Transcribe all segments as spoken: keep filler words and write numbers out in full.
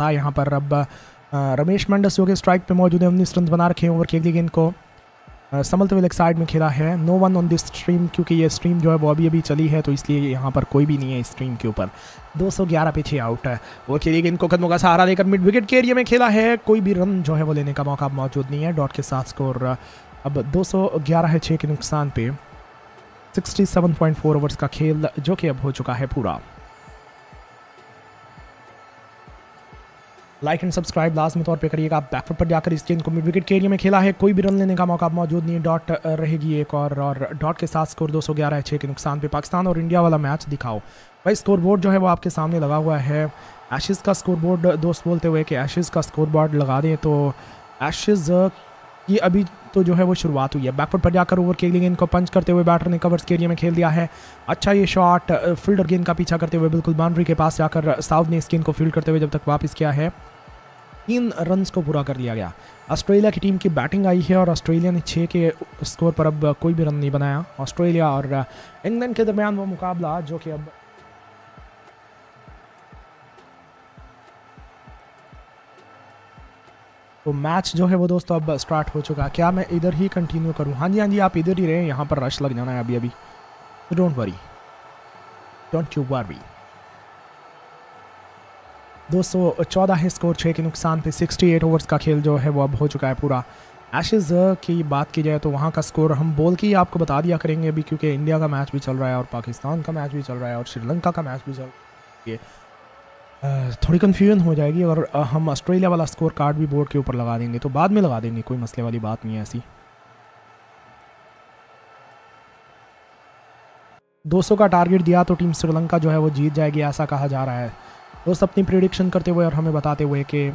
था यहाँ पर। अब रमेश मेंडिस जो कि स्ट्राइक पे मौजूद है, उन्नीस रन बना रखे हैं ओवर के लिए। इनको संभलते हुए लेग साइड में खेला है। No one on this stream, क्योंकि ये स्ट्रीम जो है वो अभी अभी चली है तो इसलिए यहाँ पर कोई भी नहीं है इस स्ट्रीम के ऊपर। दो सौ ग्यारह पे छः आउट है। वो खेली गेंद को कदमों का सहारा लेकर मिड विकेट के एरिया में खेला है। कोई भी रन जो है वो लेने का मौका मौजूद नहीं है। डॉट के साथ स्कोर अब दो सौ ग्यारह है छः के नुकसान पे। Sixty seven point four overs का खेल जो कि अब हो चुका है पूरा। लाइक एंड सब्सक्राइब लाजमी तौर पे करिएगा। आप बैकफुट पर जाकर इस गेंद को मिड विकेट के एरिया में खेला है। कोई भी रन लेने का मौका मौजूद नहीं है। डॉट रहेगी एक और और डॉट के साथ स्कोर दो सौ ग्यारह है छः के नुकसान पे। पाकिस्तान और इंडिया वाला मैच दिखाओ भाई। स्कोर बोर्ड जो है वो आपके सामने लगा हुआ है। एशेज़ का स्कोर बोर्ड दोस्त बोलते हुए कि एशेज़ का स्कोर बोर्ड लगा दें, तो एशेज़ की अभी तो जो है वो शुरुआत हुई है। बैकफुट पर जाकर ओवर के लिए गेंद को पंच करते हुए बैटर ने कवर्स के एरिया में खेल दिया है। अच्छा ये शॉट, फील्डर गेंद का पीछा करते हुए बिल्कुल बाउंड्री के पास जाकर साउथ ने इस गेंद को फील्ड करते हुए जब तक वापस किया है, तीन रन को पूरा कर लिया गया। ऑस्ट्रेलिया की टीम की बैटिंग आई है और ऑस्ट्रेलिया ने छः के स्कोर पर अब कोई भी रन नहीं बनाया। ऑस्ट्रेलिया और इंग्लैंड के दरमियान वो मुकाबला जो कि अब तो मैच जो है वो दोस्तों अब स्टार्ट हो चुका। क्या मैं इधर ही कंटिन्यू करूं? हाँ जी हाँ जी, आप इधर ही रहें, यहाँ पर रश लग जाना है अभी अभी। Don't worry, don't you worry. दो सौ चौदह है स्कोर छः के नुकसान पे। अड़सठ ओवर्स का खेल जो है वो अब हो चुका है पूरा। एशेज़ की बात की जाए तो वहाँ का स्कोर हम बोल के ही आपको बता दिया करेंगे अभी, क्योंकि इंडिया का मैच भी चल रहा है और पाकिस्तान का मैच भी चल रहा है और श्रीलंका का मैच भी चल रहा है। थोड़ी कन्फ्यूजन हो जाएगी और हम ऑस्ट्रेलिया वाला स्कोर कार्ड भी बोर्ड के ऊपर लगा देंगे, तो बाद में लगा देंगे, कोई मसले वाली बात नहीं है ऐसी। दो सौ का टारगेट दिया तो टीम श्रीलंका जो है वो जीत जाएगी, ऐसा कहा जा रहा है दोस्त। अपनी प्रेडिक्शन करते हुए और हमें बताते हुए कि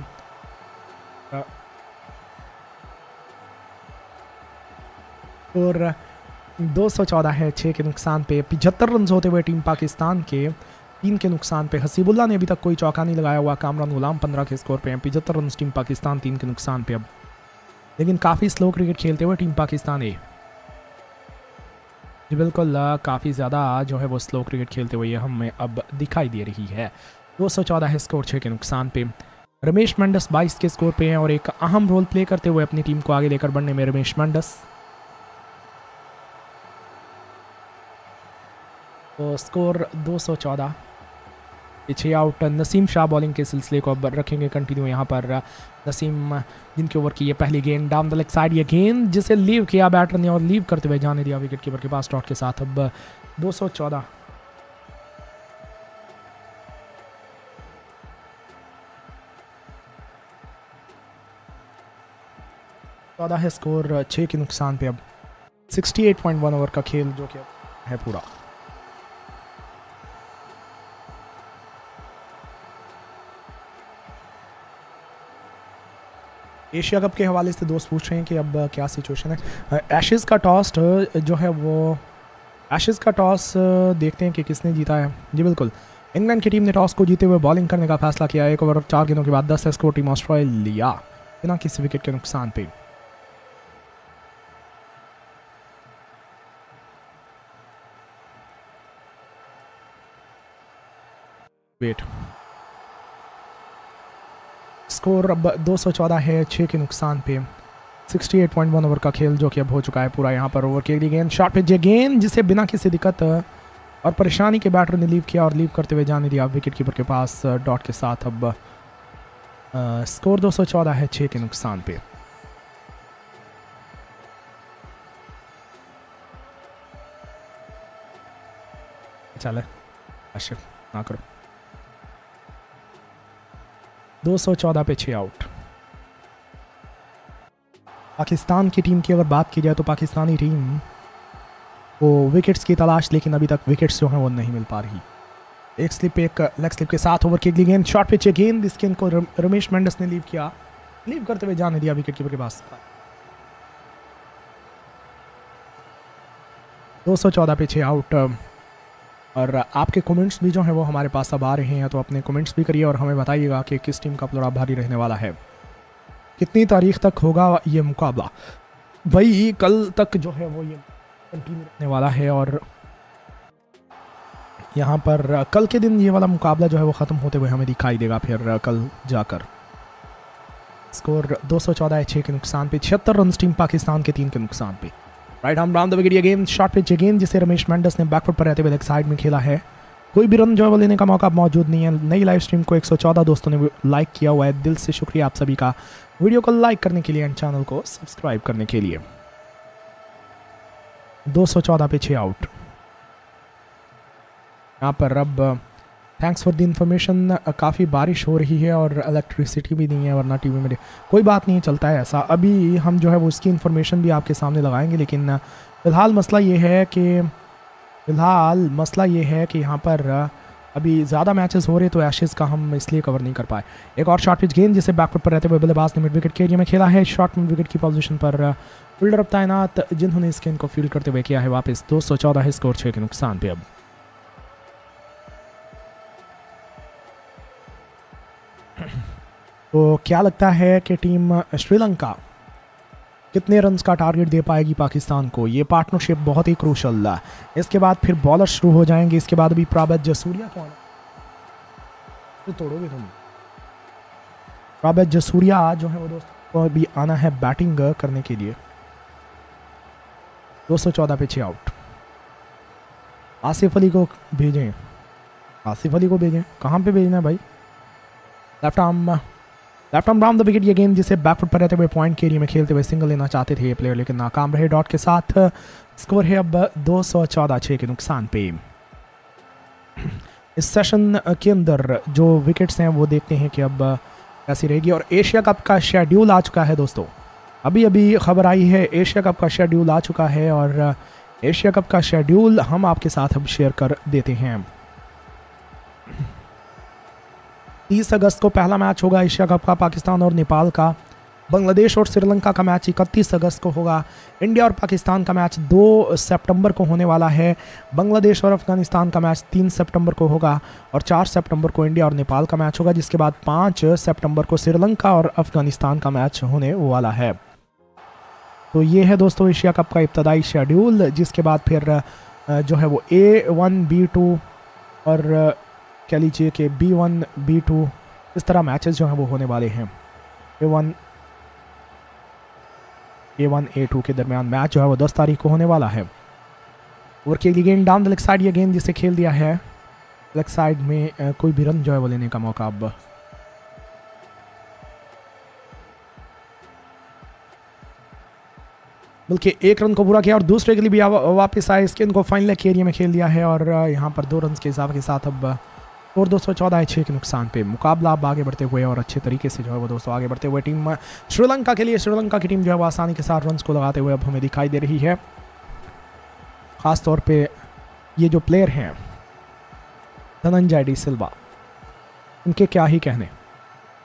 और दो सौ चौदह है छः के नुकसान पे। पचहत्तर रन होते हुए टीम पाकिस्तान के, तीन के नुकसान पे। हसीबुल्ला ने अभी तक कोई चौका नहीं लगाया हुआ। कामरान गुलाम पंद्रह के स्कोर पे हैं। पचहत्तर रन टीम पाकिस्तान, तीन के नुकसान पे अब। लेकिन काफ़ी स्लो क्रिकेट खेलते हुए टीम पाकिस्तान है जी, बिल्कुल काफ़ी ज़्यादा जो है वो स्लो क्रिकेट खेलते हुए हमें अब दिखाई दे रही है। दो सौ चौदह है स्कोर छः के नुकसान पे। रमेश मेंडिस बाईस के स्कोर पे हैं और एक अहम रोल प्ले करते हुए अपनी टीम को आगे लेकर बढ़ने में रमेश मेंडिस। तो स्कोर दो सौ चौदह, छः आउट। नसीम शाह बॉलिंग के सिलसिले को अब रखेंगे कंटिन्यू। यहाँ पर नसीम जिनके ओवर की ये पहली गेंद डाउन द लेग साइड, ये गेंद जिसे लीव किया बैटर ने और लीव करते हुए जाने दिया विकेट कीपर के पास डॉट के साथ। अब दो सौ चौदह चौदह है स्कोर छः के नुकसान पे। अब अड़सठ पॉइंट एक ओवर का खेल जो कि है पूरा। एशिया कप के हवाले से दोस्त पूछ रहे हैं कि अब क्या सिचुएशन है। एशेज़ का टॉस जो है वो, एशेज़ का टॉस देखते हैं कि किसने जीता है। जी बिल्कुल, इंग्लैंड की टीम ने टॉस को जीते हुए बॉलिंग करने का फैसला किया। एक ओवर चार गेंदों के बाद दस है स्कोर टीम ऑस्ट्रेलिया, बिना किसी विकेट के नुकसान पे। वेट, स्कोर अब दो सौ चौदह है छः के नुकसान पे। अड़सठ पॉइंट एक ओवर का खेल जो कि अब हो चुका है पूरा। यहाँ पर ओवर की अगली गेंद, शॉट पे गेंद जिसे बिना किसी दिक्कत और परेशानी के बैटर ने लीव किया और लीव करते हुए जाने दिया विकेट कीपर के पास डॉट के साथ। अब आ, स्कोर दो सौ चौदह है छः के नुकसान पे। चले अच्छा ना करो। दो सौ चौदह पे छः आउट। पाकिस्तान की टीम की अगर बात की जाए तो पाकिस्तानी टीम को विकेट्स की तलाश, लेकिन अभी तक विकेट्स जो हैं वो नहीं मिल पा रही। एक स्लिप एक लेग स्लिप के साथ ओवर की गेंद, शॉट पे छः गेंद इस गेंद को रमेश मेंडिस ने लीव किया, लीव करते हुए जाने दिया विकेट कीपर के पास। दो सौ चौदह पे छः आउट। और आपके कमेंट्स भी जो हैं वो हमारे पास अब आ रहे हैं, तो अपने कमेंट्स भी करिए और हमें बताइएगा कि किस टीम का पलड़ा भारी रहने वाला है, कितनी तारीख तक होगा ये मुकाबला। भाई कल तक जो है वो ये कंटिन्यू रहने वाला है और यहाँ पर कल के दिन ये वाला मुकाबला जो है वो ख़त्म होते हुए हमें दिखाई देगा फिर कल जाकर। स्कोर दो सौ चौदह है, छः के नुकसान पे छिहत्तर रन टीम पाकिस्तान के, तीन के नुकसान पे। Right arm round the wicket again, short pitch again, जिसे रमेश मेंडिस ने बैकफुट पर रहते हुए लेग साइड में खेला है। कोई भी रन जो है वो लेने का मौका मौजूद नहीं है। नई लाइव स्ट्रीम को एक सौ चौदह दोस्तों ने लाइक किया हुआ है, दिल से शुक्रिया आप सभी का, वीडियो को लाइक करने के लिए एंड चैनल को सब्सक्राइब करने के लिए। दो सौ चौदह पे छः आउट। यहाँ पर अब थैंक्स फॉर द इन्फॉर्मेशन, काफ़ी बारिश हो रही है और इलेक्ट्रिसिटी भी नहीं है वरना टीवी में, कोई बात नहीं चलता है ऐसा। अभी हम जो है वो उसकी इन्फॉर्मेशन भी आपके सामने लगाएंगे, लेकिन फिलहाल मसला ये है कि फिलहाल मसला ये है कि यहाँ पर अभी ज़्यादा मैचेस हो रहे तो एशेज़ का हम इसलिए कवर नहीं कर पाए। एक और शॉर्ट पिच गेंद जिसे बैकफुट पर रहते हुए बल्लेबाज ने मिड विकेट के एरिया में खेला है। शॉर्ट मिड विकेट की पोजीशन पर फील्डर अब तैनात, जिन्होंने इस गेंद को फील्ड करते हुए किया है वापस। दो सौ चौदह है स्कोर, छः के नुकसान पे। अब तो क्या लगता है कि टीम श्रीलंका कितने रन्स का टारगेट दे पाएगी पाकिस्तान को? ये पार्टनरशिप बहुत ही क्रूशल है। इसके बाद फिर बॉलर शुरू हो जाएंगे, इसके बाद अभी प्रभात जयसूरिया कौन है, तोड़ोगे तुम। प्रभात जयसूरिया जो है वो दोस्तों अभी आना है बैटिंग करने के लिए। दो सौ चौदह पे छः आउट। आसिफ अली को भेजें, आसिफ अली को भेजें, कहाँ पे भेजना है भाई? Left arm left arm round the wicket ये गेंद जिसे बैकफुट पर रहते हुए पॉइंट के एरिया में खेलते हुए सिंगल लेना चाहते थे ये प्लेयर, लेकिन नाकाम रहे डॉट के साथ। स्कोर है अब दो सौ चौदह, छः के नुकसान पे। इस सेशन के अंदर जो विकेट्स हैं वो देखते हैं कि अब कैसी रहेगी। और एशिया कप का शेड्यूल आ चुका है दोस्तों, अभी अभी खबर आई है एशिया कप का शेड्यूल आ चुका है, और एशिया कप का शेड्यूल हम आपके साथ अब शेयर कर देते हैं। तीस अगस्त को पहला मैच होगा एशिया कप का, पाकिस्तान और नेपाल का। बांग्लादेश और श्रीलंका का मैच इकतीस अगस्त को होगा। इंडिया और पाकिस्तान का मैच दो सितंबर को होने वाला है। बांग्लादेश और अफगानिस्तान का मैच तीन सितंबर को होगा, और चार सितंबर को इंडिया और नेपाल का मैच होगा, जिसके बाद पाँच सितंबर को श्रीलंका और अफगानिस्तान का मैच होने वाला है। तो ये है दोस्तों एशिया कप का इब्तदाई शेड्यूल, जिसके बाद फिर जो है वो ए वन बी टू और कह लीजिए कि बी वन बी टू, इस तरह मैचेस जो हैं वो होने वाले हैं। A one A one A two के दरमियान मैच जो है वो दस तारीख को होने वाला है। और के लिए गेंद डाउन द लेग साइड ये गेंद जिसे खेल दिया है लेग साइड में, कोई भी रन जो है वो लेने का मौका अब बल्कि एक रन को पूरा किया और दूसरे के लिए भी वापस आए। इस गेंद को फाइन लेग के एरिया में खेल दिया है, और यहाँ पर दो रन के हिसाब के साथ अब और दो सौ चौदह है, छः के नुकसान पे। मुकाबला अब आगे बढ़ते हुए और अच्छे तरीके से जो है वो दोस्तों आगे बढ़ते हुए टीम श्रीलंका के लिए, श्रीलंका की टीम जो है वो आसानी के साथ रन को लगाते हुए अब हमें दिखाई दे रही है। ख़ास तौर पे ये जो प्लेयर हैं धनंजय डी सिल्वा, उनके क्या ही कहने।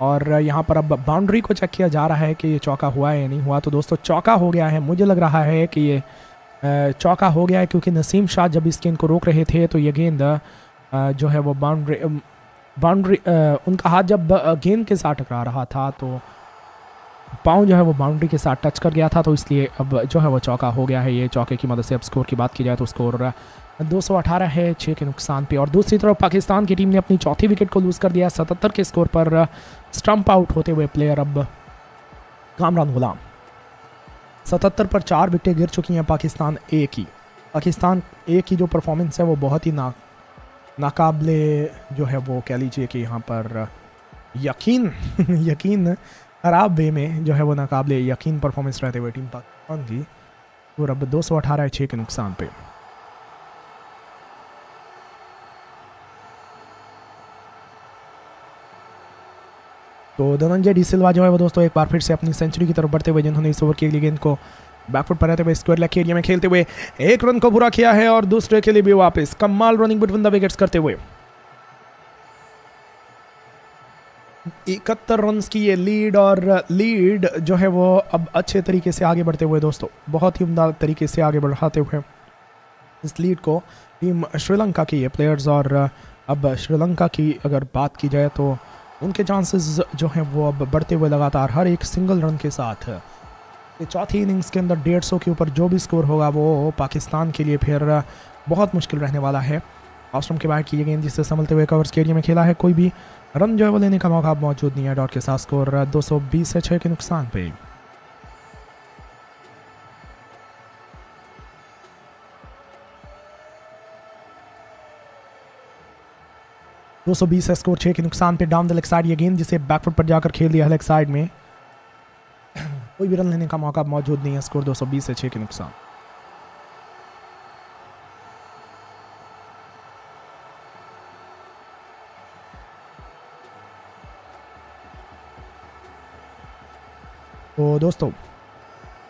और यहाँ पर अब बाउंड्री को चेक किया जा रहा है कि ये चौका हुआ है या नहीं हुआ। तो दोस्तों चौका हो गया है, मुझे लग रहा है कि ये चौका हो गया है, क्योंकि नसीम शाह जब इस गेंद को रोक रहे थे तो ये गेंद जो है वो बाउंड्री बाउंड्री उनका हाथ जब गेंद के साथ टकरा रहा था तो पाँव जो है वो बाउंड्री के साथ टच कर गया था, तो इसलिए अब जो है वो चौका हो गया है। ये चौके की मदद से अब स्कोर की बात की जाए तो स्कोर दो सौ अठारह है, छः के नुकसान पे। और दूसरी तरफ पाकिस्तान की टीम ने अपनी चौथी विकेट को लूज़ कर दिया। सतहत्तर के स्कोर पर स्टंप आउट होते हुए प्लेयर अब कामरान गुलाम। सतहत्तर पर चार विकेटें गिर चुकी हैं पाकिस्तान ए की। पाकिस्तान ए की जो परफॉर्मेंस है वो बहुत ही ना नाकाबले जो है वो कह लीजिए कि यहाँ पर यकीन यकीन खराब वे में जो है वो नाकाबले यकीन परफॉर्मेंस रहते हुए टीम पाकिस्तान की। और अब दो सौ अठारह छः के नुकसान पे। तो धनंजय डी सिल्वा जो है वो दोस्तों एक बार फिर से अपनी सेंचुरी की तरफ बढ़ते हुए, जिन्होंने इस ओवर के लिए गेंद को बैकफुट पर रहते हुए स्क्वायर लेग के एरिया में खेलते हुए एक रन को पूरा किया है, और दूसरे के लिए भी वापस। कमाल रनिंग बिटवीन द विकेट्स करते हुए इकहत्तर रन की ये लीड, और लीड जो है वो अब अच्छे तरीके से आगे बढ़ते हुए दोस्तों, बहुत ही उम्दा तरीके से आगे बढ़ाते हुए इस लीड को टीम श्रीलंका की ये प्लेयर्स। और अब श्रीलंका की अगर बात की जाए तो उनके चांसेस जो हैं वो अब बढ़ते हुए लगातार हर एक सिंगल रन के साथ। चौथी इनिंग्स के अंदर डेढ़ सौ के ऊपर जो भी स्कोर होगा वो पाकिस्तान के लिए फिर बहुत मुश्किल रहने वाला है। ऑफ स्टंप के बाहर किए गेंद जिससे संभलते हुए कवर्स के एरिया में खेला है, कोई भी रन जो है वो लेने का मौका मौजूद नहीं है। डॉट के साथ स्कोर दो सौ बीस से छह के नुकसान पे। दो सौ बीस से स्कोर छह के नुकसान पे। डाउन द लेग साइड ये गेंद जिसे बैकफुट पर जाकर खेल दिया लेग साइड में, कोई भी रन लेने का मौका मौजूद नहीं है। स्कोर दो सौ बीस से छह के नुकसान। तो दोस्तों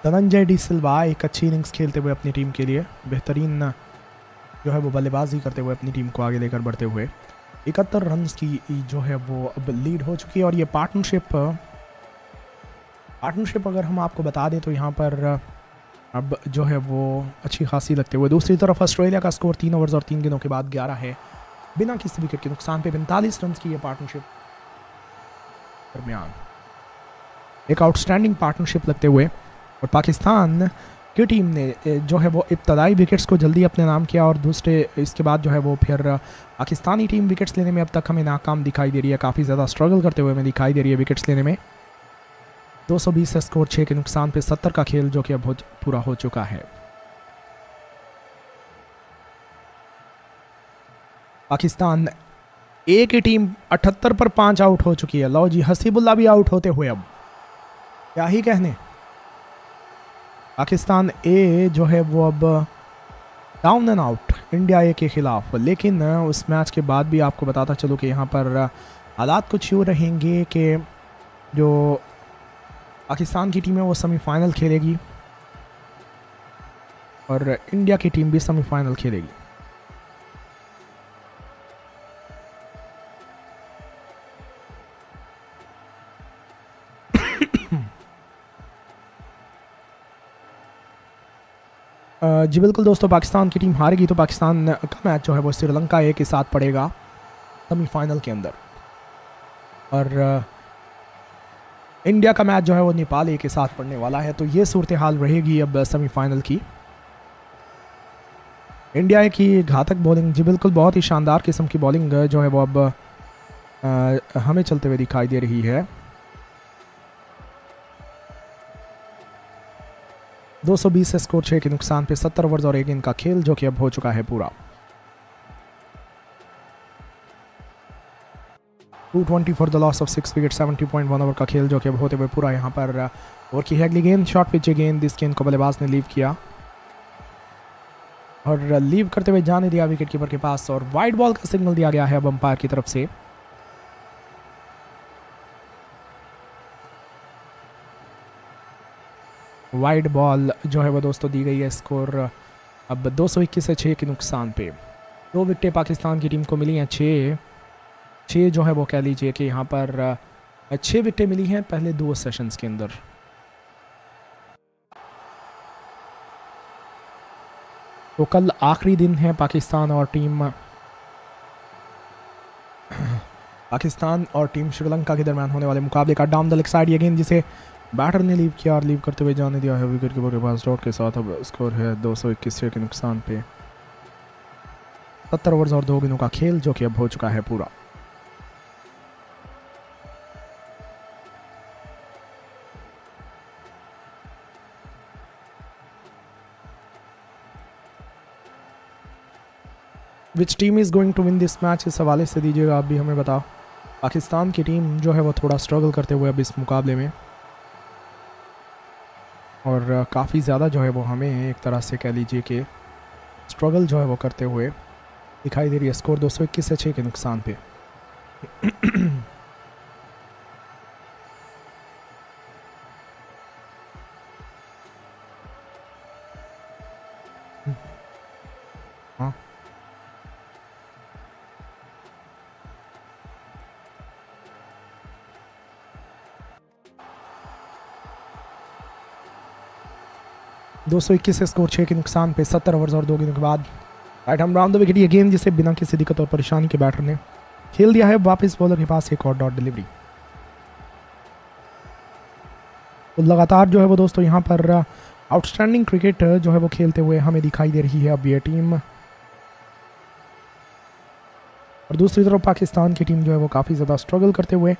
धनंजय डी सिल्वा एक अच्छी इनिंग्स खेलते हुए अपनी टीम के लिए, बेहतरीन जो है वो बल्लेबाजी करते हुए अपनी टीम को आगे लेकर बढ़ते हुए इकहत्तर रन की जो है वो अब लीड हो चुकी है। और ये पार्टनरशिप पार्टनरशिप अगर हम आपको बता दें तो यहाँ पर अब जो है वो अच्छी खासी लगते हुए। दूसरी तरफ ऑस्ट्रेलिया का स्कोर तीन ओवर्स और तीन गेंदों के बाद ग्यारह है, बिना किसी विकेट के नुकसान पे। पैंतालीस रन की ये पार्टनरशिप दरमियान एक आउटस्टैंडिंग पार्टनरशिप लगते हुए, और पाकिस्तान की टीम ने जो है वो इब्तदाई विकेट्स को जल्दी अपने नाम किया और दूसरे इसके बाद जो है वो फिर पाकिस्तानी टीम विकेट्स लेने में अब तक हमें नाकाम दिखाई दे रही है, काफ़ी ज़्यादा स्ट्रगल करते हुए हमें दिखाई दे रही है विकेट्स लेने में। दो सौ बीस से स्कोर छह के नुकसान पे। सत्तर का खेल जो कि अब पूरा हो चुका है। पाकिस्तान ए की टीम अठहत्तर पर पाँच आउट हो चुकी है। लो जी, हसीबुल्ला भी आउट होते हुए, अब क्या ही कहने। पाकिस्तान ए जो है वो अब down and out India A के खिलाफ, लेकिन उस मैच के बाद भी आपको बताता चलूँ कि यहाँ पर हालात कुछ यूँ रहेंगे कि जो पाकिस्तान की टीम है वो सेमीफाइनल खेलेगी और इंडिया की टीम भी सेमीफाइनल खेलेगी। जी बिल्कुल दोस्तों, पाकिस्तान की टीम हारेगी तो पाकिस्तान का मैच जो है वो श्रीलंका ए के साथ पड़ेगा सेमीफाइनल के अंदर, और इंडिया का मैच जो है वो नेपाल ए के साथ पड़ने वाला है। तो ये सूरत हाल रहेगी अब सेमीफाइनल की। इंडिया ए की घातक बॉलिंग, जी बिल्कुल, बहुत ही शानदार किस्म की बॉलिंग जो है वो अब आ, हमें चलते हुए दिखाई दे रही है। दो सौ बीस से स्कोर छह के नुकसान पे। सत्तर ओवर्स और एक गेंद का खेल जो कि अब हो चुका है पूरा। Two twenty for the loss of six wicket. सत्तर पॉइंट वन ओवर का खेल जो कि अब होते हुए पूरा। यहाँ पर ओवर की है अगली गेंद, शॉर्ट पिच गेंद। इस गेंद को बल्लेबाज ने लीव किया और लीव करते हुए जाने दिया विकेट कीपर के पास, और वाइड बॉल का सिग्नल दिया गया है अब अंपायर की तरफ से। वाइड बॉल जो है वो दोस्तों दी गई है। स्कोर अब दो सौ इक्कीस से छः के नुकसान पे। दो विकटें पाकिस्तान की टीम को मिली हैं, छः छः जो है वो कह लीजिए कि यहाँ पर छः विकटें मिली हैं पहले दो सेशंस के अंदर। तो कल आखिरी दिन है पाकिस्तान और टीम पाकिस्तान और टीम श्रीलंका के दरमियान होने वाले मुकाबले का। डाउन द लेग साइड ये गेंद जिसे बैटर ने लीव किया और लीव करते हुए जाने दिया है विकेट कीपर के पास, डॉट के साथ। अब स्कोर है दो सौ इक्कीस के नुकसान पे। सत्तर ओवर्स और दो गेंदों का खेल जो कि अब हो चुका है पूरा। Which team is going to win this match, इस हवाले से दीजिएगा आप भी हमें बताओ। पाकिस्तान की टीम जो है वो थोड़ा स्ट्रगल करते हुए अब इस मुकाबले में, और काफ़ी ज़्यादा जो है वो हमें एक तरह से कह लीजिए कि स्ट्रगल जो है वो करते हुए दिखाई दे रही है। स्कोर दो सौ इक्कीस से छः के नुकसान पे। हाँ दो सौ इक्कीस से स्कोर छह के नुकसान पे। सत्तर ओवर्स और दो गेंदों के बाद राइट हम राउंड द विकेट ये गेंद जिसे बिना किसी दिक्कत और परेशानी के बैटर ने खेल दिया है वापस बॉलर के पास, एक और डॉट डिलीवरी। तो लगातार जो है वो दोस्तों यहाँ पर आउटस्टैंडिंग क्रिकेट जो है वो खेलते हुए हमें दिखाई दे रही है अब ये टीम। और दूसरी तरफ पाकिस्तान की टीम जो है वो काफ़ी ज़्यादा स्ट्रगल करते हुए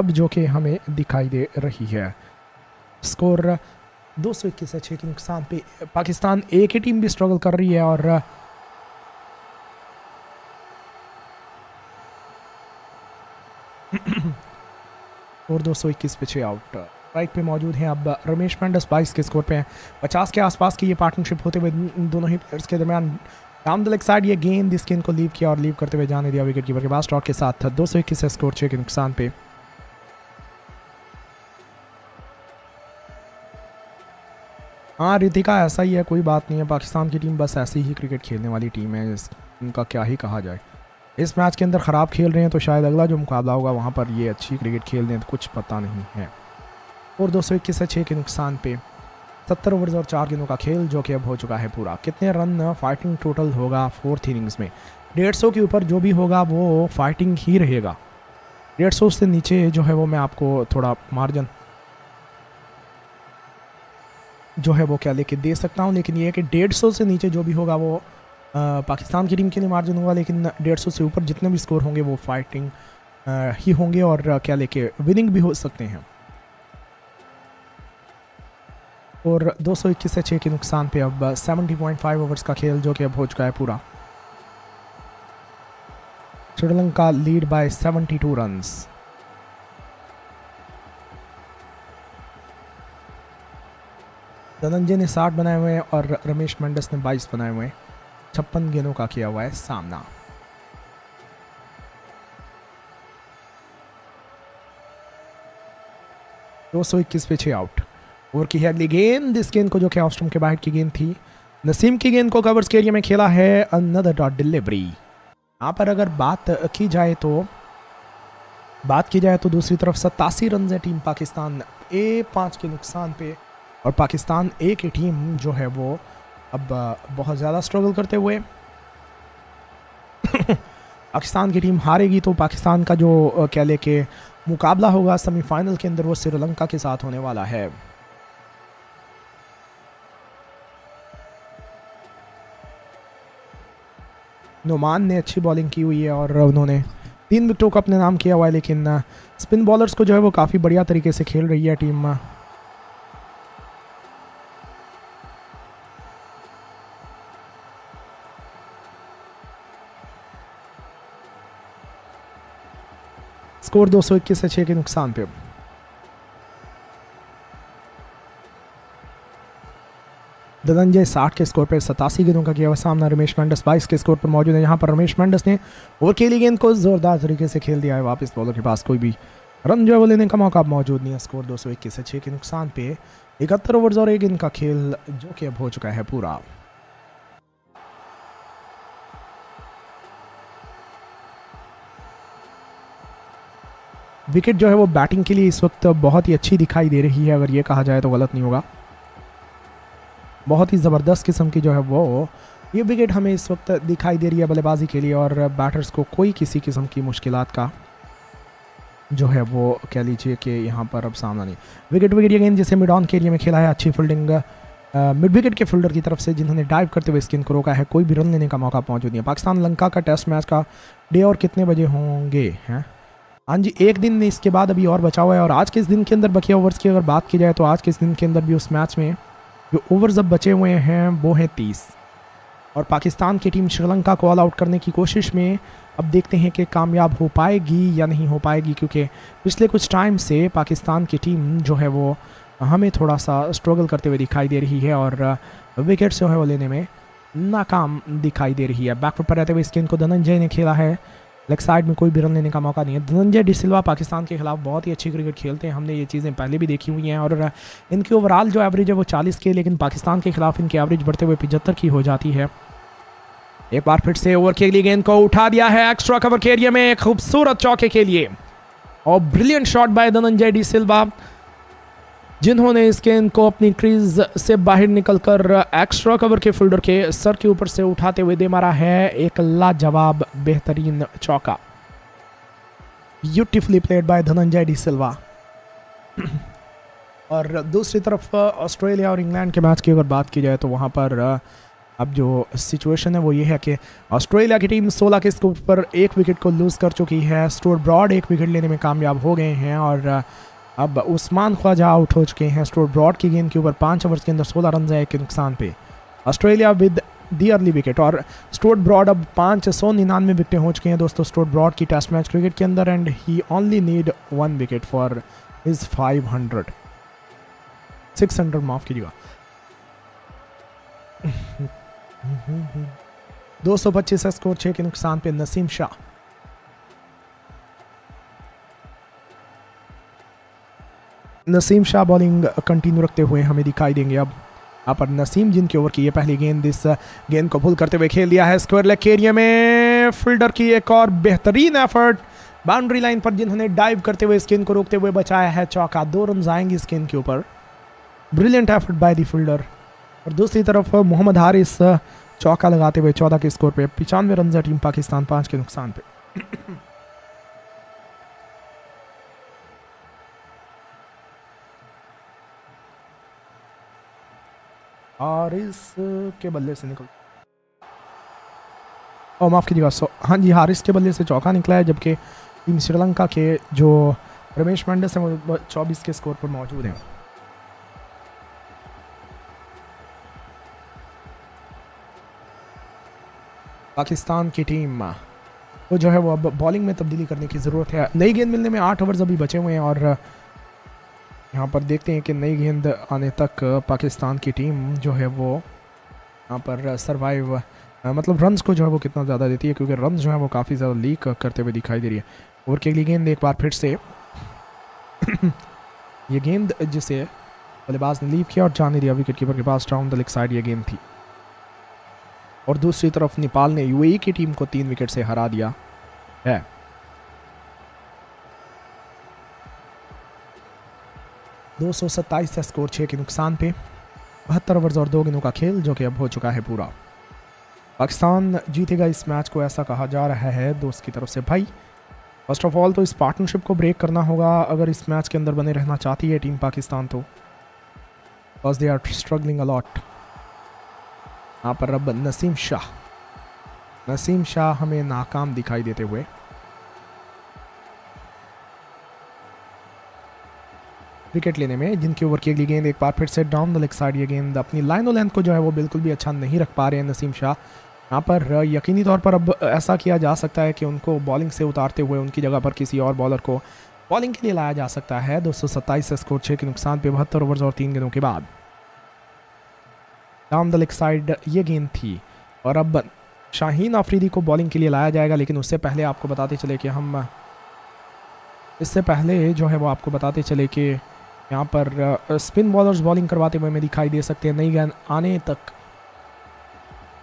अब जो कि हमें दिखाई दे रही है। स्कोर दो सौ इक्कीस से छः के नुकसान पे पाकिस्तान ए की टीम भी स्ट्रगल कर रही है और और दो सौ इक्कीस पे छः आउट। राइट पे मौजूद हैं अब रमेश मेंडिस, बाईस के स्कोर पे हैं। पचास के आसपास की ये पार्टनरशिप होते हुए दोनों ही प्लेयर्स के दरमियान डाउन द लेग साइड ये गेंद, इसके इनको लीव किया और लीव करते हुए जाने दिया विकेट कीपर के पास। स्टॉक के साथ था दो सौ इक्कीस से स्कोर छः के नुकसान पे। हाँ रितिका, ऐसा ही है, कोई बात नहीं है। पाकिस्तान की टीम बस ऐसी ही क्रिकेट खेलने वाली टीम है, उनका क्या ही कहा जाए। इस मैच के अंदर ख़राब खेल रहे हैं तो शायद अगला जो मुकाबला होगा वहाँ पर ये अच्छी क्रिकेट खेल दें तो कुछ पता नहीं है। और दो सौ इक्कीस से छः के नुकसान पे सत्तर ओवर्स और चार गेंदों का खेल जो कि अब हो चुका है पूरा। कितने रन फाइटिंग टोटल होगा फोर्थ इनिंग्स में? डेढ़ सौ के ऊपर जो भी होगा वो फाइटिंग ही रहेगा। डेढ़ सौ से नीचे जो है वो मैं आपको थोड़ा मार्जिन जो है वो क्या लेके दे सकता हूँ, लेकिन ये कि डेढ़ सौ से नीचे जो भी होगा वो आ, पाकिस्तान की टीम के लिए मार्जिन होगा, लेकिन डेढ़ सौ से ऊपर जितने भी स्कोर होंगे वो फाइटिंग आ, ही होंगे और क्या लेके विनिंग भी हो सकते हैं। और दो सौ इक्कीस से छः के नुकसान पे अब सत्तर पॉइंट पाँच ओवर्स का खेल जो कि अब हो चुका है पूरा। श्रीलंका लीड बाय बहत्तर रन्स। धनंजय ने साठ बनाए हुए हैं और रमेश मेंडिस ने बाईस बनाए हुए हैं। छप्पन गेंदों का किया हुआ है सामना। दो सौ इक्कीस पे छः आउट। ओवर की है अगली गेंद, इस गेंद को जो कि ऑफ स्टंप के बाहर की गेंद थी। नसीम की गेंद को कवर्स के एरिया में खेला है, अनदर डॉट डिलीवरी। यहाँ पर अगर बात की जाए तो बात की जाए तो दूसरी तरफ सतासी रन है टीम पाकिस्तान ए पाँच के नुकसान पे। और पाकिस्तान ए की टीम जो है वो अब बहुत ज़्यादा स्ट्रगल करते हुए पाकिस्तान की टीम हारेगी तो पाकिस्तान का जो क्या लेके मुकाबला होगा सेमीफाइनल के अंदर वो श्रीलंका के साथ होने वाला है। नुमान ने अच्छी बॉलिंग की हुई है और उन्होंने तीन विकेटों का अपने नाम किया हुआ है, लेकिन स्पिन बॉलर्स को जो है वो काफ़ी बढ़िया तरीके से खेल रही है टीम। स्कोर दो सौ इक्कीस से छः के नुकसान पे। धनंजय साठ के स्कोर पे सतासी गेंदों का किया हुआ सामना। रमेश मेंडिस बाईस के स्कोर पे मौजूद है। यहाँ पर रमेश मेंडिस ने ओवर खेली, गेंद को जोरदार तरीके से खेल दिया है वापस। बॉलर के पास कोई भी रन जो है वो लेने का मौका मौजूद नहीं है। स्कोर दो सौ इक्कीस से छः के नुकसान पे। इकहत्तर ओवर्स और एक गेंद का खेल जो कि अब हो चुका है पूरा। विकेट जो है वो बैटिंग के लिए इस वक्त बहुत ही अच्छी दिखाई दे रही है, अगर ये कहा जाए तो गलत नहीं होगा। बहुत ही ज़बरदस्त किस्म की जो है वो ये विकेट हमें इस वक्त दिखाई दे रही है बल्लेबाजी के लिए, और बैटर्स को कोई किसी किस्म की मुश्किलात का जो है वो कह लीजिए कि यहाँ पर अब सामना नहीं। विकेट विकेट ये गेंद जिसे मिड ऑन के एरिया में खेला है, अच्छी फील्डिंग मिड विकेट के फील्डर की तरफ से जिन्होंने डाइव करते हुए स्किन को रोका है। कोई भी रन लेने का मौका मौजूद नहीं है। पाकिस्तान लंका का टेस्ट मैच का डे और कितने बजे होंगे हैं? हाँ जी, एक दिन में इसके बाद अभी और बचा हुआ है। और आज के इस दिन के अंदर बचे ओवर्स की अगर बात की जाए तो आज के इस दिन के अंदर भी उस मैच में जो ओवर्स अब बचे हुए हैं वो हैं तीस। और पाकिस्तान की टीम श्रीलंका को ऑल आउट करने की कोशिश में अब देखते हैं कि कामयाब हो पाएगी या नहीं हो पाएगी, क्योंकि पिछले कुछ टाइम से पाकिस्तान की टीम जो है वो हमें थोड़ा सा स्ट्रगल करते हुए दिखाई दे रही है और विकेट जो है वो लेने में नाकाम दिखाई दे रही है। बैकफुट पर रहते हुए इस गेंद को धनंजय ने खेला है। लेग साइड में कोई भी रन लेने का मौका नहीं है। धनंजय डी सिल्वा पाकिस्तान के खिलाफ बहुत ही अच्छी क्रिकेट खेलते हैं, हमने ये चीज़ें पहले भी देखी हुई हैं। और इनकी ओवरऑल जो एवरेज है वो चालीस की, लेकिन पाकिस्तान के खिलाफ इनकी एवरेज बढ़ते हुए पचहत्तर की हो जाती है। एक बार फिर से ओवर के लिए गेंद को उठा दिया है एक्स्ट्रा कवर के एरिया में, खूबसूरत चौके के लिए और brilliant shot by Dhananjaya de Silva, जिन्होंने इस गेंद को अपनी क्रीज से बाहर निकलकर एक्स्ट्रा कवर के फील्डर के सर के ऊपर से उठाते हुए दे मारा है एक लाजवाब बेहतरीन चौका। Beautifully played by Dhananjaya de Silva. और दूसरी तरफ ऑस्ट्रेलिया और इंग्लैंड के मैच की अगर बात की जाए तो वहां पर अब जो सिचुएशन है वो ये है कि ऑस्ट्रेलिया की टीम सोलह के स्कोर पर एक विकेट को लूज़ कर चुकी है। स्टुअर्ट ब्रॉड एक विकेट लेने में कामयाब हो गए हैं और अब उस्मान ख्वाजा आउट हो चुके हैं। स्टुअर्ट ब्रॉड की गेंद के ऊपर पाँच ओवर्स के अंदर सोलह रन आए के नुकसान पे, Australia with the early wicket और स्टुअर्ट ब्रॉड अब पाँच सौ निन्यानवे विकेटें हो चुके हैं दोस्तों स्टुअर्ट ब्रॉड की टेस्ट मैच क्रिकेट के अंदर। And he only need one wicket for his five hundred six hundred माफ कीजिएगा दो सौ पच्चीस स्कोर छह के नुकसान पे। नसीम शाह नसीम शाह बॉलिंग कंटिन्यू रखते हुए हमें दिखाई देंगे अब यहाँ पर। नसीम जिनके ओवर की ये पहली गेंद, इस गेंद को भूल करते हुए खेल दिया है स्क्वायर लेग के एरिया में। फील्डर की एक और बेहतरीन एफर्ट, बाउंड्री लाइन पर जिन्होंने डाइव करते हुए इस गेंद को रोकते हुए बचाया है चौका। दो रन आएंगे इस गेंद के ऊपर, brilliant effort by the fielder. और दूसरी तरफ मोहम्मद हारिस चौका लगाते हुए चौदह के स्कोर पे। पचानवे रन है टीम पाकिस्तान पाँच के नुकसान पे। हारिस के बल्ले से निकल और माफ़ कीजिएगा सो हाँ जी हारिस के बल्ले से चौका निकला है, जबकि टीम श्रीलंका के जो रमेश मेंडिस हैं वो चौबीस के स्कोर पर मौजूद हैं। पाकिस्तान की टीम वो जो है वो अब बॉलिंग में तब्दीली करने की ज़रूरत है। नई गेंद मिलने में आठ ओवर्स अभी बचे हुए हैं और यहाँ पर देखते हैं कि नई गेंद आने तक पाकिस्तान की टीम जो है वो यहाँ पर सर्वाइव मतलब रन्स को जो है वो कितना ज़्यादा देती है, क्योंकि रन्स जो है वो काफ़ी ज़्यादा लीक करते हुए दिखाई दे रही है। ओवर के लिए गेंद एक बार फिर से ये गेंद जिसे बल्लेबाज ने लीव किया और जाने दिया विकेट कीपर के पास। डाउन द लेग साइड ये गेंद थी। और दूसरी तरफ नेपाल ने यूएई की टीम को तीन विकेट से हरा दिया है। दो सौ सत्ताईस स्कोर छः के नुकसान पे। बहत्तर ओवर्स और दो गेंदों का खेल जो कि अब हो चुका है पूरा। पाकिस्तान जीतेगा इस मैच को ऐसा कहा जा रहा है दोस्त की तरफ से। भाई फर्स्ट ऑफ ऑल तो इस पार्टनरशिप को ब्रेक करना होगा अगर इस मैच के अंदर बने रहना चाहती है टीम पाकिस्तान तो, because they are struggling a lot. यहाँ पर अब नसीम शाह नसीम शाह हमें नाकाम दिखाई देते हुए। विकेट लेने में जिनके ओवर की अगली गेंद एक बार फिर से डाउन द लेग साइड ये गेंद। अपनी लाइन और लेंथ को जो है वो बिल्कुल भी अच्छा नहीं रख पा रहे हैं नसीम शाह। यहाँ पर यकीनी तौर पर अब ऐसा किया जा सकता है कि उनको बॉलिंग से उतारते हुए उनकी जगह पर किसी और बॉलर को बॉलिंग के लिए लाया जा सकता है। दो सौ सत्ताईस स्कोर छः के नुकसान पे। बहत्तर ओवर्स और तीन गेंदों के बाद डाउन द लेग साइड ये गेंद थी। और अब शाहीन आफरीदी को बॉलिंग के लिए लाया जाएगा, लेकिन उससे पहले आपको बताते चले कि हम इससे पहले जो है वो आपको बताते चले कि यहाँ पर स्पिन बॉलर्स बॉलिंग करवाते हुए हमें दिखाई दे सकते हैं नई गेंद आने तक,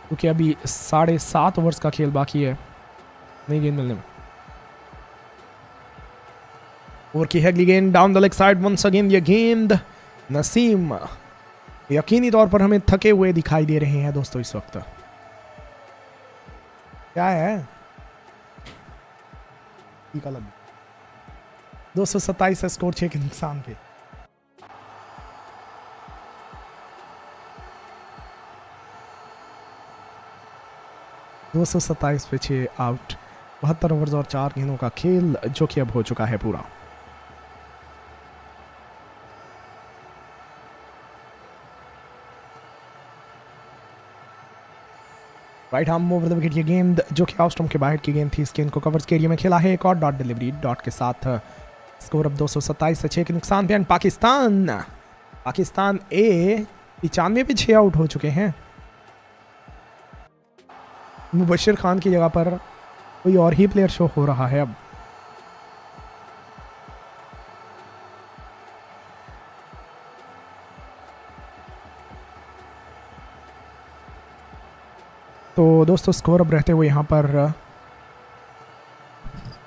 क्योंकि अभी साढ़े सात ओवर्स का खेल बाकी है नई गेंद मिलने में। ओवर की अगली गेंद down the leg side once again ये गेंद। नसीम यकीनी तौर पर हमें थके हुए दिखाई दे रहे हैं दोस्तों इस वक्त। क्या है दो सौ सत्ताईस स्कोर छह के नुकसान पे। दो सौ सत्ताईस पे छह आउट। बहत्तर ओवर्स और चार गेंदों का खेल जो कि अब हो चुका है पूरा। Right arm over the wicket ये गेंद जो कि ऑफ स्टंप के बाहर की गेंद थी। इस गेंद को कवर्स के एरिया में खेला है एक और डॉट डिलीवरी। डॉट के साथ स्कोर अब दो सौ सत्ताईस से छः के नुकसान पे। एंड पाकिस्तान पाकिस्तान ए पचानवे पे छः आउट हो चुके हैं। मुबशर खान की जगह पर कोई और ही प्लेयर शो हो रहा है अब। तो दोस्तों स्कोर अब रहते हुए यहाँ पर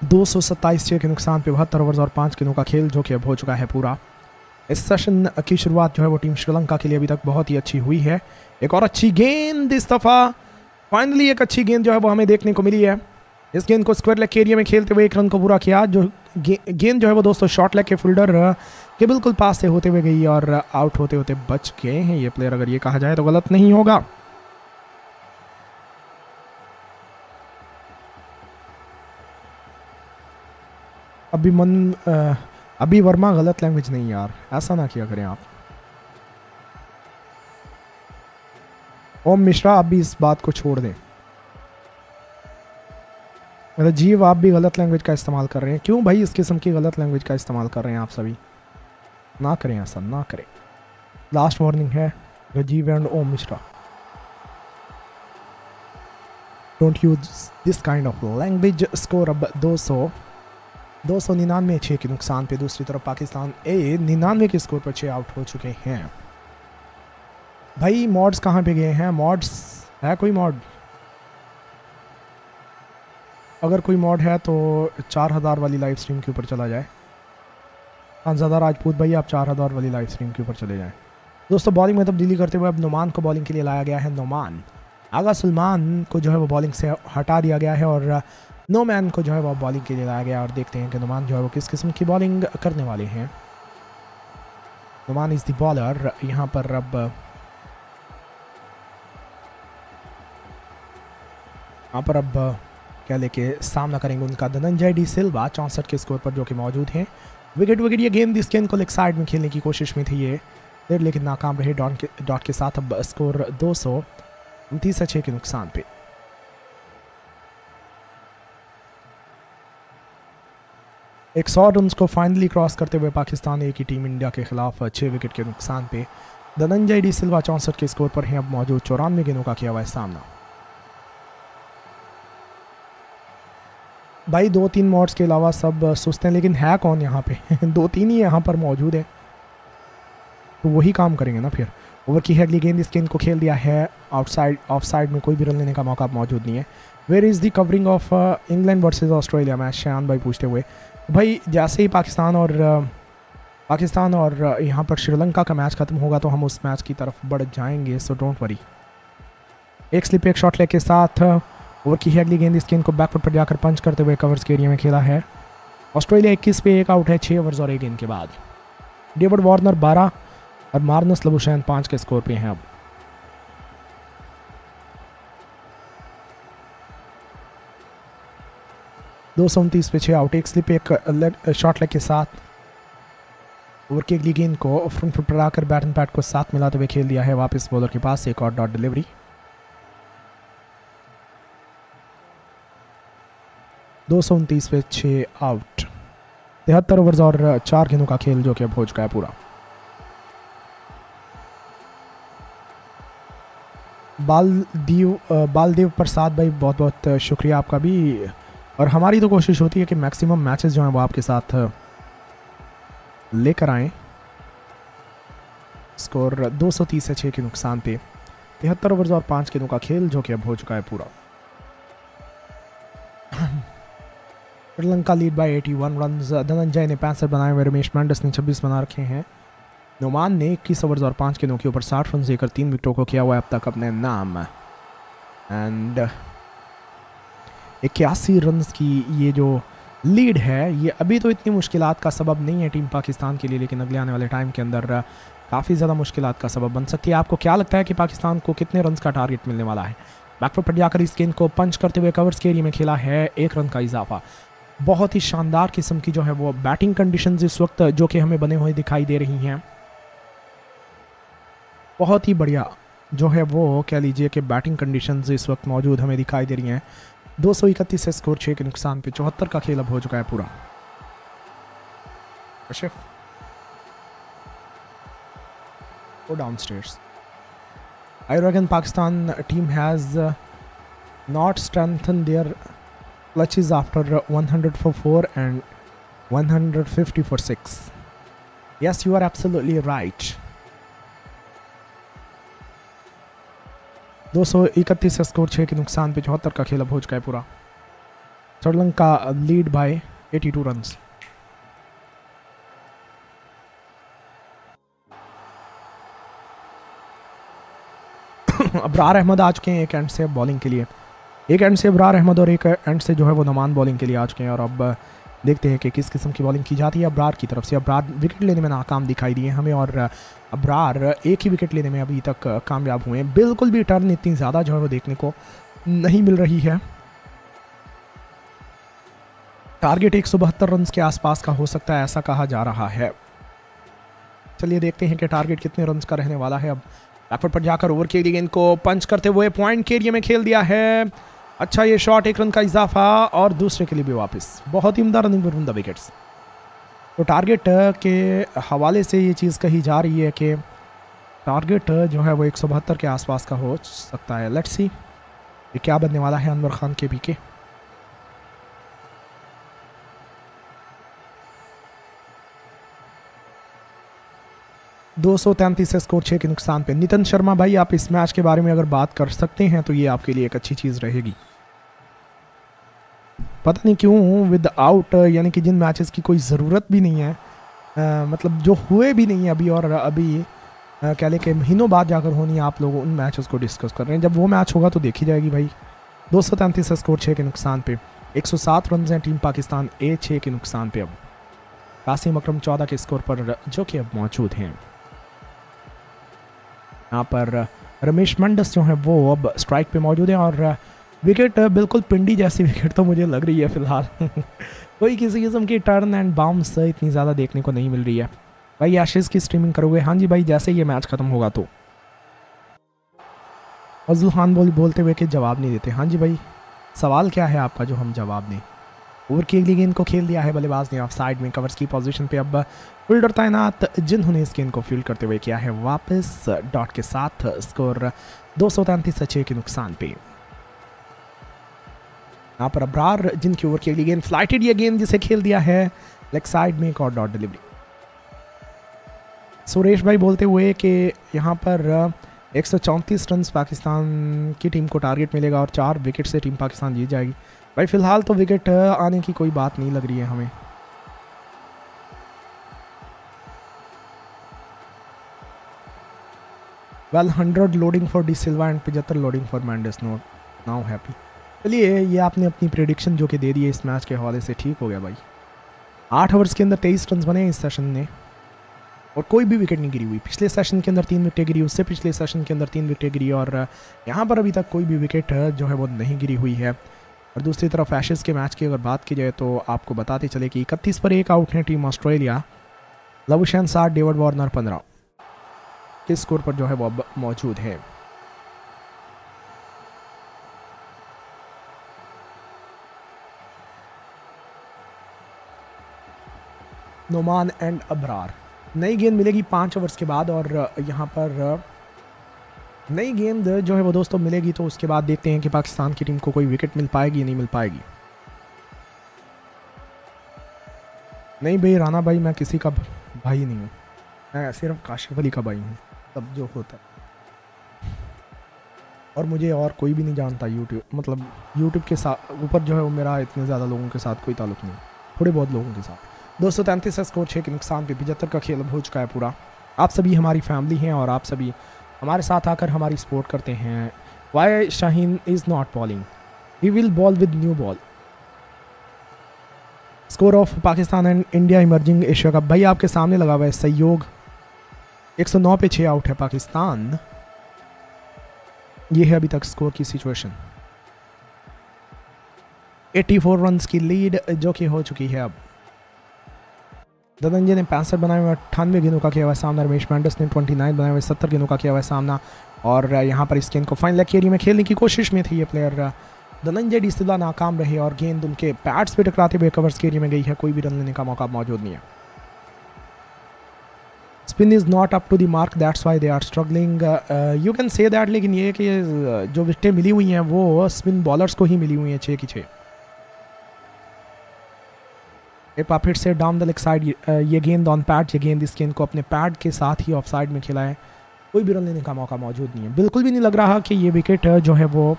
दो सौ सत्ताईस छः के नुकसान पे। बहत्तर ओवर्स और पाँच गेंदों का खेल जो कि अब हो चुका है पूरा। इस सेशन की शुरुआत जो है वो टीम श्रीलंका के लिए अभी तक बहुत ही अच्छी हुई है। एक और अच्छी गेंद इस दफ़ा, फाइनली एक अच्छी गेंद जो है वो हमें देखने को मिली है। इस गेंद को स्क्वायर लेग के एरिया में खेलते हुए एक रन को पूरा किया। जो गे, गेंद जो है वो दोस्तों शॉर्ट लेग के फील्डर के बिल्कुल पास से होते हुए गई और आउट होते होते बच गए हैं ये प्लेयर। अगर ये कहा जाए तो गलत नहीं होगा। अभी मन अभी वर्मा गलत लैंग्वेज नहीं यार, ऐसा ना किया करें आप। ओम मिश्रा आप भी इस बात को छोड़ दें। मेरा जीव आप भी गलत लैंग्वेज का इस्तेमाल कर रहे हैं, क्यों भाई इस किस्म की गलत लैंग्वेज का इस्तेमाल कर रहे हैं आप सभी, ना करें ऐसा, ना करें। लास्ट वार्निंग है Rajeev and Om Mishra, don't use this kind of language. Score अब दो सौ दो सौ निन्यानवे छः के नुकसान पे। दूसरी तरफ पाकिस्तान ए निन्यानवे के स्कोर पर छः आउट हो चुके हैं। भाई मॉड्स कहाँ पे गए हैं, मॉड्स है कोई मॉड? अगर कोई मॉड है तो चार हज़ार वाली लाइव स्ट्रीम के ऊपर चला जाए। ज़्यादा राजपूत भाई आप चार हज़ार वाली लाइव स्ट्रीम के ऊपर चले जाएँ। दोस्तों बॉलिंग में तब्दीली करते हुए अब नुमान को बॉलिंग के लिए लाया गया है। नुमान आगा सलमान को जो है वो बॉलिंग से हटा दिया गया है और नो मैन को जो है वो बॉलिंग के लिए लाया गया। और देखते हैं कि नुमान जो है वो किस किस्म की बॉलिंग करने वाले हैं। नुमान इज़ द बॉलर यहाँ पर। अब यहाँ पर अब क्या लेके सामना करेंगे उनका धनंजय डी सिल्वा चौंसठ के स्कोर पर जो कि मौजूद हैं। विकेट विकेट ये गेंद इस गेंद को लेग साइड में खेलने की कोशिश में थी ये देर, लेकिन नाकाम रहे डॉट के डॉट के साथ। अब स्कोर दो सौ उनतीस छः के नुकसान पे। एक सौ रन को फाइनली क्रॉस करते हुए पाकिस्तान ए की टीम इंडिया के खिलाफ छः विकेट के नुकसान पे। धनंजय डी सिल्वा चौंसठ के स्कोर पर हैं। अब मौजूद चौरानवे गेंदों का किया हुआ है सामना। भाई दो तीन मॉड्स के अलावा सब सुस्त हैं, लेकिन है कौन यहाँ पे? दो तीन ही यहाँ पर मौजूद है तो वही काम करेंगे ना फिर। ओवर की अगली गेंद इस गेंद को खेल दिया है आउटसाइड, ऑफ साइड में कोई भी रन लेने का मौका मौजूद नहीं है। Where is the covering of England versus Australia match, शान भाई पूछते हुए। भाई जैसे ही पाकिस्तान और पाकिस्तान और यहाँ पर श्रीलंका का मैच ख़त्म होगा तो हम उस मैच की तरफ बढ़ जाएंगे, सो डोंट वरी। एक स्लिप एक शॉट लेग के साथ ओवर की अगली गेंद इस गेंद को बैकफुट पर जाकर पंच करते हुए कवर्स के एरिया में खेला है। ऑस्ट्रेलिया इक्कीस पे एक आउट है छः ओवर्स और एक गेंद के बाद। डेविड वार्नर बारह और मार्नस लबुशैन पाँच के स्कोर पे हैं। अब दो सौ उनतीस पे छः आउट। एक स्लिप एक शॉट लेग के साथ ओवर की अगली गेंद को फ्रंट फुट पर आकर बैट एंड पैड को साथ मिलाते हुए खेल दिया है वापस बॉलर के पास। एक और डॉट डिलीवरी। दो सौ उनतीस पे छः आउट। तिहत्तर ओवर्स और चार गेंदों का खेल जो कि अब हो चुका है पूरा। बालदेव बालदेव प्रसाद भाई बहुत बहुत शुक्रिया आपका भी। और हमारी तो कोशिश होती है कि मैक्सिमम मैचेस जो हैं वो आपके साथ लेकर आएँ। स्कोर दो सौ तीस से छः के नुकसान पे। तिहत्तर ओवर्स और पाँच गेंदों का खेल जो कि अब हो चुका है पूरा। श्रीलंका लीड बाय इक्यासी रन। धनंजय ने पैंसठ बनाए हुए, रमेश मेंडिस ने छब्बीस बना रखे हैं। नुमान ने इक्कीस ओवर्स और पाँच गेंदों के ऊपर साठ रन देकर तीन विकेटों को किया हुआ है अब तक अपने नाम। एंड इक्यासी रन की ये जो लीड है ये अभी तो इतनी मुश्किलात का सबब नहीं है टीम पाकिस्तान के लिए, लेकिन अगले आने वाले टाइम के अंदर काफ़ी ज़्यादा मुश्किलात का सबब बन सकती है। आपको क्या लगता है कि पाकिस्तान को कितने रन का टारगेट मिलने वाला है? बैकफुट पर जाकर इस गेंद को पंच करते हुए कवर्स के एरिया में खेला है। एक रन का इजाफा। बहुत ही शानदार किस्म की जो है वो बैटिंग कंडीशंस इस वक्त जो कि हमें बने हुए दिखाई दे रही हैं। बहुत ही बढ़िया जो है वो कह लीजिए कि बैटिंग कंडीशंस इस वक्त मौजूद हमें दिखाई दे रही हैं। दो सौ इकतीस से स्कोर छः के नुकसान पे। चौहत्तर का खेल अब हो चुका है पूरा। तो down stairs I reckon Pakistan team has not strengthen their clutches after one hundred for four and one hundred fifty for six. Yes, you are absolutely right. दो सौ इकतीस से स्कोर छः के नुकसान पे। चौहत्तर का खेल अब हो चुका है पूरा। श्रीलंका लीड बाय बयासी रन। अबरार अहमद आ चुके हैं एक एंड से बॉलिंग के लिए। एक एंड से अबरार अहमद और एक एंड से जो है वो नुमान बॉलिंग के लिए आ चुके हैं। और अब देखते हैं कि किस किस्म की बॉलिंग की जाती है अबरार की तरफ से। अबरार विकेट लेने में नाकाम दिखाई दिए हमें और अबरार एक ही विकेट लेने में अभी तक कामयाब हुए हैं। बिल्कुल भी टर्न इतनी ज़्यादा जो है वो देखने को नहीं मिल रही है। टारगेट एक सौ बहत्तर रन के आसपास का हो सकता है, ऐसा कहा जा रहा है। चलिए देखते हैं कि टारगेट कितने रन का रहने वाला है। अब बैकफुट पर जाकर ओवर के लिए गेंद को पंच करते हुए पॉइंट के एरिया में खेल दिया है। अच्छा ये शॉट, एक रन का इजाफा और दूसरे के लिए भी वापस, बहुत ही उम्दा रनिंग पर उम्दा विकेट्स। तो टारगेट के हवाले से ये चीज़ कही जा रही है कि टारगेट जो है वो एक सौ बहत्तर के आसपास का हो सकता है। लेट्स सी ये क्या बनने वाला है अनवर खान के बीके। दो सौ तैंतीस स्कोर, छः के नुकसान पे। नितिन शर्मा भाई, आप इस मैच के बारे में अगर बात कर सकते हैं तो ये आपके लिए एक अच्छी चीज़ रहेगी। पता नहीं क्यों विद आउट, यानी कि जिन मैचेस की कोई ज़रूरत भी नहीं है, आ, मतलब जो हुए भी नहीं है अभी, और अभी कह लें कि महीनों बाद जाकर होनी, आप लोग उन मैचेस को डिस्कस कर रहे हैं। जब वो मैच होगा तो देखी जाएगी भाई। दो सौ तैंतीस स्कोर, छः के नुकसान पे। एक सौ सात रन हैं टीम पाकिस्तान ए, छः के नुकसान पे। अब कासिम अकरम चौदह के स्कोर पर जो कि अब मौजूद हैं। यहाँ पर रमेश मेंडिस जो है वो अब स्ट्राइक पे मौजूद है, और विकेट बिल्कुल पिंडी जैसी विकेट तो मुझे लग रही है फिलहाल। कोई किसी किस्म की टर्न एंड बाउंस इतनी ज़्यादा देखने को नहीं मिल रही है। भाई एशेज़ की स्ट्रीमिंग करोगे? हाँ जी भाई, जैसे ये मैच ख़त्म होगा तो। अज़ुल खान बोल बोलते हुए कि जवाब नहीं देते। हाँ जी भाई, सवाल क्या है आपका जो हम जवाब दें। ओवर की अगली गेंद को खेल दिया है बल्लेबाज ने ऑफ साइड में, कवर्स की पोजीशन पे। अब फील्डर तैनात, जिन्होंने इस गेंद को फील्ड करते हुए किया है वापस डॉट के साथ। स्कोर दो सौ तैंतीस छः के नुकसान पे। यहाँ पर अब्रार, जिनकी ओवर की अगली गेंद फ्लाइटेड, ये गेंद जिसे खेल दिया है लेग साइड में, एक और डॉट डिलीवरी। सुरेश भाई बोलते हुए कि यहाँ पर एक सौ चौंतीस रन पाकिस्तान की टीम को टारगेट मिलेगा और चार विकेट से टीम पाकिस्तान जीत जाएगी। भाई फिलहाल तो विकेट आने की कोई बात नहीं लग रही है हमें। Well hundred loading for de Silva and पचहत्तर loading for Mendis, not now happy. चलिए ये आपने अपनी प्रेडिक्शन जो कि दे दी है इस मैच के हवाले से, ठीक हो गया भाई। आठ ओवर्स के अंदर तेईस रन बने इस सेशन ने और कोई भी विकेट नहीं गिरी हुई। पिछले सेशन के अंदर तीन विकेटें गिरी, उससे पिछले सेशन के अंदर तीन विकेटें गिरी, और यहाँ पर अभी तक कोई भी विकेट जो है वो नहीं गिरी हुई है। और दूसरी तरफ एशेज़ के मैच की अगर बात की जाए तो आपको बताते चले कि इकतीस पर एक आउट है टीम ऑस्ट्रेलिया। लबुशेन साठ, डेविड वार्नर पंद्रह के स्कोर पर जो है वो अब मौजूद है। नुमान एंड अबरार, नई गेंद मिलेगी पाँच ओवर्स के बाद, और यहाँ पर नई गेंद जो है वो दोस्तों मिलेगी, तो उसके बाद देखते हैं कि पाकिस्तान की टीम को कोई विकेट मिल पाएगी या नहीं मिल पाएगी। नहीं भाई राना भाई, मैं किसी का भाई नहीं हूँ, मैं सिर्फ काशिफ अली का भाई हूँ, तब जो होता है। और मुझे और कोई भी नहीं जानता यूट्यूब, मतलब यूट्यूब के साथ ऊपर जो है वो मेरा इतने ज़्यादा लोगों के साथ कोई ताल्लुक नहीं, थोड़े बहुत लोगों के साथ। दो सौ तैंतीस स्कोर, छः के नुकसान पे। पचहत्तर का खेल हो चुका है पूरा। आप सभी हमारी फैमिली हैं और आप सभी हमारे साथ आकर हमारी सपोर्ट करते हैं। Why Shaheen is not bowling, we will bowl with new ball. Score of Pakistan and India emerging Asia cup, भाई आपके सामने लगा हुआ है सहयोग। एक सौ नौ पे छः आउट है पाकिस्तान। ये है अभी तक स्कोर की सिचुएशन। चौरासी रन की लीड जो कि हो चुकी है अब। धनंजय ने पैंसठ बनाए हुए, अट्ठानवे गेंदों का किया हुआ सामना। रमेश मेंडिस ने उनतीस बनाए हुए, सत्तर गेंदों का किया हुआ सामना। और यहाँ पर इस गेंद को फाइन लेग एरिया में खेलने की कोशिश में थे ये प्लेयर धनंजय डी सिल्वा, नाकाम रहे और गेंद उनके पैड्स पे टकराते हुए कवर्स के एरिया में गई है। कोई भी रन लेने का मौका मौजूद नहीं है। Spin is not up to the mark, that's why they are struggling, you can say that. लेकिन ये कि जो विकेटें मिली हुई हैं वो स्पिन बॉलर्स को ही मिली हुई हैं, छः की छः। एक बार फिर से डाउन द लेग साइड, ये गेंद ऑन पैड, ये गेंद इस गेंद को अपने पैड के साथ ही ऑफ साइड में खिलाया। कोई भी रन लेने का मौका मौजूद नहीं है। बिल्कुल भी नहीं लग रहा कि ये विकेट जो है वो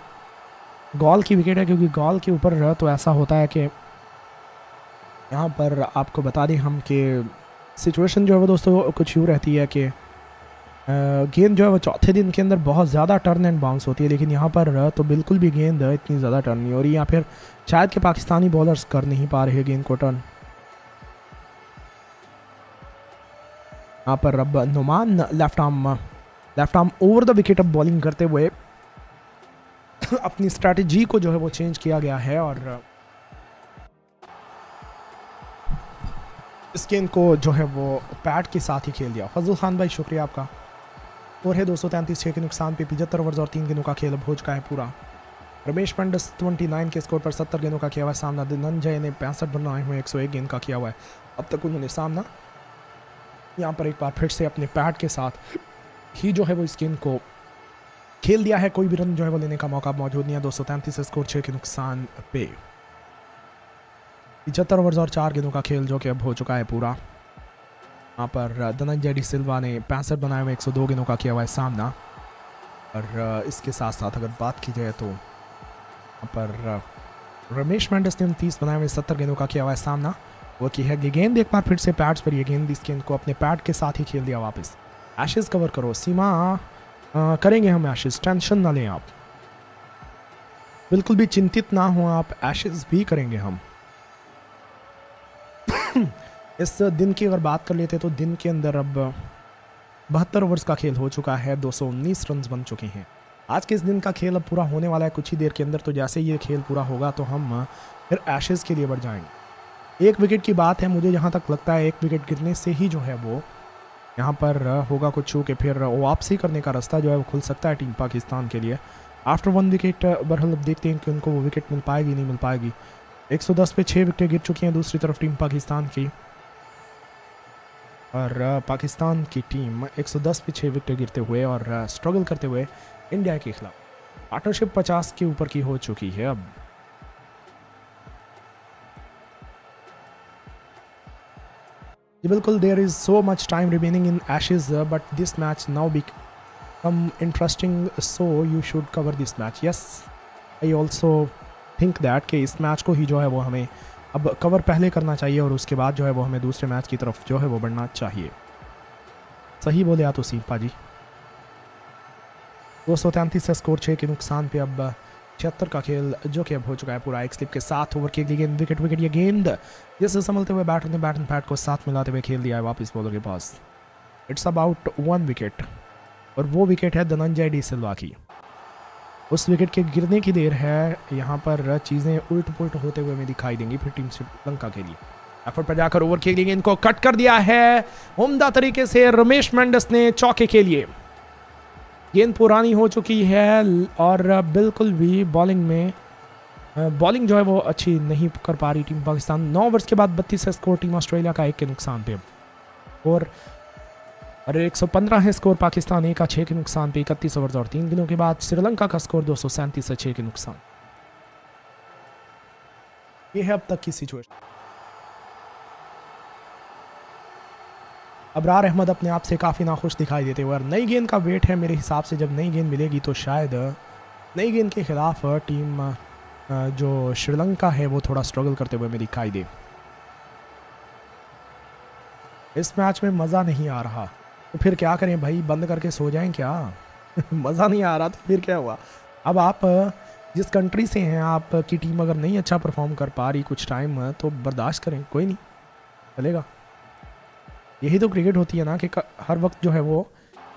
गोल की विकेट है, क्योंकि गोल के ऊपर तो ऐसा होता है कि यहाँ पर आपको बता दें हम कि सिचुएशन जो है वो दोस्तों कुछ यूँ रहती है कि गेंद जो है वो चौथे दिन के अंदर बहुत ज़्यादा टर्न एंड बाउंस होती है, लेकिन यहाँ पर तो बिल्कुल भी गेंद इतनी ज़्यादा टर्न नहीं हो रही, या फिर शायद कि पाकिस्तानी बॉलर्स कर नहीं पा रहे गेंद को टर्न। यहाँ पर अब Nauman left arm left arm over the wicket अब बॉलिंग करते हुए अपनी स्ट्रैटेजी को जो है वो चेंज किया गया है, और स्किन को जो है वो पैट के साथ ही खेल दिया। फजल खान भाई शुक्रिया आपका। और है दो सौ तैंतीस छः के नुकसान पे पिचहत्तर ओवर्स और तीन गेंदों का खेल अब हो चुका है पूरा। रमेश मेंडिस उनतीस के स्कोर पर सत्तर गेंदों का किया हुआ है सामना। धनंजय ने पैंसठ बनाए हुए एक सौ एक गेंद का किया हुआ है अब तक। उन्होंने सामना यहाँ पर एक बार फिर से अपने पैट के साथ ही जो है वो स्किन को खेल दिया है। कोई भी रन जो है वो लेने का मौका मौजूद नहीं है। दो सौ तैंतीस स्कोर छः के नुकसान पे पचहत्तर ओवर्स और चार गेंदों का खेल जो कि अब हो चुका है पूरा। यहाँ पर धनंजय डी सिल्वा ने पैंसठ बनाए हुए एक सौ दो गेंदों का किया हुआ है सामना। और इसके साथ साथ अगर बात की जाए तो यहाँ पर रमेश मेंडिस ने उनतीस बनाए हुए सत्तर गेंदों का किया हुआ है सामना। वो की है गेंद एक बार फिर से पैड्स पर, यह गेंद इस गेंद को अपने पैड के साथ ही खेल दिया वापस। एशेज कवर करो सीमा, आ, करेंगे हम एशेज, टेंशन ना लें आप, बिल्कुल भी चिंतित ना हो आप, एशेज भी करेंगे हम। इस दिन की अगर बात कर लेते तो दिन के अंदर अब बहत्तर ओवर्स का खेल हो चुका है, दो सौ उन्नीस रन बन चुके हैं। आज के इस दिन का खेल अब पूरा होने वाला है कुछ ही देर के अंदर। तो जैसे ही ये खेल पूरा होगा तो हम फिर एशेज के लिए बढ़ जाएंगे। एक विकेट की बात है, मुझे जहाँ तक लगता है एक विकेट गिरने से ही जो है वो यहाँ पर होगा कुछ हो के फिर वापसी करने का रास्ता जो है वो खुल सकता है टीम पाकिस्तान के लिए। आफ्टर वन विकेट बहरहाल अब देखते हैं कि उनको वो विकेट मिल पाएगी नहीं मिल पाएगी। एक सौ दस पे छः विकेटें गिर चुकी हैं दूसरी तरफ टीम पाकिस्तान की। और पाकिस्तान की टीम एक सौ दस पे छः विकेटें गिरते हुए और स्ट्रगल करते हुए इंडिया के खिलाफ पार्टनरशिप पचास के ऊपर की हो चुकी है अब। बिल्कुल there is so much time remaining in Ashes but this match now become interesting, so you should cover this match. Yes I also think that कि इस मैच को ही जो है वो हमें अब कवर पहले करना चाहिए और उसके बाद जो है वो हमें दूसरे मैच की तरफ जो है वो बढ़ना चाहिए। सही बोले या तो सीम्पा जी। दो सौ तैंतीस स्कोर छः के नुकसान पे अब छिहत्तर का खेल जो कि अब हो चुका है पूरा। एक स्लिप के साथ ओवर की अगली गेंद विकेट विकेट ये गेंद जिससे संभलते हुए बैटर ने बैट एंड पैड को साथ मिलाते हुए खेल दिया है वापस बॉलर के पास। इट्स अबाउट वन विकेट और वो विकेट है धनंजय डी सिल्वा की। उस विकेट के गिरने की देर है, यहाँ पर चीज़ें उल्ट पुलट होते हुए हमें दिखाई देंगी फिर टीम श्रीलंका के लिए। एफर्ट पर जाकर ओवर की अगली गेंद को कट कर दिया है उम्दा तरीके से रमेश मेंडिस ने चौके के लिए। गेंद पुरानी हो चुकी है और बिल्कुल भी बॉलिंग में बॉलिंग जो है वो अच्छी नहीं कर पा रही टीम पाकिस्तान। नौ ओवर्स के बाद बत्तीस स्कोर टीम ऑस्ट्रेलिया का एक के नुकसान पे और अरे एक सौ पंद्रह है स्कोर पाकिस्तान एक का छः के नुकसान पे। इकतीस ओवर्स और तीन दिनों के बाद श्रीलंका का स्कोर दो सौ सैंतीस है छः के नुकसान। ये है अब तक की सिचुएशन। अबरार अहमद अपने आप से काफ़ी नाखुश दिखाई देते हुए और नई गेंद का वेट है मेरे हिसाब से। जब नई गेंद मिलेगी तो शायद नई गेंद के खिलाफ टीम जो श्रीलंका है वो थोड़ा स्ट्रगल करते हुए मैं दिखाई दे। इस मैच में मज़ा नहीं आ रहा तो फिर क्या करें भाई, बंद करके सो जाएं क्या? मज़ा नहीं आ रहा तो फिर क्या हुआ। अब आप जिस कंट्री से हैं आपकी टीम अगर नहीं अच्छा परफॉर्म कर पा रही कुछ टाइम तो बर्दाश्त करें, कोई नहीं चलेगा। यही तो क्रिकेट होती है ना कि हर वक्त जो है वो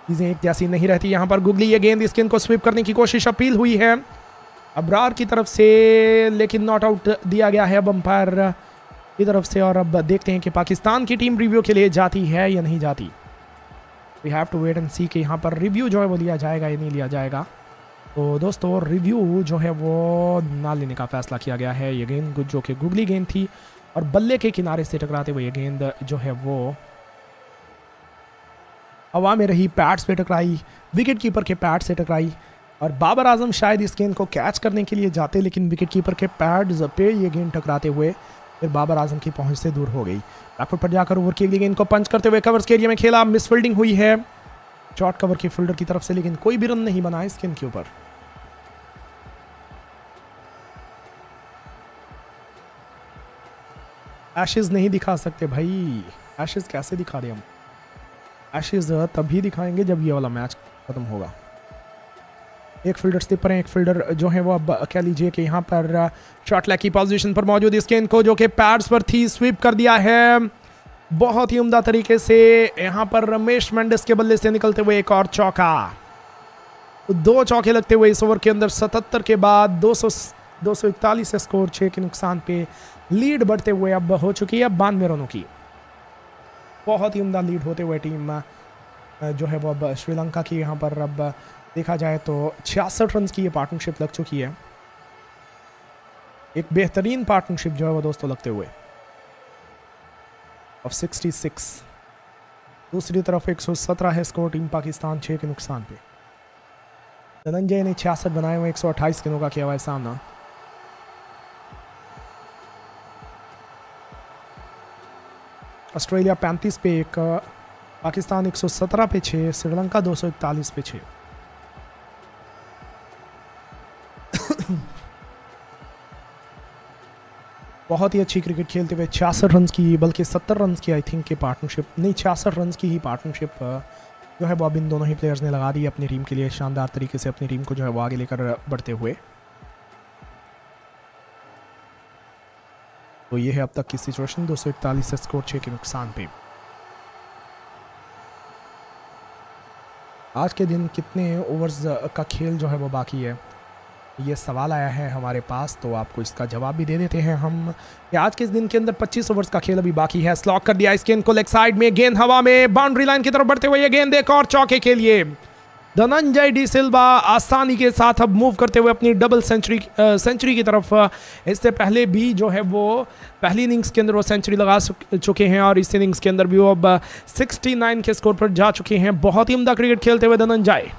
चीज़ें एक जैसी नहीं रहती। यहाँ पर गुगली ये गेंद स्किन को स्वीप करने की कोशिश, अपील हुई है अबरार की तरफ से लेकिन नॉट आउट दिया गया है अब अंपायर की तरफ से। और अब देखते हैं कि पाकिस्तान की टीम रिव्यू के लिए जाती है या नहीं जाती। We have to wait and see कि यहाँ पर रिव्यू जो है वो लिया जाएगा या नहीं लिया जाएगा। तो दोस्तों रिव्यू जो है वो ना लेने का फैसला किया गया है। ये गेंद जो कि गुगली गेंद थी और बल्ले के किनारे से टकराते हुए ये गेंद जो है वो हवा में रही, पैड्स पे टकराई, विकेट कीपर के पैड से टकराई और बाबर आजम शायद इस गेंद को कैच करने के लिए जाते लेकिन विकेट कीपर के पैड्स पे ये गेंद टकराते हुए फिर बाबर आजम की पहुंच से दूर हो गई। बैकफुट पर जाकर ओवर की अगली गेंद को पंच करते हुए कवर्स के एरिया में खेला, मिस फील्डिंग हुई है शॉर्ट कवर के फील्डर की तरफ से लेकिन कोई भी रन नहीं बना इस गेंद के ऊपर। एशेज नहीं दिखा सकते भाई, एशेज कैसे दिखा रहे हम? एशेज तभी दिखाएंगे जब ये वाला मैच खत्म होगा। एक फील्डर स्लिप पर है, एक फील्डर जो है वो अब कह लीजिए कि यहाँ पर शॉट लैग की पोजीशन पर मौजूद इस गेंद को जो कि पैड्स पर थी स्वीप कर दिया है बहुत ही उम्दा तरीके से। यहाँ पर रमेश मेंडिस के बल्ले से निकलते हुए एक और चौका, दो चौके लगते हुए इस ओवर के अंदर। सतहत्तर के बाद दो सौ दो सौ इकतालीस स्कोर छः के नुकसान पे, लीड बढ़ते हुए अब हो चुकी है बानवे रनों की। बहुत ही उम्दा लीड होते हुए टीम जो है वो अब श्रीलंका की यहाँ पर अब देखा जाए तो छियासठ रन की ये पार्टनरशिप लग चुकी है। एक बेहतरीन पार्टनरशिप जो है वो दोस्तों लगते हुए ऑफ सिक्सटी सिक्स। दूसरी तरफ एक सौ सत्रह है स्कोर टीम पाकिस्तान छह के नुकसान पे। धनंजय ने छियासठ बनाए हुए एक सौ अट्ठाईस गेंदों का किया हुआ है सामना। ऑस्ट्रेलिया पैंतीस पे एक, पाकिस्तान एक सौ सत्रह पे छः, श्रीलंका दो सौ इकतालीस पे छः। बहुत ही अच्छी क्रिकेट खेलते हुए छियासठ रन की, बल्कि सत्तर रन की आई थिंक के पार्टनरशिप, नहीं छियासठ रन की ही पार्टनरशिप जो है वो अब इन दोनों ही प्लेयर्स ने लगा दी अपनी टीम के लिए। शानदार तरीके से अपनी टीम को जो है वो आगे लेकर बढ़ते हुए, तो ये है अब तक की सिचुएशन। दो सौ इकतालीस स्कोर छः के नुकसान पे। आज के दिन कितने ओवर्स का खेल जो है वो बाकी है, ये सवाल आया है हमारे पास, तो आपको इसका जवाब भी दे देते हैं हम। आज के इस दिन के अंदर पच्चीस ओवर्स का खेल अभी बाकी है। स्लॉक कर दिया इस गेंद को लेग साइड में, गेंद हवा में, बाउंड्री लाइन की तरफ बढ़ते हुए ये गेंद एक और चौके के लिए। धनंजय डी सिल्वा आसानी के साथ अब मूव करते हुए अपनी डबल सेंचुरी सेंचुरी की तरफ। इससे पहले भी जो है वो पहली इनिंग्स के अंदर वो सेंचुरी लगा चुके हैं और इस इनिंग्स के अंदर भी वो अब सिक्सटी नाइन के स्कोर पर जा चुके हैं। बहुत ही उम्दा क्रिकेट खेलते हुए धनंजय।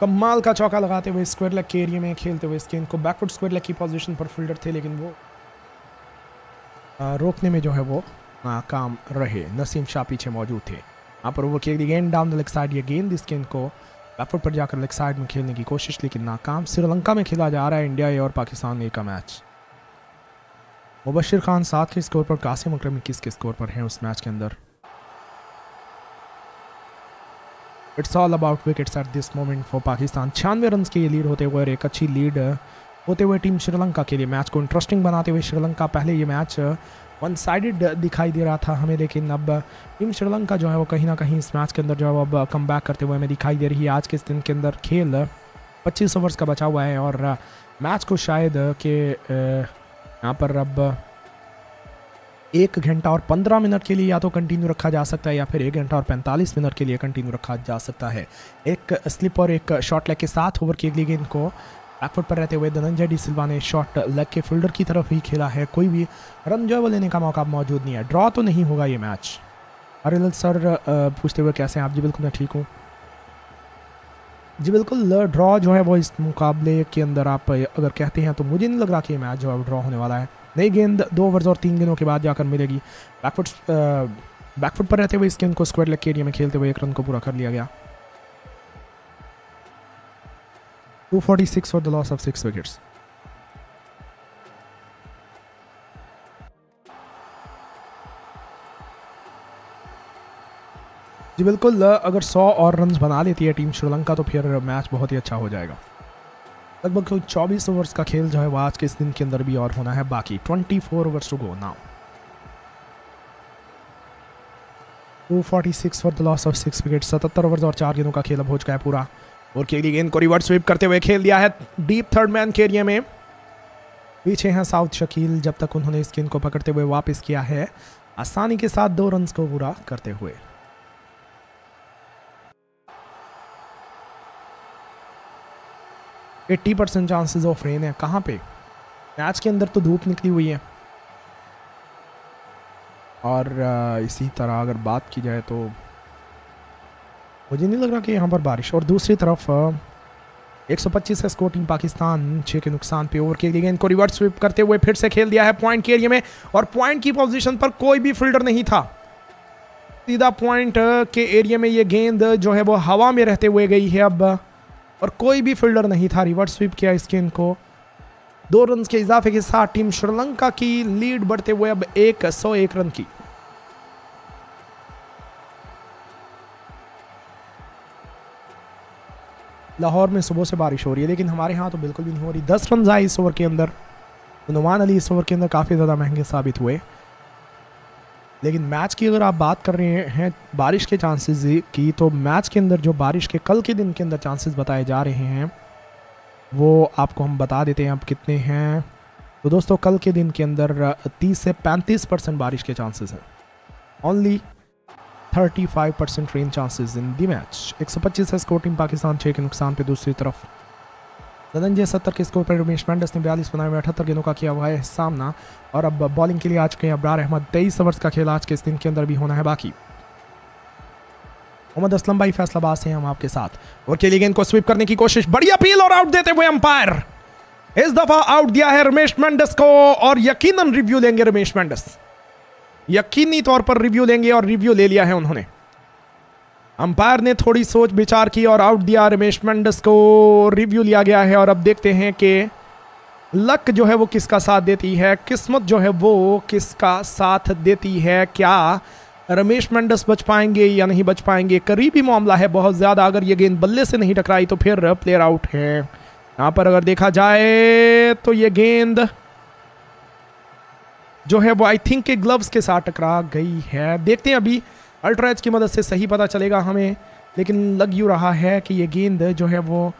कमाल का चौका लगाते हुए स्क्वायर लेग के एरिया में खेलते हुए इस गेंद को बैकवर्ड स्क्वायर लेग की पोजीशन पर फील्डर थे, लेकिन वो आ, रोकने में जो है वो नाकाम रहे। नसीम शाह पीछे मौजूद थे। यहाँ पर वो खेल दी गेंद डाउन द लेग साइड। ये गेंद इस गेंद को बैकवर्ड पर जाकर लेग साइड में खेलने की कोशिश, लेकिन नाकाम। श्रीलंका में खेला जा रहा है इंडिया ए और पाकिस्तान ए का मैच। मुबशर खान सात के स्कोर पर, कासिम अक्रम इक्कीस के स्कोर पर हैं उस मैच के अंदर। It's all about wickets at this moment for Pakistan. छियानवे रन के लीड होते हुए और एक अच्छी लीड होते हुए टीम श्रीलंका के लिए मैच को इंटरेस्टिंग बनाते हुए। श्रीलंका पहले ये मैच वन साइडेड दिखाई दे रहा था हमें, लेकिन अब टीम श्रीलंका जो है वो कहीं ना कहीं इस मैच के अंदर जो है वो अब कम बैक करते हुए हमें दिखाई दे रही है। आज के इस दिन के अंदर खेल पच्चीस ओवर्स का बचा हुआ है और मैच को शायद के यहाँ पर अब एक घंटा और पंद्रह मिनट के लिए या तो कंटिन्यू रखा जा सकता है या फिर एक घंटा और पैंतालीस मिनट के लिए कंटिन्यू रखा जा सकता है। एक स्लिप और एक शॉट लेग के साथ ओवर की अगली गेंद को बैकफुट पर रहते हुए धनंजय डी सिल्वा ने शॉट लेग के फील्डर की तरफ ही खेला है। कोई भी रन जो है वो लेने का मौका मौजूद नहीं है। ड्रॉ तो नहीं होगा ये मैच। अरे सर पूछते हुए कैसे हैं आप? जी बिल्कुल मैं ठीक हूँ। जी बिल्कुल, ड्रॉ जो है वो इस मुकाबले के अंदर आप अगर कहते हैं तो मुझे नहीं लग रहा कि ये मैच जो है ड्रॉ होने वाला है। नई गेंद दो ओवर्स और तीन गेंदों के बाद जाकर मिलेगी। बैकफुट बैकफुट पर रहते हुए इस गेंद को स्क्वायर लेग के एरिया में खेलते हुए एक रन को पूरा कर लिया गया। Two forty six for the loss of six wickets. जी बिल्कुल, अगर सौ और रन बना लेती है टीम श्रीलंका तो फिर मैच बहुत ही अच्छा हो जाएगा। लगभग चौबीस ओवर्स का खेल जो है वह आज के इस दिन के अंदर भी और होना है बाकी। चौबीस overs to go now. Two forty six for the loss of six wicket. सतहत्तर ओवर्स और चार गेंदों का खेल अब हो चुका है पूरा। और केली गेंद को रिवर्स स्वीप करते हुए खेल दिया है डीप थर्ड मैन के एरिया में। पीछे हैं साउद शकील। जब तक उन्होंने इस गेंद को पकड़ते हुए वापस किया है आसानी के साथ दो रन को पूरा करते हुए। अस्सी परसेंट चांसेस ऑफ रेन है। कहाँ पे मैच के अंदर तो धूप निकली हुई है। और इसी तरह अगर बात की जाए तो मुझे नहीं लग रहा कि यहाँ पर बारिश। और दूसरी तरफ एक सौ पच्चीस है स्कोर टीम पाकिस्तान छः के नुकसान पे। ओवर के लिए गेंद को रिवर्स स्वीप करते हुए फिर से खेल दिया है पॉइंट के एरिया में और पॉइंट की पोजीशन पर कोई भी फील्डर नहीं था। सीधा पॉइंट के एरिया में ये गेंद जो है वो हवा में रहते हुए गई है अब और कोई भी फील्डर नहीं था। रिवर्स स्वीप किया इस गेंद को। दो रन के इजाफे के साथ टीम श्रीलंका की लीड बढ़ते हुए अब एक सौ एक रन की। लाहौर में सुबह से बारिश हो रही है लेकिन हमारे यहाँ तो बिल्कुल भी नहीं हो रही। दस रन आए इस ओवर के अंदर। नुमान अली इस ओवर के अंदर काफ़ी ज़्यादा महंगे साबित हुए। लेकिन मैच की अगर आप बात कर रहे हैं बारिश के चांसेस की, तो मैच के अंदर जो बारिश के कल के दिन के अंदर चांसेस बताए जा रहे हैं वो आपको हम बता देते हैं आप कितने हैं। तो दोस्तों कल के दिन के अंदर तीस से पैंतीस परसेंट बारिश के चांसेस हैं। ओनली पैंतीस percent rain chances in the match. एक सौ पच्चीस है स्कोर टीम पाकिस्तान, छः के नुकसान पे। दूसरी तरफ धनंजय सत्तर के स्कोर पर रमेश मेंडिस ने बयालीस बनाए हुए अठहत्तर गेंदों का किया हुआ है सामना। और अब बॉलिंग के लिए आ चुके हैं अबरार अहमद। तेईस ओवर्स का खेल आज के इस दिन के अंदर भी होना है बाकी। मोहम्मद असलम भाई फैसलाबाद से हम आपके साथ। और खेली गेंद को स्वीप करने की कोशिश, बड़ी अपील और आउट देते हुए अंपायर। इस दफा आउट दिया है रमेश मेंडिस को और यकीनन रिव्यू लेंगे रमेश मेंडिस, यकीनी तौर पर रिव्यू लेंगे और रिव्यू ले लिया है उन्होंने। अंपायर ने थोड़ी सोच विचार की और आउट दिया रमेश मेंडिस को, रिव्यू लिया गया है। और अब देखते हैं कि लक जो है वो किसका साथ देती है, किस्मत जो है वो किसका साथ देती है। क्या रमेश मेंडिस बच पाएंगे या नहीं बच पाएंगे? करीबी मामला है बहुत ज़्यादा। अगर ये गेंद बल्ले से नहीं टकराई तो फिर प्लेयर आउट है। यहाँ पर अगर देखा जाए तो ये गेंद जो है वो आई थिंक के ग्लव्स के साथ टकरा गई है। देखते हैं, अभी अल्ट्रा एज की मदद से सही पता चलेगा हमें, लेकिन लग यूँ रहा है कि ये गेंद जो है वो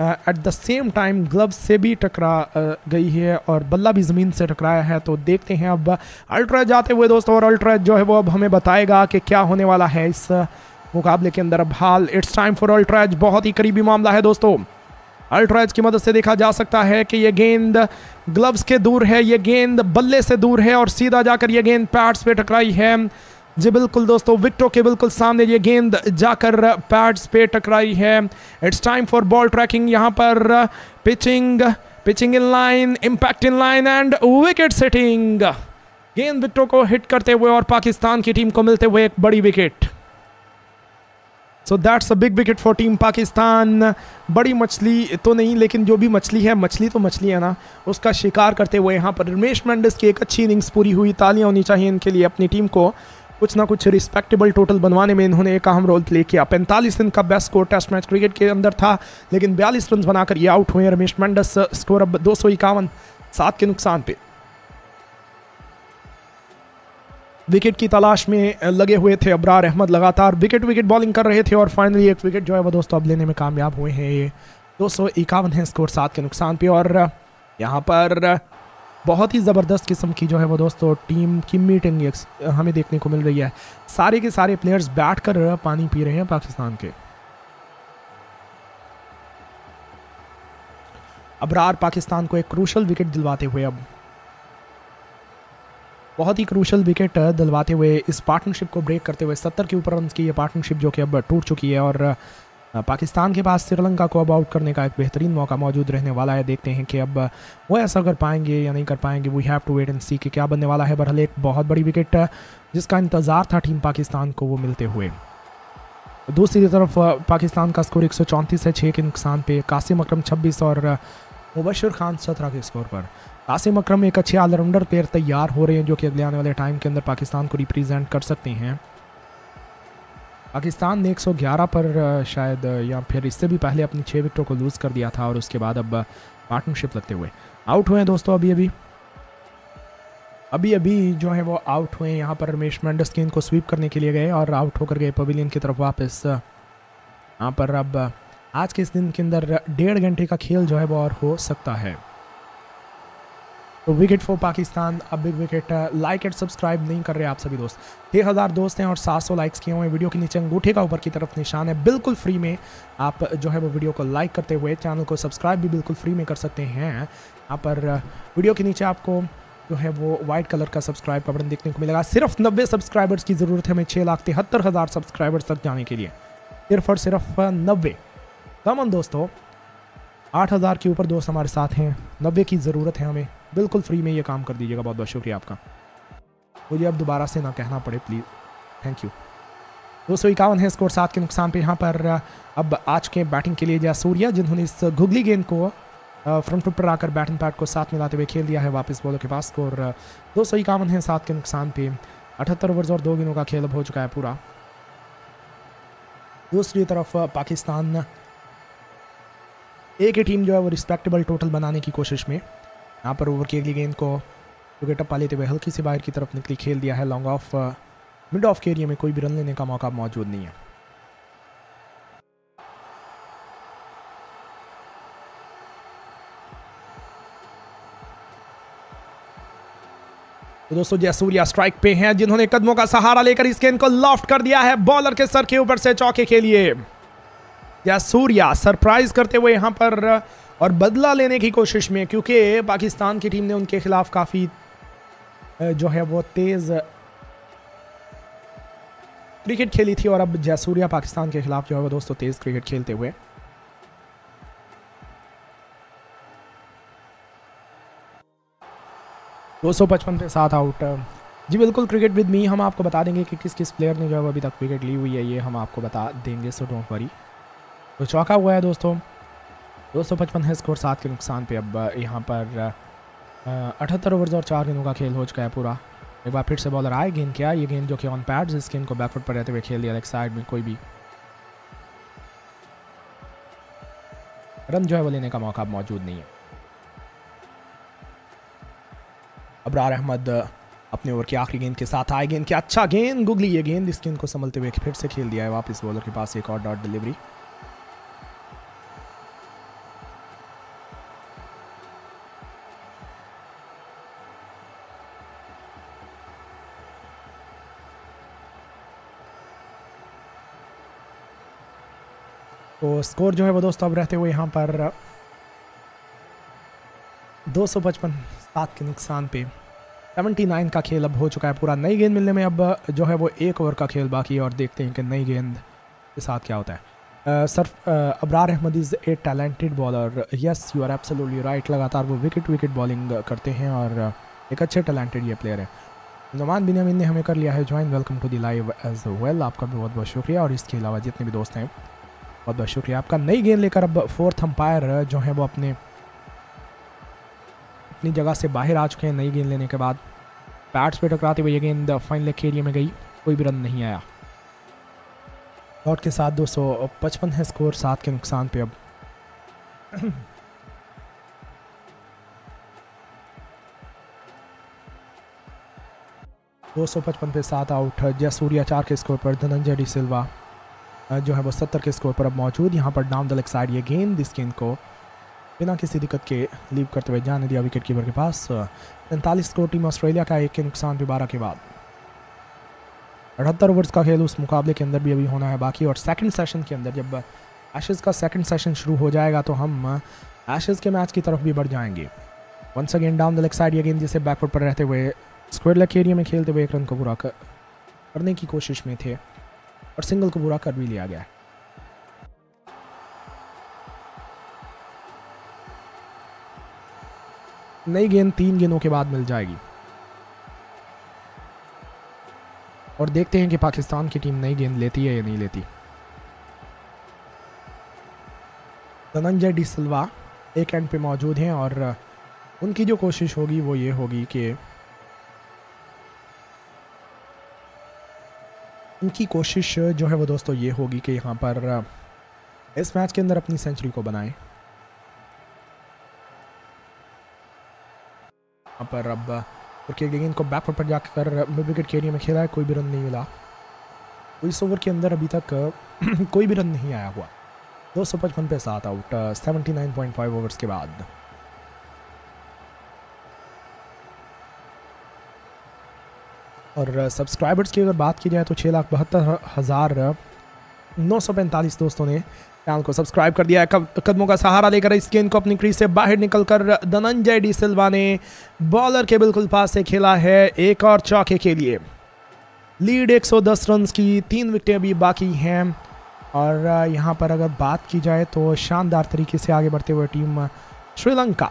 at the same time gloves से भी टकरा गई है और बल्ला भी ज़मीन से टकराया है। तो देखते हैं अब अल्ट्रा एज जाते हुए दोस्तों, और अल्ट्रा एज जो है वो अब हमें बताएगा कि क्या होने वाला है इस मुकाबले के अंदर अब हाल। It's time for ultra edge. बहुत ही करीबी मामला है दोस्तों। अल्ट्रा एज की मदद से देखा जा सकता है कि ये गेंद ग्लव्स के दूर है, ये गेंद बल्ले से दूर है और सीधा जाकर ये गेंद पैड्स पे टकराई है। जी बिल्कुल दोस्तों, विकटों के बिल्कुल सामने ये गेंद जाकर पैड्स पे टकराई है। It's time for ball tracking. यहाँ पर pitching, pitching in line, impact in line and wicket setting. गेंद विकटों को हिट करते हुए और पाकिस्तान की टीम को मिलते हुए एक बड़ी wicket. So that's a big wicket for team Pakistan. बड़ी मछली तो नहीं, लेकिन जो भी मछली है, मछली तो मछली है ना, उसका शिकार करते हुए यहाँ पर रमेश मेंडिस की एक अच्छी इनिंग्स पूरी हुई। तालियां होनी चाहिए इनके लिए, अपनी टीम को कुछ ना कुछ रिस्पेक्टेबल टोटल बनवाने में इन्होंने एक अहम रोल प्ले किया। पैंतालीस रन का best score test match cricket के अंदर था, लेकिन बयालीस रन बनाकर ये आउट हुए रमेश मेंडिस। स्कोर अब दो सौ इक्यावन, सात के नुकसान पे। विकेट की तलाश में लगे हुए थे अबरार अहमद, लगातार विकेट विकेट बॉलिंग कर रहे थे और फाइनली एक विकेट जो है वो दोस्तों अब लेने में कामयाब हुए हैं। ये दो सौ इक्यावन है स्कोर, सात के नुकसान पे। और यहाँ पर बहुत ही ज़बरदस्त किस्म की जो है वो दोस्तों टीम की मीटिंग हमें देखने को मिल रही है। सारे के सारे प्लेयर्स बैठ कर पानी पी रहे हैं पाकिस्तान के। अबरार पाकिस्तान को एक क्रूशल विकेट दिलवाते हुए, अब बहुत ही क्रूशल विकेट दिलवाते हुए इस पार्टनरशिप को ब्रेक करते हुए सत्तर के ऊपर रन की ये पार्टनरशिप जो कि अब टूट चुकी है। और पाकिस्तान के पास श्रीलंका को अब आउट करने का एक बेहतरीन मौका मौजूद रहने वाला है। देखते हैं कि अब वो ऐसा कर पाएंगे या नहीं कर पाएंगे। We have to wait and see कि क्या बनने वाला है। बहरहाल एक बहुत बड़ी विकेट जिसका इंतज़ार था टीम पाकिस्तान को, वो मिलते हुए। दूसरी तरफ पाकिस्तान का स्कोर एक सौ चौंतीस है, छः के नुकसान पे। कासिम अक्रम छब्बीस और मुबशर खान सत्रह के स्कोर पर। कासिम अकरम एक अच्छे ऑलराउंडर प्लेयर तैयार हो रहे हैं जो कि अगले आने वाले टाइम के अंदर पाकिस्तान को रिप्रेजेंट कर सकते हैं। पाकिस्तान ने एक सौ ग्यारह पर शायद या फिर इससे भी पहले अपनी छः विकेटों को लूज़ कर दिया था और उसके बाद अब पार्टनरशिप लगते हुए आउट हुए हैं दोस्तों। अभी अभी अभी अभी जो है वो आउट हुए। यहाँ पर रमेश मेंडिस गेंद को स्वीप करने के लिए गए और आउट होकर गए पवेलियन की तरफ वापस। यहाँ पर अब आज के इस दिन के अंदर डेढ़ घंटे का खेल जो है वो और हो सकता है। तो विकेट फॉर पाकिस्तान, अब big wicket. Like and subscribe नहीं कर रहे आप सभी दोस्त। छः हज़ार दोस्त हैं और सात सौ लाइक्स किए हुए। वीडियो के नीचे अंगूठे का ऊपर की तरफ निशान है, बिल्कुल फ्री में आप जो है वो वीडियो को लाइक करते हुए चैनल को सब्सक्राइब भी बिल्कुल फ्री में कर सकते हैं। यहाँ पर वीडियो के नीचे आपको जो है वो वाइट कलर का सब्सक्राइब का बटन देखने को मिलेगा। सिर्फ नब्बे सब्सक्राइबर्स की ज़रूरत है हमें छः लाख तिहत्तर हज़ार सब्सक्राइबर्स तक जाने के लिए, सिर्फ और सिर्फ नब्बे। तमाम दोस्तों आठ हज़ार के ऊपर दोस्त हमारे साथ हैं, नब्बे की ज़रूरत है हमें। बिल्कुल फ्री में ये काम कर दीजिएगा, बहुत बहुत शुक्रिया आपका। मुझे अब दोबारा से ना कहना पड़े प्लीज़, थैंक यू। दो सौ इक्यावन है स्कोर, सात के नुकसान पे। यहाँ पर अब आज के बैटिंग के लिए जयसूर्या, जिन्होंने इस घुगली गेंद को फ्रंट फुट पर आकर बैटिंग पैड को साथ में लाते हुए खेल दिया है वापस बॉलर के पास। स्कोर दो सौ इक्यावन है, सात के नुकसान पे। अठहत्तर ओवर्स और दो गेंदों का खेल हो चुका है पूरा। दूसरी तरफ पाकिस्तान ए की टीम जो है वो रिस्पेक्टेबल टोटल बनाने की कोशिश में। यहाँ पर ओवर की अगली गेंद को विकेट टप्पा लेते हुए हल्की से बाहर की तरफ निकली, खेल दिया है लॉन्ग ऑफ। मिड ऑफ के एरिया में कोई भी रन लेने का मौका मौजूद नहीं है। तो दोस्तों जयसूर्या स्ट्राइक पे हैं, जिन्होंने कदमों का सहारा लेकर इस गेंद को लॉफ्ट कर दिया है बॉलर के सर के ऊपर से चौके के लिए। जयसूर्या सरप्राइज करते हुए यहाँ पर और बदला लेने की कोशिश में, क्योंकि पाकिस्तान की टीम ने उनके खिलाफ काफ़ी जो है वो तेज़ क्रिकेट खेली थी, और अब जयसूर्या पाकिस्तान के खिलाफ जो है वो दोस्तों तेज़ क्रिकेट खेलते हुए दो सौ पचपन पे सात आउट। जी बिल्कुल, क्रिकेट विद मी हम आपको बता देंगे कि किस किस प्लेयर ने जो है वो अभी तक विकेट ली हुई है, ये हम आपको बता देंगे, सो डोंट वरी। तो चौका हुआ है दोस्तों, दो सौ पचपन है स्कोर, सात के नुकसान पे। अब यहाँ पर अठहत्तर ओवर्स और चार गेंदों का खेल हो चुका है पूरा। एक बार फिर से बॉलर आए, गेंद क्या, ये गेंद जो कि ऑन पैड्स, इस गेंद को बैकफुट पर रहते हुए खेल दिया, एक साइड में कोई भी रन जो है वो लेने का मौका मौजूद नहीं है। अबरार अहमद अपने ओवर की आखिरी गेंद के साथ आए, गेंद क्या, अच्छा गेंद गुगली, ये गेंद इस गेंद को संभलते हुए फिर से खेल दिया है वापस बॉलर के पास, एक और डॉट डिलीवरी। तो स्कोर जो है वो दोस्तों अब रहते हुए यहाँ पर दो सौ पचपन, सात के नुकसान पे। उन्यासी का खेल अब हो चुका है पूरा। नई गेंद मिलने में अब जो है वो एक ओवर का खेल बाकी है, और देखते हैं कि नई गेंद के साथ क्या होता है। Surf Abrar Ahmed is a talented bowler, yes you are absolutely right, लगातार वो विकेट विकेट बॉलिंग करते हैं और एक अच्छे टैलेंटेड ये प्लेयर है। नुमान बिन्यामीन ने हमें कर लिया है join, welcome to the live as well, आपका भी बहुत बहुत शुक्रिया। और इसके अलावा जितने भी दोस्त हैं बहुत बहुत शुक्रिया आपका। नई गेंद लेकर अब फोर्थ अंपायर जो है वो अपने अपनी जगह से बाहर आ चुके हैं। नई गेंद लेने के बाद पैट्स पे टकराते हुए ये गेंद फाइन लेग एरिया में गई, कोई भी रन नहीं आया। डॉट के साथ दो सौ पचपन है स्कोर, सात के नुकसान पे। अब दो सौ पचपन पे सात आउट। जयसूर्या चार के स्कोर पर, धनंजय डी सिल्वा जो है वो सत्तर के स्कोर पर अब मौजूद। यहाँ पर डाउन द लेग साइड ये गेंद, इस गेंद को बिना किसी दिक्कत के लीव करते हुए जाने दिया विकेट कीपर के पास। पैंतालीस स्कोर टीम ऑस्ट्रेलिया का, एक के नुकसान पे बारह के बाद। अठहत्तर ओवर्स का खेल उस मुकाबले के अंदर भी अभी होना है बाकी, और सेकंड सेशन के अंदर जब एशेज़ का सेकंड सेशन शुरू हो जाएगा तो हम एशेज़ के मैच की तरफ भी बढ़ जाएंगे। Once again down the leg side ये गेंद, जिसे बैकफुट पर रहते हुए स्क्वायर लेग एरिया में खेलते हुए एक रन को पूरा करने की कोशिश में थे, और सिंगल को पूरा कर भी लिया गया है। नई गेंद तीन गेंदों के बाद मिल जाएगी, और देखते हैं कि पाकिस्तान की टीम नई गेंद लेती है या नहीं लेती। धनंजय डी सिल्वा एक एंड पे मौजूद हैं, और उनकी जो कोशिश होगी वो ये होगी कि उनकी कोशिश जो है वो दोस्तों ये होगी कि यहाँ पर इस मैच के अंदर अपनी सेंचुरी को बनाएं। यहाँ पर अब क्रिकेट गेंद को बैकफुट पर जाकर मिड विकेट के एरिया में खेला है, कोई भी रन नहीं मिला। इस ओवर के अंदर अभी तक कोई भी रन नहीं आया हुआ। दो सौ पचपन पे सात आउट, seventy nine point five overs के बाद। और सब्सक्राइबर्स की अगर बात की जाए तो छः लाख बहत्तर हज़ार नौ सौ पैंतालीस दोस्तों ने चैनल को सब्सक्राइब कर दिया है। कदमों का सहारा लेकर इस गेंद को अपनी क्रीज से बाहर निकलकर धनंजय डी सिल्वा ने बॉलर के बिल्कुल पास से खेला है एक और चौके के लिए। लीड एक सौ दस रन्स की, तीन विकेटें अभी बाकी हैं, और यहाँ पर अगर बात की जाए तो शानदार तरीके से आगे बढ़ते हुए टीम श्रीलंका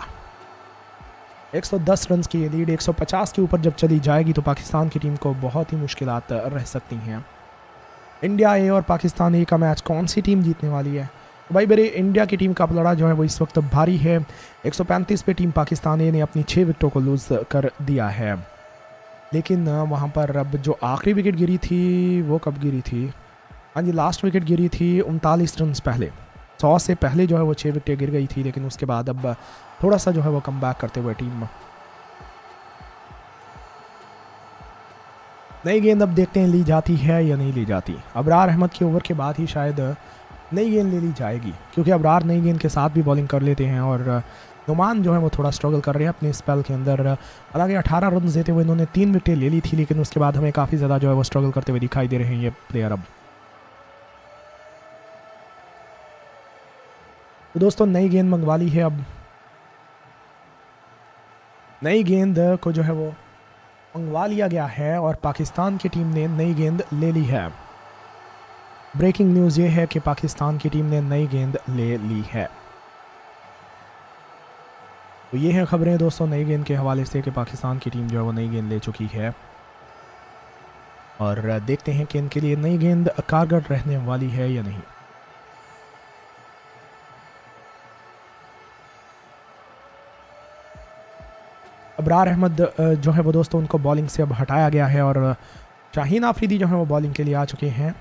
एक सौ दस रन की लीड एक सौ पचास के ऊपर जब चली जाएगी तो पाकिस्तान की टीम को बहुत ही मुश्किलात रह सकती हैं। इंडिया ए और पाकिस्तान ए का मैच कौन सी टीम जीतने वाली है? तो भाई मेरे इंडिया की टीम का पलड़ा जो है वो इस वक्त भारी है। एक सौ पैंतीस पे टीम पाकिस्तान ए ने अपनी छः विकेटों को लूज़ कर दिया है, लेकिन वहाँ पर अब जो आखिरी विकेट गिरी थी वो कब गिरी थी? हाँ जी, लास्ट विकेट गिरी थी उनतालीस रन पहले, सौ से पहले जो है वो छः विकेटें गिर गई थी, लेकिन उसके बाद अब थोड़ा सा जो है वो कम बैक करते हुए टीम। नई गेंद अब देखते हैं ली जाती है या नहीं ली जाती। अबरार अहमद के ओवर के बाद ही शायद नई गेंद ले ली जाएगी, क्योंकि अबरार नई गेंद के साथ भी बॉलिंग कर लेते हैं, और नुमान जो है वो थोड़ा स्ट्रगल कर रहे हैं अपने स्पेल के अंदर। हालांकि अठारह रन देते हुए इन्होंने तीन विकेटें ले ली थी, लेकिन उसके बाद हमें काफ़ी ज़्यादा जो है वो स्ट्रगल करते हुए दिखाई दे रहे हैं ये प्लेयर। अब तो दोस्तों नई गेंद मंगवा ली है, अब नई गेंद को जो है वो मंगवा लिया गया है और पाकिस्तान की टीम ने नई गेंद ले ली है। ब्रेकिंग न्यूज़ ये है कि पाकिस्तान की टीम ने नई गेंद ले ली है। तो ये हैं खबरें दोस्तों नई गेंद के हवाले से कि पाकिस्तान की टीम जो है वो नई गेंद ले चुकी है और देखते हैं कि इनके लिए नई गेंद कारगर रहने वाली है या नहीं। अबरार अहमद जो है वो दोस्तों उनको बॉलिंग से अब हटाया गया है और शाहीन आफरीदी जो है वो बॉलिंग के लिए आ चुके हैं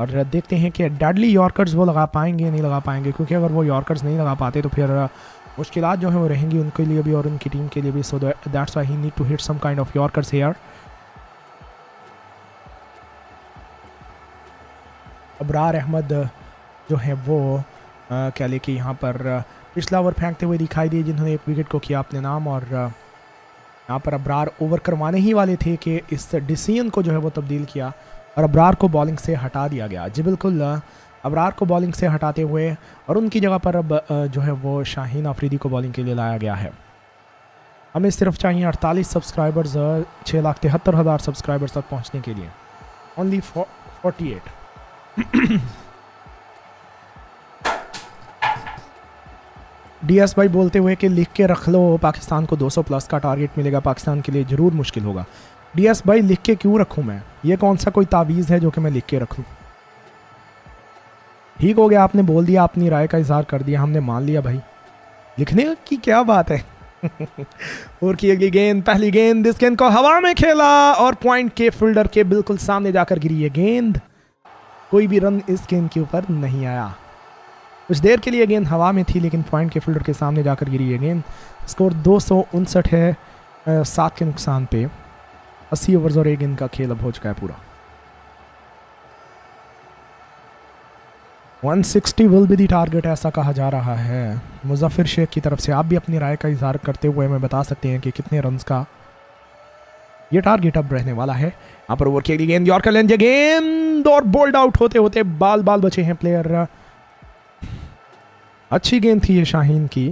और देखते हैं कि डेडली यॉर्कर्स वो लगा पाएंगे नहीं लगा पाएंगे, क्योंकि अगर वो यॉर्कर्स नहीं लगा पाते तो फिर मुश्किलात जो है वो रहेंगी उनके लिए भी और उनकी टीम के लिए भी। So that's why he need to hit some kind of yorkers here. Abrar Ahmed जो है वो क्या लेके यहाँ पर पिछला ओवर फेंकते हुए दिखाई दिए, जिन्होंने एक विकेट को किया अपने नाम और यहाँ पर अबरार ओवर करवाने ही वाले थे कि इस डिसीजन को जो है वो तब्दील किया और अबरार को बॉलिंग से हटा दिया गया। जी बिल्कुल, अबरार को बॉलिंग से हटाते हुए और उनकी जगह पर अब जो है वो शाहीन आफरीदी को बॉलिंग के लिए लाया गया है। हमें सिर्फ चाहिए अड़तालीस सब्सक्राइबर्स छः लाख तिहत्तर हज़ार सब्सक्राइबर्स तक पहुँचने के लिए, ओनली फोर्टी एट। डीएस भाई बोलते हुए कि लिख के रख लो पाकिस्तान को दो सौ प्लस का टारगेट मिलेगा, पाकिस्तान के लिए ज़रूर मुश्किल होगा। डीएस भाई लिख के क्यों रखूं मैं, ये कौन सा कोई तावीज़ है जो कि मैं लिख के रखूं। ठीक हो गया, आपने बोल दिया, अपनी राय का इजहार कर दिया, हमने मान लिया भाई, लिखने की क्या बात है। और की अगली गेंद, पहली गेंद, इस गेंद को हवा में खेला और पॉइंट के फील्डर के बिल्कुल सामने जाकर गिरी ये गेंद। कोई भी रन इस गेंद के ऊपर नहीं आया। कुछ देर के लिए गेंद हवा में थी लेकिन पॉइंट के फील्डर के सामने जाकर गिरी है गेंद। स्कोर दो सौ उनसठ है, सात के नुकसान पे। अस्सी ओवर्स और एक गेंद का खेल अब हो चुका है पूरा। One sixty will be the target ऐसा कहा जा रहा है मुजफ्फिर शेख की तरफ से। आप भी अपनी राय का इजहार करते हुए हमें बता सकते हैं कि कितने रन का ये टारगेट अब रहने वाला है। यहाँ पर ओवर के लिए गेंद, यॉर्कर लेंगे गेंद और बोल्ड आउट होते होते बाल बाल बचे हैं प्लेयर। अच्छी गेंद थी ये शाहीन की,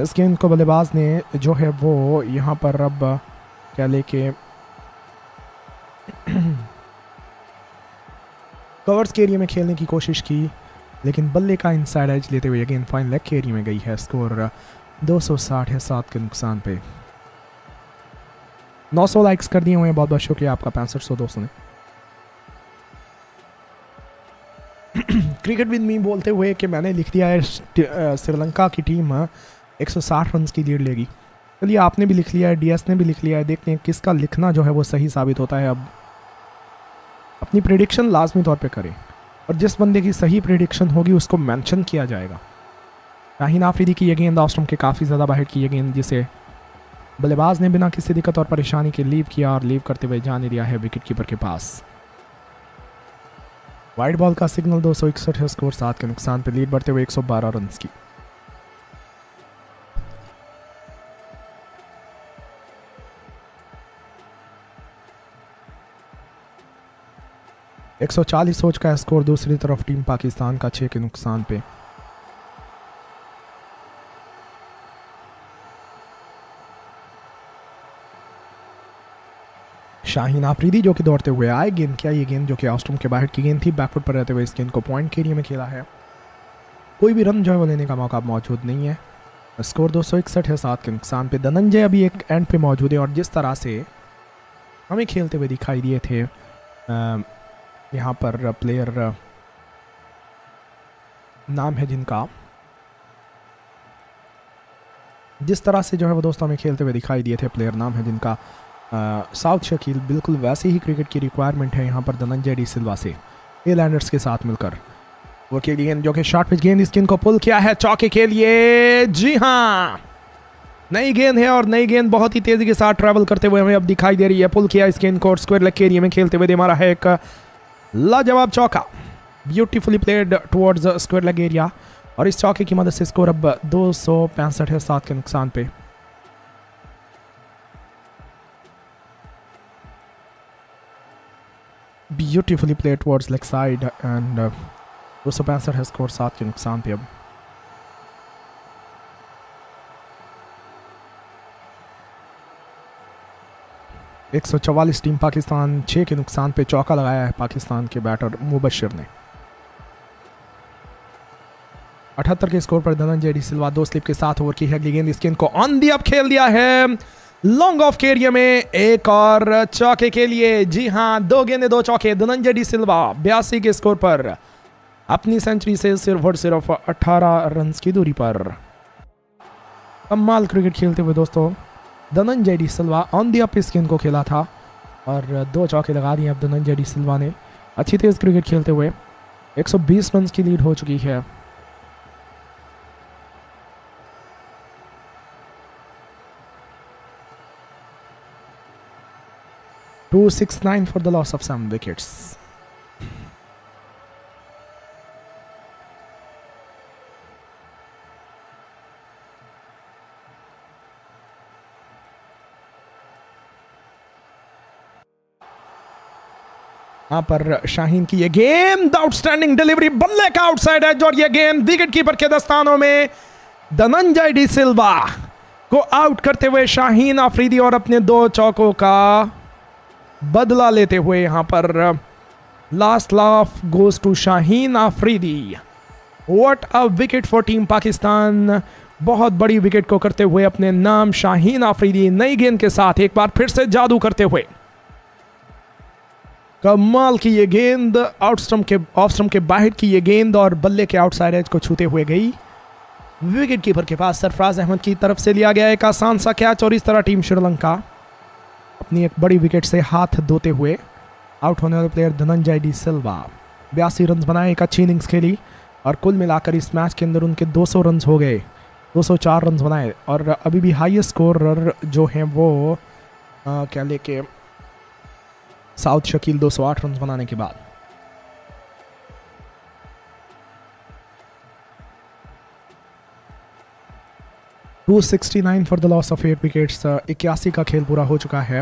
इस गेंद को बल्लेबाज ने जो है वो यहाँ पर अब क्या लेके कवर्स के एरिया में खेलने की कोशिश की, लेकिन बल्ले का इनसाइड एज लेते हुए गेंद फाइन लेग के एरिया में गई है। स्कोर दो सौ साठ है, सात के नुकसान पे। नौ सौ लाइक्स कर दिए हुए हैं, बहुत बहुत शुक्रिया आपका पैंसठ सौ दोस्तों ने। क्रिकेट विद मी बोलते हुए कि मैंने लिख दिया है श्रीलंका की टीम एक सौ साठ रन की लीड लेगी। चलिए आपने भी लिख लिया है, डीएस ने भी लिख लिया है, देखते हैं किसका लिखना जो है वो सही साबित होता है। अब अपनी प्रेडिक्शन लाजमी तौर पे करें और जिस बंदे की सही प्रेडिक्शन होगी उसको मेंशन किया जाएगा। शाहीन आफरीदी की ये गेंद ऑफ स्टंप के काफ़ी ज़्यादा बाहर की ये गेंद, जिसे बल्लेबाज ने बिना किसी दिक्कत और परेशानी के लीव किया और लीव करते हुए जाने दिया है विकेट कीपर के पास। वाइड बॉल का सिग्नल दो सौ इकसठ है, स्कोर सात के नुकसान पर, लीड बढ़ते हुए एक सौ बारह रन की। एक सौ चालीस हो चुका है स्कोर दूसरी तरफ टीम पाकिस्तान का, छह के नुकसान पे। शाहीन आफरीदी जो कि दौड़ते हुए आए, गेंद क्या ये गेंद जो कि ऑफ स्टंप के बाहर की गेंद थी, बैकफुट पर रहते हुए इस गेंद को पॉइंट के एरिया में खेला है। कोई भी रन जो है वो लेने का मौका मौजूद नहीं है। स्कोर दो सौ इकसठ है, सात के नुकसान पे। धनंजय अभी एक एंड पे मौजूद है और जिस तरह से हमें खेलते हुए दिखाई दिए थे यहाँ पर प्लेयर, नाम है जिनका, जिस तरह से जो है वो दोस्तों हमें खेलते हुए दिखाई दिए थे प्लेयर, नाम है जिनका साउथ शकील, बिल्कुल वैसे ही क्रिकेट की रिक्वायरमेंट है यहाँ पर धनंजय डी सिल्वा से ए लैंडर्स के साथ मिलकर। वो के गेंद जो कि शॉर्ट पिच गेंद, इस गेंद को पुल किया है चौके के लिए। जी हाँ, नई गेंद है और नई गेंद बहुत ही तेजी के साथ ट्रैवल करते हुए हमें अब दिखाई दे रही है। पुल किया इस गेंद को और स्क्वायर लेग के एरिया में खेलते हुए दे मारा है एक लाजवाब चौका, beautifully played towards square leg area. और इस चौके की मदद से स्कोर अब दो सौ पैंसठ है सात के नुकसान पे। Beautifully play towards leg side and दो सौ पैंसठ है स्कोर सात के नुकसान पे। अब एक सौ चवालीस टीम पाकिस्तान छः के नुकसान पे चौका लगाया है पाकिस्तान के बैटर मुबशिर ने। अठहत्तर के स्कोर पर धनंजय डी सिल्वा दो स्लिप के साथ ओवर की है अगली गेंद, इस गेंद को ऑन दी अप खेल दिया है लॉन्ग ऑफ के एरिया में एक और चौके के लिए। जी हाँ, दो गेंदे दो चौके। धनंजय डी सिल्वा बयासी के स्कोर पर अपनी सेंचुरी से सिर्फ और सिर्फ अट्ठारह रन की दूरी पर। कमाल क्रिकेट खेलते हुए दोस्तों Dhananjaya de Silva on the up इस गेंद को खेला था और दो चौके लगा दिए अब धनंजय डी सिल्वा ने। अच्छी तेज क्रिकेट खेलते हुए एक सौ बीस रन की लीड हो चुकी है। Two six nine for the loss of some wickets. यहाँ पर शाहीन की ये गेम द आउटस्टैंडिंग डिलीवरी, बल्ले का आउटसाइड है और ये गेंद विकेट कीपर के दस्तानों में। धनंजय डी सिल्वा को आउट करते हुए शाहीन आफरीदी और अपने दो चौकों का बदला लेते हुए यहाँ पर last laugh goes to Shaheen Afridi. What a wicket for team Pakistan, बहुत बड़ी विकेट को करते हुए अपने नाम शाहीन आफरीदी नई गेंद के साथ एक बार फिर से जादू करते हुए। कमाल की ये गेंद आउट स्टंप के ऑफ स्टंप के बाहर की ये गेंद और बल्ले के आउटसाइड एज को छूते हुए गई विकेट कीपर के पास। सरफराज अहमद की तरफ से लिया गया एक आसान सा कैच और इस तरह टीम श्रीलंका अपनी एक बड़ी विकेट से हाथ धोते हुए। आउट होने वाले प्लेयर धनंजय डी सिल्वा, बयासी रन बनाए, एक अच्छी इनिंग्स खेली और कुल मिलाकर इस मैच के अंदर उनके दो सौ रन हो गए, दो सौ चार रन बनाए और अभी भी हाईएस्ट स्कोरर जो हैं वो आ, क्या लेके साउद शकील दो सौ आठ रन बनाने के बाद। Two sixty nine for the loss of eight wickets. इक्यासी का खेल पूरा हो चुका है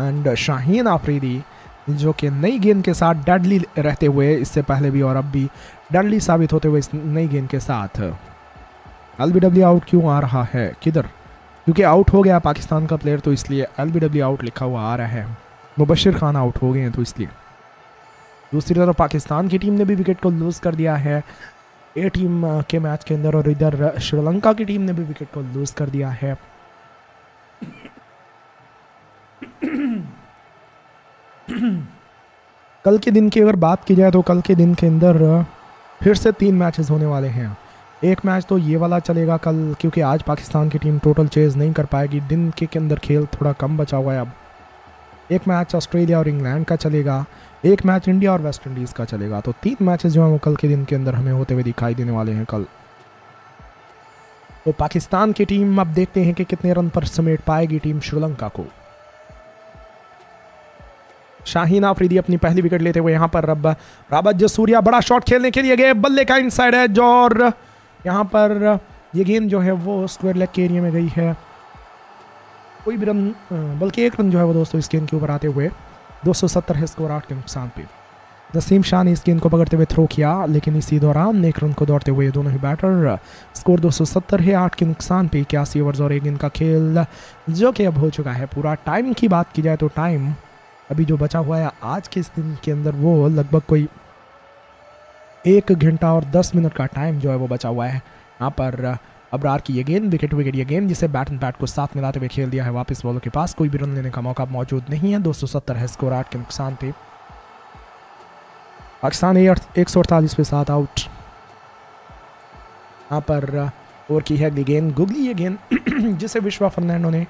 एंड शाहीन आफरीदी जो कि नई गेंद के साथ डेडली रहते हुए इससे पहले भी और अब भी डेडली साबित होते हुए इस नई गेंद के साथ। एलबीडब्ल्यू आउट क्यों आ रहा है किधर, क्योंकि आउट हो गया पाकिस्तान का प्लेयर तो इसलिए एलबीडब्ल्यू आउट लिखा हुआ आ रहा है। मुबशिर खान आउट हो गए हैं तो इसलिए। दूसरी तरफ पाकिस्तान की टीम ने भी विकेट को लूज़ कर दिया है ए टीम के मैच के अंदर और इधर श्रीलंका की टीम ने भी विकेट को लूज़ कर दिया है। कल के दिन की अगर बात की जाए तो कल के दिन के अंदर फिर से तीन मैचेस होने वाले हैं। एक मैच तो ये वाला चलेगा कल, क्योंकि आज पाकिस्तान की टीम टोटल चेज़ नहीं कर पाएगी, दिन के अंदर खेल थोड़ा कम बचा हुआ है अब। एक मैच ऑस्ट्रेलिया और इंग्लैंड का चलेगा, एक मैच इंडिया और वेस्ट इंडीज़ का चलेगा, तो तीन मैचेस जो हैं वो कल के दिन के अंदर हमें होते हुए दिखाई देने वाले हैं कल। तो पाकिस्तान की टीम अब देखते हैं कि कितने रन पर समेट पाएगी टीम श्रीलंका को। शाहीन आफरीदी अपनी पहली विकेट लेते हुए यहाँ पर अब प्रभात जयसूरिया बड़ा शॉट खेलने के लिए गए, बल्ले का इनसाइड है और यहाँ पर ये गेंद जो है वो स्क्वायर लेग के एरिया में गई है। कोई भी रन बल्कि एक रन जो है वो दोस्तों इस गेंद के ऊपर आते हुए दो सौ सत्तर है स्कोर आठ के नुकसान पे। नसीम शाह ने इस गेंद को पकड़ते हुए थ्रो किया लेकिन इसी दौरान एक रन को दौड़ते हुए दोनों ही बैटर। स्कोर दो सौ सत्तर है आठ के नुकसान पे। इक्यासी ओवर्स और एक गेंद का खेल जो कि अब हो चुका है पूरा। टाइम की बात की जाए तो टाइम अभी जो बचा हुआ है आज के इस दिन के अंदर वो लगभग कोई एक घंटा और दस मिनट का टाइम जो है वो बचा हुआ है। यहाँ पर अबरार की ये गेंद विकेट विकेट ये गेंद जिसे बैट एंड बैट को साथ मिलाते हुए खेल दिया है वापस बॉलों के पास। कोई भी रन लेने का मौका मौजूद नहीं है। दो सौ सत्तर है स्कोर आठ के नुकसान पे। पाकिस्तान एक सौ अड़तालीस पे सात आउट। यहाँ पर ओवर की है अगली गेंद, गुगली ये गेंद जिसे विश्वा फर्नैंडो ने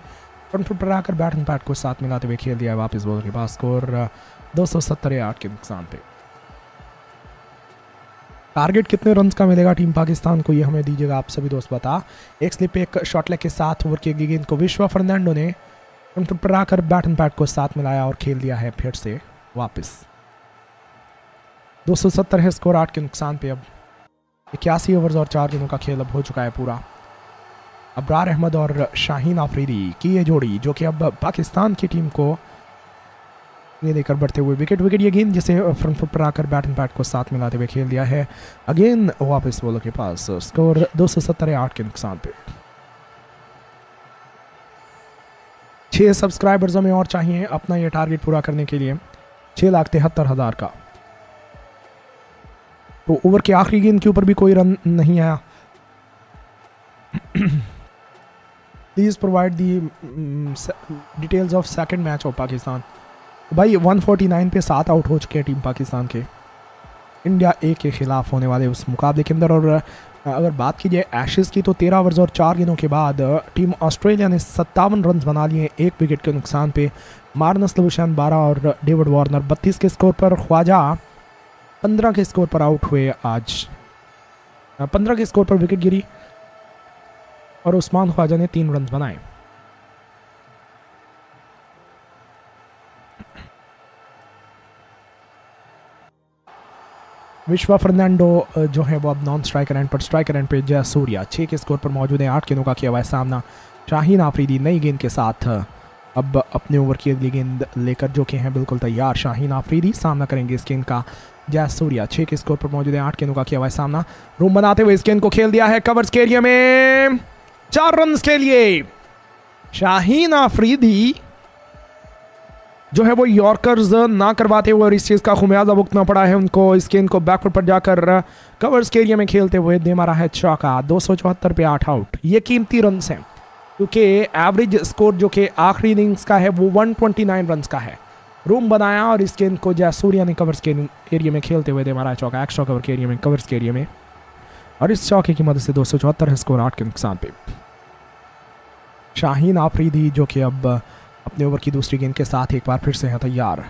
फ्रंट फुट पर आकर बैट एंड बैट को साथ मिलाते हुए खेल दिया है वापस बॉलों के पास। स्कोर दो सौ सत्तर है आठ के नुकसान पे। टारगेट कितने रन्स का मिलेगा टीम पाकिस्तान को ये हमें दीजिएगा आप सभी दोस्त बता। एक स्लिप पे एक शॉट लेग के साथ ओवर की गई गेंद को विश्वा फर्नैंडो ने फ्रंट पर आकर बैट एंड पैड को साथ मिलाया और खेल दिया है फिर से वापस। दो सौ सत्तर है स्कोर आठ के नुकसान पे। अब इक्यासी ओवर्स और चार गेंदों का खेल अब हो चुका है पूरा। अब्रार अहमद और शाहीन आफरीदी की ये जोड़ी जो कि अब पाकिस्तान की टीम को ये लेकर बढ़ते हुए विकेट विकेट ये गेंद जिसे फ्रंट फुट पर आकर बैट एंड पैड को साथ मिलाते हुए खेल दिया है। अगेन वापस बॉलर के पास, स्कोर दो सौ सत्तर आठ के नुकसान पे। छः सब्सक्राइबर्स हमें और चाहिए अपना ये टारगेट पूरा करने के लिए छः लाख तिहत्तर हज़ार का। तो ओवर के आखिरी गेंद के ऊपर भी कोई रन नहीं आया। Please provide the details of second match of Pakistan. भाई एक सौ उनचास पे सात आउट हो चुके हैं टीम पाकिस्तान के इंडिया ए के खिलाफ होने वाले उस मुकाबले के अंदर। और अगर बात की जाए एशेज़ की तो तेरह ओवर्स और चार गेंदों के बाद टीम ऑस्ट्रेलिया ने सत्तावन रन बना लिए एक विकेट के नुकसान पे। मार्नस लबुशेन बारह और डेविड वार्नर बत्तीस के स्कोर पर, ख्वाजा पंद्रह के स्कोर पर आउट हुए आज, पंद्रह के स्कोर पर विकेट गिरी और उस्मान ख्वाजा ने तीन रन बनाए। विश्वा फर्नांडो जो है वो अब नॉन स्ट्राइकर एंड पर स्ट्राइकर एंड पे जयसूर्या छः के स्कोर पर मौजूद है। आठ गेंदों का किया हुआ है सामना। शाहीन आफरीदी नई गेंद के साथ अब अपने ओवर की अगली गेंद लेकर जो कि हैं बिल्कुल तैयार। शाहीन आफरीदी सामना करेंगे इस गेंद का। जयसूर्या छः के स्कोर पर मौजूद है। आठ गेंदों का किया हुआ है सामना। रूम बनाते हुए इस गेंद को खेल दिया है कवर्स के एरिया में, चार रन के लिए। शाहीन आफरीदी जो है वो यॉर्कर्स ना करवाते हुए और इस चीज़ का खुमियाजा भुगतना पड़ा है उनको। इस गेंद को बैकफुट पर जाकर कवर्स के एरिया में खेलते हुए दे मारा है चौका। दो सौ चौहत्तर पे आठ आउट। ये कीमती रन हैं क्योंकि एवरेज स्कोर जो कि आखिरी इनिंग्स का है वो एक सौ उनतीस रन का है। रूम बनाया और इस गेंद को जयसूर्या ने कवर्स के एरिया में खेलते हुए दे मारा है चौका। एक्स्ट्रा कवर के एरिया में, कवर्स के एरिया में और इस चौके की मदद से दो सौ चौहत्तर है स्कोर, आठ के नुकसान पे। शाहीन आफरीदी जो कि अब अपने ओवर की दूसरी गेंद के साथ एक बार फिर से है तैयार।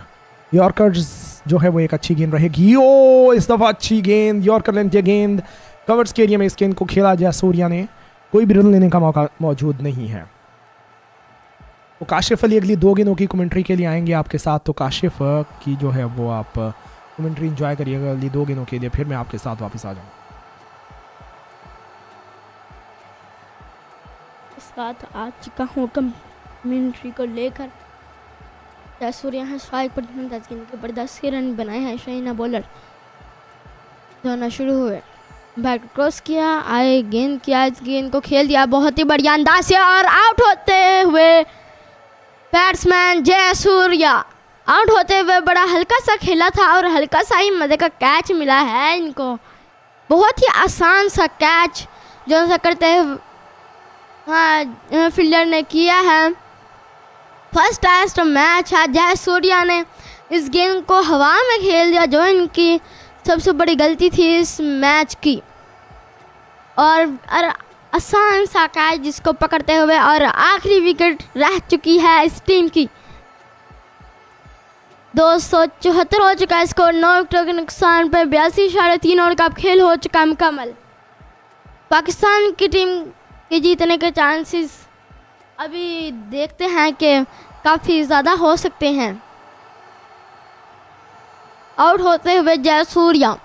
यॉर्कर्स जो है वो एक अच्छी गेंद रहेगी। ओ इस दफ़ा अच्छी गेंद, यॉर्कर लेंथ ये गेंद कवर्स के एरिया में। इस गेंद को खेला जयसूर्या ने, कोई भी रन लेने का मौका मौजूद नहीं है। तो काशिफ अली अगली दो गेंदों की कमेंट्री के लिए आएंगे आपके साथ। तो काशिफ की जो है वो आप कमेंट्री इंजॉय करिएगा अगली दो गेंदों के लिए, फिर मैं आपके साथ वापस आ जाऊँगा। आज का हुक्म मिनट्री को लेकर जयसूर्या है स्ट्राइक पर। दस गेंद के ऊपर दस के रन बनाए हैं। शाहीना बॉलर धोना शुरू हुए, बैट क्रॉस किया, आए गेंद किया, इस गेंद को खेल दिया बहुत ही बढ़िया अंदाज से और आउट होते हुए बैट्समैन जयसूर्या। आउट होते हुए बड़ा हल्का सा खेला था और हल्का सा ही मजे का कैच मिला है इनको। बहुत ही आसान सा कैच जो सा करते हुए हाँ फील्डर ने किया है। फर्स्ट टेस्ट मैच है, जयसूर्या ने इस गेंद को हवा में खेल दिया जो इनकी सबसे बड़ी गलती थी इस मैच की। और, और आसान सा कैच जिसको पकड़ते हुए और आखिरी विकेट रह चुकी है इस टीम की। दो सौ चौहत्तर हो चुका है स्कोर, नौ विकेटों के नुकसान पर। बयासी साढ़े तीन ओवर का खेल हो चुका है मुकम्मल। पाकिस्तान की टीम के जीतने के चांसेस अभी देखते हैं कि काफ़ी ज़्यादा हो सकते हैं। आउट होते हुए जयसूर्या।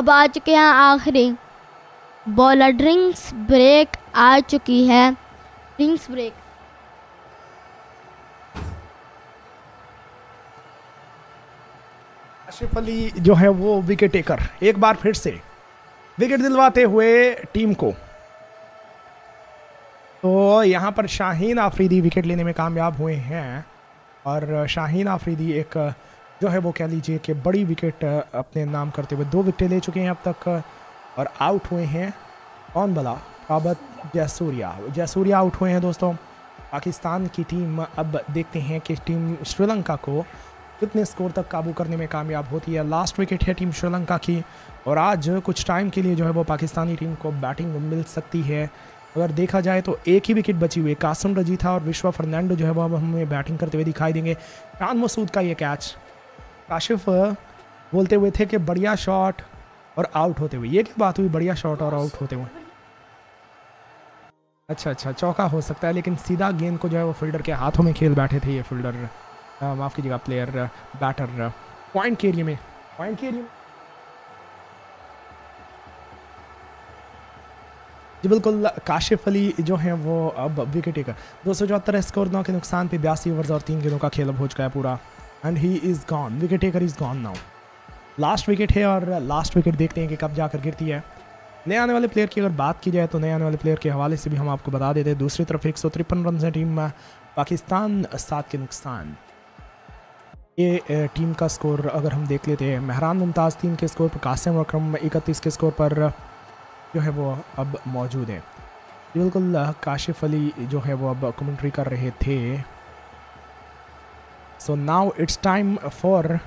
अब आ चुके हैं आखिरी बॉलर, ड्रिंक्स ब्रेक आ चुकी है, ड्रिंक्स ब्रेक। आशिफ अली जो है वो विकेट टेकर एक बार फिर से विकेट दिलवाते हुए टीम को। तो यहाँ पर शाहीन आफरीदी विकेट लेने में कामयाब हुए हैं और शाहीन आफरीदी एक जो है वो कह लीजिए कि बड़ी विकेट अपने नाम करते हुए दो विकेटें ले चुके हैं अब तक और आउट हुए हैं कौन भला, प्रभाथ जयसूर्या। जयसूर्या आउट हुए हैं दोस्तों। पाकिस्तान की टीम अब देखते हैं कि टीम श्रीलंका को कितने स्कोर तक काबू करने में कामयाब होती है। लास्ट विकेट है टीम श्रीलंका की और आज कुछ टाइम के लिए जो है वो पाकिस्तानी टीम को बैटिंग मिल सकती है। अगर देखा जाए तो एक ही विकेट बची हुई, कासिम रजी था और विश्वा फर्नांडो जो है वो अब हमें बैटिंग करते हुए दिखाई देंगे। शान मसूद का ये कैच, काशिफ बोलते हुए थे कि बढ़िया शॉट और आउट होते हुए, ये क्या बात हुई बढ़िया शॉट और आउट होते हुए। अच्छा अच्छा चौका हो सकता है, लेकिन सीधा गेंद को जो है वो फील्डर के हाथों में खेल बैठे थे ये फील्डर, माफ़ कीजिएगा प्लेयर, बैटर। पॉइंट के एरिए में, पॉइंट के एरिए में जी बिल्कुल, काशिफ अली जो हैं वो अब विकेट टेकर, दो सौ चौहत्तर स्कोर, नौ के नुकसान पे, बयासी ओवर्स और तीन गेंदों का खेल अब हो चुका है पूरा। And he is gone, wicket taker is gone now. Last wicket है और लास्ट विकेट देखते हैं कि कब जाकर गिरती है। नए आने वाले प्लेयर की अगर बात की जाए तो नए आने वाले प्लेयर के हवाले से भी हम आपको बता देते हैं। दूसरी तरफ एक सौ तिरपन रन है टीम पाकिस्तान, सात के नुकसान। ये टीम का स्कोर अगर हम देख लेते हैं, मेहरान मुमताज़ तीन के स्कोर पर, कासिम अकरम इकतीस के स्कोर पर जो है वो अब मौजूद है। बिल्कुल, काशिफ अली जो है वो अब कमेंट्री कर रहे थे। So now it's time for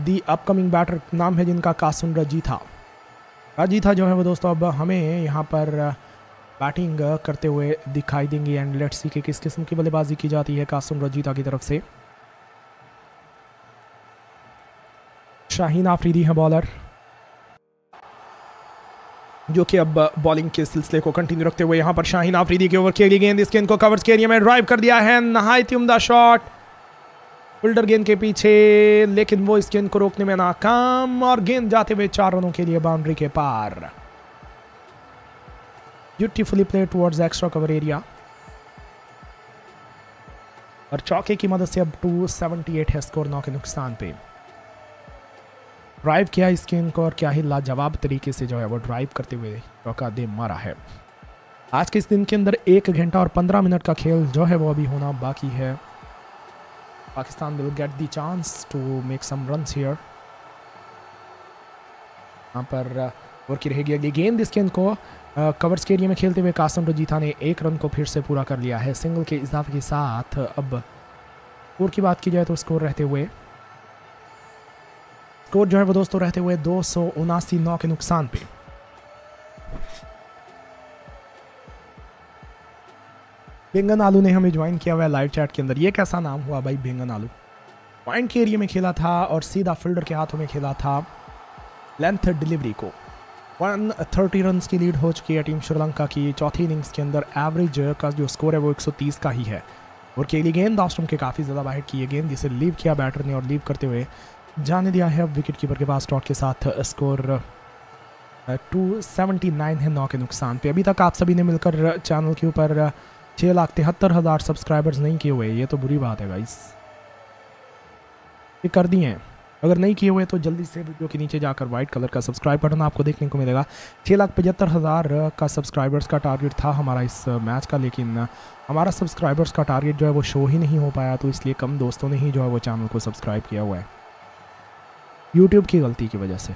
the upcoming batter, नाम है जिनका कासुन रजीथा। रजीथा जो है वो दोस्तों अब हमें यहाँ पर बैटिंग करते हुए दिखाई देंगे। एंड लेट्स सी कि किस किस्म की बल्लेबाजी की जाती है कासुन रजीथा की तरफ से। शाहीन आफरीदी हैं बॉलर, जो कि अब बॉलिंग के सिलसिले को कंटिन्यू रखते हुए यहाँ पर शाहीन आफरीदी के ओवर खेली गेंद, इस गेंद को कवर्स के एरिया में ड्राइव कर दिया है। नहायत उम्दा शॉट, फिल्डर गेंद के पीछे, लेकिन वो इस गेंद को रोकने में नाकाम और गेंद जाते हुए चार रनों के लिए बाउंड्री के पार। Beautifully played towards extra cover area और चौके की मदद से अब टू सेवेंटी एट है स्कोर, नौ के नुकसान पे। ड्राइव किया इस गेंद को और क्या ही लाजवाब तरीके से जो है वो ड्राइव करते हुए चौका दे मारा है। आज के इस दिन के अंदर एक घंटा और पंद्रह मिनट का खेल जो है वो अभी होना बाकी है। Pakistan will get the chance to make some runs here. यहाँ पर ओवर की रहेगी अगली गेंद, इस गेंद को कवर्स के एरिया में खेलते हुए कासिम रजीथा ने एक रन को फिर से पूरा कर लिया है सिंगल के इजाफे के साथ। अब स्कोर की बात की जाए तो स्कोर रहते हुए स्कोर जो है वो दोस्तों रहते हुए दो सौ उनासी नौ के नुकसान पे। बेंगन आलू ने हमें ज्वाइन किया हुआ है लाइव चैट के अंदर। ये कैसा नाम हुआ भाई, बेंगन आलू। पॉइंट के एरिया में खेला था और सीधा फील्डर के हाथों में खेला था, लेंथ डिलीवरी को। एक सौ तीस रन्स की लीड हो चुकी है टीम श्रीलंका की। चौथी इनिंग्स के अंदर एवरेज का जो स्कोर है वो एक सौ तीस का ही है। और केली गेंद ऑफ स्टंप के काफ़ी ज़्यादा बाहर की ये गेंद, जिसे लीव किया बैटर ने और लीव करते हुए जाने दिया है अब विकेट कीपर के पास डॉट के साथ। स्कोर टू सेवेंटी नाइन है, नौ के नुकसान पे। अभी तक आप सभी ने मिलकर चैनल के ऊपर छः लाख तिहत्तर हज़ार सब्सक्राइबर्स नहीं किए हुए, ये तो बुरी बात है गाइस। ये कर दिए हैं, अगर नहीं किए हुए तो जल्दी से वीडियो के नीचे जाकर व्हाइट कलर का सब्सक्राइब बटन आपको देखने को मिलेगा। छः लाख पचहत्तर हज़ार का सब्सक्राइबर्स का टारगेट था हमारा इस मैच का, लेकिन हमारा सब्सक्राइबर्स का टारगेट जो है वो शो ही नहीं हो पाया, तो इसलिए कम दोस्तों ने ही जो है वो चैनल को सब्सक्राइब किया हुआ है यूट्यूब की गलती की वजह से।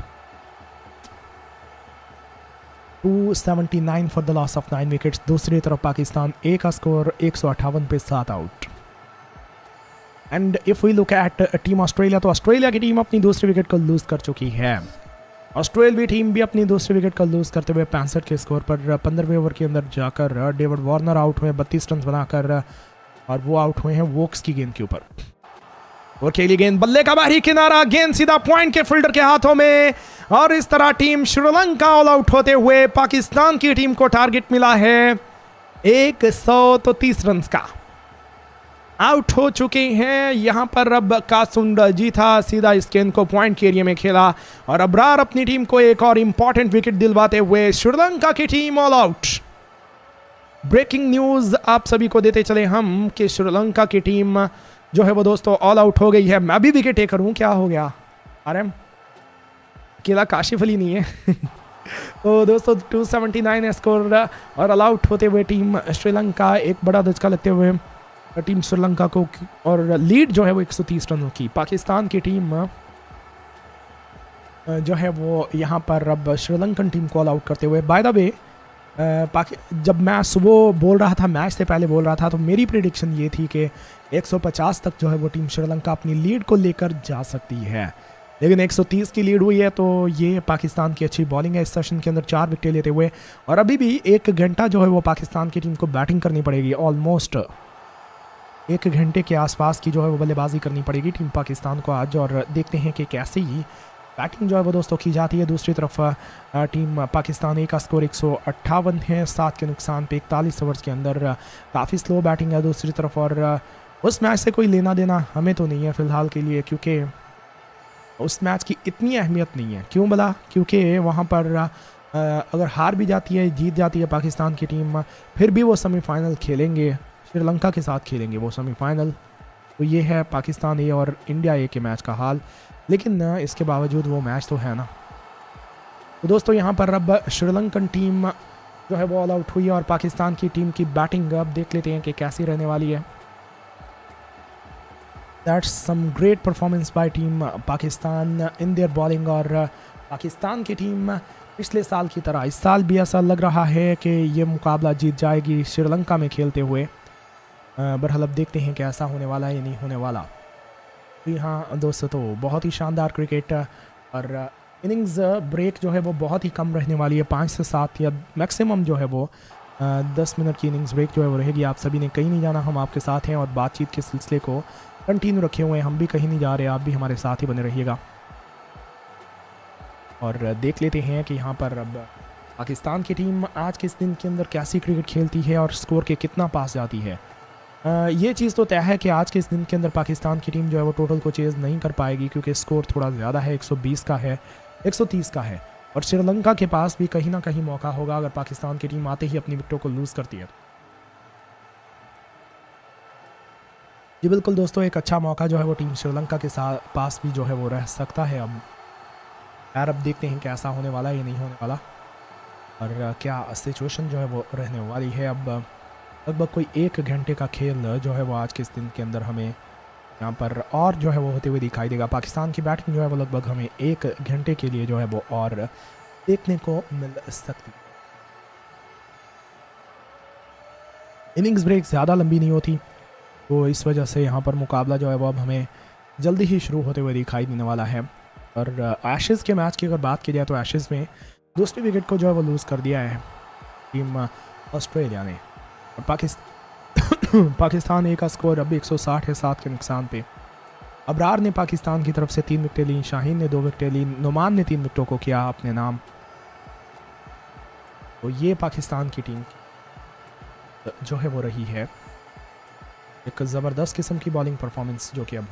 Two seventy nine for the loss of nine wickets. दूसरी तरफ पाकिस्तान ए का स्कोर एक सौ अट्ठावन पे, सात आउट। And if we look at team Australia तो ऑस्ट्रेलिया की टीम अपनी दूसरी विकेट को लूज़ कर चुकी है। ऑस्ट्रेलिया टीम भी अपनी दूसरी विकेट को लूज़ करते हुए पैंसठ के स्कोर पर। पंद्रहवें ओवर के अंदर जाकर डेविड वार्नर आउट हुए, बत्तीस रन बनाकर, और वो आउट हुए हैं वोक्स की गेंद के ऊपर। और खेली गेंद, बल्ले का बाहरी किनारा, गेंद सीधा पॉइंट के फील्डर के हाथों में, और इस तरह टीम श्रीलंका ऑल आउट होते हुए पाकिस्तान की टीम को टारगेट मिला है एक सौ तो तीस रन का। आउट हो चुके हैं यहाँ पर अब कासुन रजीथा, सीधा इस गेंद को पॉइंट के एरिया में खेला और अबरार अपनी टीम को एक और इम्पॉर्टेंट विकेट दिलवाते हुए श्रीलंका की team all out. Breaking news आप सभी को देते चले हम कि श्रीलंका की टीम जो है वो दोस्तों ऑल आउट हो गई है। मैं भी विकेट टेकर हूँ, क्या हो गया आर एम, अकेला काशिफ अली नहीं है। तो दोस्तों टू सेवेंटी नाइन स्कोर और ऑल आउट होते हुए टीम श्रीलंका एक बड़ा धचका लेते हुए टीम श्रीलंका को, और लीड जो है वो एक सौ तीस रनों की। पाकिस्तान की टीम जो है वो यहाँ पर अब श्रीलंकन टीम को ऑल आउट करते हुए। बाय द वे, जब मैं सुबह बोल रहा था, मैच से पहले बोल रहा था, तो मेरी प्रेडिक्शन ये थी कि एक सौ पचास तक जो है वो टीम श्रीलंका अपनी लीड को लेकर जा सकती है, लेकिन एक सौ तीस की लीड हुई है। तो ये पाकिस्तान की अच्छी बॉलिंग है इस सेशन के अंदर, चार विकेटें लेते हुए। और अभी भी एक घंटा जो है वो पाकिस्तान की टीम को बैटिंग करनी पड़ेगी, ऑलमोस्ट एक घंटे के आसपास की जो है वो बल्लेबाजी करनी पड़ेगी टीम पाकिस्तान को आज, और देखते हैं कि कैसे ही बैटिंग जो है वो दोस्तों की जाती है। दूसरी तरफ टीम पाकिस्तान ए का स्कोर एक सौ अट्ठावन है, सात के नुकसान पे, इकतालीस ओवर्स के अंदर। काफ़ी स्लो बैटिंग है दूसरी तरफ, और उस मैच से कोई लेना देना हमें तो नहीं है फ़िलहाल के लिए, क्योंकि उस मैच की इतनी अहमियत नहीं है। क्यों भला, क्योंकि वहाँ पर अगर हार भी जाती है, जीत जाती है पाकिस्तान की टीम, फिर भी वो सेमीफाइनल खेलेंगे, श्रीलंका के साथ खेलेंगे वो सेमीफाइनल। तो ये है पाकिस्तान ए और इंडिया ए के मैच का हाल, लेकिन इसके बावजूद वो मैच तो है ना। तो दोस्तों यहाँ पर अब श्रीलंकन टीम जो है वो ऑल आउट हुई है और पाकिस्तान की टीम की बैटिंग अब देख लेते हैं कि कैसी रहने वाली है। That's some great performance by team Pakistan in their bowling. और पाकिस्तान की टीम पिछले साल की तरह इस साल भी ऐसा लग रहा है कि ये मुकाबला जीत जाएगी श्रीलंका में खेलते हुए। बहरहाल अब देखते हैं कि ऐसा होने वाला है या नहीं होने वाला। जी हाँ दोस्तों, तो बहुत ही शानदार क्रिकेट और इनिंग्स ब्रेक जो है वो बहुत ही कम रहने वाली है, पाँच से सात या मैक्सिमम जो है वो दस मिनट की इनिंग्स ब्रेक जो है वो रहेगी। आप सभी ने कहीं नहीं जाना, हम आपके साथ हैं और बातचीत के सिलसिले को कंटिन्यू रखे हुए हैं, हम भी कहीं नहीं जा रहे, आप भी हमारे साथ ही बने रहिएगा। और देख लेते हैं कि यहाँ पर अब पाकिस्तान की टीम आज के इस दिन के अंदर कैसी क्रिकेट खेलती है और स्कोर के कितना पास जाती है। ये चीज़ तो तय है कि आज के इस दिन के अंदर पाकिस्तान की टीम जो है वो टोटल को चेज़ नहीं कर पाएगी, क्योंकि स्कोर थोड़ा ज़्यादा है, एक सौ बीस का है, एक सौ तीस का है, और श्रीलंका के पास भी कहीं ना कहीं मौका होगा अगर पाकिस्तान की टीम आते ही अपनी विकेटों को लूज़ करती है। जी बिल्कुल दोस्तों, एक अच्छा मौका जो है वो टीम श्रीलंका के साथ पास भी जो है वो रह सकता है। अब यार अब देखते हैं कैसा होने वाला है, ये नहीं होने वाला और क्या सिचुएशन जो है वो रहने वाली है। अब लगभग कोई एक घंटे का खेल जो है वो आज के इस दिन के अंदर हमें यहाँ पर और जो है वो होते हुए दिखाई देगा। पाकिस्तान की बैटिंग जो है वो लगभग हमें एक घंटे के लिए जो है वो और देखने को मिल सकती है। इनिंग्स ब्रेक ज़्यादा लंबी नहीं होती, तो इस वजह से यहाँ पर मुकाबला जो है वो अब हमें जल्दी ही शुरू होते हुए दिखाई देने वाला है। और एशेज़ के मैच की अगर बात की जाए तो एशेज़ में दूसरी विकेट को जो है वो लूज़ कर दिया है टीम ऑस्ट्रेलिया ने। पाकिस्तान पाकिस्तान ए का स्कोर अब एक सौ साठ है, सात के नुकसान पे। अबरार ने पाकिस्तान की तरफ से तीन विकेटें ली, शाहीन ने दो विकेटें ली, नुमान ने तीन विकेटों को किया अपने नाम। तो ये पाकिस्तान की टीम जो है वो रही है, एक ज़बरदस्त किस्म की बॉलिंग परफॉर्मेंस जो कि अब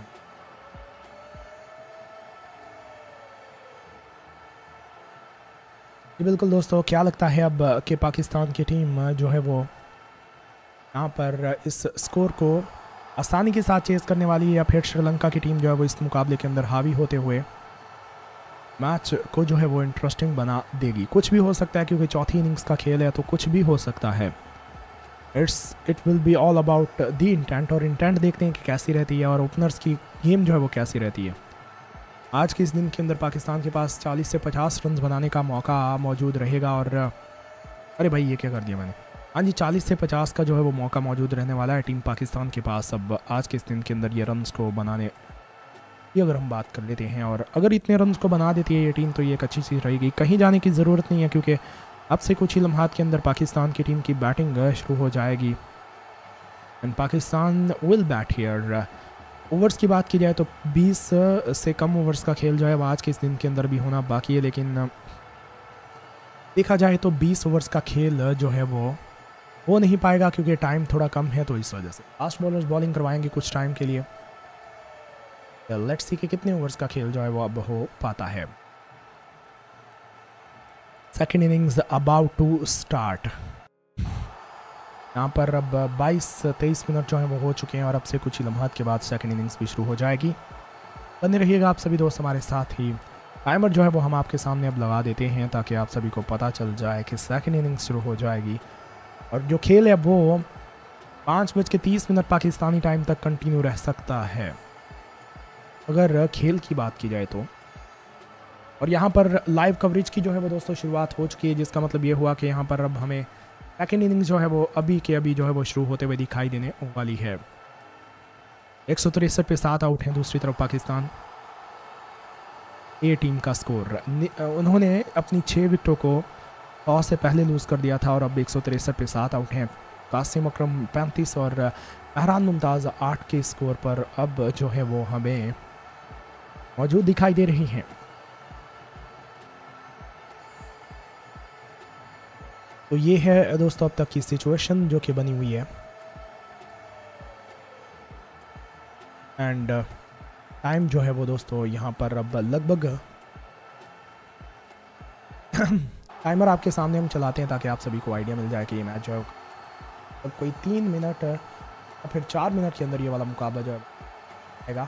बिल्कुल दोस्तों क्या लगता है अब कि पाकिस्तान की टीम जो है वो यहाँ पर इस स्कोर को आसानी के साथ चेज़ करने वाली है या फिर श्रीलंका की टीम जो है वो इस मुकाबले के अंदर हावी होते हुए मैच को जो है वो इंटरेस्टिंग बना देगी। कुछ भी हो सकता है क्योंकि चौथी इनिंग्स का खेल है, तो कुछ भी हो सकता है। It's it will be all about the intent, और इंटेंट देखते हैं कि कैसी रहती है और ओपनर्स की गेम जो है वो कैसी रहती है। आज के इस दिन के अंदर पाकिस्तान के पास चालीस से पचास रन बनाने का मौका मौजूद रहेगा। और अरे भाई ये क्या कर दिया मैंने, हाँ जी चालीस से पचास का जो है वो मौका मौजूद रहने वाला है टीम पाकिस्तान के पास अब आज के इस दिन के अंदर ये रन्स को बनाने की अगर हम बात कर लेते हैं। और अगर इतने रन्स को बना देती है ये टीम तो ये एक अच्छी चीज़ रहेगी, कहीं जाने की ज़रूरत नहीं है क्योंकि अब से कुछ ही लम्हात के अंदर पाकिस्तान की टीम की बैटिंग शुरू हो जाएगी। And Pakistan will bat here. Overs की बात की जाए तो बीस से कम ओवर्स का खेल जो है वो आज के इस दिन के अंदर भी होना बाकी है, लेकिन देखा जाए तो बीस ओवर्स का खेल जो है वो वो नहीं पाएगा क्योंकि टाइम थोड़ा कम है। तो इस वजह से फास्ट बॉलर्स बॉलिंग करवाएंगे कुछ टाइम के लिए। लेट्स सी कि कितने ओवर्स का खेल जो है वो अब हो पाता है। Second innings about to start. यहाँ पर अब बाईस तेईस मिनट जो है वो हो चुके हैं और अब से कुछ ही लम्हात के बाद सेकंड इनिंग्स भी शुरू हो जाएगी। बने रहिएगा आप सभी दोस्त हमारे साथ ही। टाइमर जो है वो हम आपके सामने अब लगा देते हैं ताकि आप सभी को पता चल जाए कि सेकंड इनिंग्स शुरू हो जाएगी। और जो खेल है वो पाँच बज के तीस मिनट पाकिस्तानी टाइम तक कंटिन्यू रह सकता है अगर खेल की बात की जाए तो। और यहाँ पर लाइव कवरेज की जो है वो दोस्तों शुरुआत हो चुकी है, जिसका मतलब ये हुआ कि यहाँ पर अब हमें सेकेंड इनिंग्स जो है वो अभी के अभी जो है वो शुरू होते हुए दिखाई देने वाली है। एक सौ तिरसठ पे सात आउट हैं दूसरी तरफ पाकिस्तान ए टीम का स्कोर। उन्होंने अपनी छः विकेटों को टॉस तो से पहले लूज़ कर दिया था और अब एक सौ तिरसठ पे सात आउट हैं। कासिम अक्रम पैंतीस और मेहरान मुमताज़ आठ के स्कोर पर अब जो है वो हमें मौजूद दिखाई दे रही हैं। तो ये है दोस्तों अब तक की सिचुएशन जो कि बनी हुई है। एंड टाइम जो है वो दोस्तों यहाँ पर अब लगभग टाइमर आपके सामने हम चलाते हैं ताकि आप सभी को आइडिया मिल जाए कि ये मैच जो है अब कोई तीन मिनट और फिर चार मिनट के अंदर ये वाला मुकाबला जो है,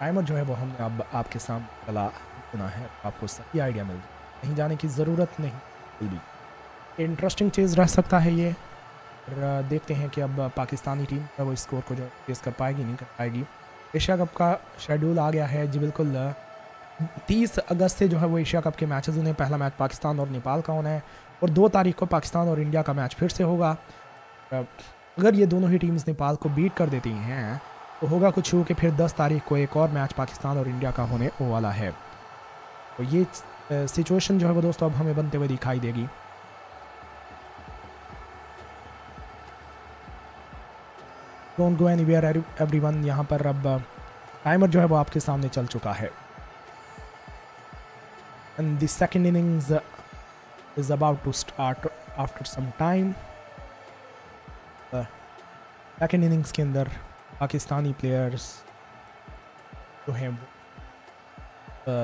टाइमर जो है वो हमने अब आप, आपके सामने चला देना है, आपको सही आइडिया मिल जाए, कहीं जाने की ज़रूरत नहीं। भी इंटरेस्टिंग चीज़ रह सकता है ये, और देखते हैं कि अब पाकिस्तानी टीम का वो स्कोर को जो फेस कर पाएगी नहीं कर पाएगी। एशिया कप का शेड्यूल आ गया है जी बिल्कुल, तीस अगस्त से जो है वो एशिया कप के मैचेस होने हैं। पहला मैच पाकिस्तान और नेपाल का होना है और दो तारीख को पाकिस्तान और इंडिया का मैच फिर से होगा। अगर ये दोनों ही टीम्स नेपाल को बीट कर देती हैं तो होगा कुछ हो कि फिर दस तारीख को एक और मैच पाकिस्तान और इंडिया का होने वाला है। तो ये सिचुएशन जो है वो दोस्तों अब हमें बनते हुए दिखाई देगी। डोंट गो एनीवेयर एवरीवन, यहाँ पर अब टाइमर जो है वो आपके सामने चल चुका है and the second innings is about to start after some time. Second innings के अंदर पाकिस्तानी प्लेयर्स जो हैं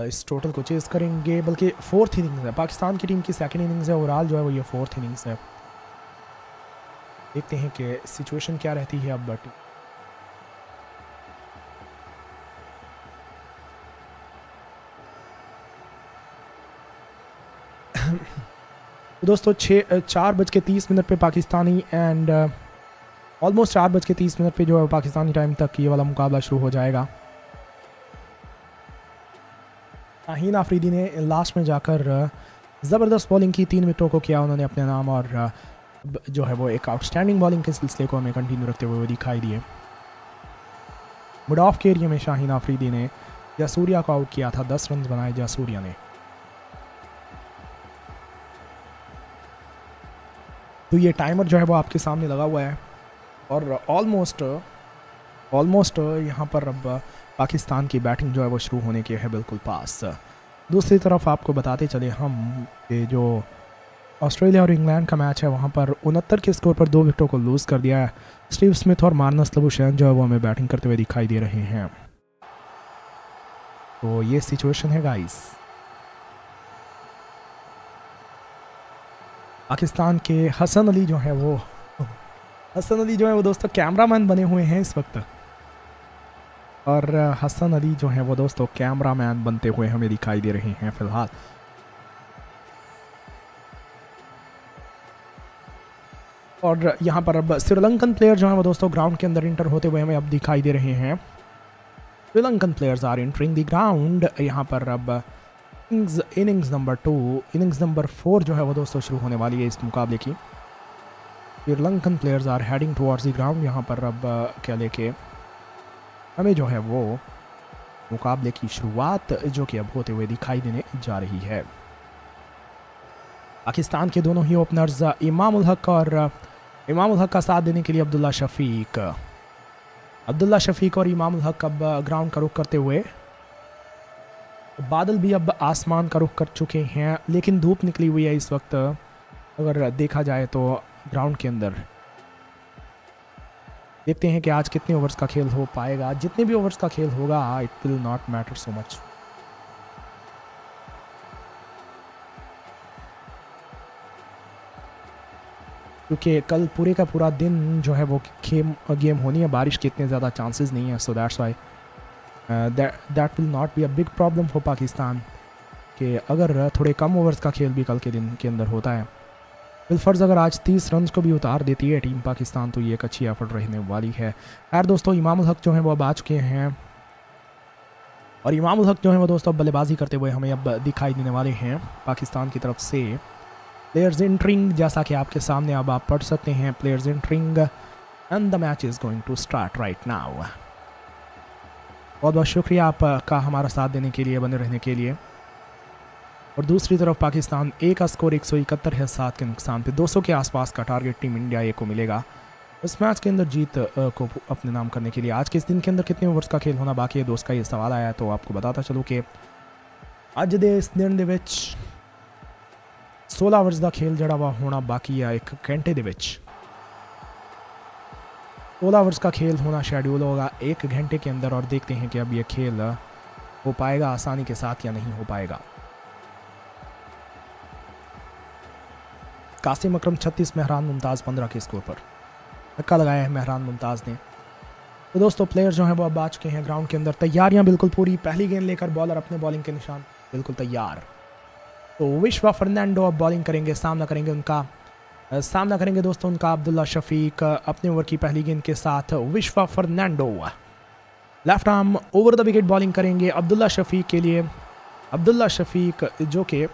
इस टोटल को चेस करेंगे, बल्कि फोर्थ इनिंग्स है पाकिस्तान की टीम की, सेकंड इनिंग्स है ओवरऑल जो है वो ये फोर्थ इनिंग्स है। देखते हैं कि सिचुएशन क्या रहती है अब। बट दोस्तों छः चार बज के तीस मिनट पर पाकिस्तानी एंड ऑलमोस्ट चार बज के तीस मिनट पर जो है पाकिस्तानी टाइम तक ये वाला मुकाबला शुरू हो जाएगा। शाहीन आफरीदी ने लास्ट में जाकर ज़बरदस्त बॉलिंग की, तीन विकेटों को किया उन्होंने अपने नाम और जो है वो एक आउटस्टैंडिंग बॉलिंग के सिलसिले को हमें कंटिन्यू रखते हुए दिखाई दिए। मिड ऑफ के एरिया में शाहीन आफरीदी ने जयसूर्या को आउट किया था, दस रन बनाए जयसूर्या ने। तो ये टाइमर जो है वो आपके सामने लगा हुआ है और ऑलमोस्ट ऑलमोस्ट यहाँ पर अब पाकिस्तान की बैटिंग जो है वो शुरू होने की है बिल्कुल पास। दूसरी तरफ आपको बताते चले हम, ये जो ऑस्ट्रेलिया और इंग्लैंड का मैच है वहाँ पर उनहत्तर के स्कोर पर दो विकेटों को लूज़ कर दिया है। स्टीव स्मिथ और मार्नस लबुशेन जो है वो हमें बैटिंग करते हुए दिखाई दे रहे हैं। तो ये सिचुएशन है गाइस। पाकिस्तान के हसन अली जो है वो हसन अली जो है वो दोस्तों कैमरामैन बने हुए हैं इस वक्त, और हसन अली जो है वो दोस्तों कैमरामैन बनते हुए हमें दिखाई दे रहे हैं फिलहाल। और यहाँ पर अब श्रीलंकन प्लेयर जो है वो दोस्तों ग्राउंड के अंदर इंटर होते हुए हमें अब दिखाई दे रहे हैं। Sri Lankan players are entering the ground. यहाँ पर अब innings innings number two innings number four जो है वो दोस्तों शुरू होने वाली है इस मुकाबले की। Sri Lankan players are heading towards the ground. यहाँ पर अब क्या लेके हमें जो है वो मुकाबले की शुरुआत जो कि अब होते हुए दिखाई देने जा रही है। पाकिस्तान के दोनों ही ओपनर्स इमाम-उल-हक और इमाम-उल-हक का साथ देने के लिए अब्दुल्ला शफीक अब्दुल्ला शफीक और इमाम-उल-हक अब ग्राउंड का रुख करते हुए, बादल भी अब आसमान का रुख कर चुके हैं लेकिन धूप निकली हुई है इस वक्त अगर देखा जाए तो ग्राउंड के अंदर। देखते हैं कि आज कितने ओवर्स का खेल हो पाएगा। जितने भी ओवर्स का खेल होगा it will not matter so much. क्योंकि कल पूरे का पूरा दिन जो है वो गेम गेम होनी है, बारिश के इतने ज़्यादा चांसेस नहीं है। So that's why that will not be a big problem for Pakistan कि अगर थोड़े कम ओवर्स का खेल भी कल के दिन के अंदर होता है। बिलफर्ज अगर आज तीस रन को भी उतार देती है टीम पाकिस्तान तो ये एक अच्छी एफर्ट रहने वाली है। खैर दोस्तों इमाम-उल-हक जो हैं वो अब आ चुके हैं और इमाम-उल-हक जो हैं वो दोस्तों बल्लेबाजी करते हुए हमें अब दिखाई देने वाले हैं पाकिस्तान की तरफ से। प्लेयर्स एंट्रिंग, जैसा कि आपके सामने अब आप पढ़ सकते हैं, players entering and the match is going to start right now. बहुत बहुत शुक्रिया आपका हमारा साथ देने के लिए, बने रहने के लिए। और दूसरी तरफ पाकिस्तान ए का स्कोर एक सौ इकहत्तर है, सात के नुकसान पे दो सौ के आसपास का टारगेट टीम इंडिया ए को मिलेगा। इस मैच के अंदर जीत को अपने नाम करने के लिए आज के इस दिन के अंदर कितने ओवर्स का खेल होना बाकी है दोस्त का ये सवाल आया, तो आपको बताता चलूँ कि अज दे इस दिन दे विच सोलह ओवर्स का खेल जड़ा वा होना बाकी है। एक घंटे दे विच सोलह ओवर्स का खेल होना शेड्यूल होगा एक घंटे के अंदर, और देखते हैं कि अब यह खेल हो पाएगा आसानी के साथ या नहीं हो पाएगा। कासिम अकरम छत्तीस, मेहरान मुमताज़ पंद्रह के स्कोर पर धक्का लगाया है मेहरान मुमताज़ ने। तो दोस्तों प्लेयर जो हैं वो अब आ चुके हैं ग्राउंड के अंदर, तैयारियां बिल्कुल पूरी, पहली गेंद लेकर बॉलर अपने बॉलिंग के निशान बिल्कुल तैयार। तो विश्वा फर्नांडो अब बॉलिंग करेंगे, सामना करेंगे उनका सामना करेंगे दोस्तों उनका अब्दुल्ला शफीक। अपने ओवर की पहली गेंद के साथ Vishwa Fernando left arm over the wicket bowling करेंगे अब्दुल्ला शफीक के लिए। अब्दुल्ला शफीक जो कि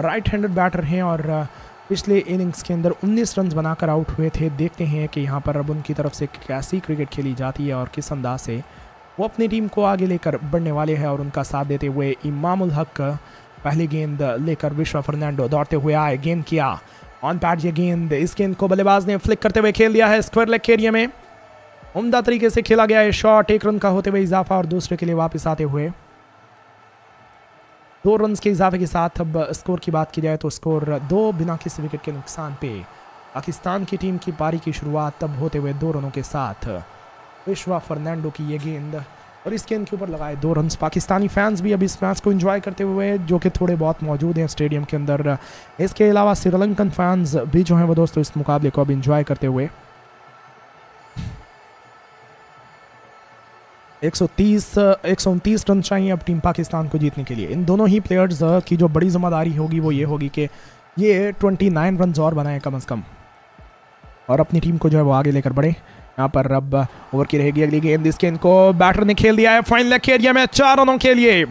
राइट हैंडेड बैटर हैं और पिछले इनिंग्स के अंदर उन्नीस रन बनाकर आउट हुए थे। देखते हैं कि यहाँ पर अब उनकी तरफ से कैसी क्रिकेट खेली जाती है और किस अंदाज से वो अपनी टीम को आगे लेकर बढ़ने वाले हैं। और उनका साथ देते हुए इमामुल हक पहली गेंद लेकर विश्वा फर्नांडो दौड़ते हुए आए, गेंद किया ऑन पैड। ये गेंद, इस गेंद को बल्लेबाज ने फ्लिक करते हुए खेल दिया है स्क्वायर लेग एरिया में। उम्दा तरीके से खेला गया है शॉट, एक रन का होते हुए इजाफा और दूसरे के लिए वापस आते हुए दो रन के इजाफे के साथ। अब स्कोर की बात की जाए तो स्कोर दो बिना किसी विकेट के नुकसान पे। पाकिस्तान की टीम की पारी की शुरुआत तब होते हुए दो रनों के साथ, विश्वा फर्नांडो की ये गेंद और इस गेंद के ऊपर लगाए दो रन। पाकिस्तानी फैंस भी अब इस मैच को एंजॉय करते हुए जो कि थोड़े बहुत मौजूद हैं स्टेडियम के अंदर। इसके अलावा श्रीलंकन फैंस भी जो हैं वो दोस्तों इस मुकाबले को अब एंजॉय करते हुए एक सौ तीस एक सौ उनतीस रन चाहिए अब टीम पाकिस्तान को जीतने के लिए। इन दोनों ही प्लेयर्स की जो बड़ी जिम्मेदारी होगी वो ये होगी कि ये उनतीस रन और बनाए कम से कम और अपनी टीम को जो है वो आगे लेकर बढ़े। यहाँ पर अब ओवर की रहेगी अगली गेंद, इस गेंद को बैटर ने खेल दिया है फाइन लेग एरिया में चार रनों के लिए।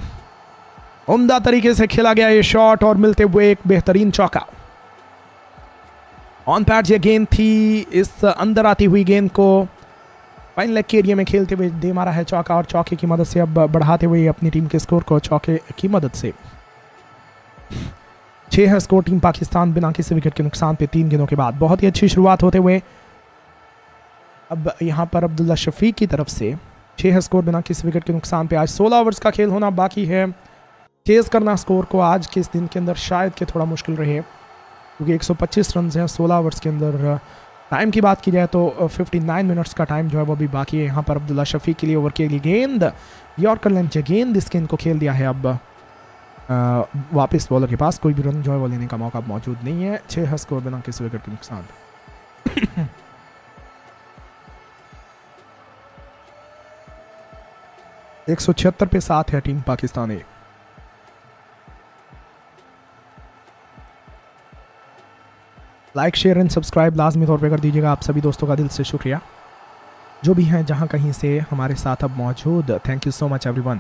उम्दा तरीके से खेला गया ये शॉट और मिलते हुए एक बेहतरीन चौका ऑन पैड। ये गेंद थी, इस अंदर आती हुई गेंद को फाइन लेग के एरिया में खेलते हुए दे मारा है चौका और चौके की मदद से अब बढ़ाते हुए अपनी टीम के स्कोर को चौके की मदद से। छः है स्कोर टीम पाकिस्तान बिना किसी विकेट के नुकसान पे तीन गेंदों के बाद। बहुत ही अच्छी शुरुआत होते हुए अब यहाँ पर अब्दुल्ला शफीक की तरफ से छः है स्कोर बिना किसी विकेट के नुकसान पे। आज सोलह ओवर्स का खेल होना बाकी है, चेज करना स्कोर को आज के इस दिन के अंदर शायद के थोड़ा मुश्किल रहे क्योंकि एक सौ पच्चीस रन हैं सोलह ओवर्स के अंदर। टाइम की बात की जाए तो उनसठ मिनट्स का टाइम जो है वो भी बाकी है। यहाँ पर अब्दुल्ला शफीक के लिए ओवर के लिए गेंद यॉर्कर लंच गेंद, इस गेंद को खेल दिया है अब आ, वापस बॉलर के पास। कोई भी रन जो है वो लेने का मौका मौजूद नहीं है, छः है स्कोर बिना किसी विकेट के नुकसान। एक सौ छिहत्तर पे सात है टीम पाकिस्तान। एक लाइक शेयर एंड सब्सक्राइब लाजमी तौर पे कर दीजिएगा। आप सभी दोस्तों का दिल से शुक्रिया जो भी हैं जहां कहीं से हमारे साथ अब मौजूद, thank you so much everyone.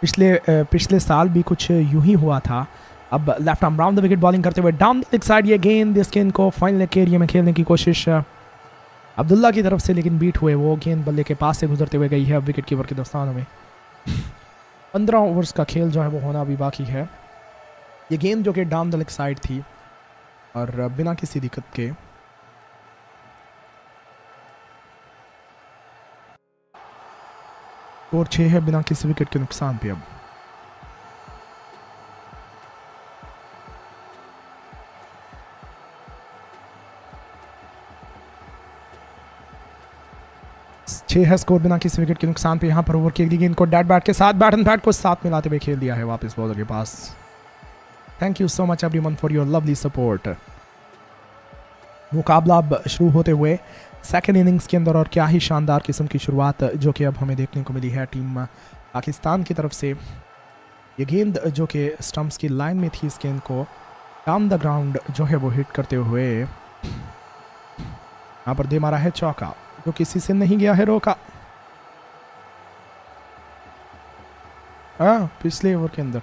पिछले पिछले साल भी कुछ यूं ही हुआ था। अब left arm round the wicket bowling करते हुए डाउन द साइड ये गेंद, इस गेंद को फाइन लेग एरिया में खेलने की कोशिश अब्दुल्ला की तरफ से लेकिन बीट हुए। वो गेंद बल्ले के पास से गुजरते हुए गई है अब विकेट कीपर के दस्तानों में। पंद्रह ओवर्स का खेल जो है वो होना भी बाकी है। ये गेंद जो कि डाउन द लेग साइड थी और बिना किसी दिक्कत के स्कोर छः है बिना किसी विकेट के नुकसान पे। अब छः है स्कोर बिना किसी विकेट के नुकसान पे। यहाँ पर ओवर की अगली गेंद को डैट बैट के साथ बैट एंड बैट को साथ मिलाते हुए खेल दिया है वापस बॉलर के पास। Thank you so much everyone for your lovely support. मुकाबला अब शुरू होते हुए सेकेंड इनिंग्स के अंदर और क्या ही शानदार किस्म की शुरुआत जो कि अब हमें देखने को मिली है टीम पाकिस्तान की तरफ से। ये गेंद जो कि स्टम्प्स की लाइन में थी, इस गेंद को डाउन द ग्राउंड जो है वो हिट करते हुए यहाँ पर दे मारा है चौका जो किसी से नहीं गया है रोका। हाँ पिछले ओवर के अंदर,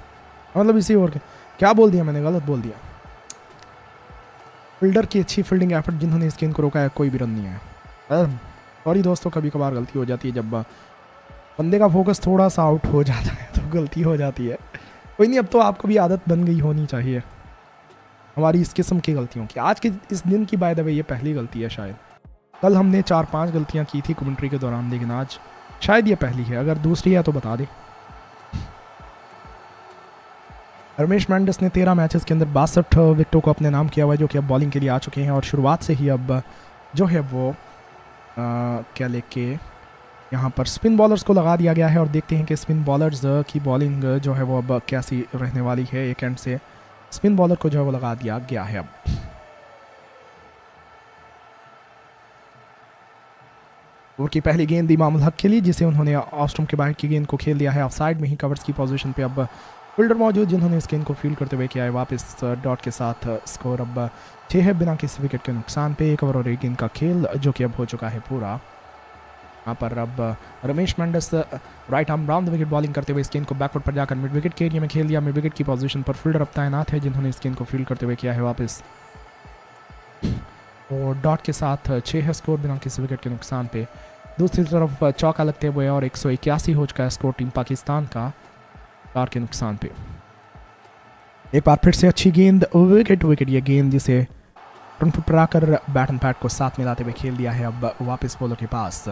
मतलब इसी ओवर के, क्या बोल दिया मैंने, गलत बोल दिया। फील्डर की अच्छी फील्डिंग एफर्ट जिन्होंने इस गेंद को रोका है, कोई भी रन नहीं है। सॉरी दोस्तों, कभी कभार गलती हो जाती है, जब बंदे का फोकस थोड़ा सा आउट हो जाता है तो गलती हो जाती है। कोई नहीं, अब तो आपको भी आदत बन गई होनी चाहिए हमारी इस किस्म की गलतियों की। आज के इस दिन की बाय द वे ये पहली गलती है शायद। कल हमने चार पाँच गलतियाँ की थी कमेंट्री के दौरान, लेकिन आज शायद ये पहली है। अगर दूसरी है तो बता दें। रमेश मेंडिस ने तेरह मैचेस के अंदर बासठ विकेटों को अपने नाम किया हुआ है जो कि अब बॉलिंग के लिए आ चुके हैं और शुरुआत से ही अब जो है वो आ, क्या लेके यहाँ पर स्पिन बॉलर्स को लगा दिया गया है। और देखते हैं कि स्पिन बॉलर्स की बॉलिंग जो है वो अब कैसी रहने वाली है। एक एंड से स्पिन बॉलर को जो है वो लगा दिया गया है। अब ओवर की पहली गेंद इमाम-उल-हक के लिए, जिसे उन्होंने ऑफ स्टंप के बाहर की गेंद को खेल दिया है ऑफ साइड में ही, कवर्स की पोजीशन पे अब फील्डर मौजूद जिन्होंने इस गेंद को फील्ड करते हुए किया है वापस डॉट के साथ। स्कोर अब छः है बिना किसी विकेट के नुकसान पे। एक ओवर और एक गेंद का खेल जो कि अब हो चुका है पूरा। यहाँ पर अब Ramesh Mendis right arm round the wicket bowling करते हुए इस गेंद को बैकवर्ड पर जाकर मिड विकेट के एरिया में खेल दिया। मिड विकेट की पोजीशन पर फील्डर अब तैनात है जिन्होंने इस गेंद को फील्ड करते हुए किया है वापस और डॉट के साथ। छः है स्कोर बिना किसी विकेट के नुकसान पे। दूसरी तरफ चौका लगते हुए और एक सौ इक्यासी हो चुका है स्कोर टीम पाकिस्तान का चार के नुकसान पे। एक बार फिर से अच्छी गेंद विकेट विकेट ये गेंद जिसे फ्रंट फुट पर आकर बैट एंड पैड को साथ में लाते हुए खेल दिया है अब वापस बॉलर के पास।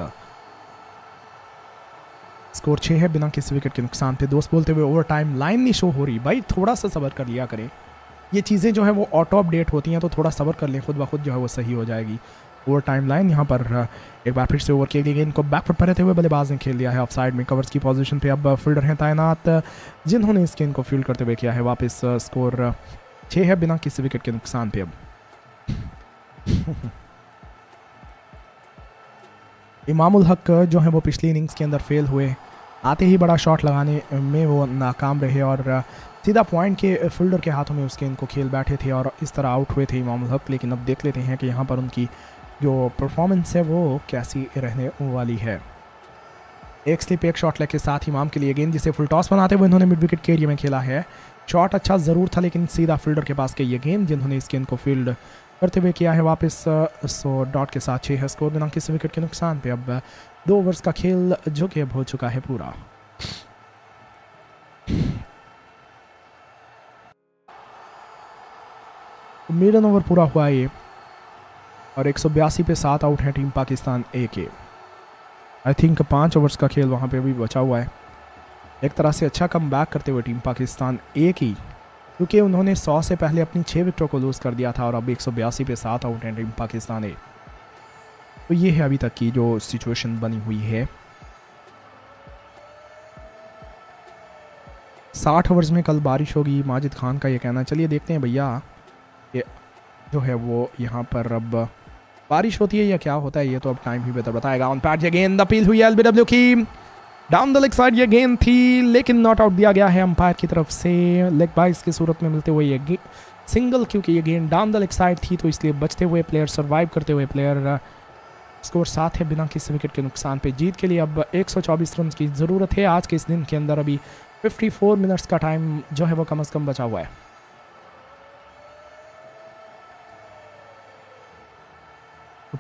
स्कोर छः है बिना किसी विकेट के नुकसान पे। दोस्त बोलते हुए ओवर टाइम लाइन नहीं शो हो रही, भाई थोड़ा सा सबर कर लिया करें। ये चीज़ें जो है वो ऑटो अपडेट होती हैं तो थोड़ा सबर कर लें, खुद ब खुद जो है वो सही हो जाएगी। ओवर टाइम लाइन यहाँ पर एक बार फिर से ओवर के लिए गेंद को बैकफुट पर रहते हुए बल्लेबाज ने खेल दिया है ऑफ साइड में, कवर्स की पोजीशन पे अब फील्डर हैं तैनात जिन्होंने इस गेंद को फील्ड करते हुए किया है वापस। स्कोर छः है बिना किसी विकेट के नुकसान पे। अब इमामुल हक जो है वो पिछली इनिंग्स के अंदर फेल हुए, आते ही बड़ा शॉट लगाने में वो नाकाम रहे और सीधा पॉइंट के फील्डर के हाथों में उस गेंद को खेल बैठे थे और इस तरह आउट हुए थे इमामुल हक। लेकिन अब देख लेते हैं कि यहाँ पर उनकी जो परफॉर्मेंस है वो कैसी रहने वाली है। एक स्लिप एक शॉट लेके साथ इमाम के लिए गेंद जिसे फुल टॉस बनाते हुए इन्होंने मिड विकेट के एरिया में खेला है। शॉट अच्छा ज़रूर था लेकिन सीधा फील्डर के पास के ये गेंद जिन्होंने इस गेंद को फील्ड करते हुए किया है वापस। सो डॉट के साथ छः है स्कोर बिना किसी विकेट के नुकसान पे। अब दो ओवर्स का खेल जो कि अब हो चुका है पूरा। मिडन ओवर पूरा हुआ ये और एक सौ बयासी पे सात आउट है टीम पाकिस्तान ए के। आई थिंक पाँच ओवर्स का खेल वहाँ पे भी बचा हुआ है। एक तरह से अच्छा कम बैक करते हुए टीम पाकिस्तान ए की, क्योंकि उन्होंने सौ से पहले अपनी छः विकेटों को लूज़ कर दिया था और अब एक सौ बयासी पे सात आउट है टीम पाकिस्तान ए। तो ये है अभी तक की जो सिचुएशन बनी हुई है। साठ ओवर्स में कल बारिश होगी, माजिद खान का ये कहना। चलिए देखते हैं भैया जो है वो यहाँ पर अब बारिश होती है या क्या होता है, ये तो अब टाइम ही बेहतर बताएगा। ऑन पैड ये गेंद अपील हुई एलबीडब्ल्यू की, डाउन द लेग साइड ये गेंद थी लेकिन नॉट आउट दिया गया है अंपायर की तरफ से। लेग बाइस की सूरत में मिलते हुए ये सिंगल, क्योंकि ये गेंद डाउन द लेग साइड थी तो इसलिए बचते हुए प्लेयर सर्वाइव करते हुए प्लेयर। स्कोर सात है बिना किसी विकेट के नुकसान पे। जीत के लिए अब एक सौ चौबीस रन की ज़रूरत है आज के इस दिन के अंदर। अभी फिफ्टी फोर मिनट्स का टाइम जो है वो कम अज़ कम बचा हुआ है।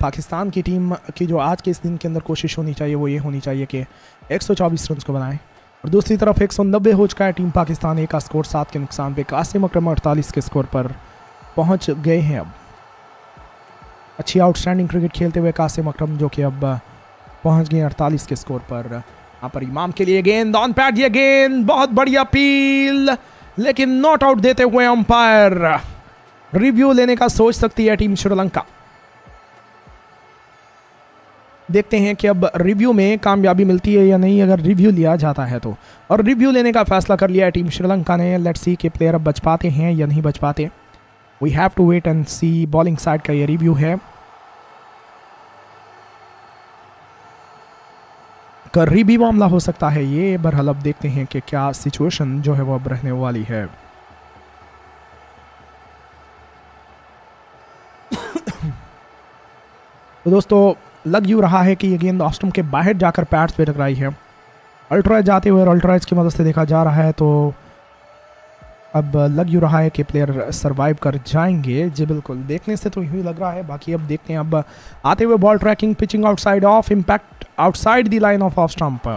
पाकिस्तान की टीम की जो आज के इस दिन के अंदर कोशिश होनी चाहिए वो ये होनी चाहिए कि एक सौ चौबीस रन को बनाएं। और दूसरी तरफ एक सौ नब्बे हो चुका है टीम पाकिस्तान एक का स्कोर सात के नुकसान पे। कासिम अकरम अड़तालीस के स्कोर पर पहुंच गए हैं। अब अच्छी आउटस्टैंडिंग क्रिकेट खेलते हुए कासिम अकरम जो कि अब पहुंच गए अड़तालीस के स्कोर पर। यहाँ पर इमाम के लिए गेंद ऑन पैड ये गेंद, बहुत बढ़िया अपील लेकिन नॉट आउट देते हुए अंपायर। रिव्यू लेने का सोच सकती है टीम श्रीलंका। देखते हैं कि अब रिव्यू में कामयाबी मिलती है या नहीं, अगर रिव्यू लिया जाता है तो। और रिव्यू लेने का फैसला कर लिया है टीम श्रीलंका ने। लेट्स सी के प्लेयर अब बच पाते हैं या नहीं बच पाते। We have to wait and see. Bowling side का ये रिव्यू है। करीबी मामला हो सकता है ये। बहरहाल अब देखते हैं कि क्या सिचुएशन जो है वो अब रहने वाली है। तो दोस्तों लग यूँ रहा है कि ये गेंद ऑफ स्टंप के बाहर जाकर पैड्स पे टकराई है। अल्ट्राइज जाते हुए और अल्ट्राइज की मदद से देखा जा रहा है तो अब लग यूँ रहा है कि प्लेयर सरवाइव कर जाएंगे। जी बिल्कुल, देखने से तो यूँ ही लग रहा है। बाकी अब देखते हैं। अब आते हुए ball tracking pitching outside off impact outside the line of off stump.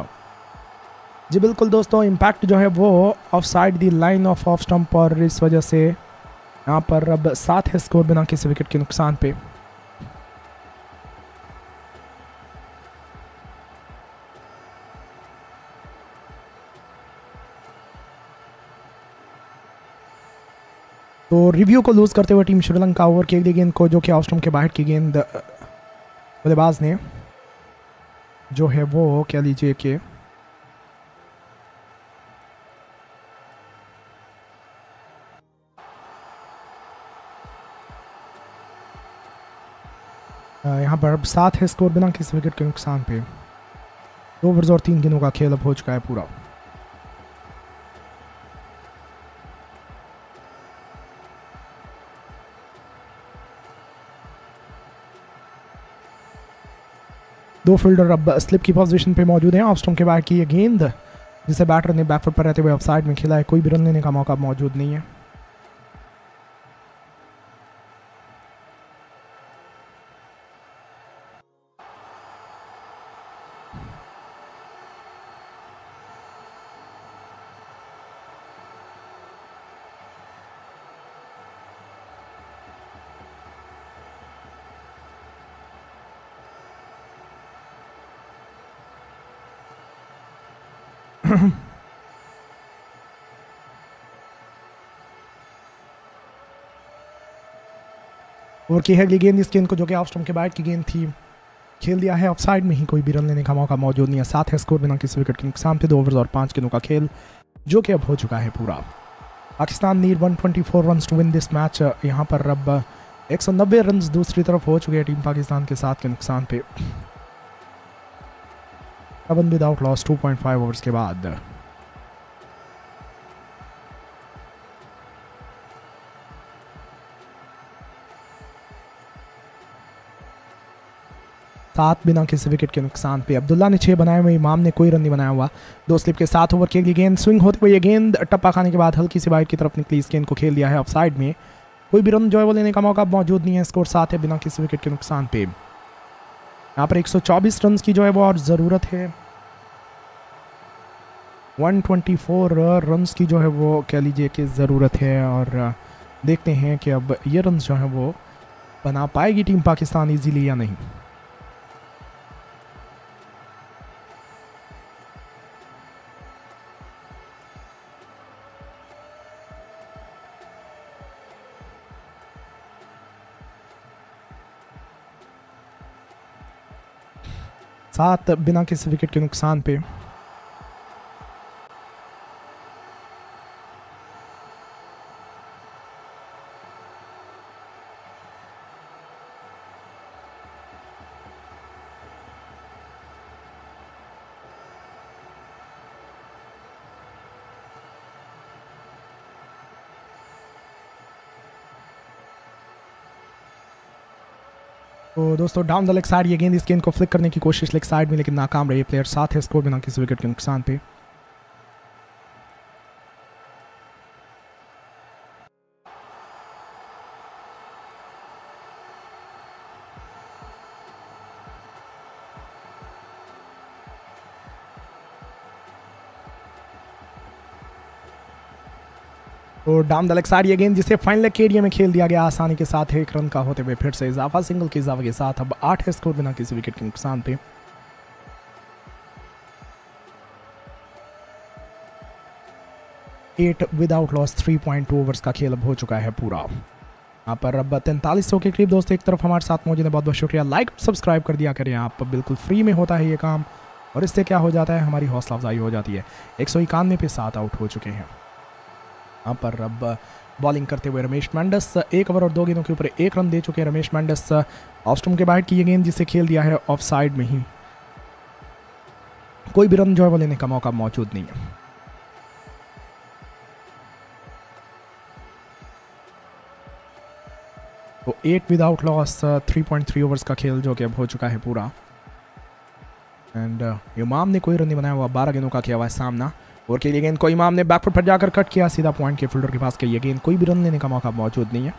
जी बिल्कुल दोस्तों, इम्पैक्ट जो है वो off side the line of off stump और इस वजह से यहाँ पर अब सात है स्कोर बिना किसी विकेट के नुकसान पे। तो रिव्यू को लूज़ करते हुए टीम श्रीलंका ओवर की अगली गेंद को जो कि ऑफ स्टंप के बाहर की गेंद बल्लेबाज ने जो है वो कह लीजिए कि यहाँ पर अब सात है स्कोर बिना किसी विकेट के नुकसान पे। दो ओवर्स और तीन गेंदों का खेल अब हो चुका है पूरा। दो फील्डर अब स्लिप की पोजीशन पे मौजूद हैं। ऑफ स्टंप के बाहर की ये गेंद जिसे बैटर ने बैकफुट पर रहते हुए ऑफ साइड में खेला है। कोई भी रन लेने का मौका मौजूद नहीं है। और की है अगली गेंद, इस गेंद को जो कि ऑफ स्टंप के बाहर की गेंद थी खेल दिया है ऑफ साइड में ही। कोई भी रन लेने का मौका मौजूद नहीं है। साथ है स्कोर बिना किसी विकेट के नुकसान पे। दो ओवर्स और पांच गेंदों का खेल जो कि अब हो चुका है पूरा। पाकिस्तान नीड एक सौ चौबीस run to win this match. यहाँ पर अब एक सौ नब्बे रन दूसरी तरफ हो चुके हैं टीम पाकिस्तान के साथ के नुकसान पे। अब without loss two point five overs के बाद। सात बिना किसी विकेट के नुकसान पे। अब्दुल्ला ने छः बनाए हुए, इमाम ने कोई रन नहीं बनाया हुआ। दो स्लिप के साथ ओवर की अगली गेंद स्विंग होते हुए ये गेंद टप्पा खाने के बाद हल्की सी वाइड की तरफ निकली। इस गेंद को खेल दिया है ऑफ साइड में। कोई भी रन जो है वो लेने का मौका मौजूद नहीं है। स्कोर सात है बिना किसी विकेट के नुकसान पे। यहाँ पर एक सौ चौबीस रन की जो है वो और ज़रूरत है। वन ट्वेंटी फोर रन की जो है वो कह लीजिए कि ज़रूरत है। और देखते हैं कि अब ये रन जो है वो बना पाएगी टीम पाकिस्तान ईजीली या नहीं। सात बिना किसी विकेट के नुकसान पे। तो दोस्तों डाउन द लेग साइड ये गेंद, इस गेंद को फ्लिक करने की कोशिश लेग साइड में लेकिन नाकाम रही प्लेयर। साथ है स्कोर बिना किसी विकेट के नुकसान पे। और डाउन द लेग साइड ये गेंद जिसे फाइनल लेग के एरिया में खेल दिया गया आसानी के साथ है। एक रन का होते हुए फिर से इजाफा सिंगल के इजाफे के साथ। अब आठ है स्कोर बिना किसी विकेट के नुकसान पे। Eight without loss three point two overs का खेल अब हो चुका है पूरा। यहाँ पर अब तैंतालीस सौ के करीब दोस्तों एक तरफ हमारे साथ मौजूद है। बहुत बहुत शुक्रिया। लाइक सब्सक्राइब कर दिया करें आप, बिल्कुल फ्री में होता है ये काम और इससे क्या हो जाता है हमारी हौसला अफजाई हो जाती है। एक सौ इक्यानवे पे सात आउट हो चुके हैं। यहाँ पर अब बॉलिंग करते हुए रमेश मेंडिस एक ओवर और दो गेंदों के ऊपर एक रन दे चुके हैं। रमेश मेंडिस ऑफ स्टंप के बाहर की ये गेंद जिसे खेल दिया है ऑफ साइड में ही। कोई भी रन जो है वो लेने का मौका मौजूद नहीं है। तो eight without loss three point three overs का खेल जो कि अब हो चुका है पूरा। एंड इमाम ने कोई रन नहीं बनाया हुआ। बारह गेंदों का किया हुआ है सामना। और के लिए गेंद को इमाम ने बैकफुट पर जाकर कट किया सीधा पॉइंट के फील्डर के पास के ये गेंद। कोई भी रन लेने का मौका मौजूद नहीं है।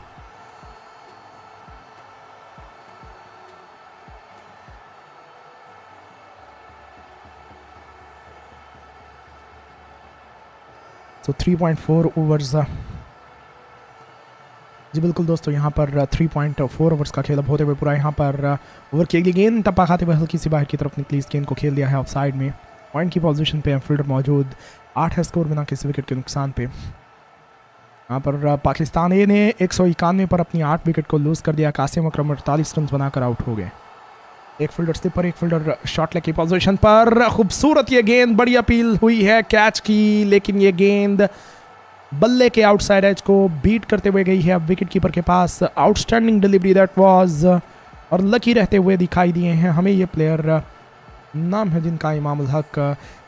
तो थ्री पॉइंट फोर ओवर्स जी बिल्कुल दोस्तों यहाँ पर थ्री पॉइंट फोर ओवर्स का खेल अब होते हुए पूरा। यहाँ पर ओवर की अगली गेंद टप्पा खाते हुए हल्की सी बाहर की तरफ निकली। इस गेंद को खेल दिया है ऑफ साइड में। पॉइंट की पोजीशन पे फील्डर मौजूद। आठ है स्कोर बिना किसी विकेट के नुकसान पे। यहाँ पर पाकिस्तान ए ने एक सौ इक्यानवे पर अपनी आठ विकेट को लूज़ कर दिया। कासिम अकरम अड़तालीस रन बनाकर आउट हो गए। एक फील्डर स्लिप पर, एक फील्डर शॉर्ट लेग की पोजीशन पर। खूबसूरत ये गेंद, बड़ी अपील हुई है कैच की लेकिन ये गेंद बल्ले के आउटसाइड एज को बीट करते हुए गई है अब विकेट कीपर के पास। आउटस्टैंडिंग डिलीवरी दैट वॉज और लकी रहते हुए दिखाई दिए हैं हमें ये प्लेयर। नाम है जिनका इमामुल हक,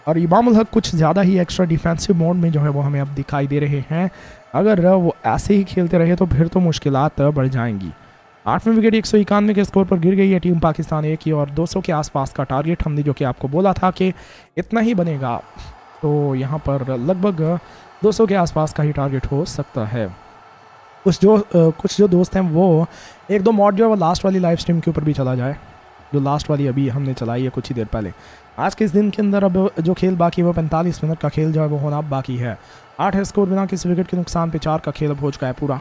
और इमामुल हक कुछ ज़्यादा ही एक्स्ट्रा डिफेंसिव मोड में जो है वो हमें अब दिखाई दे रहे हैं। अगर वो ऐसे ही खेलते रहे तो फिर तो मुश्किलात बढ़ जाएंगी। आठवीं विकेट एक सौ इक्यानवे के स्कोर पर गिर गई है टीम पाकिस्तान ए की, और दो सौ के आसपास का टारगेट हमने जो कि आपको बोला था कि इतना ही बनेगा, तो यहाँ पर लगभग दो सौ के आसपास का ही टारगेट हो सकता है। कुछ जो कुछ जो दोस्त हैं वो एक दो मॉड जो है वो लास्ट वाली लाइव स्ट्रीम के ऊपर भी चला जाए, जो लास्ट वाली अभी हमने चलाई है कुछ ही देर पहले। आज के इस दिन के अंदर अब जो खेल बाकी है वो पैंतालीस मिनट का खेल जो है वो होना बाकी है। आठ है स्कोर बिना किसी विकेट के नुकसान पे, चार का खेल अब हो चुका है पूरा।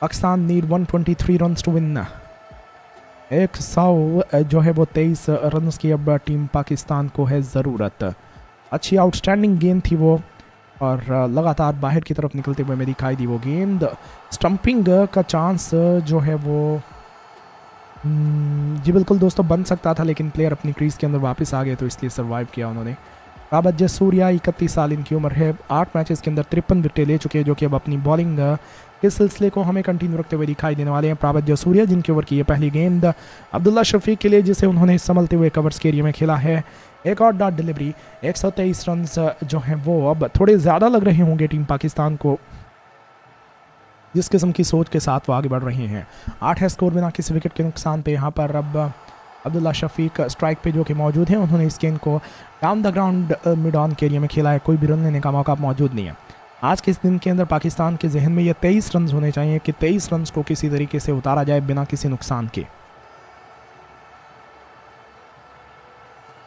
पाकिस्तान नीड एक सौ तेईस रन टू विन। एक सौ जो है वो तेईस रन की अब टीम पाकिस्तान को है ज़रूरत। अच्छी आउटस्टैंडिंग गेंद थी वो, और लगातार बाहर की तरफ निकलते हुए मैं दिखाई दी वो गेंद। स्टंपिंग का चांस जो है वो जी बिल्कुल दोस्तों बन सकता था, लेकिन प्लेयर अपनी क्रीज के अंदर वापस आ गए तो इसलिए सर्वाइव किया उन्होंने। प्रभात जयसूरिया इकतीस साल इनकी उम्र है, आठ मैचेस के अंदर तिरपन विकेटें ले चुके हैं, जो कि अब अपनी बॉलिंग इस सिलसिले को हमें कंटिन्यू रखते हुए दिखाई देने वाले हैं। प्रभात जयसूरिया जिनके ओवर की ये पहली गेंद अब्दुल्ला शफीक के लिए, जिसे उन्होंने संभलते हुए कवर्स के एरिया में खेला है। एक और डॉट डिलीवरी, एक सौ तेईस रन जो हैं वो अब थोड़े ज़्यादा लग रहे होंगे टीम पाकिस्तान को, जिस किस्म की सोच के साथ वो आगे बढ़ रहे हैं। आठ है स्कोर बिना किसी विकेट के नुकसान पे, यहाँ पर अब अब्दुल्ला शफीक स्ट्राइक पे जो कि मौजूद हैं, उन्होंने इस गेंद को down the ground mid on के एरिया में खेला है। कोई भी रन लेने का मौका मौजूद नहीं है। आज के इस दिन के अंदर पाकिस्तान के जहन में ये तेईस रन होने चाहिए कि तेईस रन को किसी तरीके से उतारा जाए बिना किसी नुकसान के।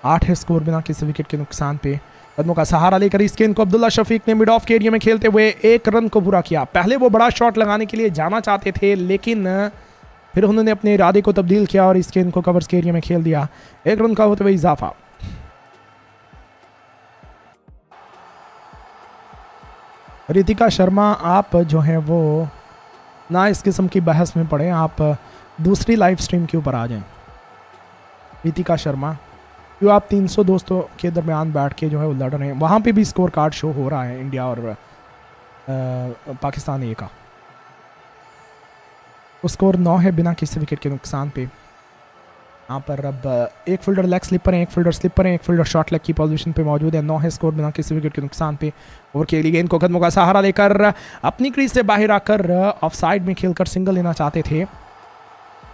आठ है स्कोर बिना किसी विकेट के नुकसान पे, कदमों का सहारा लेकर इस गेंद को अब्दुल्ला शफीक ने मिड ऑफ के एरिया में खेलते हुए एक रन को पूरा किया। पहले वो बड़ा शॉट लगाने के लिए जाना चाहते थे, लेकिन फिर उन्होंने अपने इरादे को तब्दील किया और इस गेंद को कवर्स के एरिया में खेल दिया। एक रन का होते हुए इजाफा। रितिका शर्मा, आप जो हैं वो ना इस किस्म की बहस में पड़े, आप दूसरी लाइव स्ट्रीम के ऊपर आ जाएं। रितिका शर्मा, जो आप तीन सौ दोस्तों के दरमियान बैठ के जो है वो लड़ रहे हैं, वहाँ पे भी स्कोर कार्ड शो हो रहा है इंडिया और आ, पाकिस्तान ए का। स्कोर नौ है बिना किसी विकेट के नुकसान पे। यहाँ पर अब एक फील्डर लेग स्लिपर हैं, एक फील्डर स्लिपर हैं, एक फील्डर शॉर्ट लेग की पोजीशन पे मौजूद है। नौ है स्कोर बिना किसी विकेट के नुकसान पे, और के लिए गेंद को कदमों का सहारा लेकर अपनी क्रीज से बाहर आकर ऑफ साइड में खेलकर सिंगल लेना चाहते थे।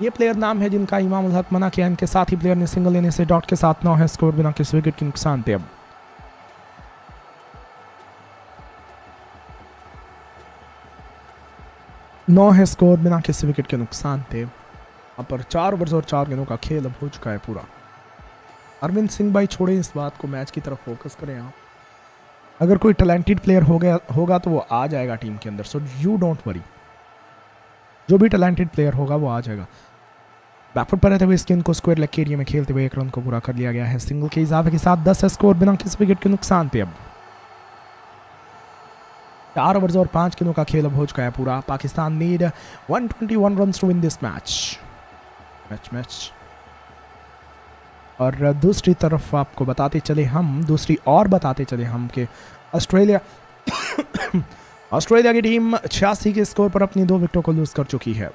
ये प्लेयर नाम है जिनका इमामुल हक मना किया, इनके साथ ही प्लेयर ने सिंगल लेने से डॉट के साथ नौ है स्कोर बिना किसी विकेट के नुकसान पे। अब नौ है स्कोर बिना किसी विकेट के नुकसान पे। यहाँ पर चार ओवर्स और चार गेंदों का खेल अब हो चुका है पूरा। अरविंद सिंह भाई छोड़े इस बात को, मैच की तरफ फोकस करें आप। अगर कोई टैलेंटेड प्लेयर हो गया होगा तो वो आ जाएगा टीम के अंदर, सो यू डोंट वरी। जो भी टैलेंटेड प्लेयर होगा वो आ जाएगा। बैकफुट पर रहते हुए इस गेंद को स्क्वायर लेग के एरिया में खेलते हुए एक रन को पूरा कर लिया गया है सिंगल के इजाफे के साथ। दस स्कोर बिना किसी विकेट के नुकसान पे। अब चार ओवर्स और पांच गेंदों का खेल अब हो चुका है पूरा। पाकिस्तान नीड एक सौ इक्कीस run to win this match match match और दूसरी तरफ आपको बताते चले हम दूसरी और बताते चले हम के ऑस्ट्रेलिया ऑस्ट्रेलिया की टीम छियासी के स्कोर पर अपनी दो विकेटों को लूज कर चुकी है।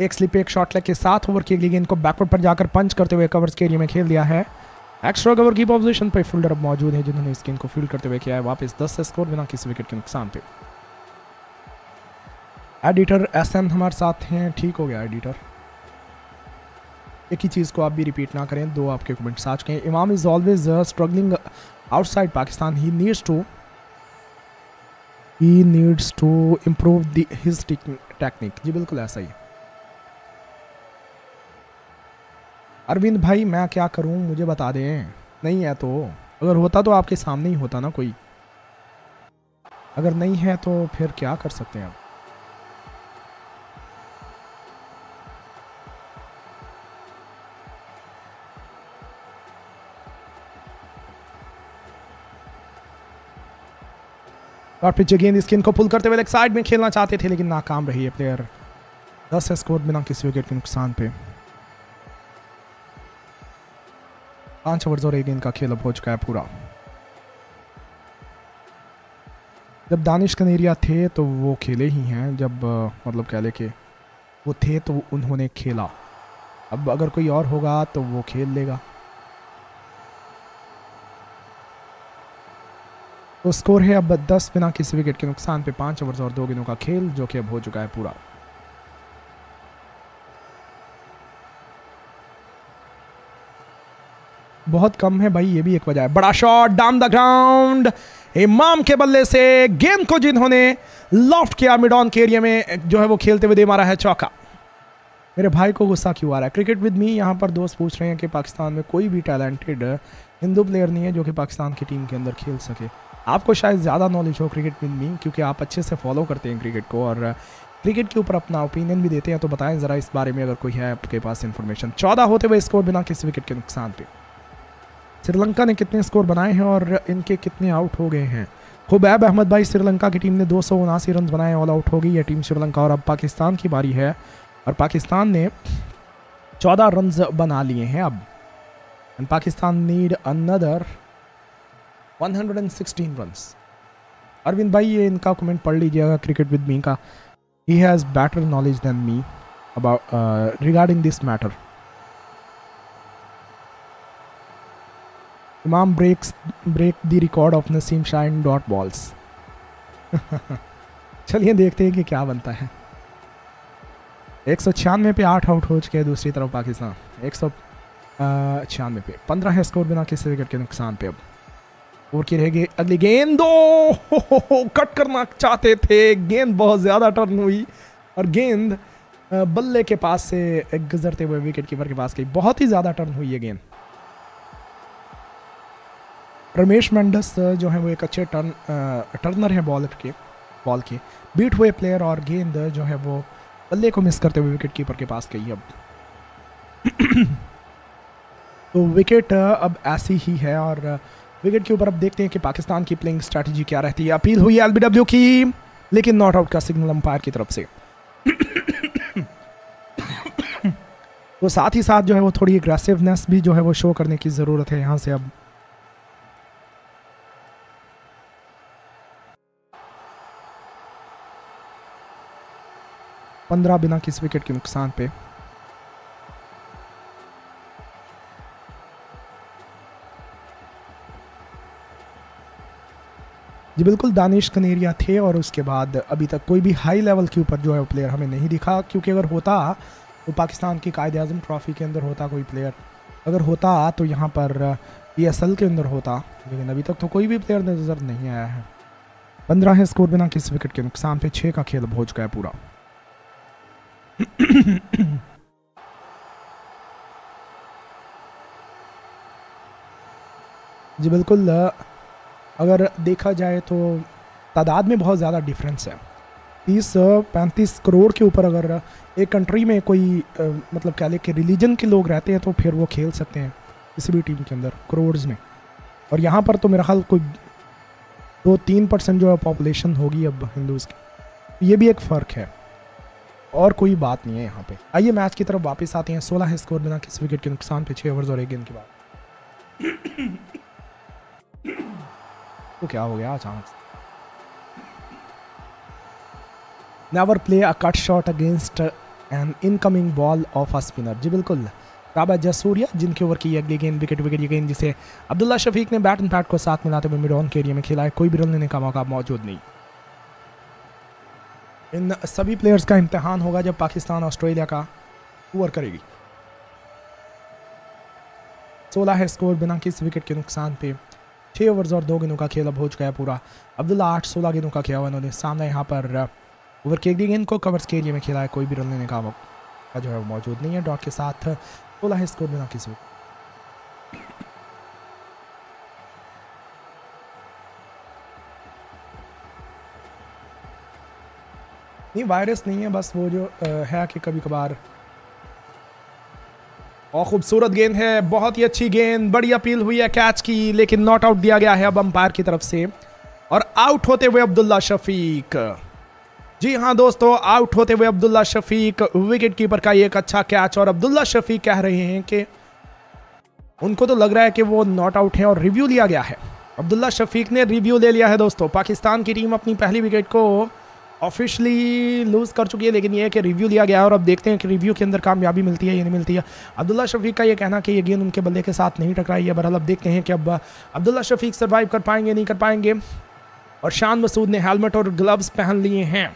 एक स्लिप एक शॉट लेग के साथ ओवर की अगली गेंद को बैकवर्ड पर जाकर पंच करते हुए कवर्स के एरिया में खेल दिया है। एक्स्ट्रा कवर की पोजीशन पर फील्डर अब मौजूद है, जिन्होंने इस गेंद को फील्ड करते हुए किया है वापस। दस स्कोर बिना किसी विकेट के नुकसान पे। एडिटर एसएन हमारे साथ हैं, ठीक हो गया एडिटर। एक ही चीज़ को आप भी रिपीट ना करें, दो आपके कमेंट्स आ चुके हैं। Imam is always struggling outside Pakistan, he needs to he needs to improve the his technique. जी बिल्कुल ऐसा ही। अरविंद भाई मैं क्या करूं, मुझे बता दें। नहीं है तो, अगर होता तो आपके सामने ही होता ना कोई, अगर नहीं है तो फिर क्या कर सकते हैं आप। और पिच गेंद स्किन को पुल करते हुए लेग साइड में खेलना चाहते थे, लेकिन नाकाम रही है प्लेयर। दस स्कोर बिना किसी विकेट के नुकसान पे। पांच ओवर और एक गेंद का खेल अब हो चुका है पूरा। जब दानिश कनेरिया थे तो वो खेले ही हैं, जब मतलब कह ले कि वो थे तो उन्होंने खेला। अब अगर कोई और होगा तो वो खेल लेगा। तो स्कोर है अब दस बिना किसी विकेट के नुकसान पे, पाँच ओवर और दो गेंदों का खेल जो कि अब हो चुका है पूरा। बहुत कम है भाई, ये भी एक वजह है। बड़ा शॉट डाउन द ग्राउंड, इमाम के बल्ले से गेंद को जिन्होंने लॉफ्ट किया मिड ऑन के एरिया में जो है वो खेलते हुए दे मारा है चौका। मेरे भाई को गुस्सा क्यों आ रहा है? क्रिकेट विद मी यहाँ पर दोस्त पूछ रहे हैं कि पाकिस्तान में कोई भी टैलेंटेड हिंदू प्लेयर नहीं है जो कि पाकिस्तान की टीम के अंदर खेल सके। आपको शायद ज़्यादा नॉलेज हो क्रिकेट विद मी, क्योंकि आप अच्छे से फॉलो करते हैं क्रिकेट को और क्रिकेट के ऊपर अपना ओपिनियन भी देते हैं, तो बताएं ज़रा इस बारे में अगर कोई है आपके पास इन्फॉर्मेशन। चौदह होते हुए स्कोर बिना किसी विकेट के नुकसान पे। श्रीलंका ने कितने स्कोर बनाए हैं और इनके कितने आउट हो गए हैं? खुबैब अहमद भाई, श्रीलंका की टीम ने दो सौ उनासी रन बनाए, ऑल आउट हो गई है टीम श्रीलंका। और अब पाकिस्तान की बारी है और पाकिस्तान ने चौदह रन बना लिए हैं अब। And Pakistan need another one hundred sixteen run. Arvind भाई ये इनका कमेंट पढ़ लीजिएगा क्रिकेट विद मी का। He has better knowledge than me about regarding this matter. Imam breaks break the record of Naseem Shah in dot balls. चलिए देखते हैं कि क्या बनता है। एक सौ छियानवे पे आठ आउट हो चुके हैं दूसरी तरफ पाकिस्तान। एक सौ छियानवे पे पंद्रह है स्कोर बिना किसी विकेट के नुकसान पे अब। और की रहेगी अगली गेंद, दो हो, हो, हो, कट करना चाहते थे, गेंद बहुत ज़्यादा टर्न हुई और गेंद बल्ले के पास से गुजरते हुए विकेट कीपर के पास गई। बहुत ही ज़्यादा टर्न हुई है गेंद। रमेश मेंडिस जो है वो एक अच्छे टर्न टर्नर हैं बॉल के बॉल के बीट हुए प्लेयर, और गेंद जो है वो बल्ले को मिस करते हुए विकेट कीपर के पास गई अब। तो विकेट अब ऐसी ही है और विकेट के ऊपर अब देखते हैं कि पाकिस्तान की प्लेइंग स्ट्रैटेजी क्या रहती है। अपील हुई एलबीडब्ल्यू की, लेकिन नॉट आउट का सिग्नल अंपायर की तरफ से। तो साथ ही साथ जो है वो थोड़ी एग्रेसिवनेस भी जो है वो शो करने की ज़रूरत है यहाँ से अब। पंद्रह बिना किसी विकेट के नुकसान पे। जी बिल्कुल, दानिश कनेरिया थे और उसके बाद अभी तक कोई भी हाई लेवल के ऊपर जो है प्लेयर हमें नहीं दिखा, क्योंकि अगर होता तो पाकिस्तान की कायदे आज़म ट्रॉफ़ी के अंदर होता कोई प्लेयर, अगर होता तो यहाँ पर पी एस एल के अंदर होता, लेकिन अभी तक तो कोई भी प्लेयर नज़र नहीं आया है। पंद्रह है स्कोर बिना किसी विकेट के नुकसान पे, छः का खेल हो चुका है पूरा। जी बिल्कुल, अगर देखा जाए तो तादाद में बहुत ज़्यादा डिफरेंस है। तीस पैंतीस करोड़ के ऊपर अगर एक कंट्री में कोई आ, मतलब कह लें कि रिलीजन के लोग रहते हैं तो फिर वो खेल सकते हैं किसी भी टीम के अंदर करोड़्स में। और यहाँ पर तो मेरा ख्याल कोई दो तीन परसेंट जो है पॉपुलेशन होगी अब हिंदूज़ की। ये भी एक फ़र्क है और कोई बात नहीं है यहाँ पे। आइए मैच की तरफ वापस आते हैं। सोलह है स्कोर बिना किसी विकेट के नुकसान पे, छः ओवर और एक गेंद के बाद। तो क्या हो गया अचानक? Never play a cut shot against an incoming ball of a spinner. जी बिल्कुल, प्रभात जयसूरिया जिनके ओवर की अगली गेंद विकेट विकेट, ये गेंद जिसे अब्दुल्ला शफीक ने बैट एंड पैड को साथ मिलाते हुए मिड ऑन के एरिया में खेला है। कोई भी रन लेने का मौका मौजूद नहीं। इन सभी प्लेयर्स का इम्तिहान होगा जब पाकिस्तान ऑस्ट्रेलिया का टूर करेगी। सोलह है स्कोर बिना किसी विकेट के नुकसान पे, छः ओवर्स और दो गेंदों का खेल अब हो चुका है पूरा। अब्दुल्ला आठ सोलह गेंदों का खेला हुआ उन्होंने। सामने यहाँ पर ओवर के गेंद को कवर्स के एरिया में खेला है। कोई भी रन लेने का मौका जो है वो मौजूद नहीं है। डॉट के साथ सोलह है स्कोर बिना किसी। नहीं, वायरस नहीं है, बस वो जो आ, है कि कभी कभार। और खूबसूरत गेंद है, बहुत ही अच्छी गेंद, बड़ी अपील हुई है कैच की, लेकिन नॉट आउट दिया गया है अब अंपायर की तरफ से। और आउट होते हुए अब्दुल्ला शफीक। जी हाँ दोस्तों, आउट होते हुए अब्दुल्ला शफीक। विकेट कीपर का ये एक अच्छा कैच, और अब्दुल्ला शफीक कह रहे हैं कि उनको तो लग रहा है कि वो नॉट आउट है और रिव्यू लिया गया है। अब्दुल्ला शफीक ने रिव्यू ले लिया है दोस्तों। पाकिस्तान की टीम अपनी पहली विकेट को ऑफिशियली लूज़ कर चुकी है, लेकिन यह कि रिव्यू लिया गया है और अब देखते हैं कि रिव्यू के अंदर कामयाबी मिलती है या नहीं मिलती है। अब्दुल्ला शफीक का ये कहना कि ये गेंद उनके बल्ले के साथ नहीं टकराई है। बहरहाल अब देखते हैं कि अब अब्दुल्ला शफीक सर्वाइव कर पाएंगे नहीं कर पाएंगे। और शान मसूद ने हेलमेट और ग्लव्स पहन लिए हैं।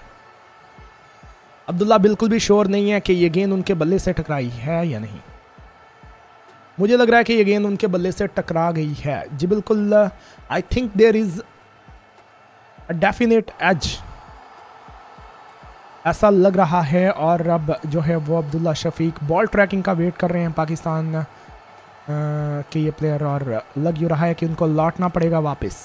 अब्दुल्ला बिल्कुल भी श्योर नहीं है कि ये गेंद उनके बल्ले से टकराई है या नहीं। मुझे लग रहा है कि ये गेंद उनके बल्ले से टकरा गई है। जी बिल्कुल, I think there is a definite edge, ऐसा लग रहा है। और अब जो है वो अब्दुल्ला शफीक बॉल ट्रैकिंग का वेट कर रहे हैं पाकिस्तान आ, के ये प्लेयर, और लग यूँ रहा है कि उनको लौटना पड़ेगा वापस।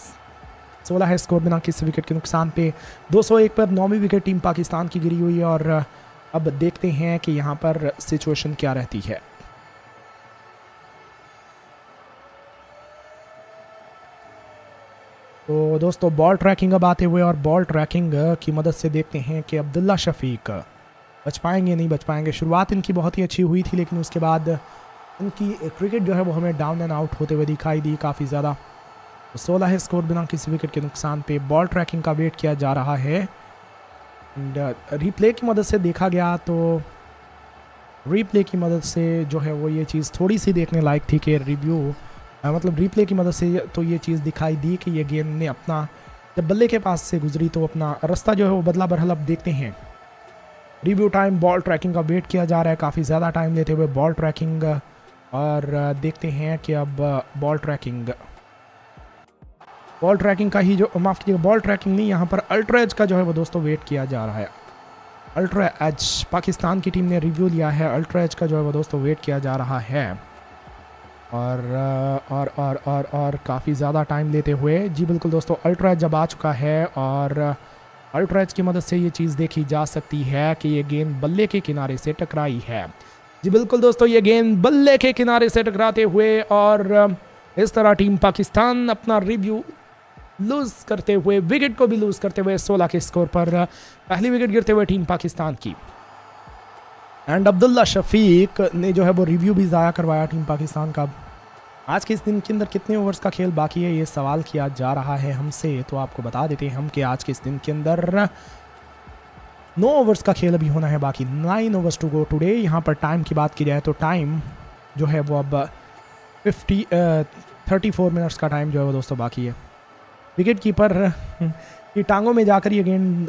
सोलह है स्कोर बिना किसी विकेट के नुकसान पे। दो सौ एक पर नौवीं विकेट टीम पाकिस्तान की गिरी हुई है और अब देखते हैं कि यहाँ पर सिचुएशन क्या रहती है। तो दोस्तों बॉल ट्रैकिंग अब आते हुए और बॉल ट्रैकिंग की मदद से देखते हैं कि अब्दुल्ला शफीक बच पाएंगे नहीं बच पाएंगे। शुरुआत इनकी बहुत ही अच्छी हुई थी, लेकिन उसके बाद इनकी क्रिकेट जो है वो हमें डाउन एंड आउट होते हुए दिखाई दी काफ़ी ज़्यादा। सोलह है स्कोर बिना किसी विकेट के नुकसान पे। बॉल ट्रैकिंग का वेट किया जा रहा है एंड रीप्ले की मदद से देखा गया तो रीप्ले की मदद से जो है वो ये चीज़ थोड़ी सी देखने लायक थी कि रिव्यू आ, मतलब रीप्ले की मदद से तो ये चीज़ दिखाई दी कि ये गेंद ने अपना, जब बल्ले के पास से गुजरी तो अपना रास्ता जो है वो बदला। बहरहाल अब देखते हैं रिव्यू टाइम। बॉल ट्रैकिंग का वेट किया जा रहा है काफ़ी ज़्यादा टाइम लेते हुए बॉल ट्रैकिंग, और देखते हैं कि अब बॉल ट्रैकिंग बॉल ट्रैकिंग का ही जो माफ़ कीजिएगा बॉल ट्रैकिंग नहीं, यहाँ पर अल्ट्रा एज का जो है वो दोस्तों वेट किया जा रहा है। अल्ट्रा एज पाकिस्तान की टीम ने रिव्यू लिया है। अल्ट्रा एज का जो है वो दोस्तों वेट किया जा रहा है और और और और और काफ़ी ज़्यादा टाइम लेते हुए। जी बिल्कुल दोस्तों, अल्ट्रा एज जब आ चुका है और अल्ट्रा एज की मदद से ये चीज़ देखी जा सकती है कि ये गेंद बल्ले के किनारे से टकराई है। जी बिल्कुल दोस्तों, ये गेंद बल्ले के किनारे से टकराते हुए और इस तरह टीम पाकिस्तान अपना रिव्यू लूज़ करते हुए, विकेट को भी लूज़ करते हुए सोलह के स्कोर पर पहली विकेट गिरते हुए टीम पाकिस्तान की। एंड अब्दुल्ला शफीक ने जो है वो रिव्यू भी ज़ाया करवाया टीम पाकिस्तान का। आज के इस दिन के अंदर कितने ओवर्स का खेल बाकी है, ये सवाल किया जा रहा है हमसे, तो आपको बता देते हैं हम कि आज के इस दिन के अंदर नौ ओवर्स का खेल अभी होना है बाकी। Nine overs to go today. यहाँ पर टाइम की बात की जाए तो टाइम जो है वो अब फिफ्टी थर्टी फोर मिनट्स का टाइम जो है वो दोस्तों बाकी है। विकेट कीपर की टांगों में जाकर ये गेंद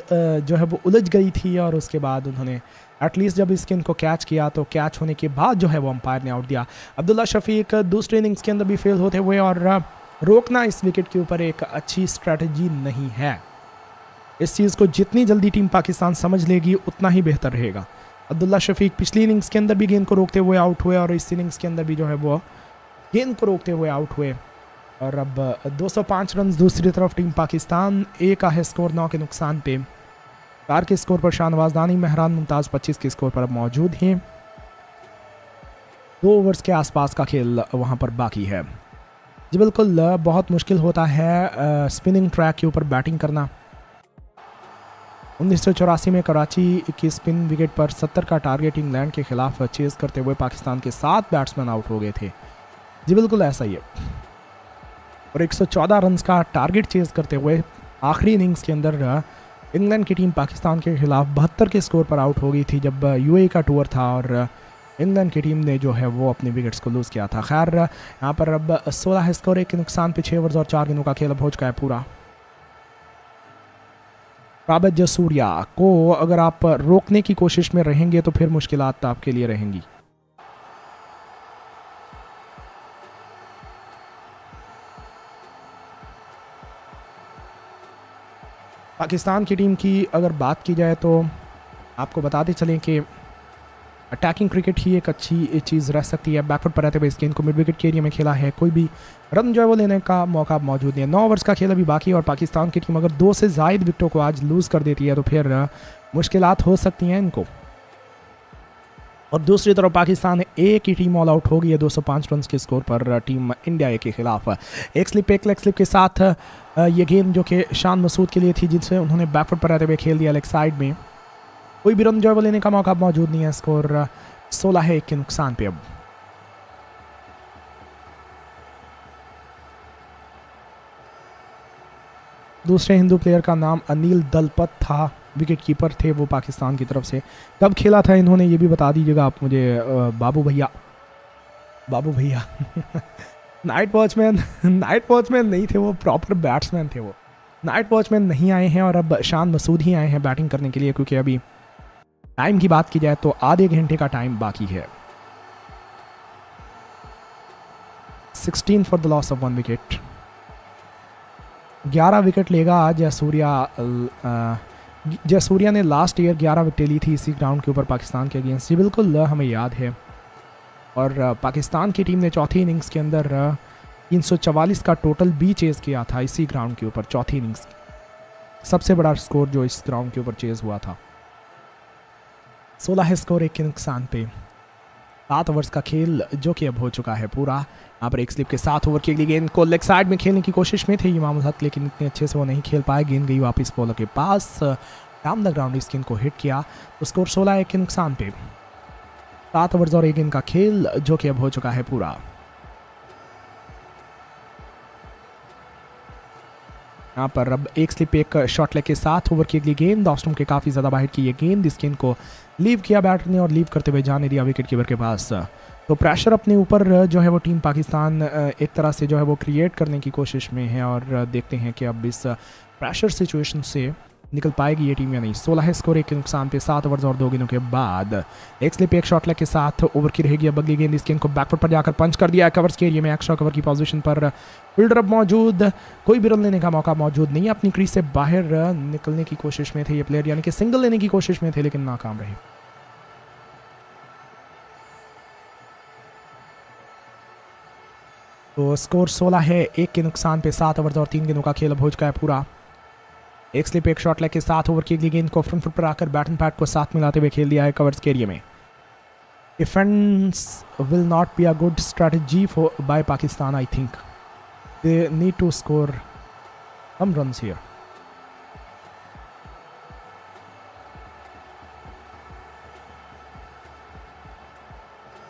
जो है वो उलझ गई थी और उसके बाद उन्होंने एटलीस्ट जब इस गेंद को कैच किया तो कैच होने के बाद जो है वो अंपायर ने आउट दिया। अब्दुल्ला शफीक दूसरे इनिंग्स के अंदर भी फेल होते हुए, और रोकना इस विकेट के ऊपर एक अच्छी स्ट्रैटेजी नहीं है। इस चीज़ को जितनी जल्दी टीम पाकिस्तान समझ लेगी उतना ही बेहतर रहेगा। अब्दुल्ला शफीक पिछली इनिंग्स के अंदर भी गेंद को रोकते हुए आउट हुए और इस इनिंग्स के अंदर भी जो है वो गेंद को रोकते हुए आउट हुए। और अब दो सौ पाँच रन दूसरी तरफ टीम पाकिस्तान, एक का है स्कोर नौ के नुकसान पे। चार के स्कोर पर शाहनवाज दानी, मेहरान मुमताज़ पच्चीस के स्कोर पर अब मौजूद हैं। दो ओवर्स के आसपास का खेल वहां पर बाकी है। जी बिल्कुल, बहुत मुश्किल होता है आ, स्पिनिंग ट्रैक के ऊपर बैटिंग करना। उन्नीस सौ चौरासी में कराची की स्पिन विकेट पर सत्तर का टारगेट इंग्लैंड के खिलाफ चेज़ करते हुए पाकिस्तान के सात बैट्समैन आउट हो गए थे। जी बिल्कुल ऐसा ही है। और एक सौ चौदह रन्स का टारगेट चेज़ करते हुए आखिरी इनिंग्स के अंदर इंग्लैंड की टीम पाकिस्तान के खिलाफ बहत्तर के स्कोर पर आउट हो गई थी, जब यूएई का टूर था और इंग्लैंड की टीम ने जो है वो अपने विकेट्स को लूज़ किया था। खैर यहाँ पर अब सोलह स्कोर एक के नुकसान पे, छः ओवर्स और चार गेंदों का खेल अब हो चुका है पूरा। प्रभात जयसूरिया को अगर आप रोकने की कोशिश में रहेंगे तो फिर मुश्किल आपके लिए रहेंगी। पाकिस्तान की टीम की अगर बात की जाए तो आपको बताते चलें कि अटैकिंग क्रिकेट ही एक अच्छी चीज़ रह सकती है। बैकफुट पर रहते हुए इस गेंद को मिड विकेट के एरिया में खेला है, कोई भी रन जो है वो लेने का मौका मौजूद नहीं है। नौ ओवर्स का खेल अभी बाकी है और पाकिस्तान की टीम अगर दो से ज़ायद विकेटों को आज लूज़ कर देती है तो फिर मुश्किलात हो सकती हैं इनको। और दूसरी तरफ पाकिस्तान ए की टीम ऑल आउट हो गई है दो सौ पाँच रन के स्कोर पर टीम इंडिया ए के खिलाफ। एक स्लिप एक लेग स्लिप के साथ ये गेंद जो कि शान मसूद के लिए थी, जिससे उन्होंने बैकफुट पर रहते हुए खेल दिया लेग साइड में। कोई भी रन जो है वो लेने का मौका मौजूद नहीं है। स्कोर सोलह है एक के नुकसान पे। अब दूसरे हिंदू प्लेयर का नाम अनिल दलपत था, विकेटकीपर थे वो पाकिस्तान की तरफ से। कब खेला था इन्होंने ये भी बता दीजिएगा आप मुझे। बाबू भैया, बाबू भैया नाइट वॉचमैन, नाइट वॉचमैन नहीं थे वो, प्रॉपर बैट्समैन थे वो। नाइट वॉचमैन नहीं आए हैं और अब शान मसूद ही आए हैं बैटिंग करने के लिए, क्योंकि अभी टाइम की बात की जाए तो आधे घंटे का टाइम बाकी है। Sixteen for the loss of one wicket. ग्यारह विकेट लेगा आज जयसूर्या। जयसूर्या ने लास्ट ईयर ग्यारह विकेटें ली थी इसी ग्राउंड के ऊपर पाकिस्तान के अगेंस्ट, ये बिल्कुल हमें याद है। और पाकिस्तान की टीम ने चौथी इनिंग्स के अंदर तीन सौ चवालीस का टोटल बी चेज़ किया था इसी ग्राउंड के ऊपर, चौथी इनिंग्स की सबसे बड़ा स्कोर जो इस ग्राउंड के ऊपर चेज़ हुआ था। सोलह है स्कोर एक के नुकसान पे। सात ओवर्स का खेल जो कि अब हो चुका है पूरा। यहाँ पर एक स्लिप के साथ ओवर के लिए गेंद को लेग साइड में खेलने की कोशिश में थे इमाम-उल-हक, लेकिन इतने अच्छे से वो नहीं खेल पाए। गेंद गई वापस बॉलर के पास, डाउन द ग्राउंड स्किन को हिट किया। तो स्कोर सोलह एक के नुकसान पे। सात ओवर्स और एक गेंद का खेल जो कि अब हो चुका है पूरा। यहाँ पर अब एक स्लिप एक शॉट लेग के साथ ओवर के लिए गेंद ऑफ स्टंप के काफ़ी ज़्यादा बाहर की ये गेंद, इस गेंद को लीव किया बैटर ने और लीव करते हुए जाने दिया विकेट कीपर के पास। तो प्रेशर अपने ऊपर जो है वो टीम पाकिस्तान एक तरह से जो है वो क्रिएट करने की कोशिश में है, और देखते हैं कि अब इस प्रेशर सिचुएशन से निकल पाएगी ये टीम या नहीं। सोलह है स्कोर एक के नुकसान पे। सात ओवर्स और दो गेंदों के बाद एक स्लिप एक शॉट लेग के साथ ओवर की रहेगी अब अगली गेंद। इस गेंद को बैकफुट पर जाकर पंच कर दिया है कवर्स के एरिया में। एक्स्ट्रा कवर की पोजीशन पर फील्डर अब मौजूद, कोई भी रन लेने का मौका मौजूद नहीं है। अपनी क्रीज से बाहर निकलने की कोशिश में थे ये प्लेयर, यानी कि सिंगल लेने की कोशिश में थे लेकिन नाकाम रहे। तो स्कोर सोलह है एक के नुकसान पे। सात ओवर्स और तीन गेंदों का खेल अब हो चुका है पूरा। एक स्लिप एक शॉट लेके साथ ओवर की अगली गेंद को फ्रंट फुट पर आकर बैटिंग पैड को साथ मिलाते हुए खेल दिया है कवर्स के एरिया में। Defence will not be a good strategy for by Pakistan. I think they need to score some runs here.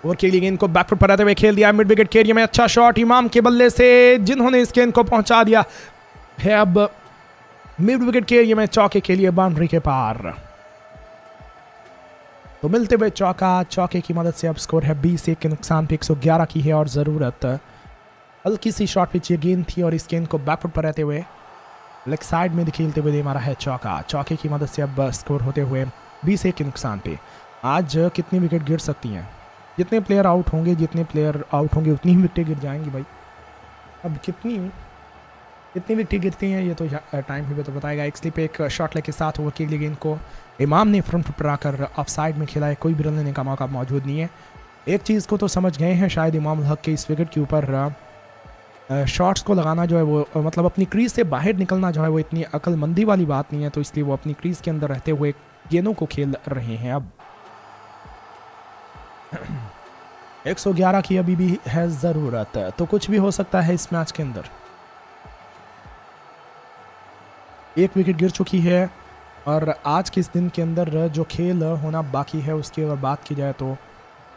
Over के लिए गेंद को बैकफुट पर आते हुए खेल दिया मिड विकेट के एरिया में। अच्छा शॉट इमाम के बल्ले से, जिन्होंने इस गेंद को पहुंचा दिया है अब मिड विकेट के एरिया में चौके के लिए बाउंड्री के पार। तो मिलते हुए चौका, चौके की मदद से अब स्कोर है बीस एक के नुकसान पे। एक सौ ग्यारह की है और ज़रूरत हल्की सी शॉट पिच ये गेंद थी, और इस गेंद को बैकफुट पर रहते हुए लेग साइड में खेलते हुए दे मारा है चौका। चौके की मदद से अब स्कोर होते हुए बीस एक के नुकसान पे। आज कितनी विकेट गिर सकती हैं? जितने प्लेयर आउट होंगे, जितने प्लेयर आउट होंगे उतनी ही विकेटें गिर जाएंगी भाई। अब कितनी कितनी विकेट गिरती हैं ये तो टाइम ही तो बताएगा। एक स्लिप एक शॉट लेके साथ ओवर के लिए गेंद को इमाम ने फ्रंट फुट पर आकर ऑफ साइड में खेला है, कोई भी रन लेने का मौका मौजूद नहीं है। एक चीज़ को तो समझ गए हैं शायद इमाम हक के इस विकेट के ऊपर शॉट्स को लगाना जो है वो, मतलब अपनी क्रीज से बाहर निकलना जो है वो इतनी अक्लमंदी वाली बात नहीं है, तो इसलिए वो अपनी क्रीज के अंदर रहते हुए गेंदों को खेल रहे हैं। अब एक सौ ग्यारह की अभी भी है ज़रूरत, तो कुछ भी हो सकता है इस मैच के अंदर। एक विकेट गिर चुकी है और आज के इस दिन के अंदर जो खेल होना बाकी है उसकी अगर बात की जाए तो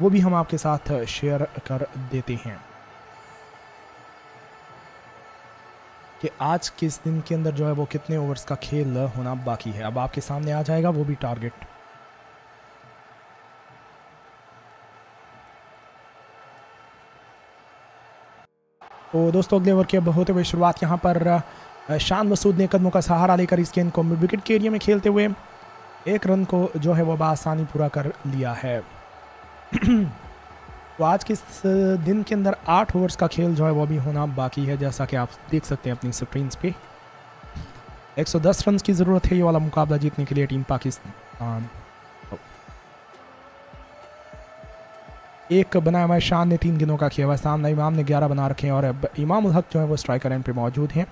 वो भी हम आपके साथ शेयर कर देते हैं कि आज के इस दिन के अंदर जो है वो कितने ओवर्स का खेल होना बाकी है। अब आपके सामने आ जाएगा वो भी टारगेट। तो दोस्तों अगले ओवर के अब होते हुए शुरुआत यहाँ पर शान मसूद ने कदमों का सहारा लेकर इस गेंद को मिड विकेट के एरिया में खेलते हुए एक रन को जो है वह बआसानी पूरा कर लिया है। तो आज के इस दिन के अंदर आठ ओवर्स का खेल जो है वो भी होना बाकी है, जैसा कि आप देख सकते हैं अपनी स्क्रीन पे। एक सौ दस रन की ज़रूरत है ये वाला मुकाबला जीतने के लिए टीम पाकिस्तान। एक बनाया हुआ है शान ने, तीन गेंदों का खेला हुआ है सामना। इमाम ने ग्यारह बना रखे हैं और अब इमाम उल हक जो है वो स्ट्राइकर एंड पे मौजूद हैं।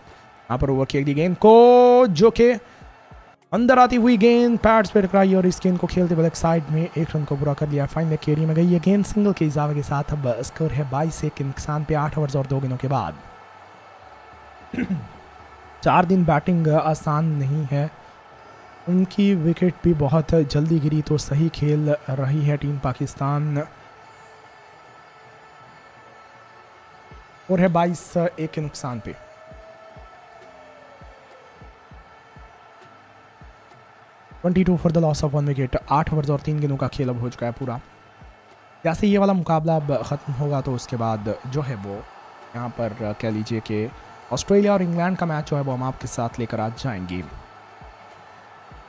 यहाँ पर ओवर की अगली गेंद को जो के अंदर आती हुई गेंद पैड्स पे टकराई और इस गेंद को खेलते हुए साइड में एक रन को पूरा कर लिया। फाइन लेग एरिया में गई ये गेंद सिंगल के इजाफे के साथ। अब स्कोर है बाईस एक के नुकसान पे। आठ ओवर्स और दो गेंदों के बाद। चार दिन बैटिंग आसान नहीं है, उनकी विकेट भी बहुत जल्दी गिरी, तो सही खेल रही है टीम पाकिस्तान। और है बाईस एक के नुकसान पे। बाईस for the loss of one wicket. आठ ओवर और तीन गेंदों का खेल अब हो चुका है पूरा। जैसे ये वाला मुकाबला अब ख़त्म होगा तो उसके बाद जो है वो यहाँ पर कह लीजिए कि ऑस्ट्रेलिया और इंग्लैंड का मैच जो है वो हम आपके साथ लेकर आज जाएंगे।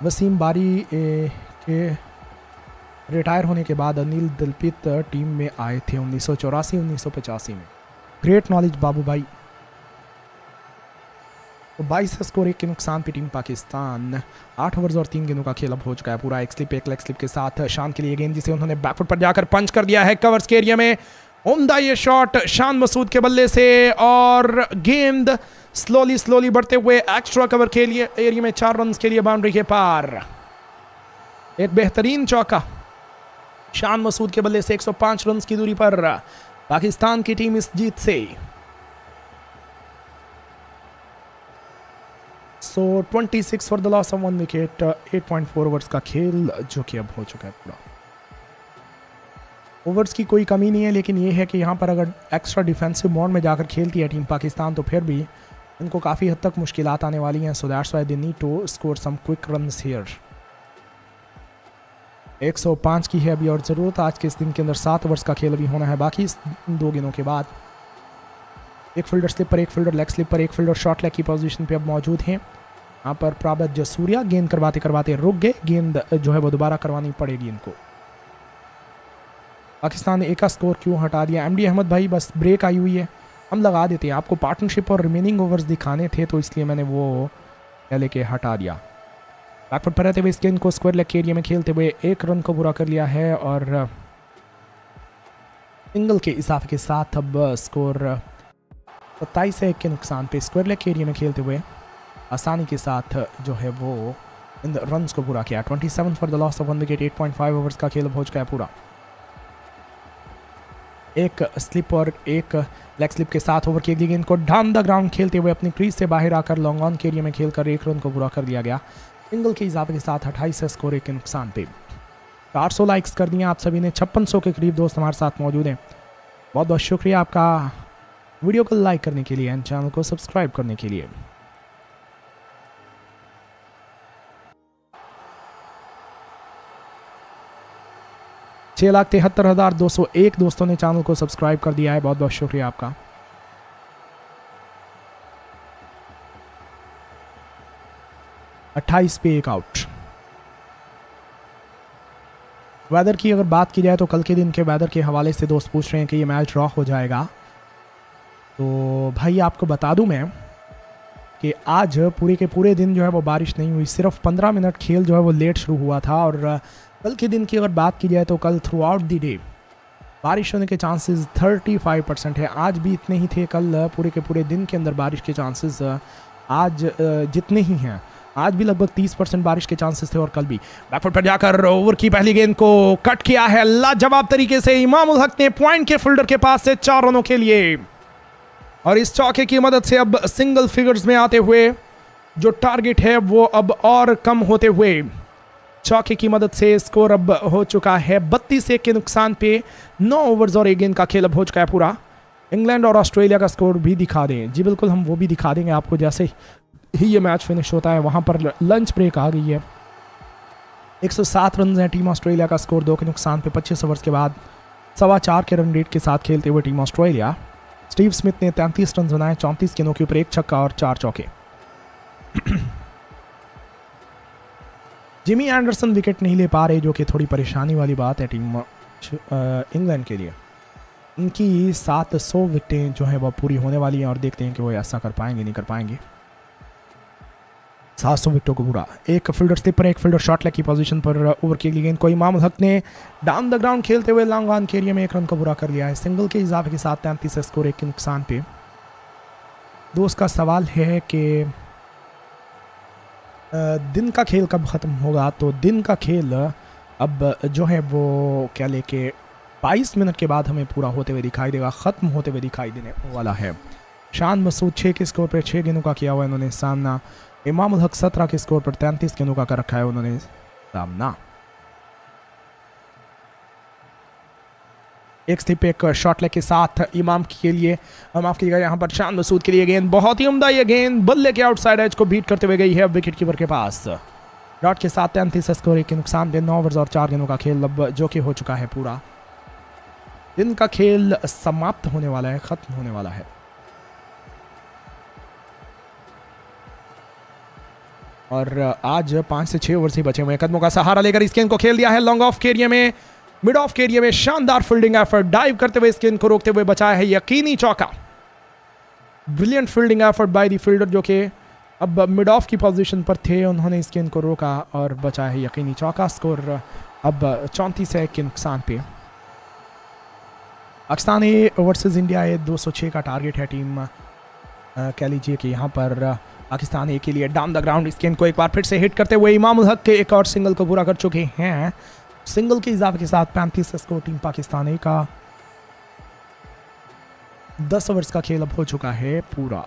वसीम बारी के रिटायर होने के बाद अनिल दिलप्रीत टीम में आए थे उन्नीस सौ चौरासी उन्नीस सौ पचासी में। ग्रेट नॉलेज बाबू भाई। तो बाईस स्कोर एक के नुकसान पे टीम पाकिस्तान। आठ ओवर और तीन गेंदों का खेल अब हो चुका है पूरा। एक स्लिप एक लेग स्लिप के साथ शान के लिए गेंद, जिसे उन्होंने बैकफुट पर जाकर पंच कर दिया है कवर्स के एरिया में। उम्दा ये शॉट शान मसूद के बल्ले से और गेंद स्लोली स्लोली बढ़ते हुए एक्स्ट्रा कवर के लिए एरिया में चार रन के लिए बाउंड्री के पार। एक बेहतरीन चौका शान मसूद के बल्ले से एक सौ पाँच रन की दूरी पर पाकिस्तान की टीम इस जीत से। सो छब्बीस for the loss of one wicket. आठ पॉइंट चार ओवर्स का खेल जो कि अब हो चुका है पूरा। ओवर्स की कोई कमी नहीं है, लेकिन ये है कि यहाँ पर अगर एक्स्ट्रा डिफेंसिव मोड में जाकर खेलती है टीम पाकिस्तान तो फिर भी इनको काफ़ी हद तक मुश्किलात आने वाली हैं। So that's why they need to score some quick runs here. एक सौ पाँच की है अभी और ज़रूरत आज के इस दिन के अंदर। सात ओवर्स का खेल अभी होना है बाकी दो गेंदों के बाद। एक फील्डर स्लिप पर, एक फील्डर लेग स्लिप पर, एक फील्डर शॉर्ट लेग की पोजीशन पे अब मौजूद हैं। यहाँ पर प्रभात जयसूरिया गेंद करवाते करवाते रुक गए। गेंद जो है वो दोबारा करवानी पड़ेगी इनको। पाकिस्तान ने एक का स्कोर क्यों हटा दिया एम डी अहमद भाई? बस ब्रेक आई हुई है, हम लगा देते हैं। आपको पार्टनरशिप और रिमेनिंग ओवर्स दिखाने थे तो इसलिए मैंने वो पहले के हटा दिया। बैकफुट पर रहते हुए इस गेंद को स्क्वायर लेग के एरिया में खेलते हुए एक रन को पूरा कर लिया है और सिंगल के इजाफे के साथ अब स्कोर सत्ताईस एक के नुकसान पे स्क्वायर लेग के एरिया में खेलते हुए आसानी के साथ जो है वो इन रन को पूरा किया। सत्ताईस for the loss of one wicket. आठ पॉइंट पाँच ओवर्स का खेल हो चुका है पूरा। एक स्लिप और एक लेग स्लिप के साथ ओवर की अगली गेंद को डाउन द ग्राउंड खेलते हुए अपनी क्रीज से बाहर आकर लॉन्ग ऑन के एरिया में खेलकर एक रन को पूरा कर लिया गया। सिंगल के इजाफे के साथ अट्ठाईस स्कोर एक के नुकसान पे। चार सौ लाइक्स कर दिए आप सभी ने, छप्पन सौ के करीब दोस्त हमारे साथ मौजूद हैं। बहुत बहुत शुक्रिया आपका वीडियो को लाइक करने के लिए एंड चैनल को सब्सक्राइब करने के लिए। छः लाख तिहत्तर हज़ार दो सौ एक दोस्तों ने चैनल को सब्सक्राइब कर दिया है, बहुत बहुत शुक्रिया आपका। अट्ठाईस पे एक आउट। वेदर की अगर बात की जाए तो कल के दिन के वेदर के हवाले से दोस्त पूछ रहे हैं कि ये मैच ड्रॉ हो जाएगा, तो भाई आपको बता दूं मैं कि आज पूरे के पूरे दिन जो है वो बारिश नहीं हुई। सिर्फ पंद्रह मिनट खेल जो है वो लेट शुरू हुआ था। और कल के दिन की अगर बात की जाए तो कल थ्रू आउट द डे बारिश होने के चांसेस थर्टी फाइव परसेंट है। आज भी इतने ही थे कल पूरे के पूरे दिन के अंदर बारिश के चांसेस आज जितने ही हैं। आज भी लगभग तीस परसेंट बारिश के चांसेस थे और कल भी। बैकफुट पर जाकर ओवर की पहली गेंद को कट किया है लाजवाब तरीके से इमामुल हक ने पॉइंट के फील्डर के पास से चार रनों के लिए। और इस चौके की मदद से अब सिंगल फिगर्स में आते हुए जो टारगेट है वो अब और कम होते हुए चौके की मदद से स्कोर अब हो चुका है बत्तीस एक के नुकसान पे। नौ ओवर्स और एक गेंद का खेल अब हो चुका है पूरा। इंग्लैंड और ऑस्ट्रेलिया का स्कोर भी दिखा दें। जी बिल्कुल, हम वो भी दिखा देंगे आपको जैसे ही ये मैच फिनिश होता है। वहां पर लंच ब्रेक आ गई है। एक सौ सात रन हैं टीम ऑस्ट्रेलिया का स्कोर दो के नुकसान पे। पच्चीस ओवर्स के बाद सवा चार के रन रेट के साथ खेलते हुए टीम ऑस्ट्रेलिया। स्टीव स्मिथ ने तैंतीस रन बनाए चौंतीस गेंदों के ऊपर, एक छक्का और चार चौके। जिमी एंडरसन विकेट नहीं ले पा रहे जो कि थोड़ी परेशानी वाली बात है टीम इंग्लैंड के लिए। उनकी सात सौ विकटें जो है वह पूरी होने वाली हैं और देखते हैं कि वो ऐसा कर पाएंगे नहीं कर पाएंगे। सात सौ विकटों को पूरा। एक फील्डर स्लिप पर, एक फील्डर शॉर्ट लेग की पोजीशन पर ओवर की गेंद को इमामुल हक ने डाउन द ग्राउंड खेलते हुए लॉन्ग ऑन के एरिया में एक रन को पूरा कर लिया है। सिंगल के इजाफे के साथ तैंतीस स्कोर एक के नुकसान पे। दोस्त का सवाल है कि दिन का खेल कब ख़त्म होगा, तो दिन का खेल अब जो है वो क्या ले के बाईस मिनट के बाद हमें पूरा होते हुए दिखाई देगा, ख़त्म होते हुए दिखाई देने वाला है। शान मसूद छः के स्कोर पर छः गेंदों का किया हुआ इन्होंने सामना। इमामुल हक सत्रह के स्कोर पर तैंतीस गेंदों का कर रखा है उन्होंने सामना। एक स्लिप एक शॉट लेग के साथ इमाम के लिए, माफ कीजिएगा यहाँ पर शान मसूद के लिए गेंद बहुत ही उम्दा। ये गेंद बल्ले के आउटसाइड एज को बीट करते हुए गई है अब विकेट कीपर के पास। डॉट के साथ तैंतीस स्कोर के नुकसान में नौ ओवर और चार गेंदों का खेल अब जो कि हो चुका है पूरा। दिन का खेल समाप्त होने वाला है, खत्म होने वाला है और आज पांच से छह ओवर से बचे हुए हैं। कदमों का सहारा लेकर इस गेंद को खेल दिया है लॉन्ग ऑफ के एरिया में, मिड ऑफ के एरिया में शानदार फील्डिंग एफर्ट, डाइव करते हुए इस गेंद को रोकते हुए बचाया है यकीनी चौका। Brilliant fielding effort by the fielder जो कि अब मिड ऑफ की पोजीशन पर थे, उन्होंने इस गेंद को रोका और बचाया है यकीनी चौका। स्कोर अब चौंतीस है के नुकसान पे। पाकिस्तान वर्सेस इंडिया ये दो सौ छः का टारगेट है टीम, कह लीजिए कि यहाँ पर पाकिस्तान ए के लिए डाउन द ग्राउंड इस गेंद को एक बार फिर से हिट करते हुए इमामुल हक के एक और सिंगल को पूरा कर चुके हैं। सिंगल के इजाफे के साथ पैंतीस स्कोर टीम पाकिस्तान ए का। दस ओवर्स का खेल अब हो चुका है पूरा।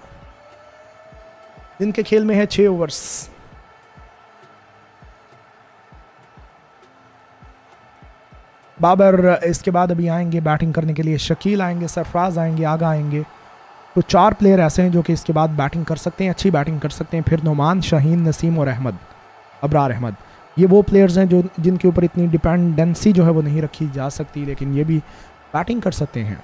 दिन के खेल में है छः ओवर्स। बाबर इसके बाद अभी आएंगे बैटिंग करने के लिए, शकील आएंगे, सरफराज आएंगे, आगा आएंगे, तो चार प्लेयर ऐसे हैं जो कि इसके बाद बैटिंग कर सकते हैं, अच्छी बैटिंग कर सकते हैं। फिर नुमान, शाहीन, नसीम और अहमद, अबरार अहमद, ये वो प्लेयर्स हैं जो जिनके ऊपर इतनी डिपेंडेंसी जो है वो नहीं रखी जा सकती, लेकिन ये भी बैटिंग कर सकते हैं।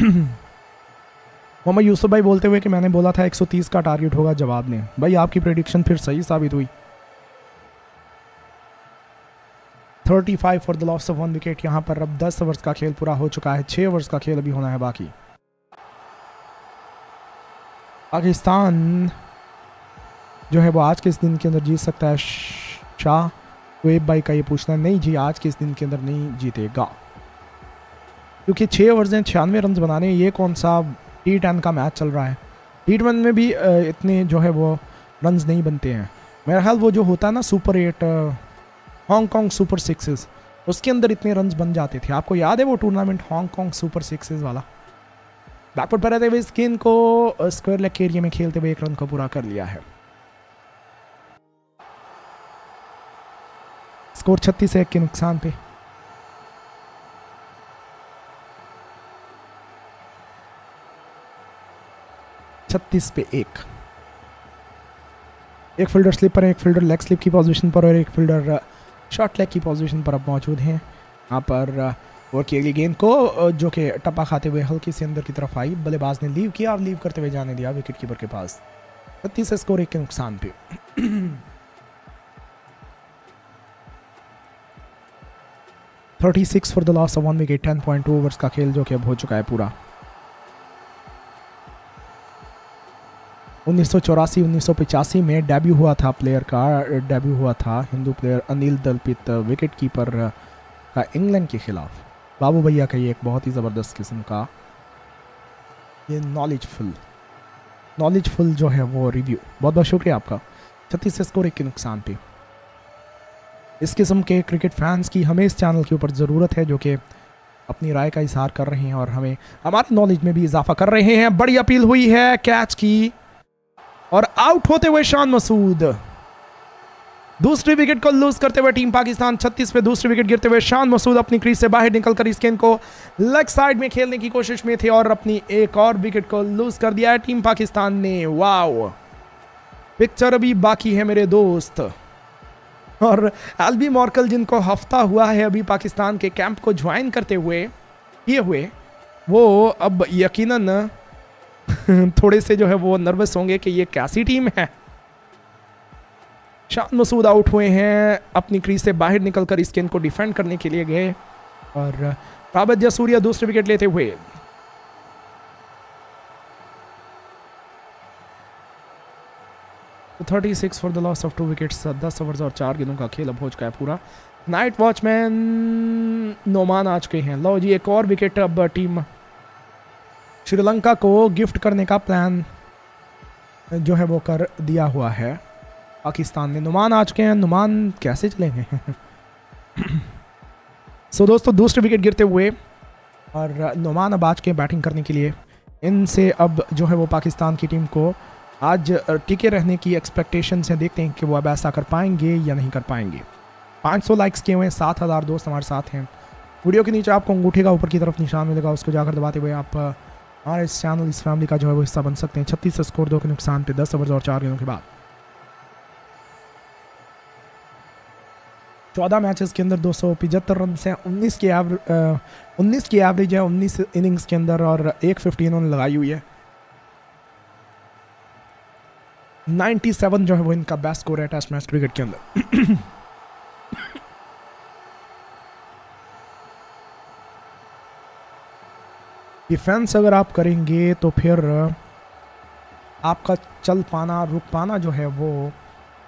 मोहम्मद यूसुफ भाई बोलते हुए कि मैंने बोला था एक सौ तीस का टारगेट होगा, जवाब ने भाई आपकी प्रेडिक्शन फिर सही साबित हुई। पैंतीस for the loss of one wicket. यहाँ पर अब दस ओवर्स का खेल पूरा हो चुका है, छह ओवर्स का खेल अभी होना है बाकी। पाकिस्तान जो है वो आज के इस दिन के अंदर जीत सकता है। शाह वेब भाई का ये पूछना, नहीं जी आज के इस दिन के अंदर नहीं जीतेगा क्योंकि छः ओवर्स हैं, छियानवे रन बनाने, ये कौन सा टी टेन का मैच चल रहा है, टी टेन में भी इतने जो है वो रन नहीं बनते हैं। मेरा ख्याल वो जो होता है ना super eight, Hong Kong super sixes, उसके अंदर इतने रन्स बन जाते थे। आपको याद है वो टूर्नामेंट हांगकॉन्ग सुपर सिक्सेस वाला? बैकवर्ड पर रहते हुए इस गेंद को स्क्वायर लेग के एरिया में खेलते हुए एक रन को पूरा कर लिया है। स्कोर छत्तीस एक के नुकसान पे। छत्तीस पे एक। एक फील्डर स्लिप पर है, एक फील्डर लेग स्लिप की पोजीशन पर और एक फील्डर शॉर्ट लेग की पोजीशन पर अब मौजूद हैं। यहाँ पर ओवर की अगली गेंद को जो कि टप्पा खाते हुए हल्की से अंदर की तरफ आई, बल्लेबाज ने लीव किया और लीव करते हुए जाने दिया विकेट कीपर के पास। छत्तीस स्कोर एक के नुकसान पे। छत्तीस for the loss of one wicket. Ten point two overs का खेल जो कि अब हो चुका है पूरा। उन्नीस सौ चौरासी उन्नीस सौ पचासी में डेब्यू हुआ था प्लेयर का, डेब्यू हुआ था Hindu player Anil Dalpat, wicket keeper का इंग्लैंड के खिलाफ। बाबू भैया का ये एक बहुत ही ज़बरदस्त किस्म का ये नॉलेजफुल नॉलेजफुल जो है वो रिव्यू, बहुत बहुत शुक्रिया आपका। छत्तीस स्कोर एक के नुकसान पे। इस किस्म के क्रिकेट फैंस की हमें इस चैनल के ऊपर ज़रूरत है जो कि अपनी राय का इजहार कर रहे हैं और हमें हमारे नॉलेज में भी इजाफा कर रहे हैं। बड़ी अपील हुई है कैच की और आउट होते हुए शान मसूद, दूसरी विकेट को लूज करते हुए टीम पाकिस्तान। छत्तीस पे दूसरी विकेट गिरते हुए शान मसूद अपनी क्रीज से बाहर निकलकर इस गेंद को लेग साइड में खेलने की कोशिश में थे और अपनी एक और विकेट को लूज कर दिया है टीम पाकिस्तान ने। वाओ, पिक्चर अभी बाकी है मेरे दोस्त। और एल्बी मॉर्कल जिनको हफ्ता हुआ है अभी पाकिस्तान के कैंप को ज्वाइन करते हुए ये हुए, वो अब यकीनन थोड़े से जो है वो नर्वस होंगे कि ये कैसी टीम है। शान मसूद आउट हुए हैं, अपनी क्रीज से बाहर निकलकर इस गेंद को डिफेंड करने के लिए गए और प्रभात जयसूरिया दूसरी विकेट लेते हुए। छत्तीस for the loss of two wickets. दस ओवर्स और चार गेंदों का खेल अब हो चुका है पूरा। नाइट वॉचमैन नोमान आ चुके हैं। लो जी, एक और विकेट अब टीम श्रीलंका को गिफ्ट करने का प्लान जो है वो कर दिया हुआ है पाकिस्तान ने। नुमान आ चुके हैं, नुमान कैसे चलेंगे। सो so दोस्तों, दूसरे विकेट गिरते हुए और नुमान अब आ चुके हैं बैटिंग करने के लिए। इनसे अब जो है वो पाकिस्तान की टीम को आज टिके रहने की एक्सपेक्टेशन है, देखते हैं कि वो अब ऐसा कर पाएंगे या नहीं कर पाएंगे। पाँच सौ लाइक्स किए हुए हैं, सात हज़ार दोस्त हमारे साथ हैं। वीडियो के नीचे आपको अंगूठे का ऊपर की तरफ निशान मिलेगा, उसको जाकर दबाते हुए आप और इस चैनल इस फैमिली का जो है वो हिस्सा बन सकते हैं। छत्तीस स्कोर, दो के नुकसान पे, दस ओवर और चार गेंदों के बाद। चौदह मैचेस के अंदर दो सौ पिचहत्तर रन से उन्नीस की एवरेज उन्नीस की एवरेज है उन्नीस इनिंग्स के अंदर, और एक फिफ्टी इन्होंने लगाई हुई है। सत्तानवे जो है वो इनका बेस्ट स्कोर है टेस्ट मैच क्रिकेट के अंदर। डिफेंस अगर आप करेंगे तो फिर आपका चल पाना, रुक पाना जो है वो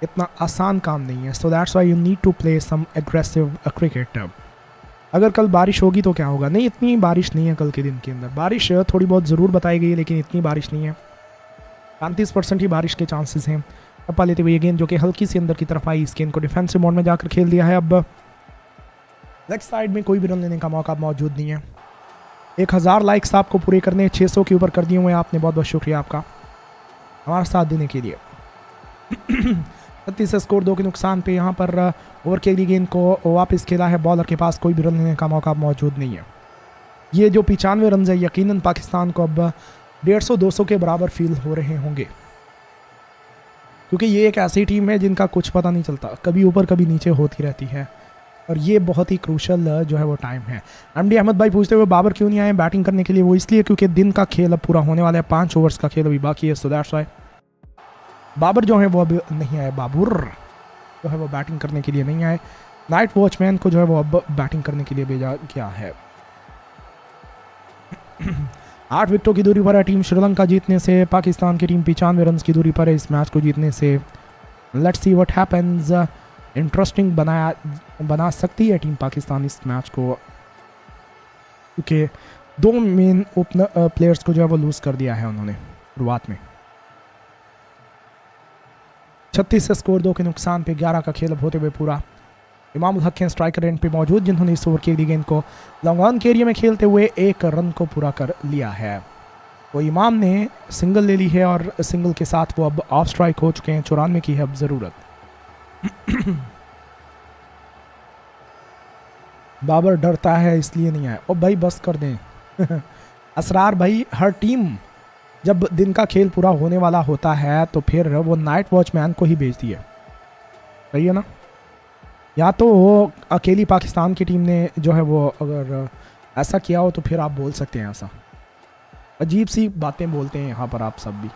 इतना आसान काम नहीं है। So that's why you need to play some aggressive cricket. अगर कल बारिश होगी तो क्या होगा? नहीं, इतनी बारिश नहीं है कल के दिन के अंदर। बारिश थोड़ी बहुत ज़रूर बताई गई, लेकिन इतनी बारिश नहीं है। पैंतीस परसेंट ही बारिश के चांसेस हैं। अब पा लेते हुए ये गेंद जो कि हल्की सी अंदर की तरफ आई। इस गेंद को डिफेंसिव मोड में जाकर खेल दिया है। अब लेग साइड में कोई भी रन लेने का मौका मौजूद नहीं है। एक हज़ार लाइक्स आपको पूरे करने, छः सौ के ऊपर कर दिए हुए आपने। बहुत बहुत शुक्रिया आपका हमारा साथ देने के लिए। छत्तीस स्कोर, दो के नुकसान पे। यहाँ पर ओवर के लिए गेंद को वापस खेला है। बॉलर के पास कोई भी रन लेने का मौका मौजूद नहीं है। ये जो पचानवे रन है यकीनन पाकिस्तान को अब डेढ़ सौ दो सौ के बराबर फील हो रहे होंगे, क्योंकि ये एक ऐसी टीम है जिनका कुछ पता नहीं चलता, कभी ऊपर कभी नीचे होती रहती है, और ये बहुत ही क्रूशल जो है वो टाइम है। एमडी अहमद भाई पूछते हुए बाबर क्यों नहीं आए बैटिंग करने के लिए? वो इसलिए क्योंकि दिन का खेल अब पूरा होने वाला है, पाँच ओवर्स का खेल अभी बाकी है। सो दैट्स व्हाई बाबर जो है वो अब नहीं आए, बाबर जो है वो बैटिंग करने के लिए नहीं आए। नाइट वॉचमैन को जो है वो अब बैटिंग करने के लिए भेजा गया है। आठ विकेटों की दूरी पर है टीम श्रीलंका जीतने से। पाकिस्तान की टीम पचानवे रन की दूरी पर है इस मैच को जीतने से। Let's see what happens. Interesting बनाया बना सकती है टीम पाकिस्तान इस मैच को, क्योंकि दो मेन ओपनर प्लेयर्स को जो है वो लूज़ कर दिया है उन्होंने शुरुआत में। छत्तीस स्कोर, दो के नुकसान पे। ग्यारह का खेल अब होते हुए पूरा। इमामुल हक के स्ट्राइकर एंड पे मौजूद, जिन्होंने इस ओवर के लिए गेंद को लॉन्ग ऑन के एरिया में खेलते हुए एक रन को पूरा कर लिया है। वो इमाम ने सिंगल ले ली है, और सिंगल के साथ वो अब ऑफ स्ट्राइक हो चुके हैं। चौरानवे की है अब ज़रूरत। बाबर डरता है इसलिए नहीं आया। ओ भाई बस कर दें। असरार भाई, हर टीम जब दिन का खेल पूरा होने वाला होता है तो फिर वो नाइट वॉचमैन को ही भेजती है, सही है ना? या तो वो अकेली पाकिस्तान की टीम ने जो है वो अगर ऐसा किया हो तो फिर आप बोल सकते हैं। ऐसा अजीब सी बातें बोलते हैं यहाँ पर आप सब भी।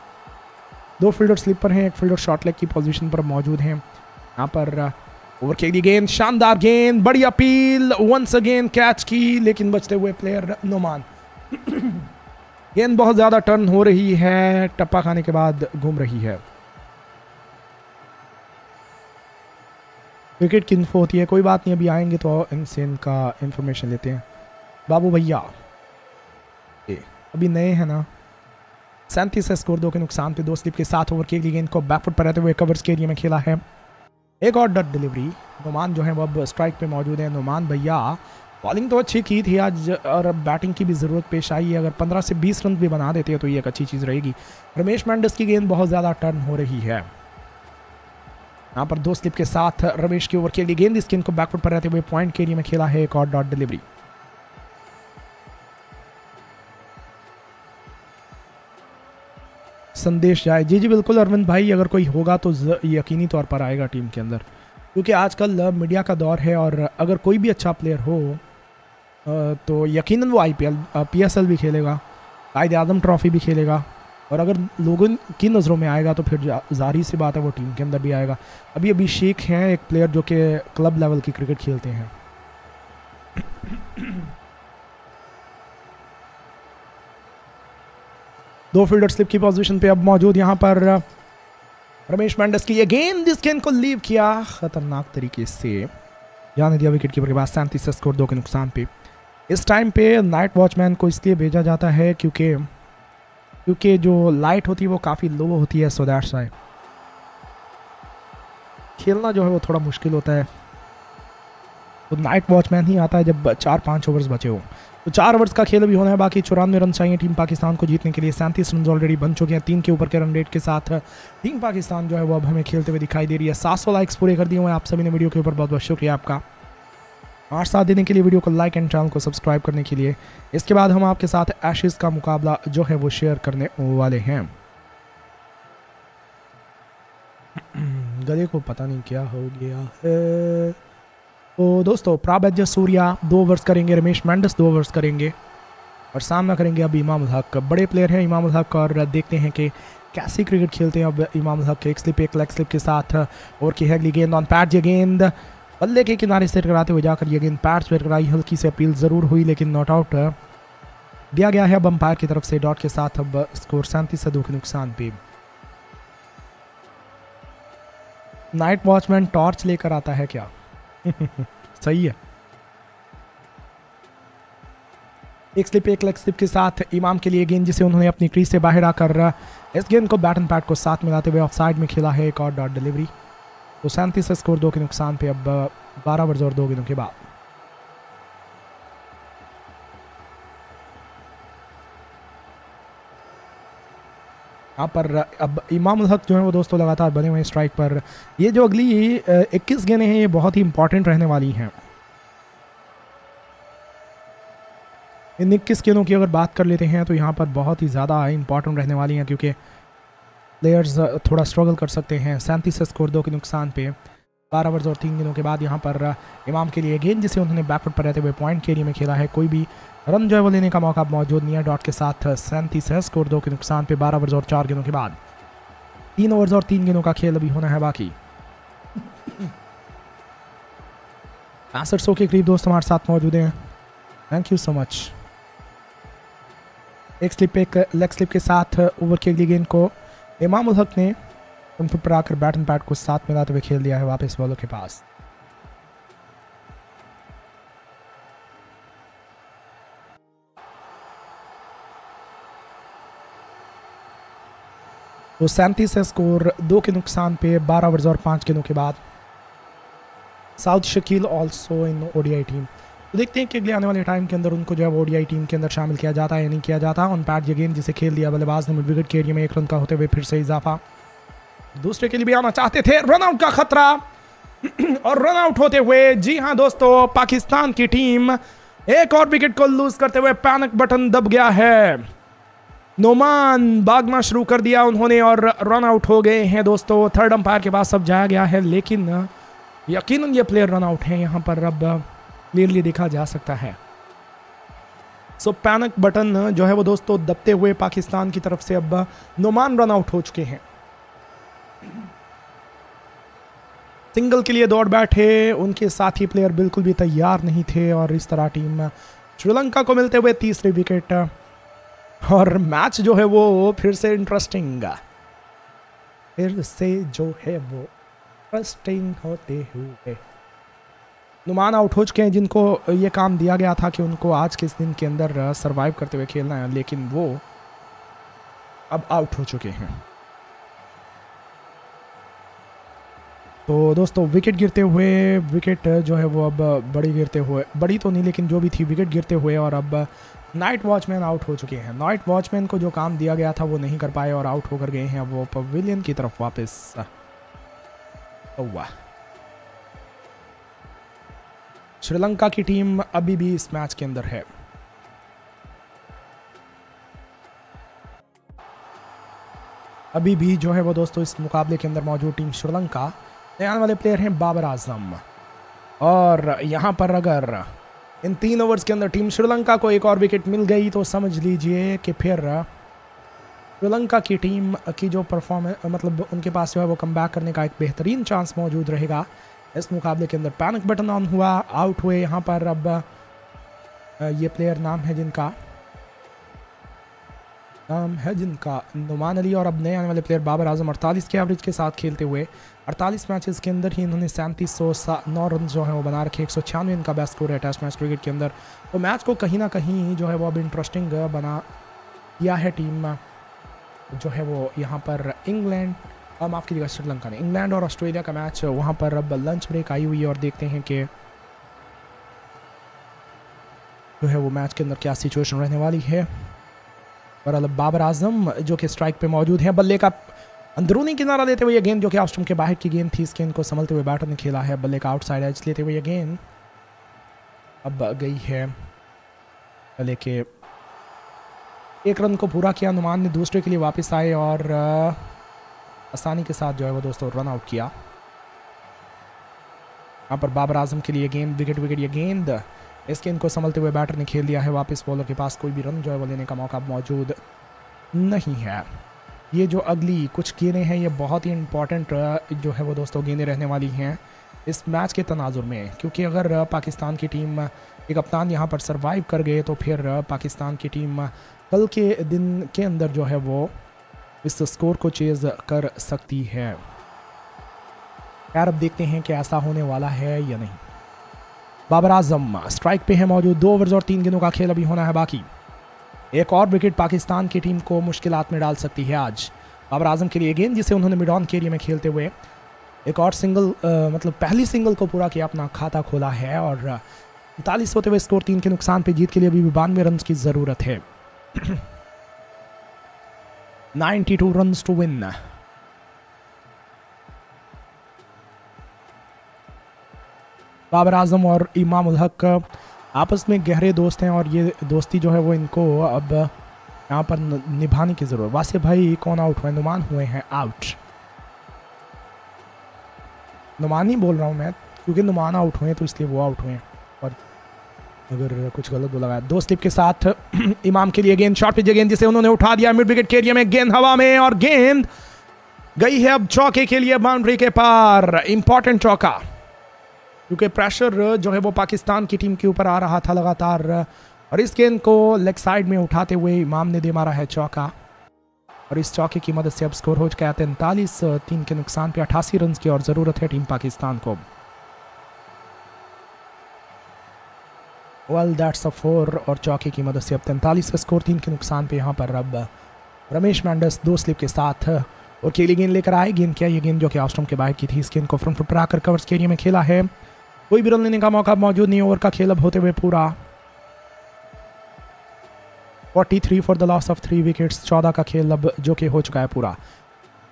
दो फील्डर स्लिपर हैं, एक फील्डर शॉर्ट लेग की पोजीशन पर मौजूद हैं। यहाँ पर ओवर के लिए गेंद, शानदार गेंद, बड़ी अपील, वंस अगेन कैच की, लेकिन बचते हुए प्लेयर नुमान। गेंद बहुत ज़्यादा टर्न हो रही है, टप्पा खाने के बाद घूम रही है। क्रिकेट की इन्फो होती है, कोई बात नहीं, अभी आएंगे तो इनसे इनका इन्फॉर्मेशन लेते हैं। बाबू भैया ए, अभी नए हैं ना। सैंतीस स्कोर, दो के नुकसान पे। दो स्लिप के साथ ओवर के लिए गेंद को बैकफुट पर रहते हुए कवर्स के एरिया में खेला है। एक और डट डिलीवरी। नुमान जो है वो अब स्ट्राइक पे मौजूद है। नुमान भैया बॉलिंग तो अच्छी की थी आज, और अब बैटिंग की भी ज़रूरत पेश आई है। अगर पंद्रह से बीस रन भी बना देते हैं तो ये एक अच्छी चीज़ रहेगी। रमेश मेंडिस की गेंद बहुत ज़्यादा टर्न हो रही है। यहाँ पर दो स्लिप के साथ रमेश के ओवर के लिए गेंद, इस गेंद को बैकफुट पर रहते हुए पॉइंट के एरिया में खेला है। एक और डॉट डिलीवरी। संदेश जाए, जी जी बिल्कुल अरविंद भाई, अगर कोई होगा तो यकीनी तौर पर आएगा टीम के अंदर, क्योंकि आजकल मीडिया का दौर है, और अगर कोई भी अच्छा प्लेयर हो तो यकीनन वो आईपीएल, पीएसएल भी खेलेगा, कायद आज़म ट्रॉफ़ी भी खेलेगा, और अगर लोगों की नज़रों में आएगा तो फिर जाहिर सी बात है वो टीम के अंदर भी आएगा। अभी अभिषेक हैं एक प्लेयर जो कि क्लब लेवल की क्रिकेट खेलते हैं। दो फील्डर स्लिप की पोजीशन पे अब मौजूद। यहाँ पर रमेश मेंडिस की ये गेंद, इस गेंद को लीव किया खतरनाक तरीके से, जाने दिया विकेट कीपर के पास। सैंतीस स्कोर, दो के नुकसान पे। इस टाइम पे नाइट वॉचमैन को इसलिए भेजा जाता है क्योंकि क्योंकि जो लाइट होती है वो काफ़ी लो होती है। सो दैट्स व्हाई खेलना जो है वो थोड़ा मुश्किल होता है, तो नाइट वॉचमैन ही आता है जब चार पाँच ओवर्स बचे हों। तो चार ओवर्स का खेल भी होना है बाकी। चौरानवे रन चाहिए टीम पाकिस्तान को जीतने के लिए। सैंतीस रन ऑलरेडी बन चुके हैं। तीन के ऊपर के रन रेट के साथ टीम पाकिस्तान जो है वो अब हमें खेलते हुए दिखाई दे रही है। सात सौ लाइक्स पूरे कर दिए हुए आप सभी ने वीडियो के ऊपर, बहुत बहुत शुक्रिया आपका। आज साथ देने के लिए वीडियो को लाइक एंड चैनल को सब्सक्राइब करने के लिए। इसके बाद हम आपके साथ एशेज़ का मुकाबला जो है वो शेयर करने वाले हैं। गले को पता नहीं क्या हो गया है। तो दोस्तों प्रभात जयसूरिया दो ओवर्स करेंगे, रमेश मेंडिस दो ओवर्स करेंगे और सामना करेंगे अब इमाम-उल-हक। बड़े प्लेयर हैं इमाम-उल-हक और देखते हैं कि कैसी क्रिकेट खेलते हैं अब इमाम-उल-हक। एक स्लिप एक लेग स्लिप के साथ और की अगली गेंद ऑन पैड। ये गेंद बल्ले के किनारे से टकराते हुए जाकर ये गेंद पैड्स पर टकराई। हल्की से अपील ज़रूर हुई लेकिन नॉट आउट दिया गया है अब अंपायर की तरफ से। डॉट के साथ अब स्कोर सैंतीस से दो के नुकसान पे। नाइट वॉचमैन टॉर्च लेकर आता है क्या? सही है। एक स्लिप एक लेग स्लिप के साथ इमाम के लिए गेंद जिसे उन्होंने अपनी क्रीज से बाहर आकर इस गेंद को बैट एंड पैड को साथ मिलाते हुए ऑफ साइड में खेला है। एक और डॉट डिलीवरी। तो सैंतीस स्कोर दो के नुकसान पे अब बारह ओवर और दो गेंदों के बाद। यहाँ पर अब इमाम-उल-हक जो है वो दोस्तों लगातार बने हुए स्ट्राइक पर। ये जो अगली इक्कीस गेंदें हैं ये बहुत ही इंपॉर्टेंट रहने वाली हैं। इन इक्कीस गेंदों की अगर बात कर लेते हैं तो यहाँ पर बहुत ही ज़्यादा इंपॉर्टेंट रहने वाली हैं क्योंकि प्लेयर्स थोड़ा स्ट्रगल कर सकते हैं। सैंतीस स्कोर दो के नुकसान पे बारह ओवर और तीन गेंदों के बाद। यहाँ पर इमाम के लिए गेंद जिसे उन्होंने बैकफुट पर रहते हुए पॉइंट के एरिया में खेला है। कोई भी रन जो है वो लेने का मौका मौजूद नहीं है। डॉट के साथ सैंतीस स्कोर दो के नुकसान पे बारह ओवर और चार गेंदों के बाद। तीन ओवर और तीन गेंदों का खेल अभी होना है बाकी। पैंसठ सौ के करीब दोस्त हमारे साथ मौजूद हैं, थैंक यू सो मच। एक स्लिप एक लेग स्लिप के साथ ओवर की अगली गेंद को इमाम-उल-हक ने उनके पर आकर बैट एंड पैड को साथ मिलाते हुए खेल दिया है वापस बॉलर के पास। तो सैंतीस स्कोर दो के नुकसान पे बारह ओवर और पाँच गेंदों के बाद। Saud Shakeel also in ODI team. तो देखते हैं कि अगले आने वाले टाइम के अंदर उनको जो है ओडीआई टीम के अंदर शामिल किया जाता है या नहीं किया जाता। ऑन पैड ये गेंद जिसे खेल दिया बल्लेबाज ने मिड विकेट के एरिया में। एक रन का होते हुए फिर से इजाफा। दूसरे के लिए भी आना चाहते थे, रनआउट का खतरा और रनआउट होते हुए, जी हाँ दोस्तों, पाकिस्तान की टीम एक और विकेट को लूज करते हुए पैनिक बटन दब गया है। नुमान भागना शुरू कर दिया उन्होंने और रन आउट हो गए हैं दोस्तों। थर्ड अंपायर के पास सब जाया गया है लेकिन यकीनन ये प्लेयर रन आउट है। यहाँ पर अब क्लियरली देखा जा सकता है। सो पैनिक बटन जो है वो दोस्तों दबते हुए पाकिस्तान की तरफ से अब नुमान रन आउट हो चुके हैं। सिंगल के लिए दौड़ बैठे, उनके साथी प्लेयर बिल्कुल भी तैयार नहीं थे और इस तरह टीम श्रीलंका को मिलते हुए तीसरी विकेट और मैच जो है वो फिर से इंटरेस्टिंग फिर से जो है वो इंटरेस्टिंग होते हुए। नुमान आउट हो चुके हैं जिनको ये काम दिया गया था कि उनको आज के इस दिन के अंदर सरवाइव करते हुए खेलना है लेकिन वो अब आउट हो चुके हैं। तो दोस्तों विकेट गिरते हुए, विकेट जो है वो अब बड़ी गिरते हुए, बड़ी तो नहीं लेकिन जो भी थी विकेट गिरते हुए और अब नाइट वॉचमैन आउट हो चुके हैं। नाइट वॉचमैन को जो काम दिया गया था वो नहीं कर पाए और आउट होकर गए हैं। अब वो पवेलियन की तरफ वापस। वाह, श्रीलंका की टीम अभी भी इस मैच के अंदर है। अभी भी जो है वो दोस्तों इस मुकाबले के अंदर मौजूद टीम श्रीलंका। आने वाले प्लेयर हैं बाबर आजम और यहाँ पर अगर इन तीन ओवर्स के अंदर टीम श्रीलंका को एक और विकेट मिल गई तो समझ लीजिए कि फिर श्रीलंका की टीम की जो परफॉर्मेंस, मतलब उनके पास जो है वो कमबैक करने का एक बेहतरीन चांस मौजूद रहेगा इस मुकाबले के अंदर। पैनिक बटन ऑन हुआ, आउट हुए यहाँ पर अब ये प्लेयर नाम है जिनका नाम है जिनका नुमान अली और अब नए आने वाले प्लेयर बाबर आजम अड़तालीस के एवरेज के साथ खेलते हुए अड़तालीस मैचेस के अंदर ही इन्होंने सैंतीस सौ नौ रन जो है वो बना रखे। एक सौ छियानवे इनका बेस्ट स्कोर है टेस्ट मैच क्रिकेट के अंदर। तो मैच को कहीं ना कहीं जो है वो अब इंटरेस्टिंग बना दिया है टीम जो है वो। यहाँ पर इंग्लैंड, माफ़ कीजिएगा, श्रीलंका ने इंग्लैंड और ऑस्ट्रेलिया का मैच, वहाँ पर अब लंच ब्रेक आई हुई है और देखते हैं कि जो है वो मैच के अंदर क्या सिचुएशन रहने वाली है। और बाबर आजम जो कि स्ट्राइक पे मौजूद हैं, बल्ले का अंदरूनी किनारा लेते हुए ये गेंद जो कि ऑफ स्टंप के बाहर की गेंद थी, इस गेंद को संभलते हुए बैटर ने खेला है। बल्ले का आउटसाइड एज लेते हुए ये गेंद अब गई है। लेके एक रन को पूरा किया नुमान ने, दूसरे के लिए वापस आए और आसानी के साथ जो है वो दोस्तों रन आउट किया। यहाँ पर बाबर आजम के लिए गेंद, विकेट विकेट ये गेंद, इस गेंद को संभलते हुए बैटर ने खेल दिया है वापस। बॉलर के पास कोई भी रन जो है वो लेने का मौका मौजूद नहीं है। ये जो अगली कुछ गेंदें हैं ये बहुत ही इम्पॉर्टेंट जो है वो दोस्तों गेंदें रहने वाली हैं इस मैच के तनाजुर में, क्योंकि अगर पाकिस्तान की टीम के कप्तान यहाँ पर सर्वाइव कर गए तो फिर पाकिस्तान की टीम कल के दिन के अंदर जो है वो इस स्कोर को चेज़ कर सकती है। यार अब देखते हैं कि ऐसा होने वाला है या नहीं। बाबर आजम स्ट्राइक पे है मौजूद। दो ओवर्स और तीन गेंदों का खेल अभी होना है बाकी। एक और विकेट पाकिस्तान की टीम को मुश्किलात में डाल सकती है आज। बाबर आजम के लिए गेंद, जिसे उन्होंने मिड ऑन के एरिया में खेलते हुए एक और सिंगल आ, मतलब पहली सिंगल को पूरा किया, अपना खाता खोला है और उनतालीस होते हुए स्कोर तीन के नुकसान पे। जीत के लिए अभी भी बानवे रन की ज़रूरत है। Ninety two run to win. Babar Azam और इमामुल हक आपस में गहरे दोस्त हैं और ये दोस्ती जो है वो इनको अब यहाँ पर निभाने की ज़रूरत। वासिफ भाई कौन आउट हुए? नुमान हुए हैं आउट। नुमान ही बोल रहा हूँ मैं, क्योंकि नुमान आउट हुए हैं तो इसलिए वो आउट हुए हैं। और अगर कुछ गलत बोला गया। दो स्लिप के साथ इमाम के लिए गेंद, शॉट पे गेंद जिसे उन्होंने उठा दिया मिड विकेट के एरिया में। गेंद हवा में और गेंद गई है अब चौके के लिए, बाउंड्री के पार। इंपॉर्टेंट चौका, क्योंकि प्रेशर जो है वो पाकिस्तान की टीम के ऊपर आ रहा था लगातार। और इस गेंद को लेग साइड में उठाते हुए इमाम ने दे मारा है चौका। और इस चौके की मदद से अब स्कोर हो चुका है तैंतालीस तीन के नुकसान पे। अट्ठासी रन की और ज़रूरत है टीम पाकिस्तान को। Well that's a four. और चौके की मदद से अब तैंतालीस का स्कोर तीन के नुकसान पे। यहाँ पर अब रमेश मेंडिस दो स्लिप के साथ और केली गेंद लेकर आए। गेंद क्या, ये गेंद जो कि ऑफ स्टंप के बाहर की थी। इस गेंद को फ्रंट फुट पर आकर कवर्स के एरिया में खेला है। कोई भी रन लेने का मौका मौजूद नहीं। ओवर का खेल अब होते हुए पूरा। तैंतालीस for the loss of three wickets. चौदह का खेल अब जो कि हो चुका है पूरा।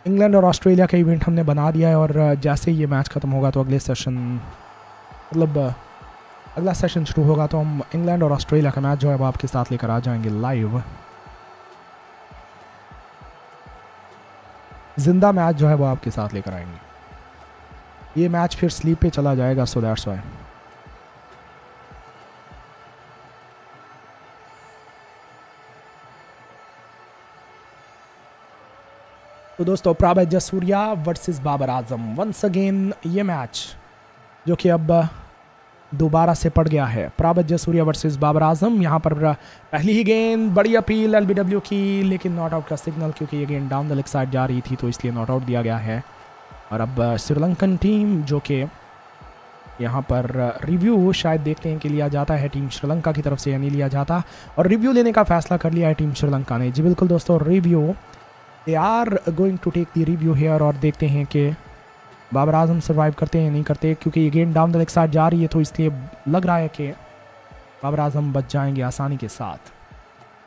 इंग्लैंड और ऑस्ट्रेलिया का इवेंट हमने बना दिया है और जैसे ये मैच खत्म होगा तो अगले सेशन, मतलब अगला सेशन शुरू होगा तो हम इंग्लैंड और ऑस्ट्रेलिया का मैच जो है अब आपके साथ लेकर आ जाएंगे लाइव। जिंदा मैच जो है वो आपके साथ लेकर आएंगे। ये मैच फिर स्लीप पे चला जाएगा। सो दैट्स व्हाई तो दोस्तों Prabath Jayasuriya versus Babar Azam. Once again ये मैच जो कि अब दोबारा से पड़ गया है। प्रभाथ जयसूरिया वर्सेस बाबर आजम। यहाँ पर पहली ही गेंद बड़ी अपील एलबीडब्ल्यू की, लेकिन नॉट आउट का सिग्नल, क्योंकि ये गेंद डाउन द लेग साइड जा रही थी तो इसलिए नॉट आउट दिया गया है। और अब श्रीलंकन टीम जो कि यहाँ पर रिव्यू शायद देखते हैं कि लिया जाता है टीम श्रीलंका की तरफ से या नहीं लिया जाता। और रिव्यू लेने का फैसला कर लिया है टीम श्रीलंका ने। जी बिल्कुल दोस्तों, review they are going to take the review here. और देखते हैं कि बाबर आजम सर्वाइव करते हैं या नहीं करते, क्योंकि ये गेंद डाउन द लेग साइड जा रही है तो इसलिए लग रहा है कि बाबर आजम बच जाएंगे आसानी के साथ।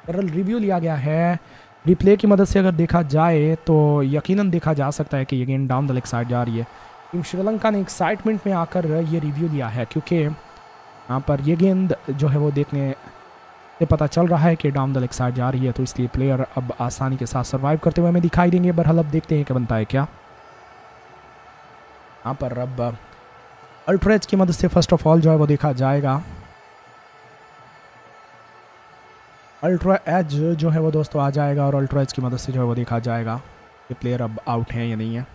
दरअसल रिव्यू लिया गया है। रिप्ले की मदद से अगर देखा जाए तो यकीनन देखा जा सकता है कि ये गेंद डाउन द लेग साइड जा रही है। टीम श्रीलंका ने एक्साइटमेंट में आकर ये रिव्यू लिया है, क्योंकि यहाँ पर ये गेंद जो है वो देखने से पता चल रहा है कि डाउन द लेग साइड जा रही है, तो इसलिए प्लेयर अब आसानी के साथ सर्वाइव करते हुए हमें दिखाई देंगे। बहरहाल अब देखते हैं कि बनता है क्या। यहाँ पर अब अल्ट्रेज की मदद से फर्स्ट ऑफ ऑल जो है वो देखा जाएगा। अल्ट्रा एज जो है वो दोस्तों आ जाएगा और अल्ट्रा एज की मदद से जो है वो देखा जाएगा कि प्लेयर अब आउट हैं या नहीं है।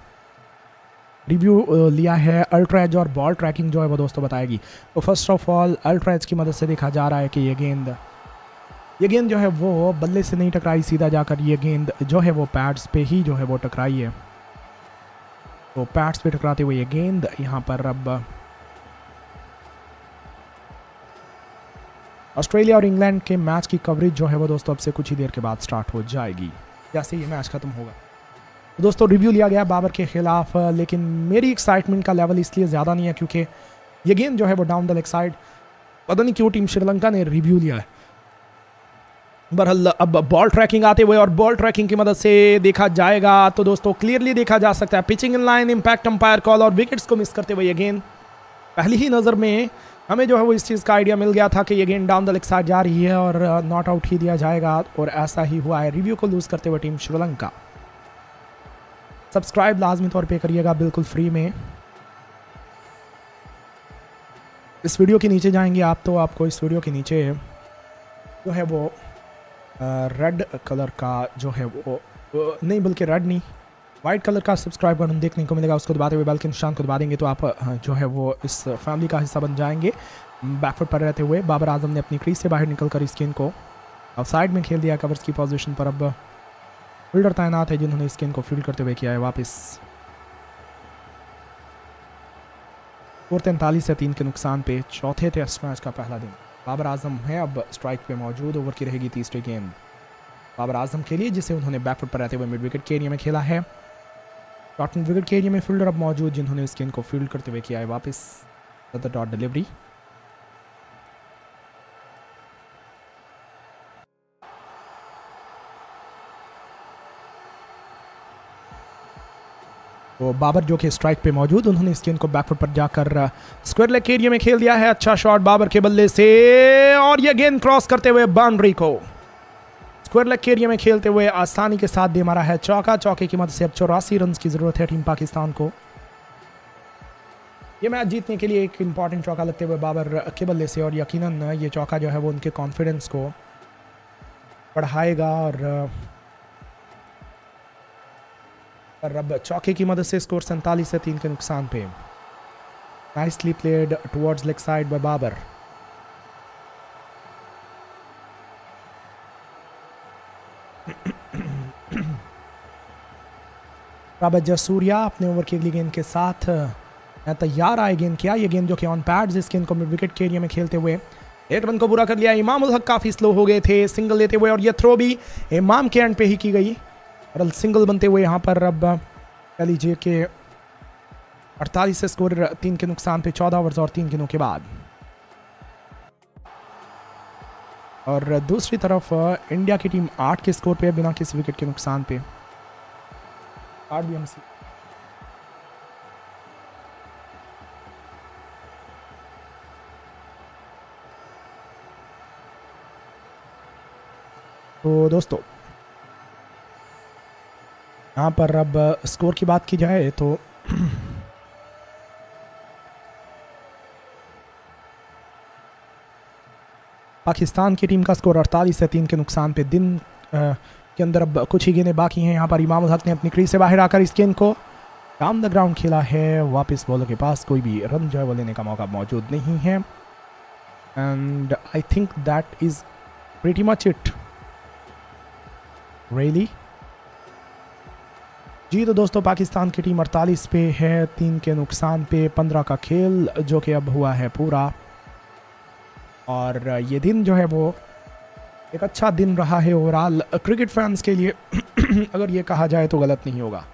रिव्यू लिया है। अल्ट्रा एज और बॉल ट्रैकिंग जो है वो दोस्तों बताएगी। तो first of all ultra edge की मदद से देखा जा रहा है कि ये गेंद ये गेंद जो है वो बल्ले से नहीं टकराई, सीधा जाकर ये गेंद जो है वो पैड्स पे ही जो है वो टकराई है। तो पैड्स पे टकराते हुए ये गेंद यहाँ पर अब ऑस्ट्रेलिया और इंग्लैंड के मैच की कवरेज जो है वो दोस्तों अब से कुछ ही देर के बाद स्टार्ट हो जाएगी, जैसे ये मैच खत्म होगा। तो दोस्तों रिव्यू लिया गया बाबर के खिलाफ, लेकिन मेरी एक्साइटमेंट का लेवल इसलिए ज़्यादा नहीं है क्योंकि ये गेम जो है वो डाउन द लेग साइड, पता नहीं क्यों टीम श्रीलंका ने रिव्यू लिया है। बहरहाल अब बॉल ट्रैकिंग आते हुए और बॉल ट्रैकिंग की मदद से देखा जाएगा। तो दोस्तों क्लियरली देखा जा सकता है pitching in line, impact, umpire call और विकेट्स को मिस करते हुए ये गेंद पहली ही नज़र में हमें जो है वो इस चीज़ का आइडिया मिल गया था कि ये गेंद डाउन द लेग साइड जा रही है और नॉट आउट ही दिया जाएगा, और ऐसा ही हुआ है। रिव्यू को लूज़ करते हुए टीम श्रीलंका। सब्सक्राइब लाजमी तौर पे करिएगा बिल्कुल फ्री में। इस वीडियो के नीचे जाएंगे आप तो आपको इस वीडियो के नीचे जो है वो रेड कलर का जो है वो नहीं बल्कि रेड नहीं वाइट कलर का सब्सक्राइब बटन देखने को मिलेगा। उसको दबाते हुए बेल के निशान को दबा देंगे तो आप जो है वो इस फैमिली का हिस्सा बन जाएंगे। बैकफुट पर रहते हुए बाबर आजम ने अपनी क्रीज से बाहर निकलकर इस गेंद को अब साइड में खेल दिया। कवर्स की पोजीशन पर अब फील्डर तैनात है जिन्होंने इस गेंद को फील्ड करते हुए किया है वापस। और तैंतालीस से तीन के नुकसान पे चौथे टेस्ट मैच का पहला दिन। बाबर आजम है अब स्ट्राइक पे मौजूद। ओवर की रहेगी तीसरी गेंद बाबर आजम के लिए, जिसे उन्होंने बैकफुट पर रहते हुए मिड विकेट के एरिया में खेला है। डॉट मिड विकेट के एरिया में फील्डर अब मौजूद जिन्होंने इस गेंद को फील्ड करते हुए किया है वापस। डॉट डिलीवरी तो बाबर जो कि स्ट्राइक पे मौजूद, उन्होंने इस गेंद को बैकफुट पर जाकर स्क्वायर लेग के एरिया में खेल दिया है। अच्छा शॉट बाबर के बल्ले से और यह गेंद क्रॉस करते हुए बाउंड्री को स्क्वायर लेग के एरिया में खेलते हुए आसानी के साथ दे मारा है चौका। चौके की मदद से अब चौरासी रन की जरूरत है टीम पाकिस्तान को। ये मैच जीतने के लिए एक इंपॉर्टेंट चौका लगते हुए बाबर के बल्ले से, और यकीनन ये चौका जो है वो उनके कॉन्फिडेंस को बढ़ाएगा। और रब चौके की मदद से स्कोर सैंतालीस से तीन के नुकसान पे। Nicely played towards leg side by Babar. Prabath Jayasuriya अपने ओवर की अगली गेंद के साथ तैयार आए। गेंद किया ये गेंद जो कि ऑन पैड्स, इस गेंद को मिड विकेट के एरिया में खेलते हुए एक रन को पूरा कर लिया। इमाम-उल हक काफी स्लो हो गए थे सिंगल लेते हुए, और यह थ्रो भी इमाम के एंड पे ही की गई और सिंगल बनते हुए यहाँ पर अब कह लीजिए कि अड़तालीस से स्कोर तीन के नुकसान पे चौदह ओवर्स और तीन गेंदों के बाद। और दूसरी तरफ इंडिया की टीम आठ के स्कोर पे बिना किसी विकेट के नुकसान पे। आठ भी हमसे तो दोस्तों यहाँ पर अब स्कोर की बात की जाए तो पाकिस्तान की टीम का स्कोर अड़तालीस से तीन के नुकसान पे। दिन आ, के अंदर अब कुछ ही गेंदें बाकी हैं। यहाँ पर इमामुल हक ने अपनी क्रीज से बाहर आकर इस गेंद को डाउन द ग्राउंड खेला है वापस। बॉलर के पास कोई भी रन जो है वो लेने का मौका मौजूद नहीं है। And I think that is pretty much it really जी। तो दोस्तों पाकिस्तान की टीम अड़तालीस पे है, तीन के नुकसान पे, पंद्रह का खेल जो कि अब हुआ है पूरा। और ये दिन जो है वो एक अच्छा दिन रहा है ओवरऑल क्रिकेट फैंस के लिए अगर ये कहा जाए तो गलत नहीं होगा।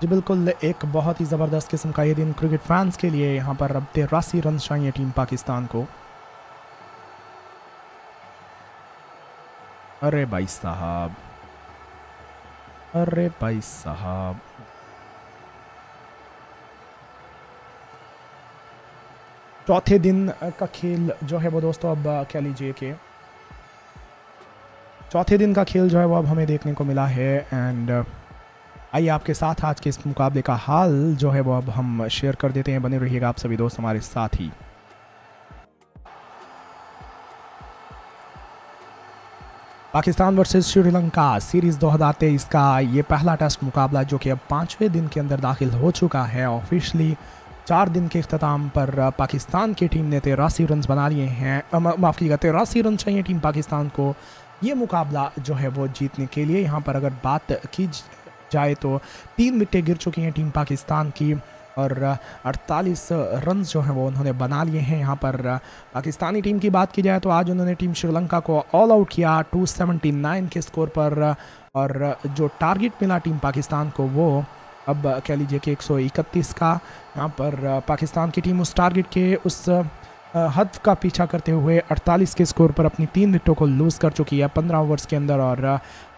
जी बिल्कुल, एक बहुत ही ज़बरदस्त किस्म का ये दिन क्रिकेट फैंस के लिए। यहाँ पर अब तिरासी रन चाहिए टीम पाकिस्तान को। अरे भाई साहब, अरे भाई साहब, चौथे दिन का खेल जो है वो दोस्तों अब कह लीजिए कि चौथे दिन का खेल जो है वो अब हमें देखने को मिला है। एंड आइए आपके साथ आज के इस मुकाबले का हाल जो है वो अब हम शेयर कर देते हैं। बने रहिएगा आप सभी दोस्त हमारे साथ ही। पाकिस्तान वर्सेस श्रीलंका सीरीज़ दो हज़ार तेईस का ये पहला टेस्ट मुकाबला जो कि अब पाँचवें दिन के अंदर दाखिल हो चुका है। ऑफिशियली चार दिन के अख्ताम पर पाकिस्तान की टीम ने तिरासी रन बना लिए हैं। माफ़ कीजिएगा, तिरासी रन चाहिए टीम पाकिस्तान को ये मुकाबला जो है वो जीतने के लिए। यहाँ पर अगर बात की जाए तो तीन विकेटें गिर चुकी हैं टीम पाकिस्तान की और अड़तालीस रन जो हैं वो उन्होंने बना लिए हैं। यहाँ पर पाकिस्तानी टीम की बात की जाए तो आज उन्होंने टीम श्रीलंका को ऑल आउट किया दो सौ उन्यासी के स्कोर पर, और जो टारगेट मिला टीम पाकिस्तान को वो अब कह लीजिए कि एक सौ इकतीस का। यहाँ पर पाकिस्तान की टीम उस टारगेट के उस हद का पीछा करते हुए अड़तालीस के स्कोर पर अपनी तीन विकेटों को लूज़ कर चुकी है पंद्रह ओवर्स के अंदर। और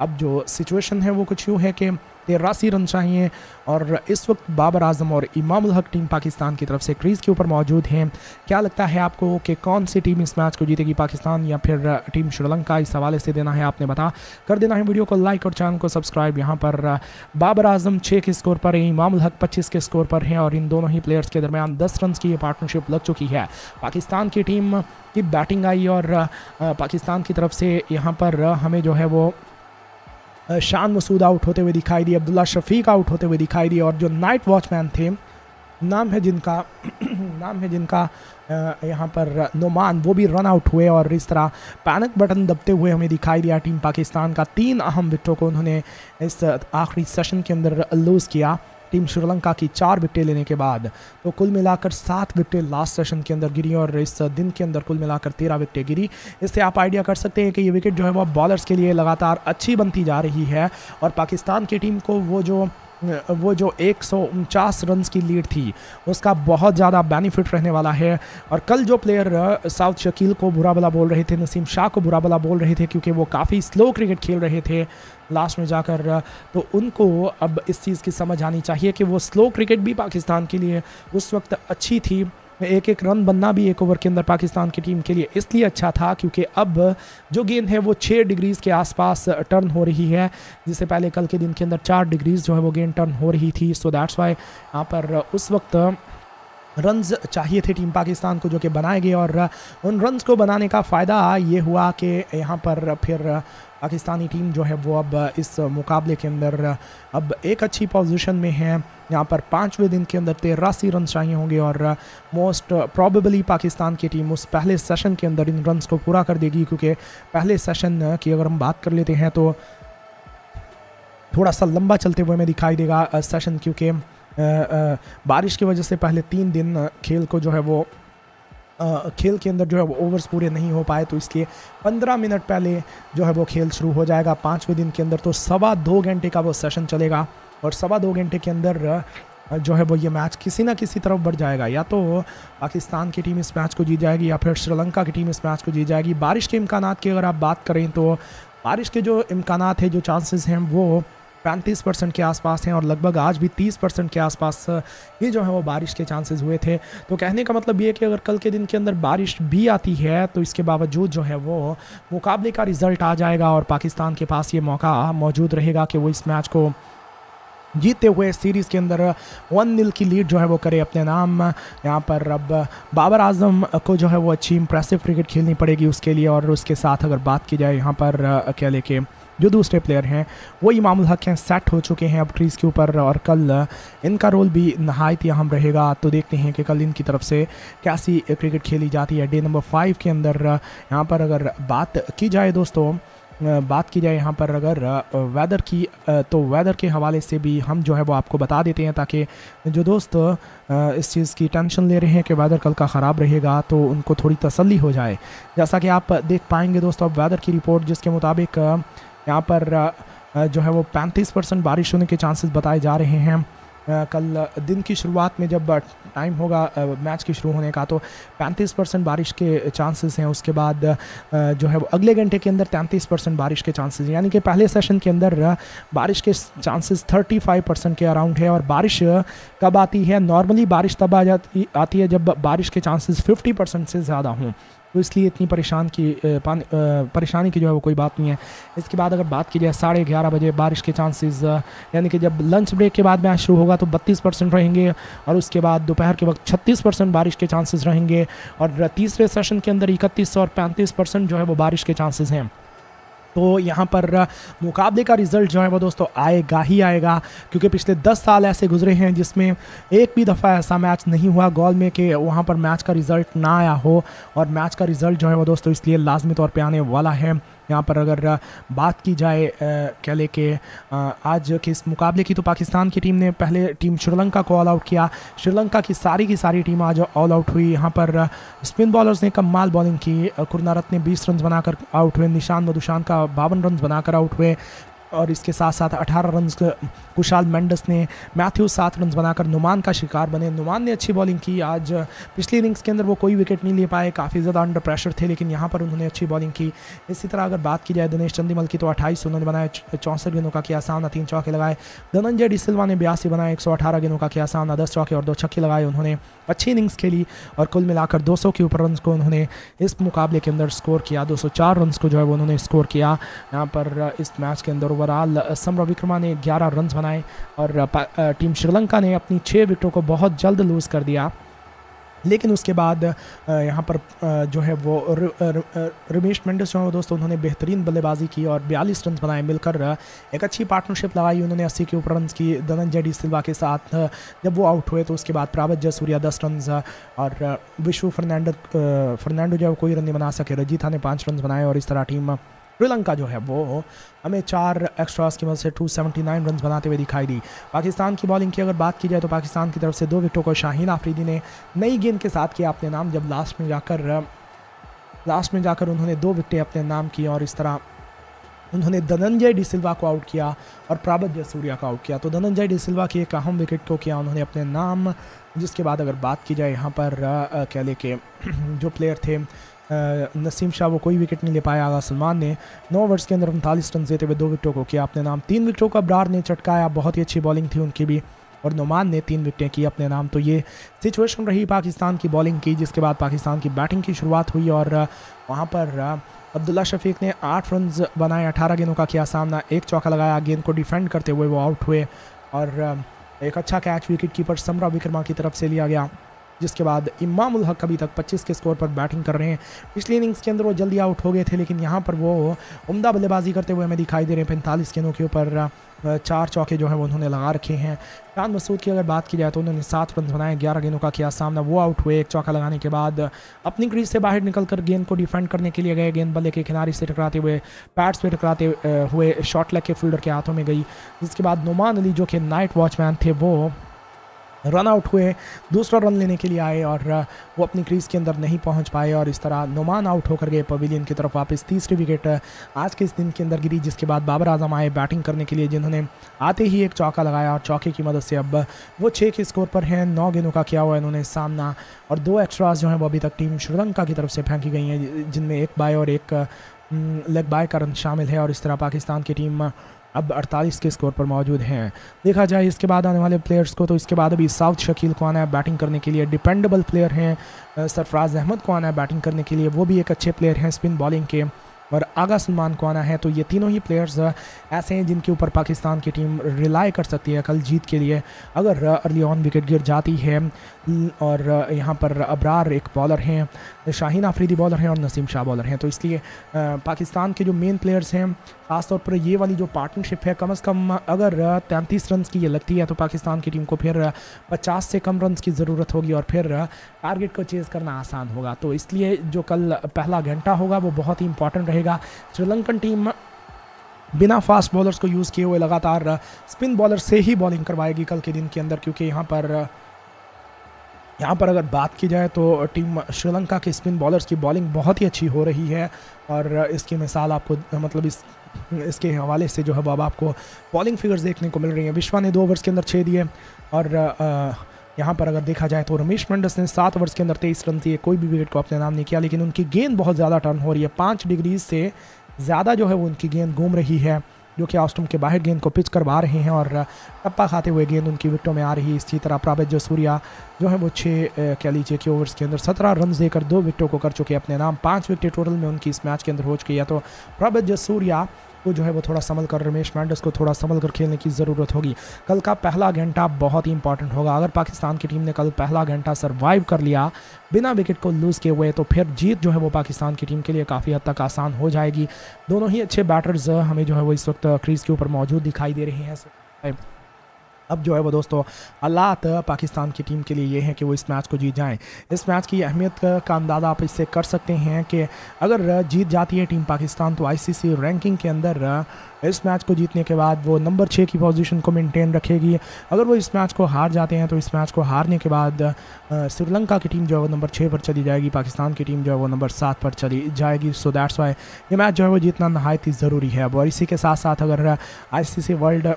अब जो सिचुएशन है वो कुछ यूँ है कि तिरासी रन चाहिए। और इस वक्त बाबर आजम और इमामुल हक टीम पाकिस्तान की तरफ से क्रीज़ के ऊपर मौजूद हैं। क्या लगता है आपको कि कौन सी टीम इस मैच को जीतेगी, पाकिस्तान या फिर टीम श्रीलंका? इस हवाले से देना है आपने बता कर देना है वीडियो को लाइक और चैनल को सब्सक्राइब। यहाँ पर बाबर आजम छः के स्कोर पर है, इमामुल हक पच्चीस के स्कोर पर हैं और इन दोनों ही प्लेयर्स के दरमियान दस रन की ये पार्टनरशिप लग चुकी है। पाकिस्तान की टीम की बैटिंग आई और पाकिस्तान की तरफ से यहाँ पर हमें जो है वो शान मसूद आउट होते हुए दिखाई दिए, अब्दुल्ला शफीक आउट होते हुए दिखाई दिए और जो नाइट वॉचमैन थे, नाम है जिनका नाम है जिनका यहाँ पर नुमान, वो भी रन आउट हुए और इस तरह पैनिक बटन दबते हुए हमें दिखाई दिया टीम पाकिस्तान का। तीन अहम विकेटों को उन्होंने इस आखिरी सेशन के अंदर लूज़ किया टीम श्रीलंका की चार विकेटें लेने के बाद। तो कुल मिलाकर सात विकेटें लास्ट सेशन के अंदर गिरी और इस दिन के अंदर कुल मिलाकर तेरह विकेटें गिरी। इससे आप आइडिया कर सकते हैं कि ये विकेट जो है वह बॉलर्स के लिए लगातार अच्छी बनती जा रही है और पाकिस्तान की टीम को वो जो वो जो एक सौ उनचास रन की लीड थी उसका बहुत ज़्यादा बेनिफिट रहने वाला है। और कल जो प्लेयर साउद शकील को बुरा भला बोल रहे थे, नसीम शाह को बुरा भला बोल रहे थे क्योंकि वो काफ़ी स्लो क्रिकेट खेल रहे थे लास्ट में जाकर, तो उनको अब इस चीज़ की समझ आनी चाहिए कि वो स्लो क्रिकेट भी पाकिस्तान के लिए उस वक्त अच्छी थी। एक एक रन बनना भी एक ओवर के अंदर पाकिस्तान की टीम के लिए इसलिए अच्छा था क्योंकि अब जो गेंद है वो छः डिग्रीज़ के आसपास टर्न हो रही है, जिससे पहले कल के दिन के अंदर चार डिग्रीज़ जो है वो गेंद टर्न हो रही थी। सो दैट्स वाई यहाँ पर उस वक्त रन्स चाहिए थे टीम पाकिस्तान को जो कि बनाए गए और उन रन्स को बनाने का फ़ायदा ये हुआ कि यहाँ पर फिर पाकिस्तानी टीम जो है वो अब इस मुकाबले के अंदर अब एक अच्छी पोजीशन में है। यहाँ पर पाँचवें दिन के अंदर तिरासी रन चाहिए होंगे और मोस्ट प्रॉबेबली पाकिस्तान की टीम उस पहले सेशन के अंदर इन रन्स को पूरा कर देगी क्योंकि पहले सेशन की अगर हम बात कर लेते हैं तो थोड़ा सा लंबा चलते हुए हमें दिखाई देगा सेशन क्योंकि बारिश की वजह से पहले तीन दिन खेल को जो है वो खेल के अंदर जो है वो ओवर्स पूरे नहीं हो पाए, तो इसलिए पंद्रह मिनट पहले जो है वो खेल शुरू हो जाएगा पाँचवें दिन के अंदर। तो सवा दो घंटे का वो सेशन चलेगा और सवा दो घंटे के अंदर जो है वो ये मैच किसी ना किसी तरफ बढ़ जाएगा, या तो पाकिस्तान की टीम इस मैच को जीत जाएगी या फिर श्रीलंका की टीम इस मैच को जीत जाएगी। बारिश के इम्कान की अगर आप बात करें तो बारिश के जो इम्कान है, जो चांसेस हैं वो पैंतीस परसेंट के आसपास हैं और लगभग आज भी तीस परसेंट के आसपास ये जो है वो बारिश के चांसेस हुए थे। तो कहने का मतलब ये है कि अगर कल के दिन के अंदर बारिश भी आती है तो इसके बावजूद जो है वो मुकाबले का रिज़ल्ट आ जाएगा और पाकिस्तान के पास ये मौका मौजूद रहेगा कि वो इस मैच को जीतते हुए सीरीज़ के अंदर वन नील की लीड जो है वो करे अपने नाम। यहाँ पर अब बाबर आजम को जो है वो अच्छी इंप्रेसिव क्रिकेट खेलनी पड़ेगी उसके लिए। और उसके साथ अगर बात की जाए यहाँ पर क्या लेके जो दूसरे प्लेयर हैं वो इमामुल हक हैं, सेट हो चुके हैं अब क्रीज के ऊपर और कल इनका रोल भी नहायत ही अहम रहेगा। तो देखते हैं कि कल इनकी तरफ से कैसी क्रिकेट खेली जाती है डे नंबर फाइव के अंदर। यहाँ पर अगर बात की जाए दोस्तों बात की जाए यहाँ पर अगर वेदर की तो वेदर के हवाले से भी हम जो है वो आपको बता देते हैं ताकि जो दोस्त इस चीज़ की टेंशन ले रहे हैं कि वेदर कल का ख़राब रहेगा तो उनको थोड़ी तसल्ली हो जाए। जैसा कि आप देख पाएंगे दोस्तों अब वेदर की रिपोर्ट जिसके मुताबिक यहाँ पर जो है वो पैंतीस परसेंट बारिश होने के चांसेस बताए जा रहे हैं। कल दिन की शुरुआत में जब टाइम होगा मैच की शुरू होने का तो पैंतीस परसेंट बारिश के चांसेस हैं। उसके बाद जो है वो अगले घंटे के अंदर तैंतीस परसेंट बारिश के चांसेस, यानी कि पहले सेशन के अंदर बारिश के चांसेस पैंतीस परसेंट के अराउंड है। और बारिश कब आती है? नॉर्मली बारिश तब आ जाती आती है जब बारिश के चांसेस पचास परसेंट से ज़्यादा हों, तो इसलिए इतनी परेशान की परेशानी की जो है वो कोई बात नहीं है। इसके बाद अगर बात की जाए साढ़े ग्यारह बजे बारिश के चांसेस, यानी कि जब लंच ब्रेक के बाद मैच शुरू होगा तो बत्तीस परसेंट रहेंगे और उसके बाद दोपहर के वक्त छत्तीस परसेंट बारिश के चांसेस रहेंगे और तीसरे सेशन के अंदर इकतीस और पैंतीस परसेंट जो है वो बारिश के चांसेस हैं। तो यहाँ पर मुकाबले का रिज़ल्ट जो है वो दोस्तों आएगा ही आएगा क्योंकि पिछले दस साल ऐसे गुजरे हैं जिसमें एक भी दफ़ा ऐसा मैच नहीं हुआ गोल में कि वहाँ पर मैच का रिज़ल्ट ना आया हो। और मैच का रिज़ल्ट जो है वो दोस्तों इसलिए लाजमी तौर पे आने वाला है। यहाँ पर अगर बात की जाए क्या ले के आज के इस मुकाबले की तो पाकिस्तान की टीम ने पहले टीम श्रीलंका को ऑल आउट किया, श्रीलंका की सारी की सारी टीम आज ऑल आउट हुई। यहाँ पर स्पिन बॉलर्स ने कमाल बॉलिंग की, कुरनारत ने बीस रन बनाकर आउट हुए, निशान मधुशान का बावन रन बनाकर आउट हुए, और इसके साथ साथ अठारह रन कुशाल मेंडिस ने, मैथ्यूज सात रन बनाकर नुमान का शिकार बने। नुमान ने अच्छी बॉलिंग की आज, पिछली इनिंग्स के अंदर वो कोई विकेट नहीं ले पाए, काफ़ी ज़्यादा अंडर प्रेशर थे, लेकिन यहाँ पर उन्होंने अच्छी बॉलिंग की। इसी तरह अगर बात की जाए दिनेश चंदीमल की तो अट्ठाईस उन्होंने बनाए, चौंसठ गेंदों का किया सामना, तीन चौके लगाए। धनंजय डी सिल्वा ने बयासी बनाए, एक सौ अठारह गेंदों का किया सामना, दस चौके और दो छक्के लगाए। उन्होंने अच्छी इनिंग्स खेली और कुल मिलाकर दो सौ के ऊपर रन को उन्होंने इस मुकाबले के अंदर स्कोर किया, दो सौ चार रन को जो है वो उन्होंने स्कोर किया। यहाँ पर इस मैच के अंदर ओवरऑल सम्र विक्रमा ने ग्यारह रन बनाए और टीम श्रीलंका ने अपनी छः विकेटों को बहुत जल्द लूज़ कर दिया। लेकिन उसके बाद यहाँ पर जो है वो रमेश मेंडिस जो है दोस्तों उन्होंने बेहतरीन बल्लेबाजी की और बयालीस रन बनाए, मिलकर एक अच्छी पार्टनरशिप लगाई उन्होंने अस्सी के ऊपर रन की धनंजय डी सिल्वा के साथ। जब वो आउट हुए तो उसके बाद प्रभाथ जयसूरिया दस रन और विश्व फर्नैंडो फर्नैंडो जो है कोई रन नहीं बना सके, रजीथा ने पाँच रन बनाए। और इस तरह टीम श्रीलंका जो है वो हमें चार एक्स्ट्रास की मदद से दो सौ उन्यासी रन बनाते हुए दिखाई दी। पाकिस्तान की बॉलिंग की अगर बात की जाए तो पाकिस्तान की तरफ से दो विकेटों को शाहीन आफरीदी ने नई गेंद के साथ किया अपने नाम, जब लास्ट में जाकर लास्ट में जाकर उन्होंने दो विकेटें अपने नाम की। और इस तरह उन्होंने धनंजय डी सिल्वा को आउट किया और प्रभाथ जयसूरिया को आउट किया, तो धनंजय डी सिल्वा की एक अहम विकेट को किया उन्होंने अपने नाम। जिसके बाद अगर बात की जाए यहाँ पर कह लें कि जो प्लेयर थे नसीम शाह, वो कोई विकेट नहीं ले पाया। आगा सलमान ने नौ ओवर्स के अंदर उनतालीस रन देते हुए दो विकेटों को किया अपने नाम, तीन विकेटों का अब्रार ने चटकाया, बहुत ही अच्छी बॉलिंग थी उनकी भी, और नुमान ने तीन विकेटें की अपने नाम। तो ये सिचुएशन रही पाकिस्तान की बॉलिंग की। जिसके बाद पाकिस्तान की बैटिंग की शुरुआत हुई और वहाँ पर अब्दुल्ला शफीक ने आठ रन बनाए, अठारह गेंदों का किया सामना, एक चौका लगाया, गेंद को डिफेंड करते हुए वो आउट हुए और एक अच्छा catch wicket keeper Samarawickrama की तरफ से लिया गया। जिसके बाद इमामुल हक अभी तक पच्चीस के स्कोर पर बैटिंग कर रहे हैं। पिछली इनिंग्स के अंदर वो जल्दी आउट हो गए थे, लेकिन यहाँ पर वो उम्दा बल्लेबाजी करते हुए हमें दिखाई दे रहे हैं। पैंतालीस गेंदों के ऊपर चार चौके जो है वो उन्होंने लगा रखे हैं। शान मसूद की अगर बात की जाए तो उन्होंने सात रन बनाए, ग्यारह गेंदों का किया सामना, वो आउट हुए एक चौका लगाने के बाद। अपनी क्रीज से बाहर निकलकर गेंद को डिफेंड करने के लिए गए, गेंद बल्ले के किनारे से टकराते हुए पैड्स पे टकराते हुए शॉर्ट लेग के फील्डर के हाथों में गई। जिसके बाद नुमान अली जो कि नाइट वॉचमैन थे वो रन आउट हुए, दूसरा रन लेने के लिए आए और वो अपनी क्रीज़ के अंदर नहीं पहुंच पाए। और इस तरह नुमान आउट होकर गए पवेलियन की तरफ वापस। तीसरी विकेट आज के इस दिन के अंदर गिरी। जिसके बाद बाबर आजम आए बैटिंग करने के लिए, जिन्होंने आते ही एक चौका लगाया और चौके की मदद से अब वो छः के स्कोर पर हैं। नौ गेंदों का किया हुआ इन्होंने सामना और दो एक्स्ट्रास जो हैं वो अभी तक टीम श्रीलंका की तरफ से फेंकी गई हैं, जिनमें एक बाय और एक लेग बाय का रन शामिल है। और इस तरह पाकिस्तान की टीम अब अड़तालीस के स्कोर पर मौजूद हैं। देखा जाए इसके बाद आने वाले प्लेयर्स को तो इसके बाद अभी साउद शकील को आना है बैटिंग करने के लिए, डिपेंडेबल प्लेयर हैं। सरफराज अहमद को आना है बैटिंग करने के लिए, वो भी एक अच्छे प्लेयर हैं स्पिन बॉलिंग के। और आगा सलमान को आना है। तो ये तीनों ही प्लेयर्स ऐसे हैं जिनके ऊपर पाकिस्तान की टीम रिलाई कर सकती है कल जीत के लिए, अगर अर्ली ऑन विकेट गिर जाती है। और यहाँ पर अबरार एक बॉलर हैं, शाहीन आफरीदी बॉलर हैं और नसीम शाह बॉलर हैं। तो इसलिए पाकिस्तान के जो मेन प्लेयर्स हैं, खासतौर पर ये वाली जो पार्टनरशिप है, कम से कम अगर तैंतीस रन की ये लगती है तो पाकिस्तान की टीम को फिर पचास से कम रन की ज़रूरत होगी और फिर टारगेट को चेज़ करना आसान होगा। तो इसलिए जो कल पहला घंटा होगा वो बहुत ही इंपॉर्टेंट रहेगा। श्रीलंकन टीम बिना फास्ट बॉलर्स को यूज़ किए हुए लगातार स्पिन बॉलर से ही बॉलिंग करवाएगी कल के दिन के अंदर, क्योंकि यहाँ पर यहाँ पर अगर बात की जाए तो टीम श्रीलंका के स्पिन बॉलर्स की बॉलिंग बहुत ही अच्छी हो रही है। और इसकी मिसाल आपको मतलब इस इसके हवाले से जो है अब आपको बॉलिंग फिगर्स देखने को मिल रही हैं। विश्वा ने दो ओवर्स के अंदर छः दिए और आ, यहाँ पर अगर देखा जाए तो रमेश मेंडिस ने सात ओवर्स के अंदर तेईस रन दिए, कोई भी विकेट को अपने नाम नहीं किया। लेकिन उनकी गेंद बहुत ज़्यादा टर्न हो रही है, पाँच डिग्री से ज़्यादा जो है वो उनकी गेंद घूम रही है, जो कि ऑफ स्टंप के बाहर गेंद को पिच करवा रहे हैं और टप्पा खाते हुए गेंद उनकी विकेटों में आ रही है। इसी तरह प्रभाथ जयसूरिया जो है वो छः कह लीजिए कि ओवर्स के अंदर सत्रह रन देकर दो विकेटों को कर चुके हैं अपने नाम। पांच विकेट टोटल में उनकी इस मैच के अंदर हो चुकी है। तो प्रभाथ जयसूरिया को जो है वो थोड़ा संभल कर, रमेश मेंडिस को थोड़ा संभल कर खेलने की ज़रूरत होगी। कल का पहला घंटा बहुत ही इंपॉर्टेंट होगा। अगर पाकिस्तान की टीम ने कल पहला घंटा सर्वाइव कर लिया बिना विकेट को लूज़ किए हुए, तो फिर जीत जो है वो पाकिस्तान की टीम के लिए काफ़ी हद तक आसान हो जाएगी। दोनों ही अच्छे बैटर्स हमें जो है वो इस वक्त क्रीज़ के ऊपर मौजूद दिखाई दे रहे हैं। अब जो है वो दोस्तों हालात पाकिस्तान की टीम के लिए ये हैं कि वो इस मैच को जीत जाएं। इस मैच की अहमियत का अंदाज़ा आप इससे कर सकते हैं कि अगर जीत जाती है टीम पाकिस्तान तो आईसीसी रैंकिंग के अंदर इस मैच को जीतने के बाद वो नंबर छः की पोजीशन को मेंटेन रखेगी। अगर वो इस मैच को हार जाते हैं तो इस मैच को हारने के बाद श्रीलंका की टीम जो है वो नंबर छः पर चली जाएगी, पाकिस्तान की टीम जो है वो नंबर सात पर चली जाएगी। सो दैट्स वाई ये मैच जो है वो जीतना नहायत ही ज़रूरी है। और इसी के साथ साथ अगर आईसीसी वर्ल्ड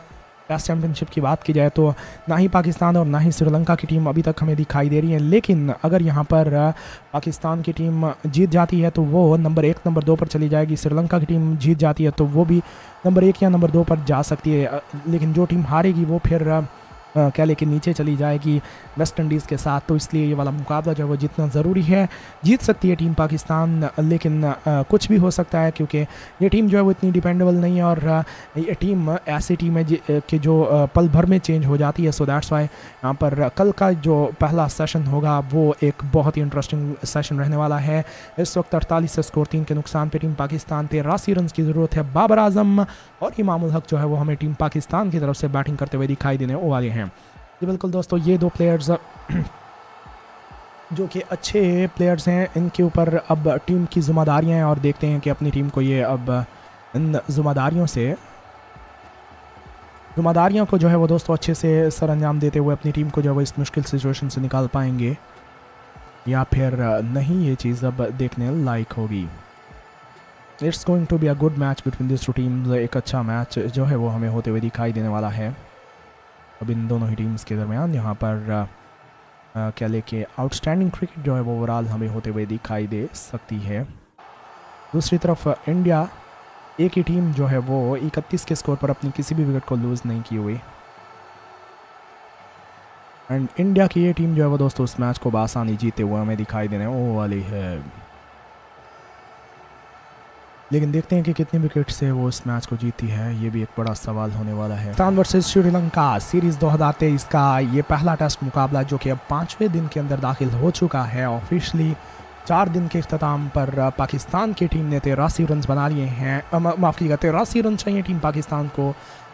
टेस्ट चैंपियनशिप की बात की जाए तो ना ही पाकिस्तान और ना ही श्रीलंका की टीम अभी तक हमें दिखाई दे रही है, लेकिन अगर यहाँ पर पाकिस्तान की टीम जीत जाती है तो वो नंबर एक नंबर दो पर चली जाएगी, श्रीलंका की टीम जीत जाती है तो वो भी नंबर एक या नंबर दो पर जा सकती है, लेकिन जो टीम हारेगी वो फिर कह लेके नीचे चली जाएगी वेस्ट इंडीज़ के साथ। तो इसलिए ये वाला मुकाबला जो है वो जीतना ज़रूरी है। जीत सकती है टीम पाकिस्तान लेकिन आ, कुछ भी हो सकता है क्योंकि ये टीम जो है वो इतनी डिपेंडेबल नहीं है और आ, ये टीम ऐसी टीम है कि जो आ, पल भर में चेंज हो जाती है। सो दैट्स वाई यहाँ पर कल का जो पहला सेशन होगा वो एक बहुत ही इंटरेस्टिंग सेशन रहने वाला है। इस वक्त अड़तालीस स्कोर तीन के नुकसान पर टीम पाकिस्तान तिरासी रन की ज़रूरत है। बाबर आजम और इमामुल हक जो है वो हमें टीम पाकिस्तान की तरफ से बैटिंग करते हुए दिखाई देने वाले हैं। जी बिल्कुल दोस्तों, ये दो प्लेयर्स जो कि अच्छे प्लेयर्स हैं, इनके ऊपर अब टीम की जिम्मेदारियां हैं और देखते हैं कि अपनी टीम को ये अब इन जिम्मेदारियों से जिम्मेदारियों को जो है वो दोस्तों अच्छे से सर अंजाम देते हुए अपनी टीम को जो है वो इस मुश्किल सिचुएशन से निकाल पाएंगे या फिर नहीं, ये चीज़ अब देखने लायक होगी। It's going to be a good match between this two teams. एक अच्छा मैच जो है वो हमें होते हुए दिखाई देने वाला है अब इन दोनों ही टीम्स के दरमियान। यहाँ पर क्या लेके आउटस्टैंडिंग क्रिकेट जो है वो ओवरऑल हमें होते हुए दिखाई दे सकती है। दूसरी तरफ इंडिया एक ही टीम जो है वो इकतीस के स्कोर पर अपनी किसी भी विकेट को लूज़ नहीं की हुई एंड इंडिया की ये टीम जो है वो दोस्तों उस मैच को बासानी जीते हुए हमें दिखाई देने वो वाली है, लेकिन देखते हैं कि कितने विकेट से वो इस मैच को जीती है, ये भी एक बड़ा सवाल होने वाला है। पाकिस्तान वर्सेस श्रीलंका सीरीज़ दो हज़ार तेईस का ये पहला टेस्ट मुकाबला जो कि अब पाँचवें दिन के अंदर दाखिल हो चुका है ऑफिशियली। चार दिन के अख्ताम पर पाकिस्तान की टीम ने तिरासी रन बना लिए हैं, माफ़ कीजिएगा तिरासी रन चाहिए टीम पाकिस्तान को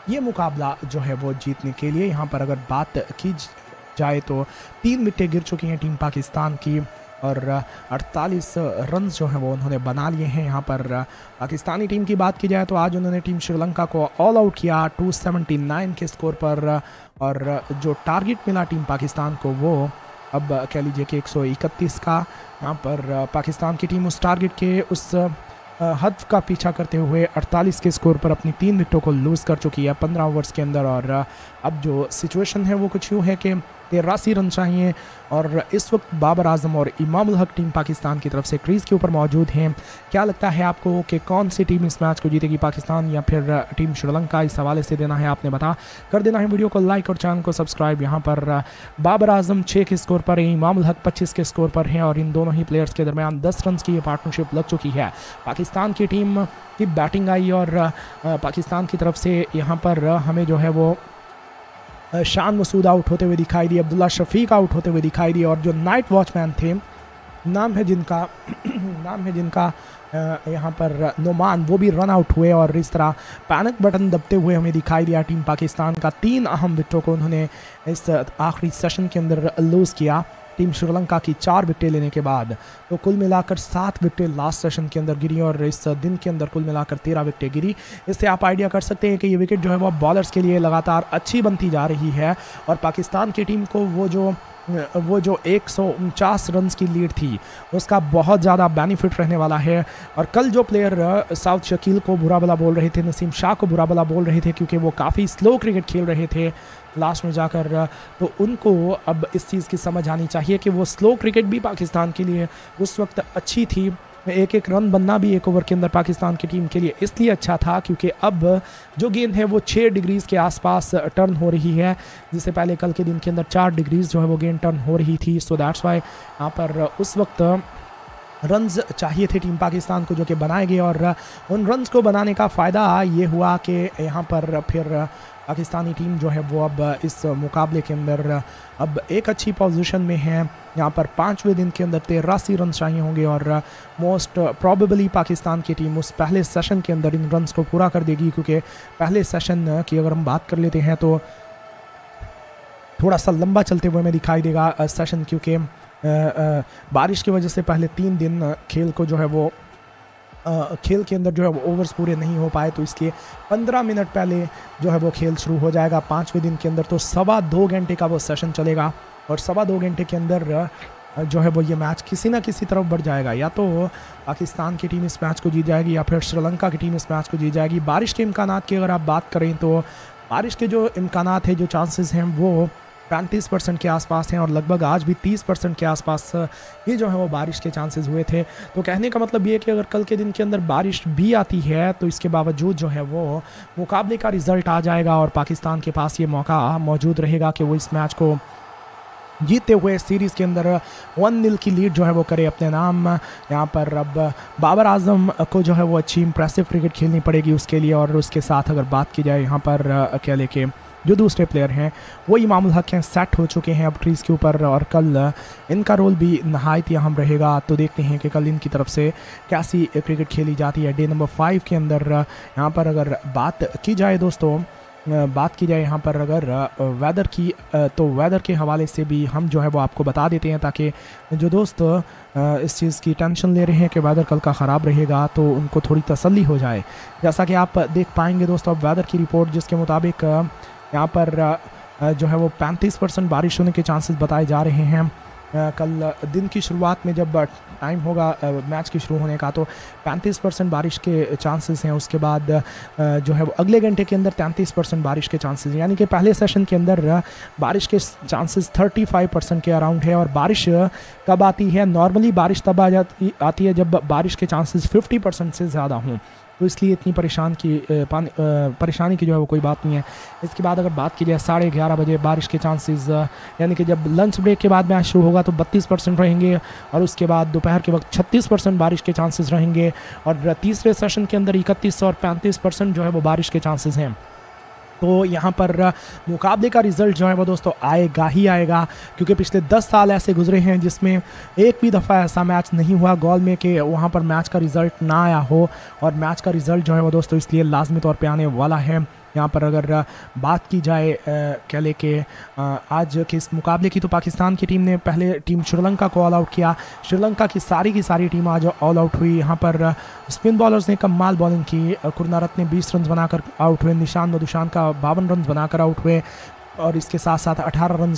ये मुकाबला जो है वो जीतने के लिए। यहाँ पर अगर बात की जाए तो तीन विकेटें गिर चुकी हैं टीम पाकिस्तान की और अड़तालीस रन जो हैं वो उन्होंने बना लिए हैं। यहाँ पर पाकिस्तानी टीम की बात की जाए तो आज उन्होंने टीम श्रीलंका को ऑल आउट किया दो सौ उन्यासी के स्कोर पर और जो टारगेट मिला टीम पाकिस्तान को वो अब कह लीजिए कि एक सौ इकतीस का। यहाँ पर पाकिस्तान की टीम उस टारगेट के उस हद का पीछा करते हुए अड़तालीस के स्कोर पर अपनी तीन विकेटों को लूज़ कर चुकी है पंद्रह ओवर्स के अंदर। और अब जो सिचुएशन है वो कुछ यूँ है कि तिरासी रन चाहिए और इस वक्त बाबर आजम और इमामुल हक टीम पाकिस्तान की तरफ से क्रीज़ के ऊपर मौजूद हैं। क्या लगता है आपको कि कौन सी टीम इस मैच को जीतेगी, पाकिस्तान या फिर टीम श्रीलंका? इस हवाले से देना है आपने बता कर देना है वीडियो को लाइक और चैनल को सब्सक्राइब। यहाँ पर बाबर आजम छः के स्कोर पर हैं, इमामुल हक पच्चीस के स्कोर पर हैं और इन दोनों ही प्लेयर्स के दरमियान दस रन की ये पार्टनरशिप लग चुकी है। पाकिस्तान की टीम की बैटिंग आई और पाकिस्तान की तरफ से यहाँ पर हमें जो है वो शान मसूद आउट होते हुए दिखाई दिए, अब्दुल्ला शफीक आउट होते हुए दिखाई दिए और जो नाइट वॉचमैन थे नाम है जिनका नाम है जिनका यहाँ पर नुमान, वो भी रन आउट हुए और इस तरह पैनिक बटन दबते हुए हमें दिखाई दिया टीम पाकिस्तान का। तीन अहम विकेटों को उन्होंने इस आखिरी सेशन के अंदर लूज़ किया टीम श्रीलंका की चार विकेटें लेने के बाद। तो कुल मिलाकर सात विकेटें लास्ट सेशन के अंदर गिरी और इस दिन के अंदर कुल मिलाकर तेरह विकेटें गिरी। इससे आप आइडिया कर सकते हैं कि ये विकेट जो है वो बॉलर्स के लिए लगातार अच्छी बनती जा रही है और पाकिस्तान की टीम को वो जो वो जो एक सौ उनचास रन की लीड थी उसका बहुत ज़्यादा बेनिफिट रहने वाला है। और कल जो प्लेयर सऊद शकील को बुरा भला बोल रहे थे, नसीम शाह को बुरा भला बोल रहे थे क्योंकि वो काफ़ी स्लो क्रिकेट खेल रहे थे लास्ट में जाकर, तो उनको अब इस चीज़ की समझ आनी चाहिए कि वो स्लो क्रिकेट भी पाकिस्तान के लिए उस वक्त अच्छी थी। एक एक रन बनना भी एक ओवर के अंदर पाकिस्तान की टीम के लिए इसलिए अच्छा था क्योंकि अब जो गेंद है वो छः डिग्रीज़ के आसपास टर्न हो रही है, जिससे पहले कल के दिन के अंदर चार डिग्रीज़ जो है वो गेंद टर्न हो रही थी। सो दैट्स वाई यहाँ पर उस वक्त रन्स चाहिए थे टीम पाकिस्तान को जो कि बनाए गए और उन रन्स को बनाने का फ़ायदा ये हुआ कि यहाँ पर फिर पाकिस्तानी टीम जो है वो अब इस मुकाबले के अंदर अब एक अच्छी पोजीशन में है। यहाँ पर पाँचवें दिन के अंदर तिरासी रन चाहिए होंगे और मोस्ट प्रॉबेबली पाकिस्तान की टीम उस पहले सेशन के अंदर इन रन्स को पूरा कर देगी क्योंकि पहले सेशन की अगर हम बात कर लेते हैं तो थोड़ा सा लंबा चलते हुए हमें दिखाई देगा सेशन, क्योंकि बारिश की वजह से पहले तीन दिन खेल को जो है वो खेल के अंदर जो है वो ओवर्स पूरे नहीं हो पाए, तो इसलिए पंद्रह मिनट पहले जो है वो खेल शुरू हो जाएगा पाँचवें दिन के अंदर। तो सवा दो घंटे का वो सेशन चलेगा और सवा दो घंटे के अंदर जो है वो ये मैच किसी ना किसी तरफ बढ़ जाएगा, या तो पाकिस्तान की टीम इस मैच को जीत जाएगी या फिर श्रीलंका की टीम इस मैच को जीत जाएगी। बारिश के इम्कानात की अगर आप बात करें तो बारिश के जो इम्कानात है, जो चांसेस हैं वो पैंतीस परसेंट के आसपास हैं और लगभग आज भी तीस परसेंट के आसपास ये जो है वो बारिश के चांसेस हुए थे। तो कहने का मतलब ये है कि अगर कल के दिन के अंदर बारिश भी आती है तो इसके बावजूद जो है वो मुकाबले का रिज़ल्ट आ जाएगा और पाकिस्तान के पास ये मौका मौजूद रहेगा कि वो इस मैच को जीतते हुए सीरीज़ के अंदर वन नील की लीड जो है वो करे अपने नाम। यहाँ पर अब बाबर आजम को जो है वो अच्छी इंप्रेसिव क्रिकेट खेलनी पड़ेगी उसके लिए, और उसके साथ अगर बात की जाए यहाँ पर क्या लेके जो दूसरे प्लेयर हैं वो इमामुल हक हैं, सेट हो चुके हैं अब क्रीज के ऊपर और कल इनका रोल भी नहायत अहम रहेगा। तो देखते हैं कि कल इनकी तरफ से कैसी क्रिकेट खेली जाती है डे नंबर फाइव के अंदर। यहाँ पर अगर बात की जाए दोस्तों बात की जाए यहाँ पर अगर वेदर की, तो वेदर के हवाले से भी हम जो है वो आपको बता देते हैं ताकि जो दोस्त इस चीज़ की टेंशन ले रहे हैं कि वेदर कल का ख़राब रहेगा तो उनको थोड़ी तसल्ली हो जाए। जैसा कि आप देख पाएंगे दोस्तों अब वेदर की रिपोर्ट जिसके मुताबिक यहाँ पर जो है वो पैंतीस परसेंट बारिश होने के चांसेस बताए जा रहे हैं कल दिन की शुरुआत में जब टाइम होगा मैच की शुरू होने का, तो पैंतीस परसेंट बारिश के चांसेस हैं। उसके बाद जो है वो अगले घंटे के अंदर तैंतीस परसेंट बारिश के चांसेस, यानी कि पहले सेशन के अंदर बारिश के चांसेस थर्टी फाइव परसेंट के अराउंड है। और बारिश कब आती है? नॉर्मली बारिश तब आ जाती आती है जब बारिश के चांसेस फिफ्टी परसेंट से ज़्यादा हों, तो इसलिए इतनी परेशान की परेशानी की जो है वो कोई बात नहीं है। इसके बाद अगर बात की जाए साढ़े ग्यारह बजे बारिश के चांसेस, यानी कि जब लंच ब्रेक के बाद मैच शुरू होगा तो बत्तीस परसेंट रहेंगे और उसके बाद दोपहर के वक्त छत्तीस परसेंट बारिश के चांसेस रहेंगे और तीसरे सेशन के अंदर इकतीस और पैंतीस परसेंट जो है वो बारिश के चांसेस हैं। तो यहाँ पर मुकाबले का रिज़ल्ट जो है वो दोस्तों आएगा ही आएगा, क्योंकि पिछले दस साल ऐसे गुजरे हैं जिसमें एक भी दफ़ा ऐसा मैच नहीं हुआ गोल में कि वहाँ पर मैच का रिज़ल्ट ना आया हो, और मैच का रिज़ल्ट जो है वो दोस्तों इसलिए लाजमी तौर पे आने वाला है। यहाँ पर अगर बात की जाए क्या ले के आज के इस मुकाबले की, तो पाकिस्तान की टीम ने पहले टीम श्रीलंका को ऑल आउट किया, श्रीलंका की सारी की सारी टीम आज ऑल आउट हुई। यहाँ पर स्पिन बॉलर्स ने कमाल बॉलिंग की, कुरनारत ने बीस रन बनाकर आउट हुए, निशान मधुशानका बावन रन बनाकर आउट हुए और इसके साथ साथ अठारह रन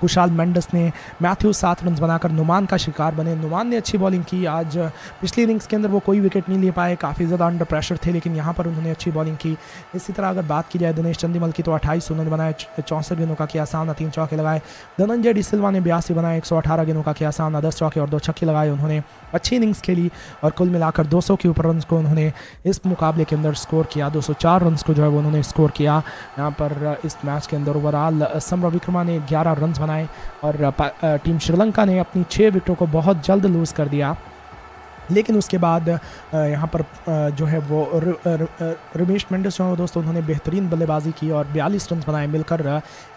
कुशाल मेंडिस ने, मैथ्यू सात रन बनाकर नुमान का शिकार बने। नुमान ने अच्छी बॉलिंग की आज, पिछली इनिंग्स के अंदर वो कोई विकेट नहीं ले पाए, काफ़ी ज़्यादा अंडर प्रेशर थे, लेकिन यहाँ पर उन्होंने अच्छी बॉलिंग की। इसी तरह अगर बात की जाए दिनेश चंदीमल की, तो अट्ठाईस उन्होंने बनाए, चौंसठ गेंदों का किया सामना, तीन चौके लगाए। धनंजय डी सिल्वा ने बयासी बनाए, एक सौ अठारह गेंदों का किया सामना, दस चौके और दो छक्के लगाए, उन्होंने अच्छी इनिंग्स खेली और कुल मिलाकर दो सौ के ऊपर रन को उन्होंने इस मुकाबले के अंदर स्कोर किया, दो सौ चार रन को जो है वो उन्होंने स्कोर किया। यहाँ पर इस मैच के अंदर ओवरऑल समर विक्रमा ने ग्यारह रन बनाए और टीम श्रीलंका ने अपनी छह विकेटों को बहुत जल्द लूज कर दिया। लेकिन उसके बाद यहाँ पर जो है वो रमेश मेंडिस जो दोस्तों उन्होंने बेहतरीन बल्लेबाजी की और बयालीस रन बनाए, मिलकर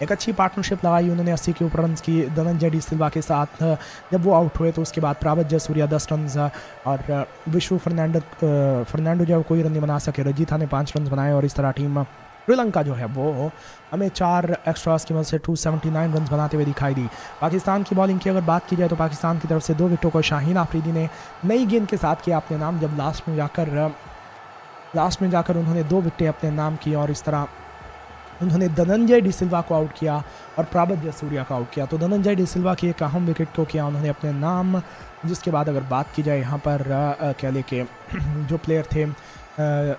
एक अच्छी पार्टनरशिप लगाई उन्होंने अस्सी के ऊपर रन की धनंजय डी सिल्वा के साथ जब वो आउट हुए। तो उसके बाद प्रभाथ जयसूरिया दस रन और विश्व फर्नांडो फर्नांडो जो कोई रन नहीं बना सके, रजीथा ने पाँच रन बनाए और इस तरह टीम श्रीलंका जो है वो हमें चार एक्स्ट्रास की मदद से दो सौ उन्यासी रन बनाते हुए दिखाई दी। पाकिस्तान की बॉलिंग की अगर बात की जाए तो पाकिस्तान की तरफ से दो विकेटों को शाहीन आफरीदी ने नई गेंद के साथ किया अपने नाम, जब लास्ट में जाकर लास्ट में जाकर उन्होंने दो विकेटें अपने नाम की और इस तरह उन्होंने धनंजय डी सिल्वा को आउट किया और प्रभाथ जयसूरिया को आउट किया। तो धनंजय डी सिल्वा की एक अहम विकेट को किया उन्होंने अपने नाम। जिसके बाद अगर बात की जाए यहाँ पर क्या लेके जो प्लेयर थे,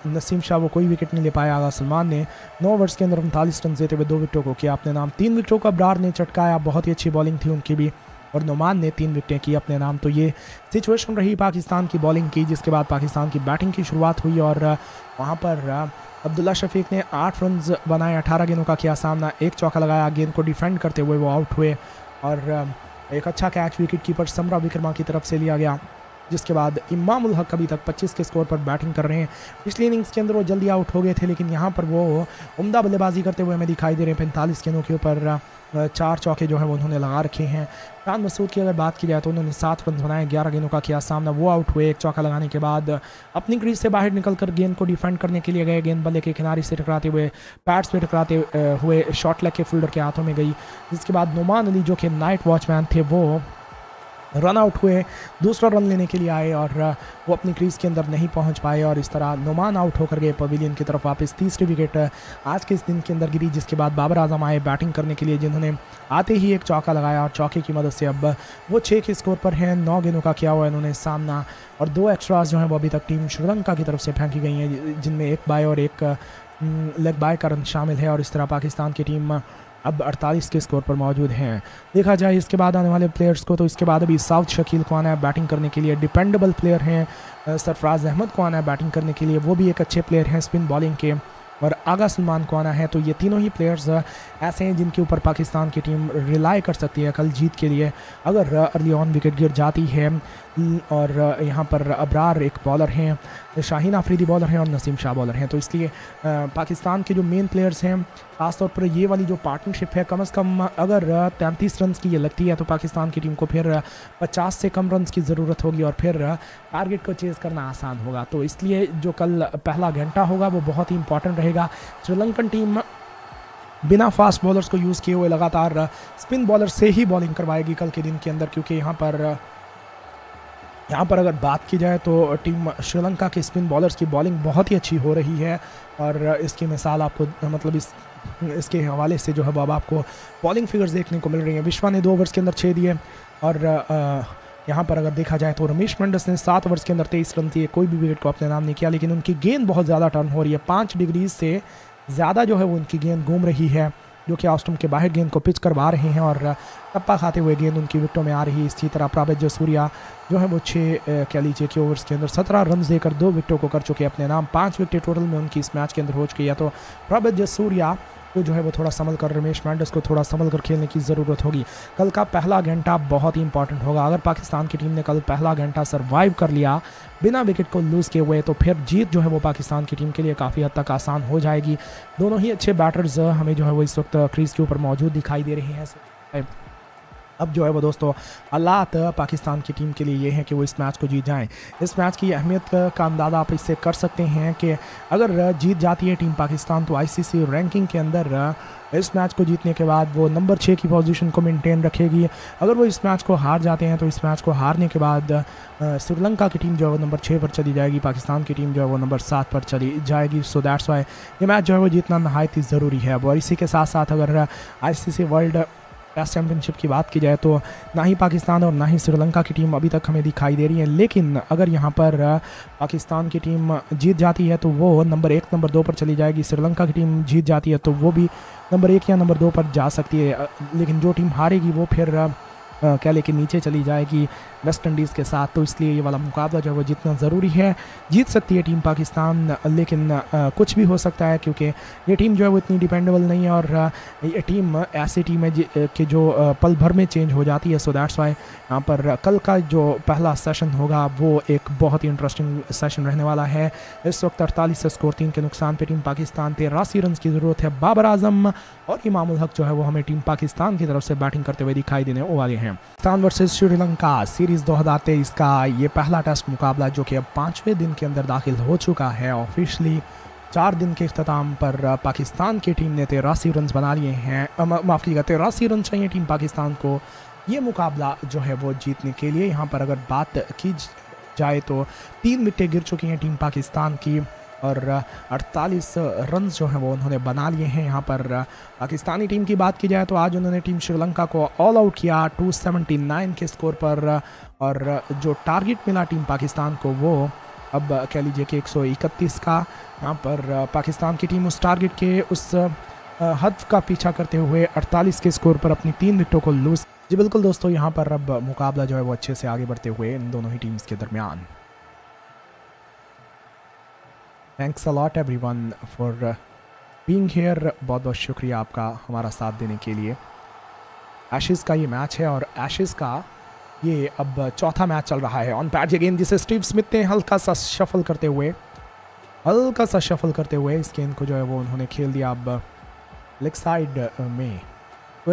नसीम शाह वो कोई विकेट नहीं ले पाया। आगा सलमान ने नौ ओवर्स के अंदर उनतालीस रन देते हुए दो विकेटों को किया अपने नाम, तीन विकेटों को अबरार ने चटकाया, बहुत ही अच्छी बॉलिंग थी उनकी भी, और नुमान ने तीन विकेटें की अपने नाम। तो ये सिचुएशन रही पाकिस्तान की बॉलिंग की। जिसके बाद पाकिस्तान की बैटिंग की शुरुआत हुई और वहाँ पर अब्दुल्ला शफीक ने आठ रन बनाए, अठारह गेंदों का किया सामना, एक चौका लगाया, गेंद को डिफेंड करते हुए वो आउट हुए और एक अच्छा catch wicket keeper Samarawickrama की तरफ से लिया गया। जिसके बाद इमामुल हक अभी तक पच्चीस के स्कोर पर बैटिंग कर रहे हैं। पिछली इनिंग्स के अंदर वो जल्दी आउट हो गए थे, लेकिन यहाँ पर वो उम्दा बल्लेबाजी करते हुए हमें दिखाई दे रहे हैं। पैंतालीस गेंदों के ऊपर चार चौके जो हैं वो उन्होंने लगा रखे हैं। शान मसूद की अगर बात की जाए तो उन्होंने सात रन बनाए, ग्यारह गेंदों का किया सामना, वो आउट हुए एक चौका लगाने के बाद। अपनी क्रीज से बाहर निकलकर गेंद को डिफेंड करने के लिए गए, गेंद बल्ले के किनारे से टकराते हुए पैड्स में टकराते हुए शॉट लेग के फील्डर के हाथों में गई, जिसके बाद नुमान अली जो कि नाइट वॉचमैन थे वो रन आउट हुए, दूसरा रन लेने के लिए आए और वो अपनी क्रीज के अंदर नहीं पहुंच पाए और इस तरह नुमान आउट होकर गए पवेलियन की तरफ वापस। तीसरी विकेट आज के इस दिन के अंदर गिरी, जिसके बाद बाबर आजम आए बैटिंग करने के लिए, जिन्होंने आते ही एक चौका लगाया और चौके की मदद से अब वो छः के स्कोर पर हैं। नौ गेंदों का किया हुआ इन्होंने सामना और दो एक्स्ट्राज जो हैं वो अभी तक टीम श्रीलंका की तरफ से फेंकी गई हैं, जिनमें एक बाय और एक लेग बाय का रन शामिल है और इस तरह पाकिस्तान की टीम अब अड़तालीस के स्कोर पर मौजूद हैं। देखा जाए इसके बाद आने वाले प्लेयर्स को तो इसके बाद अभी साउद शकील को आना है बैटिंग करने के लिए, डिपेंडेबल प्लेयर हैं। सरफराज अहमद को आना है बैटिंग करने के लिए, वो भी एक अच्छे प्लेयर हैं स्पिन बॉलिंग के, और आगा सलमान को आना है। तो ये तीनों ही प्लेयर्स ऐसे हैं जिनके ऊपर पाकिस्तान की टीम रिलाई कर सकती है कल जीत के लिए, अगर अर्ली ऑन विकेट गिर जाती है। और यहाँ पर अबरार एक बॉलर हैं, शाहीन आफरीदी बॉलर हैं और नसीम शाह बॉलर हैं, तो इसलिए पाकिस्तान के जो मेन प्लेयर्स हैं खासतौर पर ये वाली जो पार्टनरशिप है, कम से कम अगर तैंतीस रन की ये लगती है तो पाकिस्तान की टीम को फिर पचास से कम रन की ज़रूरत होगी और फिर टारगेट को चेज़ करना आसान होगा। तो इसलिए जो कल पहला घंटा होगा वो बहुत ही इंपॉर्टेंट रहेगा। श्रीलंकन टीम बिना फास्ट बॉलर्स को यूज़ किए हुए लगातार स्पिन बॉलर से ही बॉलिंग करवाएगी कल के दिन के अंदर, क्योंकि यहाँ पर यहाँ पर अगर बात की जाए तो टीम श्रीलंका के स्पिन बॉलर्स की बॉलिंग बहुत ही अच्छी हो रही है और इसकी मिसाल आपको मतलब इस इसके हवाले से जो है अब आपको बॉलिंग फिगर्स देखने को मिल रही हैं। विश्वा ने दो ओवर्स के अंदर छः दिए और आ, यहाँ पर अगर देखा जाए तो रमेश मेंडिस ने सात ओवर्स के अंदर तेईस रन दिए, कोई भी विकेट को अपने नाम नहीं किया, लेकिन उनकी गेंद बहुत ज़्यादा टर्न हो रही है। पाँच डिग्रीज से ज़्यादा जो है वो उनकी गेंद घूम रही है, जो कि ऑफ स्टंप के बाहर गेंद को पिच करवा रहे हैं और टप्पा खाते हुए गेंद उनकी विकेटों में आ रही है। इसी तरह प्रभाथ जयसूरिया जो है वो छः कह लीजिए कि ओवर्स के अंदर सत्रह रन देकर दो विकेटों को कर चुके हैं अपने नाम, पाँच विकेट टोटल में उनकी इस मैच के अंदर हो चुकी है। तो प्रभाथ जयसूरिया को जो है वो थोड़ा संभल कर, रमेश मेंडिस को थोड़ा संभल कर खेलने की ज़रूरत होगी। कल का पहला घंटा बहुत ही इंपॉर्टेंट होगा, अगर पाकिस्तान की टीम ने कल पहला घंटा सर्वाइव कर लिया बिना विकेट को लूज़ किए हुए तो फिर जीत जो है वो पाकिस्तान की टीम के लिए काफ़ी हद तक आसान हो जाएगी। दोनों ही अच्छे बैटर्स हमें जो है वो इस वक्त क्रीज के ऊपर मौजूद दिखाई दे रहे हैं। अब जो है वो दोस्तों हालात पाकिस्तान की टीम के लिए ये हैं कि वो इस मैच को जीत जाएं। इस मैच की अहमियत का अंदाज़ा आप इससे कर सकते हैं कि अगर जीत जाती है टीम पाकिस्तान तो आईसीसी रैंकिंग के अंदर इस मैच को जीतने के बाद वो नंबर छः की पोजीशन को मेंटेन रखेगी। अगर वो इस मैच को हार जाते हैं तो इस मैच को हारने के बाद श्रीलंका की टीम जो है वो नंबर छः पर चली जाएगी, पाकिस्तान की टीम जो है वो नंबर सात पर चली जाएगी। सो दैट्स वाई ये मैच जो है वो जीतना नहायत ही ज़रूरी है। और इसी के साथ साथ अगर आईसीसी वर्ल्ड टेस्ट चैंपियनशिप की बात की जाए तो ना ही पाकिस्तान और ना ही श्रीलंका की टीम अभी तक हमें दिखाई दे रही है, लेकिन अगर यहाँ पर पाकिस्तान की टीम जीत जाती है तो वो नंबर एक नंबर दो पर चली जाएगी, श्रीलंका की टीम जीत जाती है तो वो भी नंबर एक या नंबर दो पर जा सकती है, लेकिन जो टीम हारेगी वो फिर कह लेके नीचे चली जाएगी वेस्ट इंडीज़ के साथ। तो इसलिए ये वाला मुकाबला जो है वो जितना ज़रूरी है, जीत सकती है टीम पाकिस्तान लेकिन आ, कुछ भी हो सकता है, क्योंकि ये टीम जो है वो इतनी डिपेंडेबल नहीं है और आ, ये टीम ऐसी टीम है कि जो आ, पल भर में चेंज हो जाती है। सो दैट्स वाई यहाँ पर कल का जो पहला सेशन होगा वो एक बहुत ही इंटरेस्टिंग सेशन रहने वाला है। इस वक्त अड़तालीस से स्कोर तीन के नुकसान पर टीम पाकिस्तान तिरासी रन की ज़रूरत है। बाबर आजम और इमामुल हक जो है वो हमें टीम पाकिस्तान की तरफ से बैटिंग करते हुए दिखाई देने वाले हैं। पाकिस्तान वर्सेस श्रीलंका सीरीज़ दो हज़ार तेईस का ये पहला टेस्ट मुकाबला जो कि अब पाँचवें दिन के अंदर दाखिल हो चुका है। ऑफिशियली चार दिन के अख्ताम पर पाकिस्तान की टीम ने तिरासी रन बना लिए हैं, माफ़ कीजिएगा तिरासी रन चाहिए टीम पाकिस्तान को ये मुकाबला जो है वो जीतने के लिए। यहाँ पर अगर बात की जाए तो तीन विकेटें गिर चुकी हैं टीम पाकिस्तान की और अड़तालीस रन जो हैं वो उन्होंने बना लिए हैं। यहाँ पर पाकिस्तानी टीम की बात की जाए तो आज उन्होंने टीम श्रीलंका को ऑल आउट किया दो सौ उन्यासी के स्कोर पर और जो टारगेट मिला टीम पाकिस्तान को वो अब कह लीजिए कि एक सौ इकतीस का। यहाँ पर पाकिस्तान की टीम उस टारगेट के उस हद का पीछा करते हुए अड़तालीस के स्कोर पर अपनी तीन विकेटों को लूज। जी बिल्कुल दोस्तों, यहाँ पर अब मुकाबला जो है वो अच्छे से आगे बढ़ते हुए इन दोनों ही टीम्स के दरमियान। Thanks a lot everyone for being here, बहुत बहुत शुक्रिया आपका हमारा साथ देने के लिए। एशेज़ का ये मैच है और एशेज़ का ये अब चौथा मैच चल रहा है ऑन पैच गेंद, जिसे स्टीव स्मिथ ने हल्का सा शफल करते हुए हल्का सा शफल करते हुए इस गेंद को जो है वो उन्होंने खेल दिया। अब लेग साइड में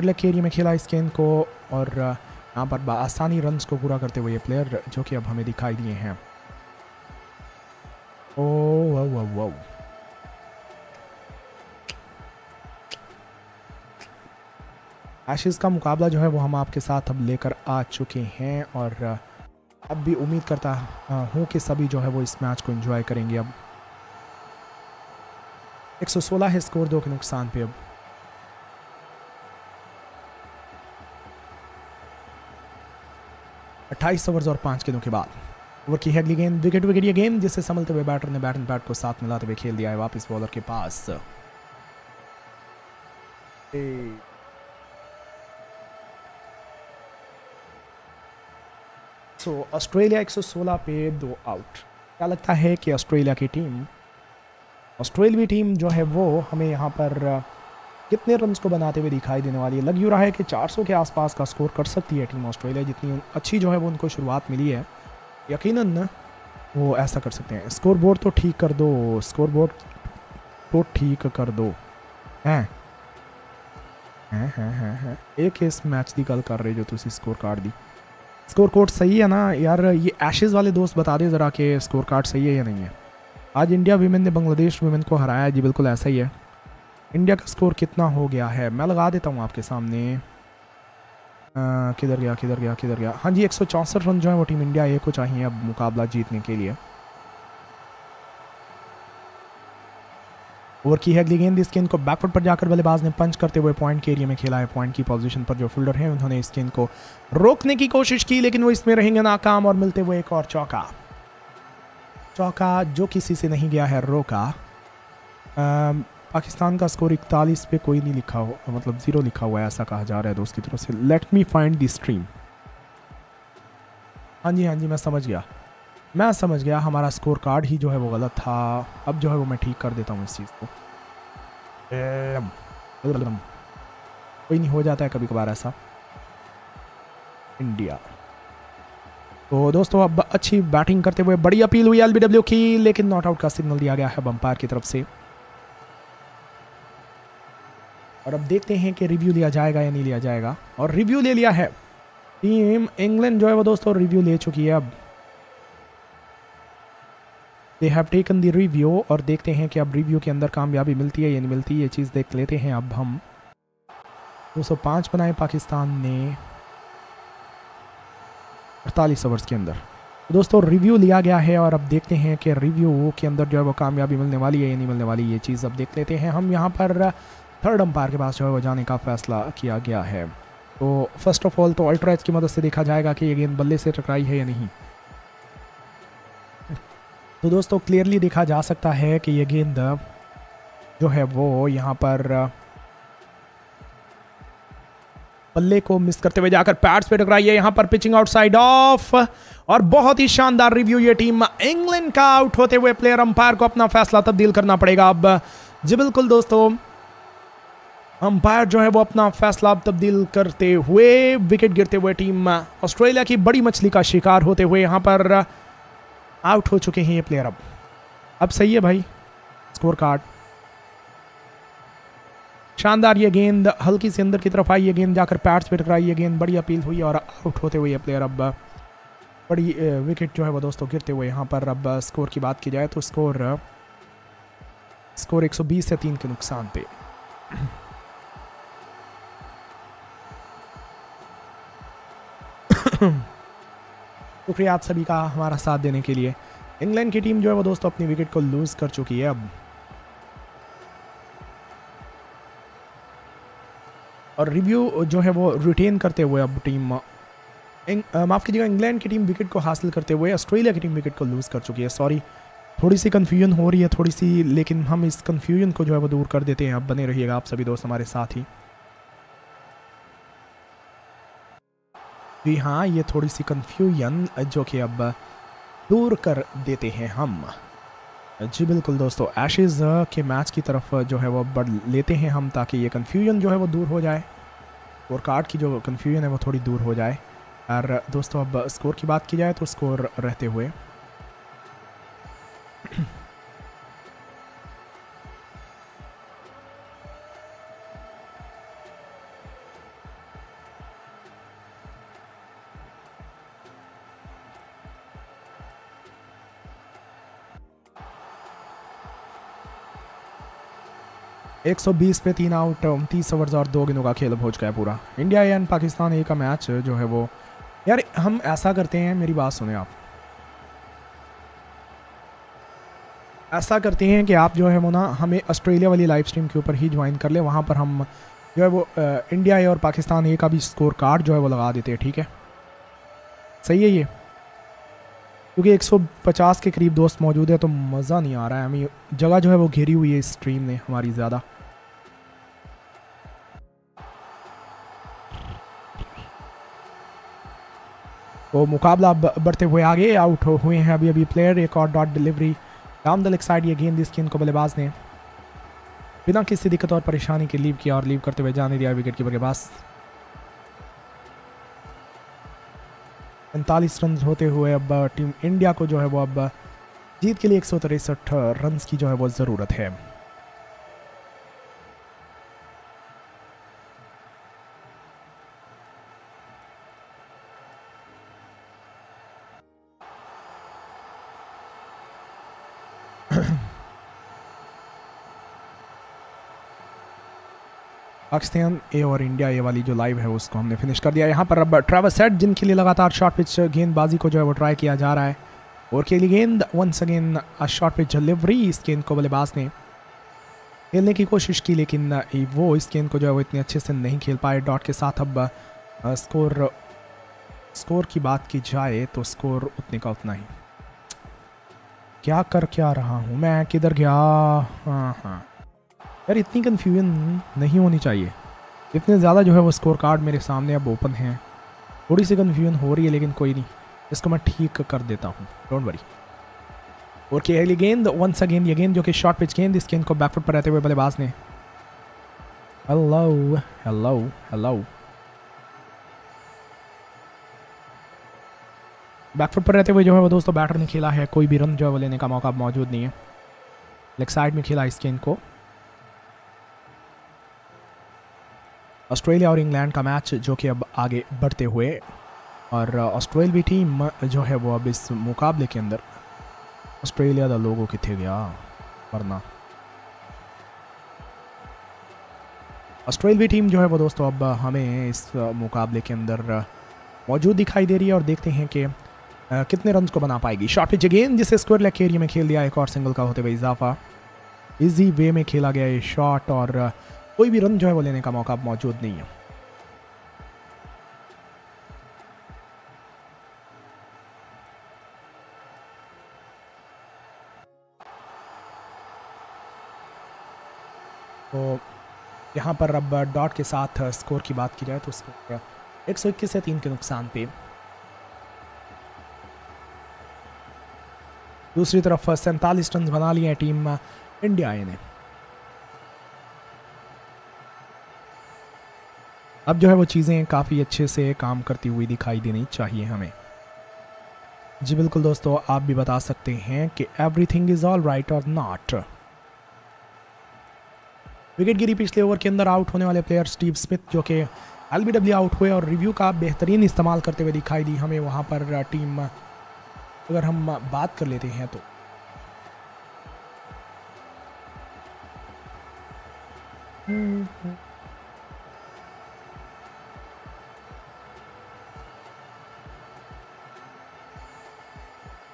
लेग एरिया में खेला इस गेंद को और यहाँ पर आसानी रन्स को पूरा करते हुए ये प्लेयर जो कि अब हमें दिखाई दिए हैं। ओ वाह वाह वाह, एशेज़ का मुकाबला जो है वो हम आपके साथ अब लेकर आ चुके हैं और अब भी उम्मीद करता हूँ कि सभी जो है वो इस मैच को एंजॉय करेंगे। अब एक सौ सोलह है स्कोर, दो के नुकसान पे। अब अट्ठाईस ओवर्स और पाँच गेंदों के बाद ओवर की है अगली गेंद। विकेट विकेट ये गेंद जिसे संभलते हुए बैटर ने बैट एंड पैड को साथ मिलाते हुए खेल दिया है वापस बॉलर के पास। ए... सो so, ऑस्ट्रेलिया एक सौ सोलह पे दो आउट। क्या लगता है कि ऑस्ट्रेलिया की टीम ऑस्ट्रेलियाई टीम जो है वो हमें यहाँ पर कितने रन्स को बनाते हुए दिखाई देने वाली है? लग यूँ रहा है कि चार सौ के आसपास का स्कोर कर सकती है टीम ऑस्ट्रेलिया। जितनी अच्छी जो है वो उनको शुरुआत मिली है, यकीनन वो ऐसा कर सकते हैं। स्कोर बोर्ड तो ठीक कर दो, स्कोर बोर्ड तो ठीक कर दो। हैं हैं हैं हैं हैं एक इस मैच की गल कर रहे जो तुम स्कोर कार्ड दी, स्कोर कोड सही है ना यार? ये एशेज़ वाले दोस्त बता दें ज़रा कि स्कोर कार्ड सही है या नहीं है। आज इंडिया वीमेन ने बांग्लादेश वीमेन को हराया है, जी बिल्कुल ऐसा ही है। इंडिया का स्कोर कितना हो गया है मैं लगा देता हूँ आपके सामने। किधर गया किधर गया किधर गया हाँ जी, एक सौ चौंसठ रन जो है वो टीम इंडिया ए को चाहिए अब मुकाबला जीतने के लिए। ओवर की है अगली गेंद। इस गेंद को बैकवर्ड पर जाकर बल्लेबाज ने पंच करते हुए पॉइंट के एरिया में खेला है। पॉइंट की पोजीशन पर जो फील्डर हैं उन्होंने इस गेंद को रोकने की कोशिश की, लेकिन वो इसमें रहेंगे नाकाम और मिलते हुए एक और चौका। चौका जो किसी से नहीं गया है रोका। आ, पाकिस्तान का स्कोर इकतालीस पे कोई नहीं लिखा हो, मतलब जीरो लिखा हुआ है ऐसा कहा जा रहा है दोस्त की तरफ से। Let me find the stream. हाँ जी हाँ जी, मैं समझ गया मैं समझ गया हमारा स्कोर कार्ड ही जो है वो गलत था। अब जो है वो मैं ठीक कर देता हूँ इस चीज़ को। कोई नहीं, हो जाता है कभी कभार ऐसा। इंडिया तो दोस्तों अब अच्छी बैटिंग करते हुए बड़ी अपील हुई एलबीडब्ल्यू की, लेकिन नॉट आउट का सिग्नल दिया गया है बम्पायर की तरफ से। और अब देखते हैं कि रिव्यू लिया जाएगा या नहीं लिया जाएगा। और रिव्यू ले लिया है टीम इंग्लैंड जो है वो दोस्तों, रिव्यू ले चुकी है। अब they have taken the review और देखते हैं कि अब रिव्यू के अंदर कामयाबी मिलती है या नहीं मिलती, ये चीज़ देख लेते हैं। अब हम दो सौ पाँच बनाए पाकिस्तान ने अड़तालीस ओवर्स के अंदर। दोस्तों रिव्यू लिया गया है और अब देखते हैं कि रिव्यू के अंदर जो है वो कामयाबी मिलने वाली है या नहीं मिलने वाली, ये चीज़ अब देख लेते हैं। हम यहाँ पर थर्ड अंपायर के पास जो है वो जाने का फैसला किया गया है। तो फर्स्ट ऑफ ऑल तो अल्ट्राइज की मदद से देखा जाएगा कि ये गेंद बल्ले से टकराई है या नहीं। तो दोस्तों क्लियरली देखा जा सकता है कि ये गेंद जो है वो यहाँ पर बल्ले को मिस करते हुए जाकर पैड्स पे टकराई है। यहाँ पर पिचिंग आउटसाइड ऑफ और बहुत ही शानदार रिव्यू। ये टीम इंग्लैंड का आउट होते हुए प्लेयर। अंपायर को अपना फैसला तब्दील करना पड़ेगा अब। जी बिल्कुल दोस्तों, अंपायर जो है वो अपना फैसला अब तब्दील करते हुए विकेट गिरते हुए टीम ऑस्ट्रेलिया की बड़ी मछली का शिकार होते हुए यहाँ पर आउट हो चुके हैं ये प्लेयर। अब अब सही है भाई स्कोर कार्ड। शानदार ये गेंद हल्की से अंदर की तरफ आई, ये गेंद जाकर पैड्स पे टकराई, ये गेंद बड़ी अपील हुई और आउट होते हुए ये प्लेयर। अब बड़ी विकेट जो है वो दोस्तों गिरते हुए यहाँ पर। अब स्कोर की बात की जाए तो स्कोर स्कोर एक सौ बीस है, तीन के नुकसान पे। शुक्रिया आप सभी का हमारा साथ देने के लिए। इंग्लैंड की टीम जो है वो दोस्तों अपनी विकेट को लूज कर चुकी है। अब और रिव्यू जो है वो रिटेन करते हुए अब टीम माफ कीजिएगा इंग्लैंड की टीम विकेट को हासिल करते हुए ऑस्ट्रेलिया की टीम विकेट को लूज कर चुकी है। सॉरी, थोड़ी सी कन्फ्यूजन हो रही है थोड़ी सी, लेकिन हम इस कन्फ्यूजन को जो है वो दूर कर देते हैं। अब बने रहिएगा आप सभी दोस्त हमारे साथ ही। जी हाँ, ये थोड़ी सी कन्फ्यूजन जो कि अब दूर कर देते हैं हम। जी बिल्कुल दोस्तों, एशेज़ के मैच की तरफ जो है वो बढ़ लेते हैं हम, ताकि ये कन्फ्यूजन जो है वो दूर हो जाए और कार्ड की जो कन्फ्यूजन है वो थोड़ी दूर हो जाए। और दोस्तों अब स्कोर की बात की जाए तो स्कोर रहते हुए एक सौ बीस पे तीन आउट उनतीस ओवर और दो गेंदों का खेल पहुंच गया पूरा। इंडिया एंड पाकिस्तान ए का मैच जो है वो यार हम ऐसा करते हैं, मेरी बात सुने आप, ऐसा करते हैं कि आप जो है वो ना हमें ऑस्ट्रेलिया वाली लाइव स्ट्रीम के ऊपर ही ज्वाइन कर ले, वहाँ पर हम जो है वो इंडिया ए और पाकिस्तान ए का भी स्कोर कार्ड जो है वो लगा देते हैं। ठीक है, सही है ये, क्योंकि एक सौ पचास के करीब दोस्त मौजूद है तो मज़ा नहीं आ रहा है हमें, जगह जो है वो घेरी हुई है स्ट्रीम ने हमारी ज़्यादा। तो मुकाबला बढ़ते हुए आगे, आउट हुए हैं अभी अभी प्लेयर, एक और dot delivery down the leg side, ये गेंद इसकी इनको बल्लेबाज ने बिना किसी दिक्कत और परेशानी के लीव किया और लीव करते हुए जाने दिया विकेट कीपर के पास। पैंतालीस रन होते हुए अब टीम इंडिया को जो है वो अब जीत के लिए एक सौ तिरसठ रन की जो है वो ज़रूरत है। पाकिस्तान ए और इंडिया ए वाली जो लाइव है उसको हमने फिनिश कर दिया। यहाँ पर अब ट्रैवल सेट जिनके लिए लगातार शॉर्ट पिच गेंदबाजी को जो है वो ट्राई किया जा रहा है और के लिए गेंद once again short pitch delivery, इस गेंद को बल्लेबाज ने खेलने की कोशिश की लेकिन वो इस गेंद को जो है वो इतने अच्छे से नहीं खेल पाए। डॉट के साथ अब स्कोर स्कोर की बात की जाए तो स्कोर उतने का उतना ही, क्या कर क्या रहा हूँ मैं, किधर गया। हाँ हाँ यार, इतनी कन्फ्यूजन नहीं होनी चाहिए, इतने ज़्यादा जो है वो स्कोर कार्ड मेरे सामने अब ओपन हैं, थोड़ी सी कन्फ्यूजन हो रही है लेकिन कोई नहीं, इसको मैं ठीक कर देता हूँ, डोंट वरी। और खेली गेंद वंस अगेन, ये गेंद जो कि शॉर्ट पिच गेंद, इस गेंद को बैकफुट पर रहते हुए बल्लेबाज ने हेलो हेलो हेलो बैकफुट पर रहते हुए जो है वो दोस्तों बैटर ने खेला है, कोई भी रन जो है वो लेने का मौका मौजूद नहीं है। लेग साइड में खेला इस गेंद को। ऑस्ट्रेलिया और इंग्लैंड का मैच जो कि अब आगे बढ़ते हुए, और ऑस्ट्रेलियाई टीम जो है वो अब इस मुकाबले के अंदर, ऑस्ट्रेलिया का लोगों किथे गया वरना, ऑस्ट्रेलियाई टीम जो है वो दोस्तों अब हमें इस मुकाबले के अंदर मौजूद दिखाई दे रही है और देखते हैं कि कितने रन को बना पाएगी। शॉर्ट पिच गेंद जिसे स्क्वायर लेग एरिया में खेल दिया, एक और सिंगल का होते हुए इजाफा, इजी वे में खेला गया ये शॉट और कोई भी रन जो है वो लेने का मौका मौजूद नहीं है। तो यहाँ पर अब डॉट के साथ स्कोर की बात की जाए तो स्कोर एक सौ इक्कीस से तीन के नुकसान पे। दूसरी तरफ सैंतालीस रन बना लिए टीम इंडिया ने। अब जो है वो चीज़ें काफ़ी अच्छे से काम करती हुई दिखाई देनी चाहिए हमें। जी बिल्कुल दोस्तों, आप भी बता सकते हैं कि एवरीथिंग इज़ ऑल राइट और नॉट। विकेट गिरी पिछले ओवर के अंदर, आउट होने वाले प्लेयर स्टीव स्मिथ जो कि एल बी डब्ल्यू आउट हुए और रिव्यू का बेहतरीन इस्तेमाल करते हुए दिखाई दी हमें वहाँ पर टीम। अगर हम बात कर लेते हैं तो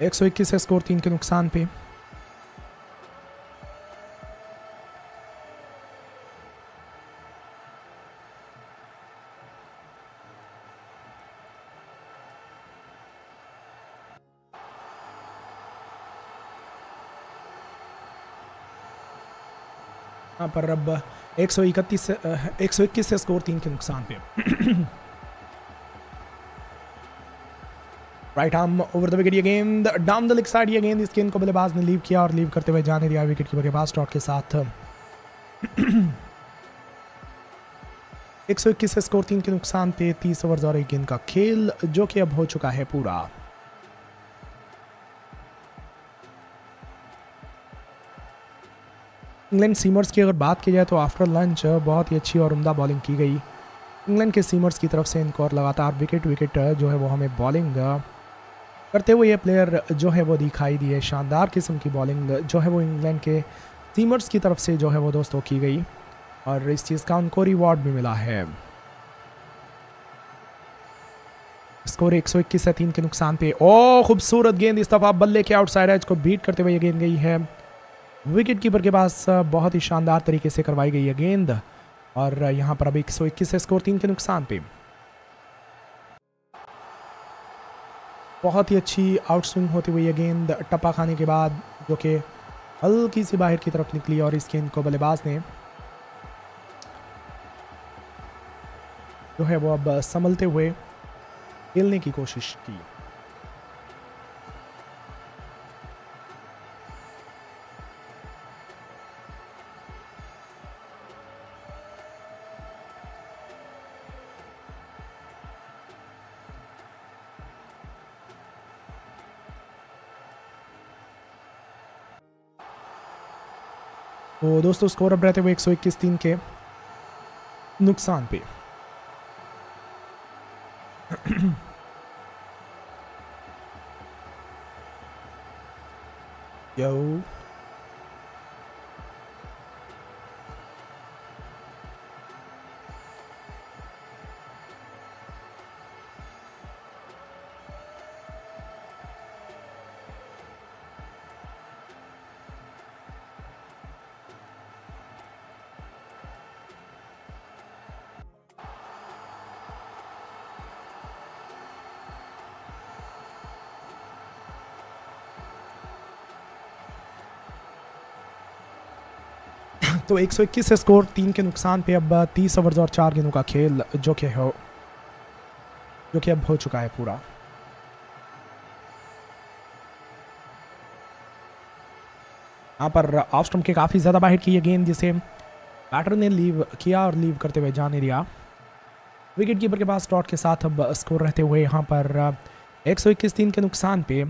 एक सौ इक्कीस है स्कोर तीन के नुकसान पे। यहाँ पर अब एक सौ इकतीस एक सौ इक्कीस से स्कोर तीन के नुकसान पे। Right arm over the wicket, ये गेंद डाउन द लेग साइड, ये गेंद इस गेंद को बल्लेबाज ने लीव किया और लीव करते हुए जाने दिया विकेट कीपर के पास। डॉट के साथ एक सौ इक्कीस स्कोर, तीन के नुकसान पे, तीस ओवर और एक गेंद का खेल जो कि अब हो चुका है पूरा। इंग्लैंड सीमर्स की अगर बात की जाए तो आफ्टर लंच बहुत ही अच्छी और उम्दा बॉलिंग की गई इंग्लैंड के सीमर्स की तरफ से इनको, और लगातार विकेट विकेट जो है वो हमें बॉलिंग करते हुए ये प्लेयर जो है वो दिखाई दिए। शानदार किस्म की बॉलिंग जो है वो इंग्लैंड के सीमर्स की तरफ से जो है वो दोस्तों की गई और इस चीज़ का उनको रिवॉर्ड भी मिला है। स्कोर एक सौ इक्कीस है, तीन के नुकसान पे। ओ खूबसूरत गेंद इस दफ़ा बल्ले के आउटसाइड एज को बीट करते हुए ये गेंद गई है विकेट कीपर के पास। बहुत ही शानदार तरीके से करवाई गई है गेंद और यहाँ पर अब एक सौ इक्कीस है स्कोर, तीन के नुकसान पे। बहुत ही अच्छी आउट स्विंग होते हुए ये गेंद टप्पा खाने के बाद जो कि हल्की सी बाहर की तरफ निकली और इस गेंद को बल्लेबाज ने जो है वो अब संभलते हुए खेलने की कोशिश की। तो दोस्तों स्कोर अब रहते हुए एक सौ इक्कीस, तीन के नुकसान पे। यो तो एक सौ इक्कीस स्कोर, तीन के नुकसान पे। अब तीस ओवर और चार गेंदों का खेल जो कि हो जो कि अब हो चुका है पूरा। यहाँ पर ऑफ स्टंप के काफ़ी ज़्यादा बाहर की ये गेंद जिसे बैटर ने लीव किया और लीव करते हुए जाने दिया विकेट कीपर के पास डॉट के साथ। अब स्कोर रहते हुए यहाँ पर एक सौ इक्कीस, तीन के नुकसान पे।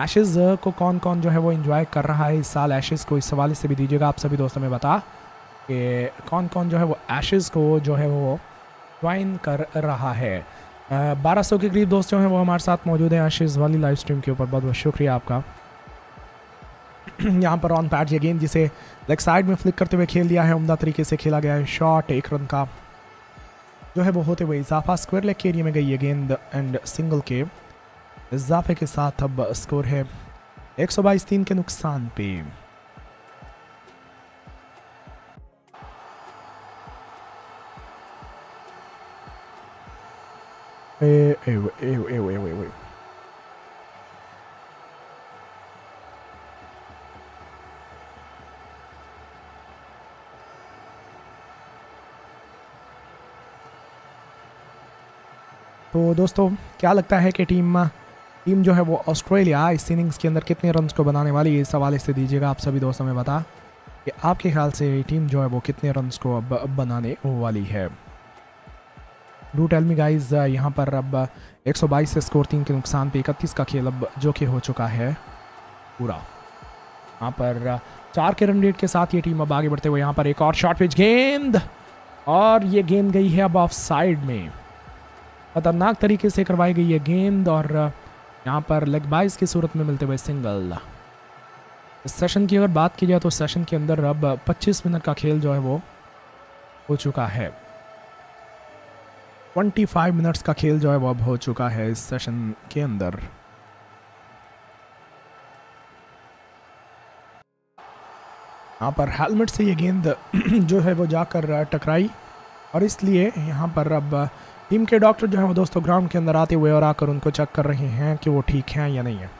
एशेज़ को कौन कौन जो है वो एंजॉय कर रहा है इस साल, एशेज़ को इस हवाले से भी दीजिएगा आप सभी दोस्तों में बता कि कौन कौन जो है वो एशेज़ को जो है वो ज्वाइन कर रहा है। बारह सौ के करीब दोस्त जो हैं वो हमारे साथ मौजूद हैं एशेज़ वाली लाइव स्ट्रीम के ऊपर, बहुत बहुत शुक्रिया आपका। यहाँ पर ऑन पैड ये गेंद जिसे लेग साइड में फ्लिक करते हुए खेल दिया है, उम्दा तरीके से खेला गया है शॉट, एक रन का जो है वो होते हुए इजाफा। स्क्वायर लेग के एरिया में गई ये गेंद एंड सिंगल के इजाफे के साथ अब स्कोर है एक सौ बाईस, तीन के नुकसान पे। ए, ए, ए, ए, ए, ए, ए। तो दोस्तों क्या लगता है कि टीम टीम जो है वो ऑस्ट्रेलिया इस इनिंग्स के अंदर कितने रन्स को बनाने वाली है, इस हवाले से दीजिएगा आप सभी दोस्तों में बता कि आपके ख्याल से टीम जो है वो कितने रन्स को अब बनाने वाली है। Do tell me guys. यहाँ पर अब एक सौ बाईस से स्कोर, तीन के नुकसान पे। इकतीस का खेल अब जो कि हो चुका है पूरा। यहाँ पर चार के रन रेट के साथ ये टीम अब आगे बढ़ते हुए यहाँ पर एक और शॉर्ट पिच गेंद और ये गेंद गई है अब ऑफ साइड में। खतरनाक तरीके से करवाई गई है गेंद और यहाँ पर लेग बाइस की सूरत में मिलते हुए सिंगल। इस सेशन की अगर बात की जाए तो सेशन के अंदर अब पच्चीस मिनट का खेल जो है वो हो चुका है। पच्चीस मिनट्स का खेल जो है वो अब हो चुका है इस सेशन के अंदर। यहाँ पर हेलमेट से ये गेंद जो है वो जाकर टकराई और इसलिए यहाँ पर अब टीम के डॉक्टर जो है वो दोस्तों ग्राउंड के अंदर आते हुए और आकर उनको चेक कर रहे हैं कि वो ठीक हैं या नहीं है।